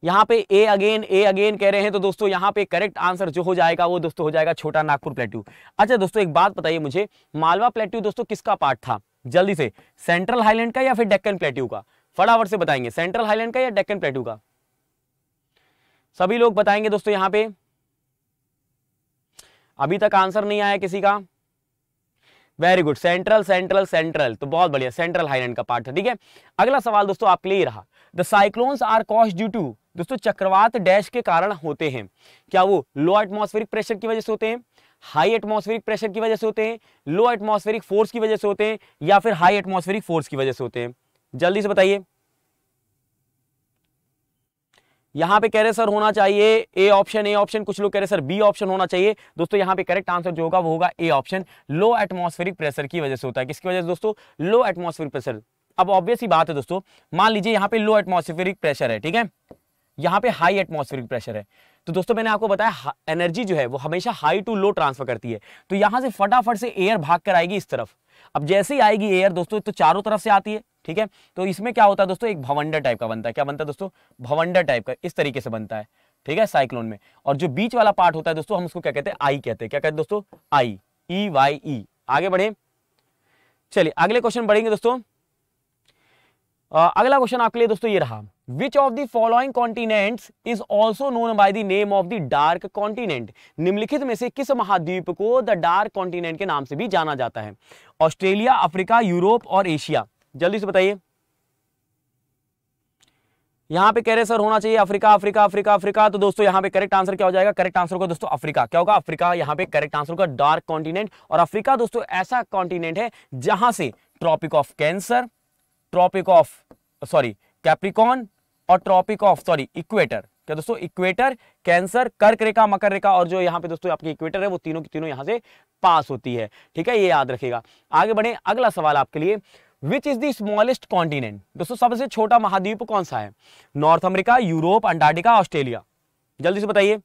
यहाँ पे ए अगेन ए अगेन कह रहे हैं। तो दोस्तों यहाँ पे करेक्ट आंसर जो हो जाएगा वो दोस्तों हो जाएगा छोटा नागपुर प्लेट्यू। अच्छा दोस्तों एक बात बताइए मुझे, मालवा प्लेट्यू दोस्तों किसका पार्ट था? जल्दी से, सेंट्रल हाईलैंड का या फिर डेक्कन प्लेट्यू का? फटाफट से बताएंगे, सेंट्रल हाईलैंड का या डेक्कन प्लेट्यू का? सभी लोग बताएंगे दोस्तों। यहाँ पे अभी तक आंसर नहीं आया किसी का। Very good, central central central, तो बहुत बढ़िया, सेंट्रल हाईलैंड का पार्ट था। ठीक है, अगला सवाल दोस्तों आपके लिए रहा, the cyclones are caused due to. दोस्तों चक्रवात डैश के कारण होते हैं। क्या वो लो एटमॉस्फेरिक प्रेशर की वजह से होते हैं, हाई एटमॉस्फेरिक प्रेशर की वजह से होते हैं, लो एटमॉस्फेरिक फोर्स की वजह से होते हैं या फिर हाई एटमॉस्फेरिक फोर्स की वजह से होते हैं? जल्दी से बताइए। यहाँ पे कह रहे सर होना चाहिए ए ऑप्शन, ए ऑप्शन, कुछ लोग कह रहे सर बी ऑप्शन होना चाहिए। दोस्तों यहाँ पे करेक्ट आंसर जो होगा वो होगा A option, low atmospheric pressure की वजह से होता है। किसकी वजह से दोस्तों? Low atmospheric pressure. अब ऑब्वियस ही बात है दोस्तों, मान लीजिए यहाँ पे लो एटमॉस्फेरिक प्रेशर है, ठीक है, यहाँ पे हाई एटमॉस्फेरिक प्रेशर है, तो दोस्तों मैंने आपको बताया एनर्जी जो है वो हमेशा हाई टू लो ट्रांसफर करती है। तो यहाँ से फटाफट से एयर भाग कर आएगी इस तरफ। अब जैसे ही आएगी एयर दोस्तों, तो चारों तरफ से आती है, ठीक है, तो इसमें क्या होता है दोस्तों, एक भवंडर टाइप का बनता है। क्या बनता है दोस्तों? भवंडर टाइप का, इस तरीके से बनता है। ठीक है, साइक्लोन में। और जो बीच वाला पार्ट होता है दोस्तों, हम उसको क्या कहते हैं? आई कहते हैं। क्या कहते हैं दोस्तों? I, E Y E. आगे बढ़े, चलिए अगले क्वेश्चन बढ़ेंगे दोस्तों। अगला क्वेश्चन आपके लिए दोस्तों ये रहा, which of the following continents is also known by the name of the dark continent. निम्नलिखित में से किस महाद्वीप को द डार्क कॉन्टिनेंट के नाम से भी जाना जाता है? ऑस्ट्रेलिया, अफ्रीका, यूरोप और एशिया? जल्दी से बताइए। यहाँ पे कह रहे सर होना चाहिए अफ्रीका अफ्रीका अफ्रीका अफ्रीका, तो दोस्तों यहाँ पे करेक्ट आंसर क्या हो जाएगा? करेक्ट आंसर होगा दोस्तों अफ्रीका। क्या होगा? अफ्रीका यहाँ पे करेक्ट आंसर होगा, डार्क कॉन्टिनेंट। और अफ्रीका दोस्तों ऐसा कॉन्टिनेंट है जहां से tropic of cancer, tropic of sorry Capricorn और ट्रॉपिक ऑफ सॉरी इक्वेटर, क्या दोस्तों इक्वेटर, कैंसर, कर्क रेखा, मकर रेखा और जो यहाँ पे दोस्तों आपकी इक्वेटर है वो तीनों की तीनों यहाँ से पास होती है। ठीक है, ये याद रखिएगा। आगे बढ़े, अगला सवाल आपके लिए, which is the smallest continent? दोस्तों सबसे छोटा महाद्वीप कौन सा है? North America, Europe, Antarctica, Australia, जल्दी से बताइए,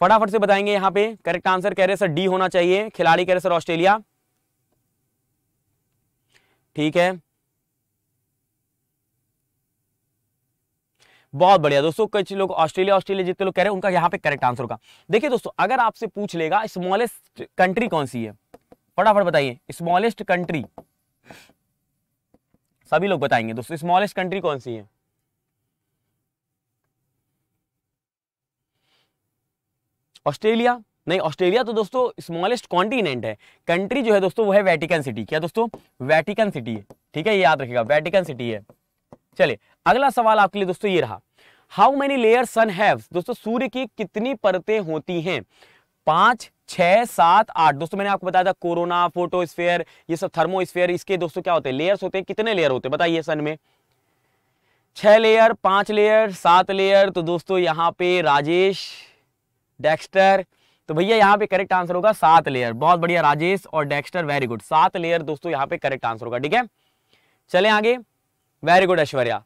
फटाफट से बताएंगे। यहाँ पे करेक्ट आंसर कह रहे सर डी होना चाहिए, खिलाड़ी कह रहे सर ऑस्ट्रेलिया। ठीक है, बहुत बढ़िया दोस्तों, कुछ लोग ऑस्ट्रेलिया ऑस्ट्रेलिया जितने लोग कह रहे हैं उनका यहाँ पे करेक्ट आंसर होगा। देखिए दोस्तों, अगर आपसे पूछ लेगा स्मॉलेस्ट कंट्री कौन सी है, फटाफट बताइए, स्मॉलेस्ट कंट्री, सभी लोग बताएंगे दोस्तों स्मॉलेस्ट कंट्री कौन सी है। ऑस्ट्रेलिया नहीं, ऑस्ट्रेलिया तो दोस्तों स्मॉलेस्ट कॉन्टिनेंट है, कंट्री जो है दोस्तों वो है वेटिकन सिटी। क्या दोस्तों? वेटिकन सिटी है। ठीक है, ये याद रखिएगा, वेटिकन सिटी है। चलिए, अगला सवाल आपके लिए दोस्तों ये रहा, how many layer sun haves? दोस्तों सूर्य की कितनी परतें होती हैं? पांच, छह, सात, आठ। दोस्तों मैंने आपको बताया था कोरोना, फोटोस्फीयर, ये सब थर्मोस्फीयर, इसके दोस्तों क्या होते हैं लेयर्स होते हैं। कितने लेयर होते हैं बताइए सन में? छह लेयर, पांच लेयर, सात लेयर। तो दोस्तों यहाँ पे राजेश, डेक्स्टर, तो भैया यहाँ पे करेक्ट आंसर होगा सात लेयर। बहुत बढ़िया राजेश और डेक्स्टर, वेरी गुड, सात लेयर दोस्तों यहाँ पे करेक्ट आंसर होगा। ठीक है, चले आगे, वेरी गुड ऐश्वर्या।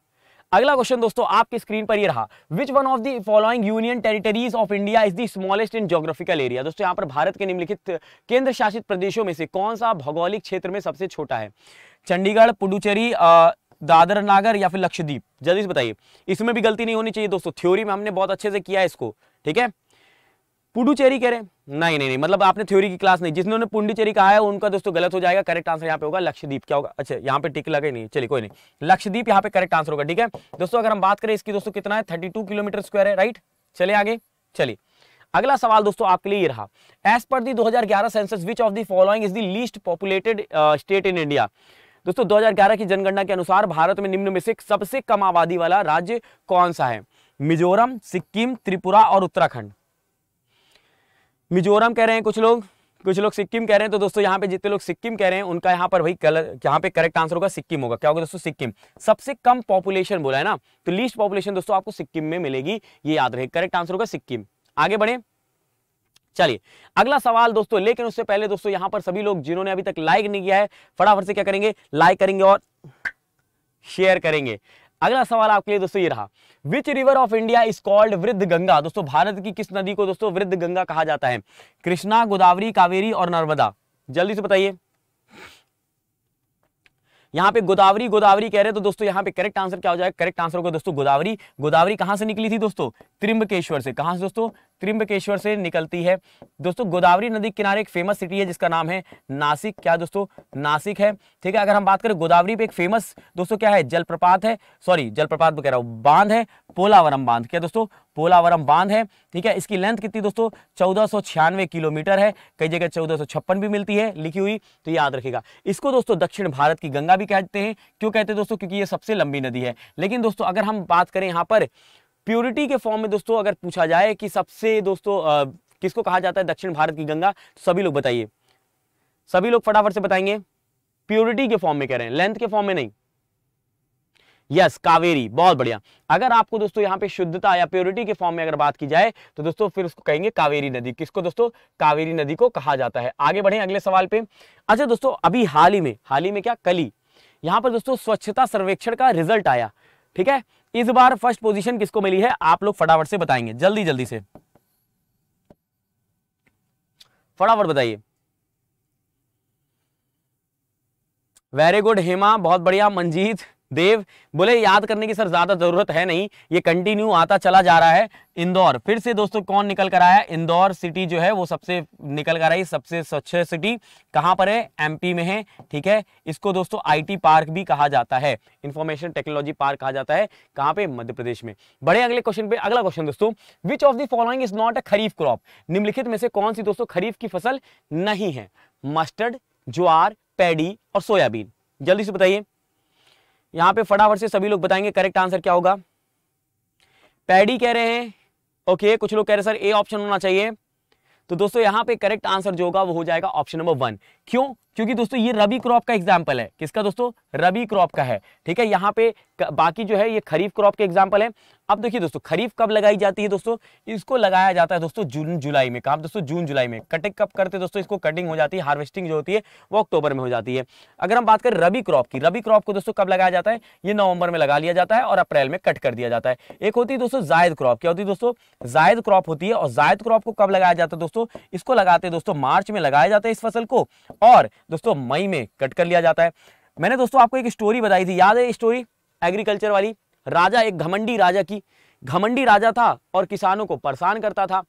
अगला क्वेश्चन दोस्तों आपकी स्क्रीन पर ये रहा, which one of the following union territories of India is the smallest in geographical area? दोस्तों यहाँ पर भारत के निम्नलिखित केंद्र शासित प्रदेशों में से कौन सा भौगोलिक क्षेत्र में सबसे छोटा है? चंडीगढ़, पुडुचेरी, दादर नगर या फिर लक्षद्वीप, जल्दी से बताइए। इसमें भी गलती नहीं होनी चाहिए दोस्तों, थ्योरी में हमने बहुत अच्छे से किया है इसको। ठीक है, पुडुचेरी कह रहे हैं, नहीं नहीं नहीं, मतलब आपने थ्योरी की क्लास नहीं, जिन्होंने पुडुचेरी कहा है उनका दोस्तों गलत हो जाएगा। करेक्ट आंसर यहाँ पे होगा लक्षद्वीप। क्या होगा? अच्छा यहाँ पे टिक लगे नहीं, चलिए कोई नहीं, लक्षद्वीप यहाँ पे करेक्ट आंसर होगा। ठीक है दोस्तों, अगर हम बात करें इसकी दोस्तों कितना है, थर्टी टू किलोमीटर स्क्वायर है, राइट। चले आगे, चलिए अगला सवाल दोस्तों आपके लिए ये रहा, एज पर दी दो हजार ग्यारह census which of the following is the least populated state in India? दोस्तों दो हजार ग्यारह की जनगणना के अनुसार भारत में निम्न में से सबसे कम आबादी वाला राज्य कौन सा है? मिजोरम, सिक्किम, त्रिपुरा और उत्तराखंड। मिजोरम कह रहे हैं कुछ लोग, कुछ लोग सिक्किम कह रहे हैं। तो दोस्तों यहाँ पे जितने लोग सिक्किम कह रहे हैं उनका यहाँ पर भाई कलर, यहाँ पे करेक्ट आंसर होगा सिक्किम होगा। क्या होगा दोस्तों? सिक्किम। सबसे कम पॉपुलेशन बोला है ना, तो लीस्ट पॉपुलेशन दोस्तों आपको सिक्किम में मिलेगी, ये याद रहे, करेक्ट आंसर होगा सिक्किम। आगे बढ़े, चलिए अगला सवाल दोस्तों, लेकिन उससे पहले दोस्तों यहाँ पर सभी लोग जिन्होंने अभी तक लाइक नहीं किया है फटाफट से क्या करेंगे, लाइक करेंगे और शेयर करेंगे। अगला सवाल आपके लिए दोस्तों ये रहा, which river of India is called Vriddha Ganga? दोस्तों भारत की किस नदी को दोस्तों वृद्ध गंगा कहा जाता है? कृष्णा, गोदावरी, कावेरी और नर्मदा, जल्दी से बताइए। यहाँ पे गोदावरी, गोदावरी कह रहे हैं, तो दोस्तों यहाँ पे करेक्ट आंसर क्या हो जाएगा? करेक्ट आंसर होगा दोस्तों गोदावरी। गोदावरी कहां से निकली थी दोस्तों? त्रिम्बकेश्वर से। कहां से दोस्तों? त्रिम्बकेश्वर से निकलती है दोस्तों। गोदावरी नदी किनारे एक फेमस सिटी है जिसका नाम है नासिक। क्या दोस्तों? नासिक है। ठीक है, अगर हम बात करें गोदावरी पे एक फेमस दोस्तों क्या है, जलप्रपात है, सॉरी जलप्रपात कह रहा हूँ, बांध है, पोलावरम बांध। क्या दोस्तों? पोलावरम बांध है। ठीक है, इसकी लेंथ कितनी दोस्तों? चौदह सौ छियानवे किलोमीटर है, कई जगह चौदह सौ छप्पन भी मिलती है लिखी हुई, तो याद रखेगा। इसको दोस्तों दक्षिण भारत की गंगा भी कहते हैं। क्यों कहते हैं दोस्तों? क्योंकि ये सबसे लंबी नदी है। लेकिन दोस्तों अगर हम बात करें यहाँ पर प्योरिटी के फॉर्म में दोस्तों, अगर पूछा जाए कि सबसे दोस्तों आ, किसको कहा जाता है दक्षिण भारत की गंगा, तो सभी लोग बताइए, सभी लोग फटाफट से बताएंगे। प्योरिटी के फॉर्म में कह रहे हैं, लेंथ के फॉर्म में नहीं। यस yes, कावेरी, बहुत बढ़िया। अगर आपको दोस्तों यहाँ पे शुद्धता या प्योरिटी के फॉर्म में अगर बात की जाए तो दोस्तों फिर उसको कहेंगे कावेरी नदी। किसको दोस्तों? कावेरी नदी को कहा जाता है। आगे बढ़े अगले सवाल पे। अच्छा दोस्तों, अभी हाल ही में, हाल ही में क्या, कल ही यहाँ पर दोस्तों स्वच्छता सर्वेक्षण का रिजल्ट आया। ठीक है, इस बार फर्स्ट पोजीशन किसको मिली है? आप लोग फटाफट से बताएंगे, जल्दी जल्दी से फटाफट बताइए। वेरी गुड हेमा, बहुत बढ़िया। मंजीत देव बोले याद करने की सर ज्यादा जरूरत है नहीं, ये कंटिन्यू आता चला जा रहा है। इंदौर फिर से दोस्तों कौन निकल कर आया? इंदौर सिटी जो है वो सबसे निकल कर आई, सबसे स्वच्छ सिटी। कहां पर है? एमपी में है। ठीक है, इसको दोस्तों आईटी पार्क भी कहा जाता है, इंफॉर्मेशन टेक्नोलॉजी पार्क कहा जाता है। कहां पे? मध्य प्रदेश में। बड़े अगले क्वेश्चन पे, अगला क्वेश्चन दोस्तों, which of the following is not a kharif crop? निम्नलिखित में से कौन सी दोस्तों खरीफ की फसल नहीं है? मस्टर्ड, ज्वार, पैडी और सोयाबीन, जल्दी से बताइए। यहाँ पे फटाफट से सभी लोग बताएंगे करेक्ट आंसर क्या होगा। पैडी कह रहे हैं, ओके, कुछ लोग कह रहे सर ए ऑप्शन होना चाहिए। तो दोस्तों यहाँ पे करेक्ट आंसर जो होगा वो हो जाएगा ऑप्शन नंबर वन। क्यों? क्योंकि दोस्तों ये रबी क्रॉप का एग्जाम्पल है। किसका दोस्तों? रबी क्रॉप का है, ठीक है। यहाँ पे बाकी जो है ये खरीफ क्रॉप के एग्जाम्पल है। अब देखिए दोस्तों खरीफ कब लगाई जाती है? दोस्तों इसको लगाया जाता है दोस्तों जून जुलाई में। कब दोस्तों? जून जुलाई में। कटिंग कब करते हैं दोस्तों? इसको कटिंग हो जाती है, हार्वेस्टिंग जो होती है वो अक्टूबर में हो जाती है। अगर हम बात करें रबी क्रॉप की, रबी क्रॉप को दोस्तों कब लगाया जाता है? ये नवंबर में लगा लिया जाता है और अप्रैल में कट कर दिया जाता है। एक होती है दोस्तों जायद क्रॉप। क्या होती है दोस्तों? जायद क्रॉप होती है। और जायद क्रॉप को कब लगाया जाता है दोस्तों? इसको लगाते हैं दोस्तों मार्च में लगाया जाता है इस फसल को, और दोस्तों मई में कट कर लिया जाता है। मैंने दोस्तों आपको एक स्टोरी बताई थी, याद है स्टोरी एग्रीकल्चर वाली? राजा, एक घमंडी राजा की, घमंडी राजा था और किसानों को परेशान करता था।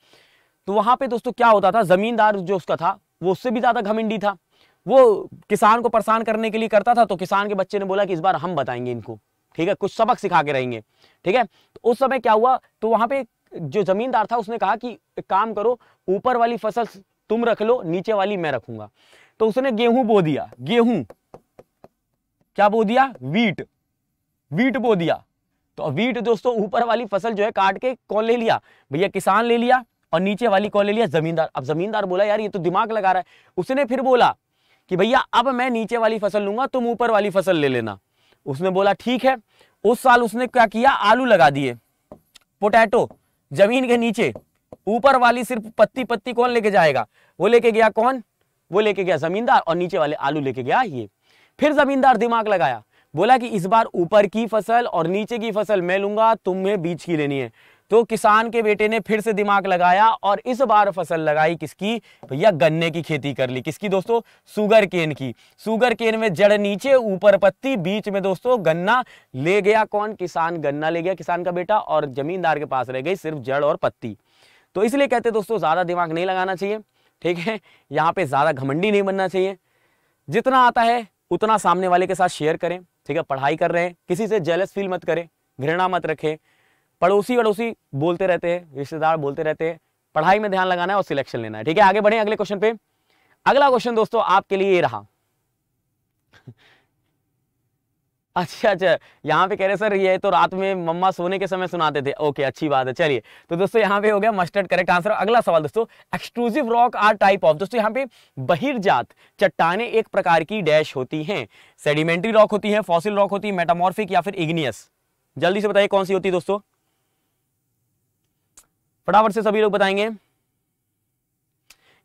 तो वहां पे दोस्तों क्या होता था, जमींदार जो उसका था वो उससे भी ज्यादा घमंडी था। वो किसान को परेशान करने के लिए करता था। तो किसान के बच्चे ने बोला कि इस बार हम बताएंगे इनको, ठीक है, कुछ सबक सिखा के रहेंगे, ठीक है। तो उस समय क्या हुआ, तो वहां पे जो जमींदार था उसने कहा कि काम करो, ऊपर वाली फसल तुम रख लो, नीचे वाली मैं रखूंगा। तो उसने गेहूं बो दिया, गेहूं क्या बो दिया? वीट, वीट बो दिया। तो वीट दोस्तों ऊपर वाली फसल जो है काट के कौन ले लिया भैया? किसान ले लिया। और नीचे वाली कौन ले लिया? जमींदार। अब जमींदार बोला यार ये तो दिमाग लगा रहा है। उसने फिर बोला कि भैया अब मैं नीचे वाली फसल लूंगा, तुम ऊपर वाली फसल ले लेना। उसने बोला ठीक है। उस साल उसने क्या किया, आलू लगा दिए, पोटैटो जमीन के नीचे। ऊपर वाली सिर्फ पत्ती पत्ती कौन लेके जाएगा? वो लेके गया कौन? वो लेके गया जमींदार। और नीचे वाले आलू लेके गया ये। फिर जमींदार दिमाग लगाया, बोला कि इस बार ऊपर की फसल और नीचे की फसल मैं लूंगा, तुम्हें बीच की लेनी है। तो किसान के बेटे ने फिर से दिमाग लगाया और इस बार फसल लगाई किसकी भैया? गन्ने की खेती कर ली। किसकी दोस्तों? शुगर केन की। शुगर केन में जड़ नीचे, ऊपर पत्ती, बीच में दोस्तों गन्ना। ले गया कौन? किसान। गन्ना ले गया किसान का बेटा, और जमींदार के पास रह गई सिर्फ जड़ और पत्ती। तो इसलिए कहते दोस्तों ज्यादा दिमाग नहीं लगाना चाहिए, ठीक है। यहाँ पे ज्यादा घमंडी नहीं बनना चाहिए। जितना आता है उतना सामने वाले के साथ शेयर करें, ठीक है। पढ़ाई कर रहे हैं, किसी से जेलस फील मत करें, घृणा मत रखें। पड़ोसी पड़ोसी बोलते रहते हैं, रिश्तेदार बोलते रहते हैं। पढ़ाई में ध्यान लगाना है और सिलेक्शन लेना है, ठीक है। आगे बढ़े अगले क्वेश्चन पे। अगला क्वेश्चन दोस्तों आपके लिए ये रहा। अच्छा अच्छा, यहाँ पे कह रहे सर ये तो रात में मम्मा सोने के समय सुनाते थे। ओके, अच्छी बात है। चलिए तो दोस्तों यहाँ पे हो गया मस्टर्ड करेक्ट आंसर। अगला सवाल दोस्तों, extrusive rock are type of. दोस्तों यहाँ पे बहिर्जात चट्टाने एक प्रकार की डैश होती हैं। सेडिमेंट्री रॉक होती है, फॉसिल रॉक होती है, मेटामॉर्फिक या फिर इग्नियस। जल्दी से बताइए कौन सी होती है दोस्तों, फटाफट से सभी लोग बताएंगे।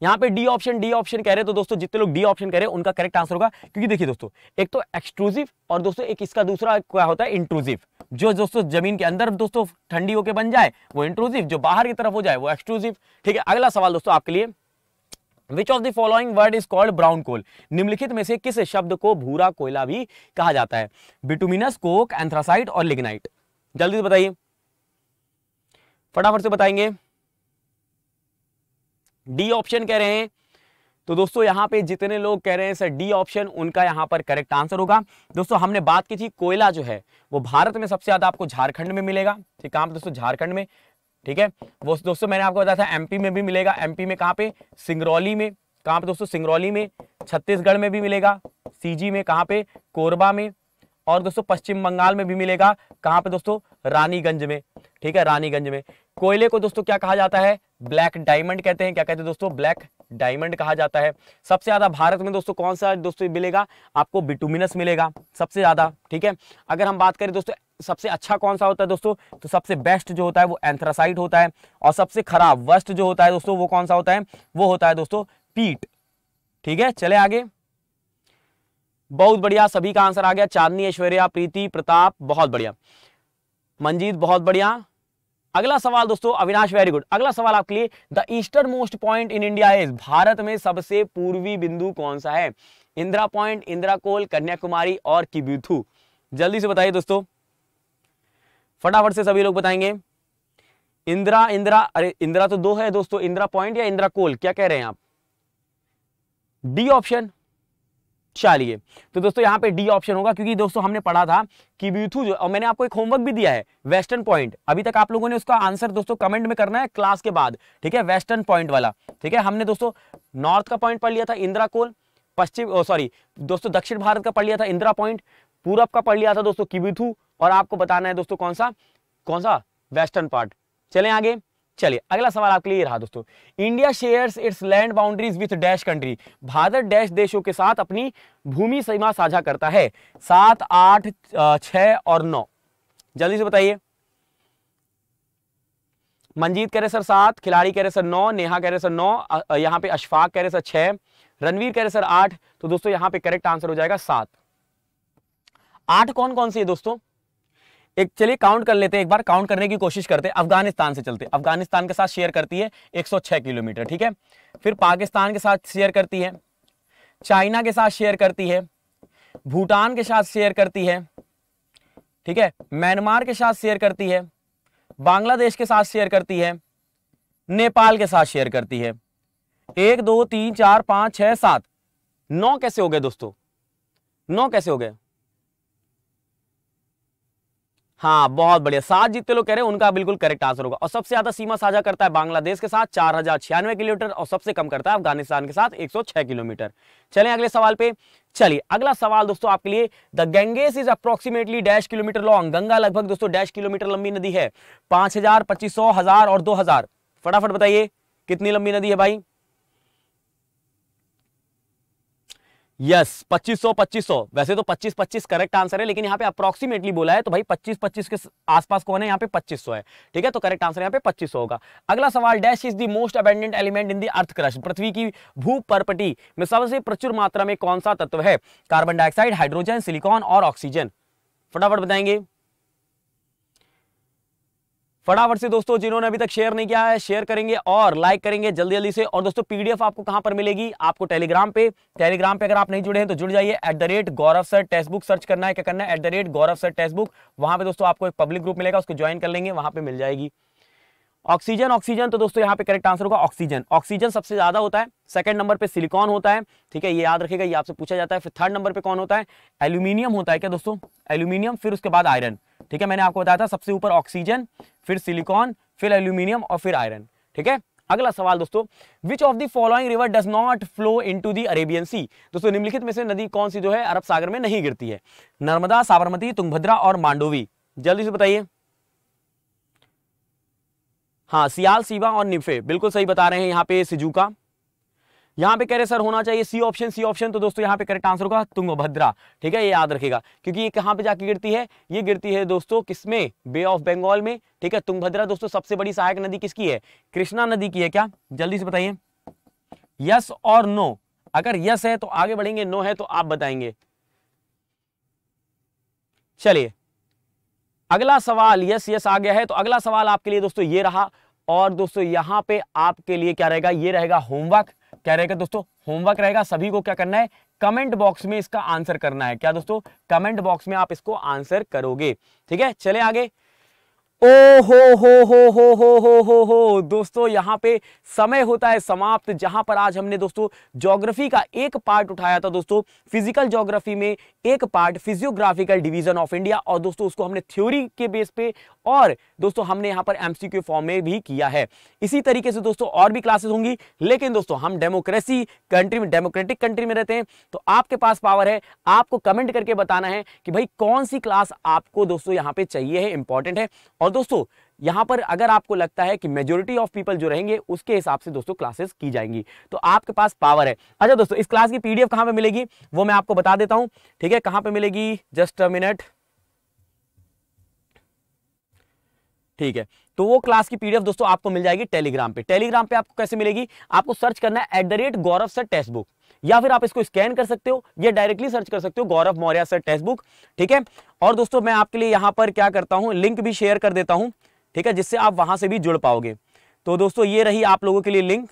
यहाँ पे डी ऑप्शन, डी ऑप्शन कह रहे। तो दोस्तों जितने लोग डी ऑप्शन कह रहे हैं उनका करेक्ट आंसर होगा, क्योंकि देखिए दोस्तों एक तो एक्सट्रूसिव और दोस्तों एक इसका दूसरा क्या होता है, इंट्रूसिव। जो दोस्तों जमीन के अंदर दोस्तों ठंडी होके बन जाए वो इंट्रूसिव, जो बाहर की तरफ हो जाए वो एक्सट्रूसिव, ठीक है। अगला सवाल दोस्तों आपके लिए, which of the following word is called brown coal. निम्नलिखित में से किस शब्द को भूरा कोयला भी कहा जाता है? बिटुमिनस, कोक, एंथ्रासाइट और लिग्नाइट। जल्दी से बताइए, फटाफट से बताएंगे। डी ऑप्शन कह रहे हैं। तो दोस्तों यहाँ पे जितने लोग कह रहे हैं सर डी ऑप्शन, उनका यहाँ पर करेक्ट आंसर होगा। दोस्तों हमने बात की थी कोयला जो है वो भारत में सबसे ज्यादा आपको झारखंड में मिलेगा, ठीक। कहाँ पे दोस्तों? झारखंड में, ठीक है। वो दोस्तों मैंने आपको बताया था एमपी में भी मिलेगा। एमपी में कहाँ पे? सिंगरौली में। कहाँ पे दोस्तों? सिंगरौली में। छत्तीसगढ़ में भी मिलेगा, सीजी में। कहाँ पे? कोरबा में। और दोस्तों पश्चिम बंगाल में भी मिलेगा। कहाँ पे दोस्तों? रानीगंज में, ठीक है, रानीगंज में। कोयले को दोस्तों क्या कहा जाता है? ब्लैक डायमंड कहते हैं। क्या कहते हैं दोस्तों? ब्लैक डायमंड कहा जाता है। सबसे ज्यादा भारत में दोस्तों कौन सा दोस्तों मिलेगा आपको? बिटुमिनस मिलेगा सबसे ज्यादा, ठीक है। अगर हम बात करें दोस्तों सबसे अच्छा कौन सा होता है दोस्तों, तो सबसे बेस्ट जो होता है वो एंथ्रासाइट होता है। और सबसे खराब वर्स्ट जो होता है दोस्तों वो कौन सा होता है? वो होता है दोस्तों पीट, ठीक है। चले आगे, बहुत बढ़िया, सभी का आंसर आ गया। चांदनी, ऐश्वर्या, प्रीति, प्रताप, बहुत बढ़िया, मंजीत, बहुत बढ़िया। अगला सवाल दोस्तों, अविनाश वेरी गुड। अगला सवाल आपके लिए, the eastern most point in India is. Bharat में सबसे पूर्वी बिंदु कौन सा है? इंदिरा पॉइंट, इंदिरा कोल, कन्याकुमारी और किबिथू। जल्दी से बताइए दोस्तों, फटाफट से सभी लोग बताएंगे। इंदिरा, इंदिरा, अरे इंदिरा तो दो है दोस्तों, इंदिरा पॉइंट या इंदिरा कोल, क्या कह रहे हैं आप? D option. चलिए तो दोस्तों यहाँ पे डी ऑप्शन होगा, क्योंकि दोस्तों हमने पढ़ा था किबिथू जो, और मैंने आपको एक होमवर्क भी दिया है वेस्टर्न पॉइंट। अभी तक आप लोगों ने उसका आंसर दोस्तों कमेंट में करना है क्लास के बाद, ठीक है, वेस्टर्न पॉइंट वाला, ठीक है। हमने दोस्तों नॉर्थ का पॉइंट पढ़ लिया था इंदिरा कोल, पश्चिम सॉरी दोस्तों दक्षिण भारत का पढ़ लिया था इंदिरा पॉइंट, पूरब का पढ़ लिया था दोस्तों किबिथू, और आपको बताना है दोस्तों कौन सा कौन सा वेस्टर्न पार्ट। चले आगे, चलिए अगला सवाल आपके लिए रहा दोस्तों, India shares its land boundaries with dash country, Bharat dash देशों के साथ अपनी भूमि सीमा साझा करता है। सात, आठ, छह और नौ, जल्दी से बताइए। मंजीत कह रहे सर सात, खिलाड़ी कह रहे सर नौ, नेहा कह रहे सर नौ, यहाँ पे अशफाक कह रहे सर छह, रणवीर कह रहे सर आठ। तो दोस्तों यहाँ पे करेक्ट आंसर हो जाएगा सात। आठ कौन कौन सी है दोस्तों, एक चलिए काउंट कर लेते हैं, एक बार काउंट करने की कोशिश करते हैं। अफगानिस्तान से चलते, अफगानिस्तान के साथ शेयर करती है एक सौ छह किलोमीटर, ठीक है। फिर पाकिस्तान के साथ शेयर करती है, चाइना के साथ शेयर करती है, भूटान के साथ शेयर करती है, ठीक है, म्यांमार के साथ शेयर करती है, बांग्लादेश के साथ शेयर करती है, नेपाल के साथ शेयर करती है। एक, दो, तीन, चार, पांच, छह, सात, नौ कैसे हो गए दोस्तों, नौ कैसे हो गए? हाँ बहुत बढ़िया, सात जितने लोग कह रहे हैं उनका बिल्कुल करेक्ट आंसर होगा। और सबसे ज्यादा सीमा साझा करता है बांग्लादेश के साथ चार हजार छियानवे किलोमीटर, और सबसे कम करता है अफगानिस्तान के साथ एक सौ छह किलोमीटर। चलें अगले सवाल पे। चलिए अगला सवाल दोस्तों आपके लिए, the Ganges is approximately dash kilometre long, Ganga लगभग दोस्तों डैश किलोमीटर लंबी नदी है। पांच हजार, पच्चीस सौ, हजार और दो हजार, फटाफट बताइए कितनी लंबी नदी है भाई। यस पच्चीस सौ पच्चीस सौ, वैसे तो पच्चीस पच्चीस करेक्ट आंसर है, लेकिन यहाँ पे अप्रोक्सीमेटली बोला है तो भाई पच्चीस पच्चीस के आसपास कौन है, यहाँ पे पच्चीस सौ है, ठीक है। तो करेक्ट आंसर यहाँ पे पच्चीस सौ होगा। अगला सवाल, dash is the most abundant element in the earth crust, पृथ्वी की भू परपटी में सबसे प्रचुर मात्रा में कौन सा तत्व है? कार्बन डाइऑक्साइड, हाइड्रोजन, सिलिकॉन और ऑक्सीजन, फटाफट बताएंगे फटाफट से दोस्तों। जिन्होंने अभी तक शेयर नहीं किया है शेयर करेंगे और लाइक करेंगे जल्दी जल्दी से। और दोस्तों पीडीएफ आपको कहां पर मिलेगी? आपको टेलीग्राम पे, टेलीग्राम पे अगर आप नहीं जुड़े हैं तो जुड़ जाइए, at the rate Gaurav sir text book search करना है, क्या करना है, at the rate Gaurav sir text book. वहां पे दोस्तों आपको एक पब्लिक ग्रुप मिलेगा, उसको ज्वाइन कर लेंगे, वहां पर मिल जाएगी। ऑक्सीजन, ऑक्सीजन तो दोस्तों यहाँ पे करेक्ट आंसर होगा ऑक्सीजन, ऑक्सीजन सबसे ज्यादा होता है। सेकंड नंबर पे सिलिकॉन होता है, ठीक है, ये याद रखिएगा, ये आपसे पूछा जाता है। फिर थर्ड नंबर पे कौन होता है? एल्यूमिनियम होता है क्या दोस्तों, एल्यूमिनियम, फिर उसके बाद आयरन, ठीक है। मैंने आपको बताया था सबसे ऊपर ऑक्सीजन, फिर सिलिकॉन, फिर एल्यूमिनियम और फिर आयरन, ठीक है। अगला सवाल दोस्तों, which of the following river does not flow into the Arabian Sea, दोस्तों निम्नलिखित में से नदी कौन सी जो है अरब सागर में नहीं गिरती है? नर्मदा, साबरमती, तुंगभद्रा और मांडोवी, जल्दी से बताइए। हाँ सियाल, सीवा और निम्फे, बिल्कुल सही बता रहे हैं। यहाँ पे सिजुका, यहाँ पे कह रहे सर होना चाहिए सी ऑप्शन, सी ऑप्शन तो दोस्तों यहाँ पे करेक्ट आंसर होगा तुंगभद्रा, ठीक है, ये याद रखेगा, क्योंकि ये कहाँ पे जाके गिरती है? ये गिरती है दोस्तों किसमें? बे ऑफ बंगाल में, ठीक है। तुंगभद्रा दोस्तों सबसे बड़ी सहायक नदी किसकी है? कृष्णा नदी की है क्या, जल्दी से बताइए। यस और नो, अगर यस है तो आगे बढ़ेंगे, नो है तो आप बताएंगे। चलिए अगला सवाल, यस यस आ गया है, तो अगला सवाल आपके लिए दोस्तों ये रहा। और दोस्तों यहाँ पे आपके लिए क्या रहेगा, ये रहेगा होमवर्क, क्या रहेगा दोस्तों? होमवर्क रहेगा। सभी को क्या करना है, कमेंट बॉक्स में इसका आंसर करना है, क्या दोस्तों? कमेंट बॉक्स में आप इसको आंसर करोगे, ठीक है। चले आगे। ओ हो हो हो हो हो हो हो हो दोस्तों, यहाँ पे समय होता है समाप्त, जहां पर आज हमने दोस्तों ज्योग्राफी का एक पार्ट उठाया था दोस्तों, फिजिकल ज्योग्राफी में एक part physiographical division of India, और दोस्तों उसको हमने थ्योरी के बेस पे और दोस्तों हमने यहाँ पर एमसीक्यू फॉर्म में भी किया है। इसी तरीके से दोस्तों और भी क्लासेस होंगी, लेकिन दोस्तों हम डेमोक्रेसी कंट्री में, डेमोक्रेटिक कंट्री में रहते हैं, तो आपके पास पावर है, आपको कमेंट करके बताना है कि भाई कौन सी क्लास आपको दोस्तों यहाँ पे चाहिए है, इंपॉर्टेंट है। और दोस्तों यहां पर अगर आपको लगता है कि मेजॉरिटी ऑफ पीपल जो रहेंगे उसके हिसाब से दोस्तों क्लासेस की जाएंगी, तो आपके पास पावर है। अच्छा दोस्तों, इस क्लास की पीडीएफ कहां पे मिलेगी वो मैं आपको बता देता हूं, ठीक है, कहां पे मिलेगी, जस्ट अ मिनट, ठीक है। तो वो क्लास की पीडीएफ दोस्तों आपको मिल जाएगी टेलीग्राम पे। टेलीग्राम पे आपको कैसे मिलेगी? आपको सर्च करना है at the rate Gaurav sir text book, या फिर आप इसको स्कैन कर सकते हो या डायरेक्टली सर्च कर सकते हो, Gaurav Maurya sir text book, ठीक है। और दोस्तों मैं आपके लिए यहाँ पर क्या करता हूँ, लिंक भी शेयर कर देता हूँ, ठीक है, जिससे आप वहां से भी जुड़ पाओगे। तो दोस्तों ये रही आप लोगों के लिए लिंक,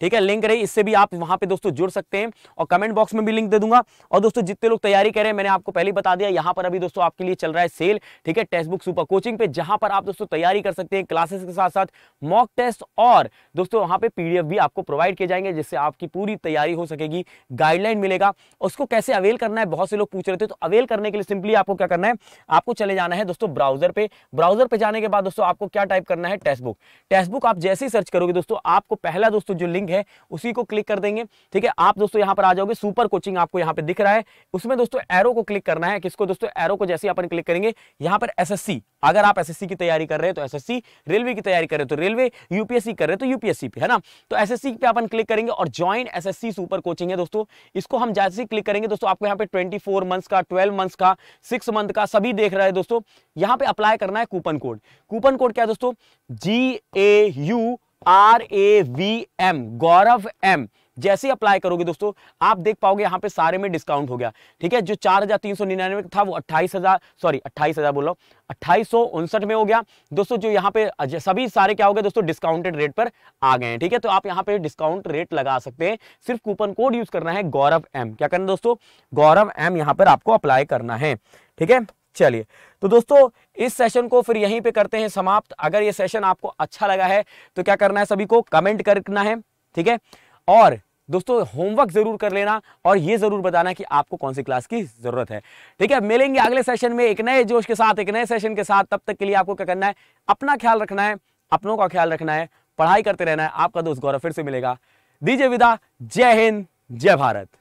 ठीक है, लिंक रही, इससे भी आप वहां पे दोस्तों जुड़ सकते हैं, और कमेंट बॉक्स में भी लिंक दे दूंगा। और दोस्तों जितने लोग तैयारी कर रहे हैं, मैंने आपको पहले ही बता दिया, यहाँ पर अभी दोस्तों आपके लिए चल रहा है सेल, ठीक है, टेक्स्ट बुक सुपर कोचिंग पे, जहां पर आप दोस्तों तैयारी कर सकते हैं क्लासेस के साथ साथ मॉक टेस्ट, और दोस्तों वहां पे पीडीएफ भी आपको प्रोवाइड किए जाएंगे, जिससे आपकी पूरी तैयारी हो सकेगी, गाइडलाइन मिलेगा। उसको कैसे अवेल करना है बहुत से लोग पूछ रहे थे, तो अवेल करने के लिए सिंपली आपको क्या करना है, आपको चले जाना है दोस्तों ब्राउजर पे। ब्राउजर पे जाने के बाद दोस्तों आपको क्या टाइप करना है, टेक्स्ट बुक। टेक्स्ट बुक आप जैसे ही सर्च करोगे दोस्तों, आपको पहला दोस्तों जो लिंक लिंक है उसी को क्लिक कर देंगे। ठीक है, आप दोस्तों यहाँ पर आ जाओगे, सुपर कोचिंग आपको यहाँ पे दिख रहा है, उसमें दोस्तों एरो को क्लिक करना है। किसको दोस्तों? एरो को जैसे अपन क्लिक करेंगे यहाँ पर एसएससी, अगर आप एसएससी की तैयारी कर रहे हैं तो एसएससी, रेलवे की तैयारी कर रहे हो तो रेलवे, यूपीएससी कर रहे हो तो यूपीएससी पे, है ना। तो एसएससी पे अपन क्लिक करेंगे और ज्वाइन एसएससी सुपर कोचिंग है दोस्तों, इसको हम जैसे ही क्लिक करेंगे दोस्तों आपको यहाँ पे ट्वेंटी फोर मंथ्स का, ट्वेल्व मंथ्स का, सिक्स मंथ का सभी देख रहा है दोस्तों। यहाँ पे अप्लाई करना है कूपन कोड। कूपन कोड क्या है दोस्तों? G A U R A V M, Gaurav M. जैसे ही अप्लाई करोगे दोस्तों आप देख पाओगे यहाँ पे सारे में डिस्काउंट हो गया। ठीक है, जो चार हजार तीन सौ निन्यानवे था वो अट्ठाईस हजार सॉरी अट्ठाईस हजार बोलो अट्ठाईस सौ उनसठ में हो गया दोस्तों। जो यहाँ पे सभी सारे क्या हो गए दोस्तों? डिस्काउंटेड रेट पर आ गए हैं। ठीक है, तो आप यहाँ पे डिस्काउंट रेट लगा सकते हैं, सिर्फ कूपन कोड यूज करना है गौरव एम। क्या करना दोस्तों? गौरव एम यहाँ पर आपको अप्लाई करना है। ठीक है, चलिए तो दोस्तों इस सेशन को फिर यहीं पे करते हैं समाप्त। अगर ये सेशन आपको अच्छा लगा है तो क्या करना है, सभी को कमेंट करना है। ठीक है, और दोस्तों होमवर्क जरूर कर लेना और ये जरूर बताना कि आपको कौन सी क्लास की जरूरत है। ठीक है, मिलेंगे अगले सेशन में एक नए जोश के साथ, एक नए सेशन के साथ। तब तक के लिए आपको क्या करना है? अपना ख्याल रखना है, अपनों का ख्याल रखना है, पढ़ाई करते रहना है। आपका दोस्त गौरव फिर से मिलेगा। दीजिए विदा, जय हिंद, जय भारत।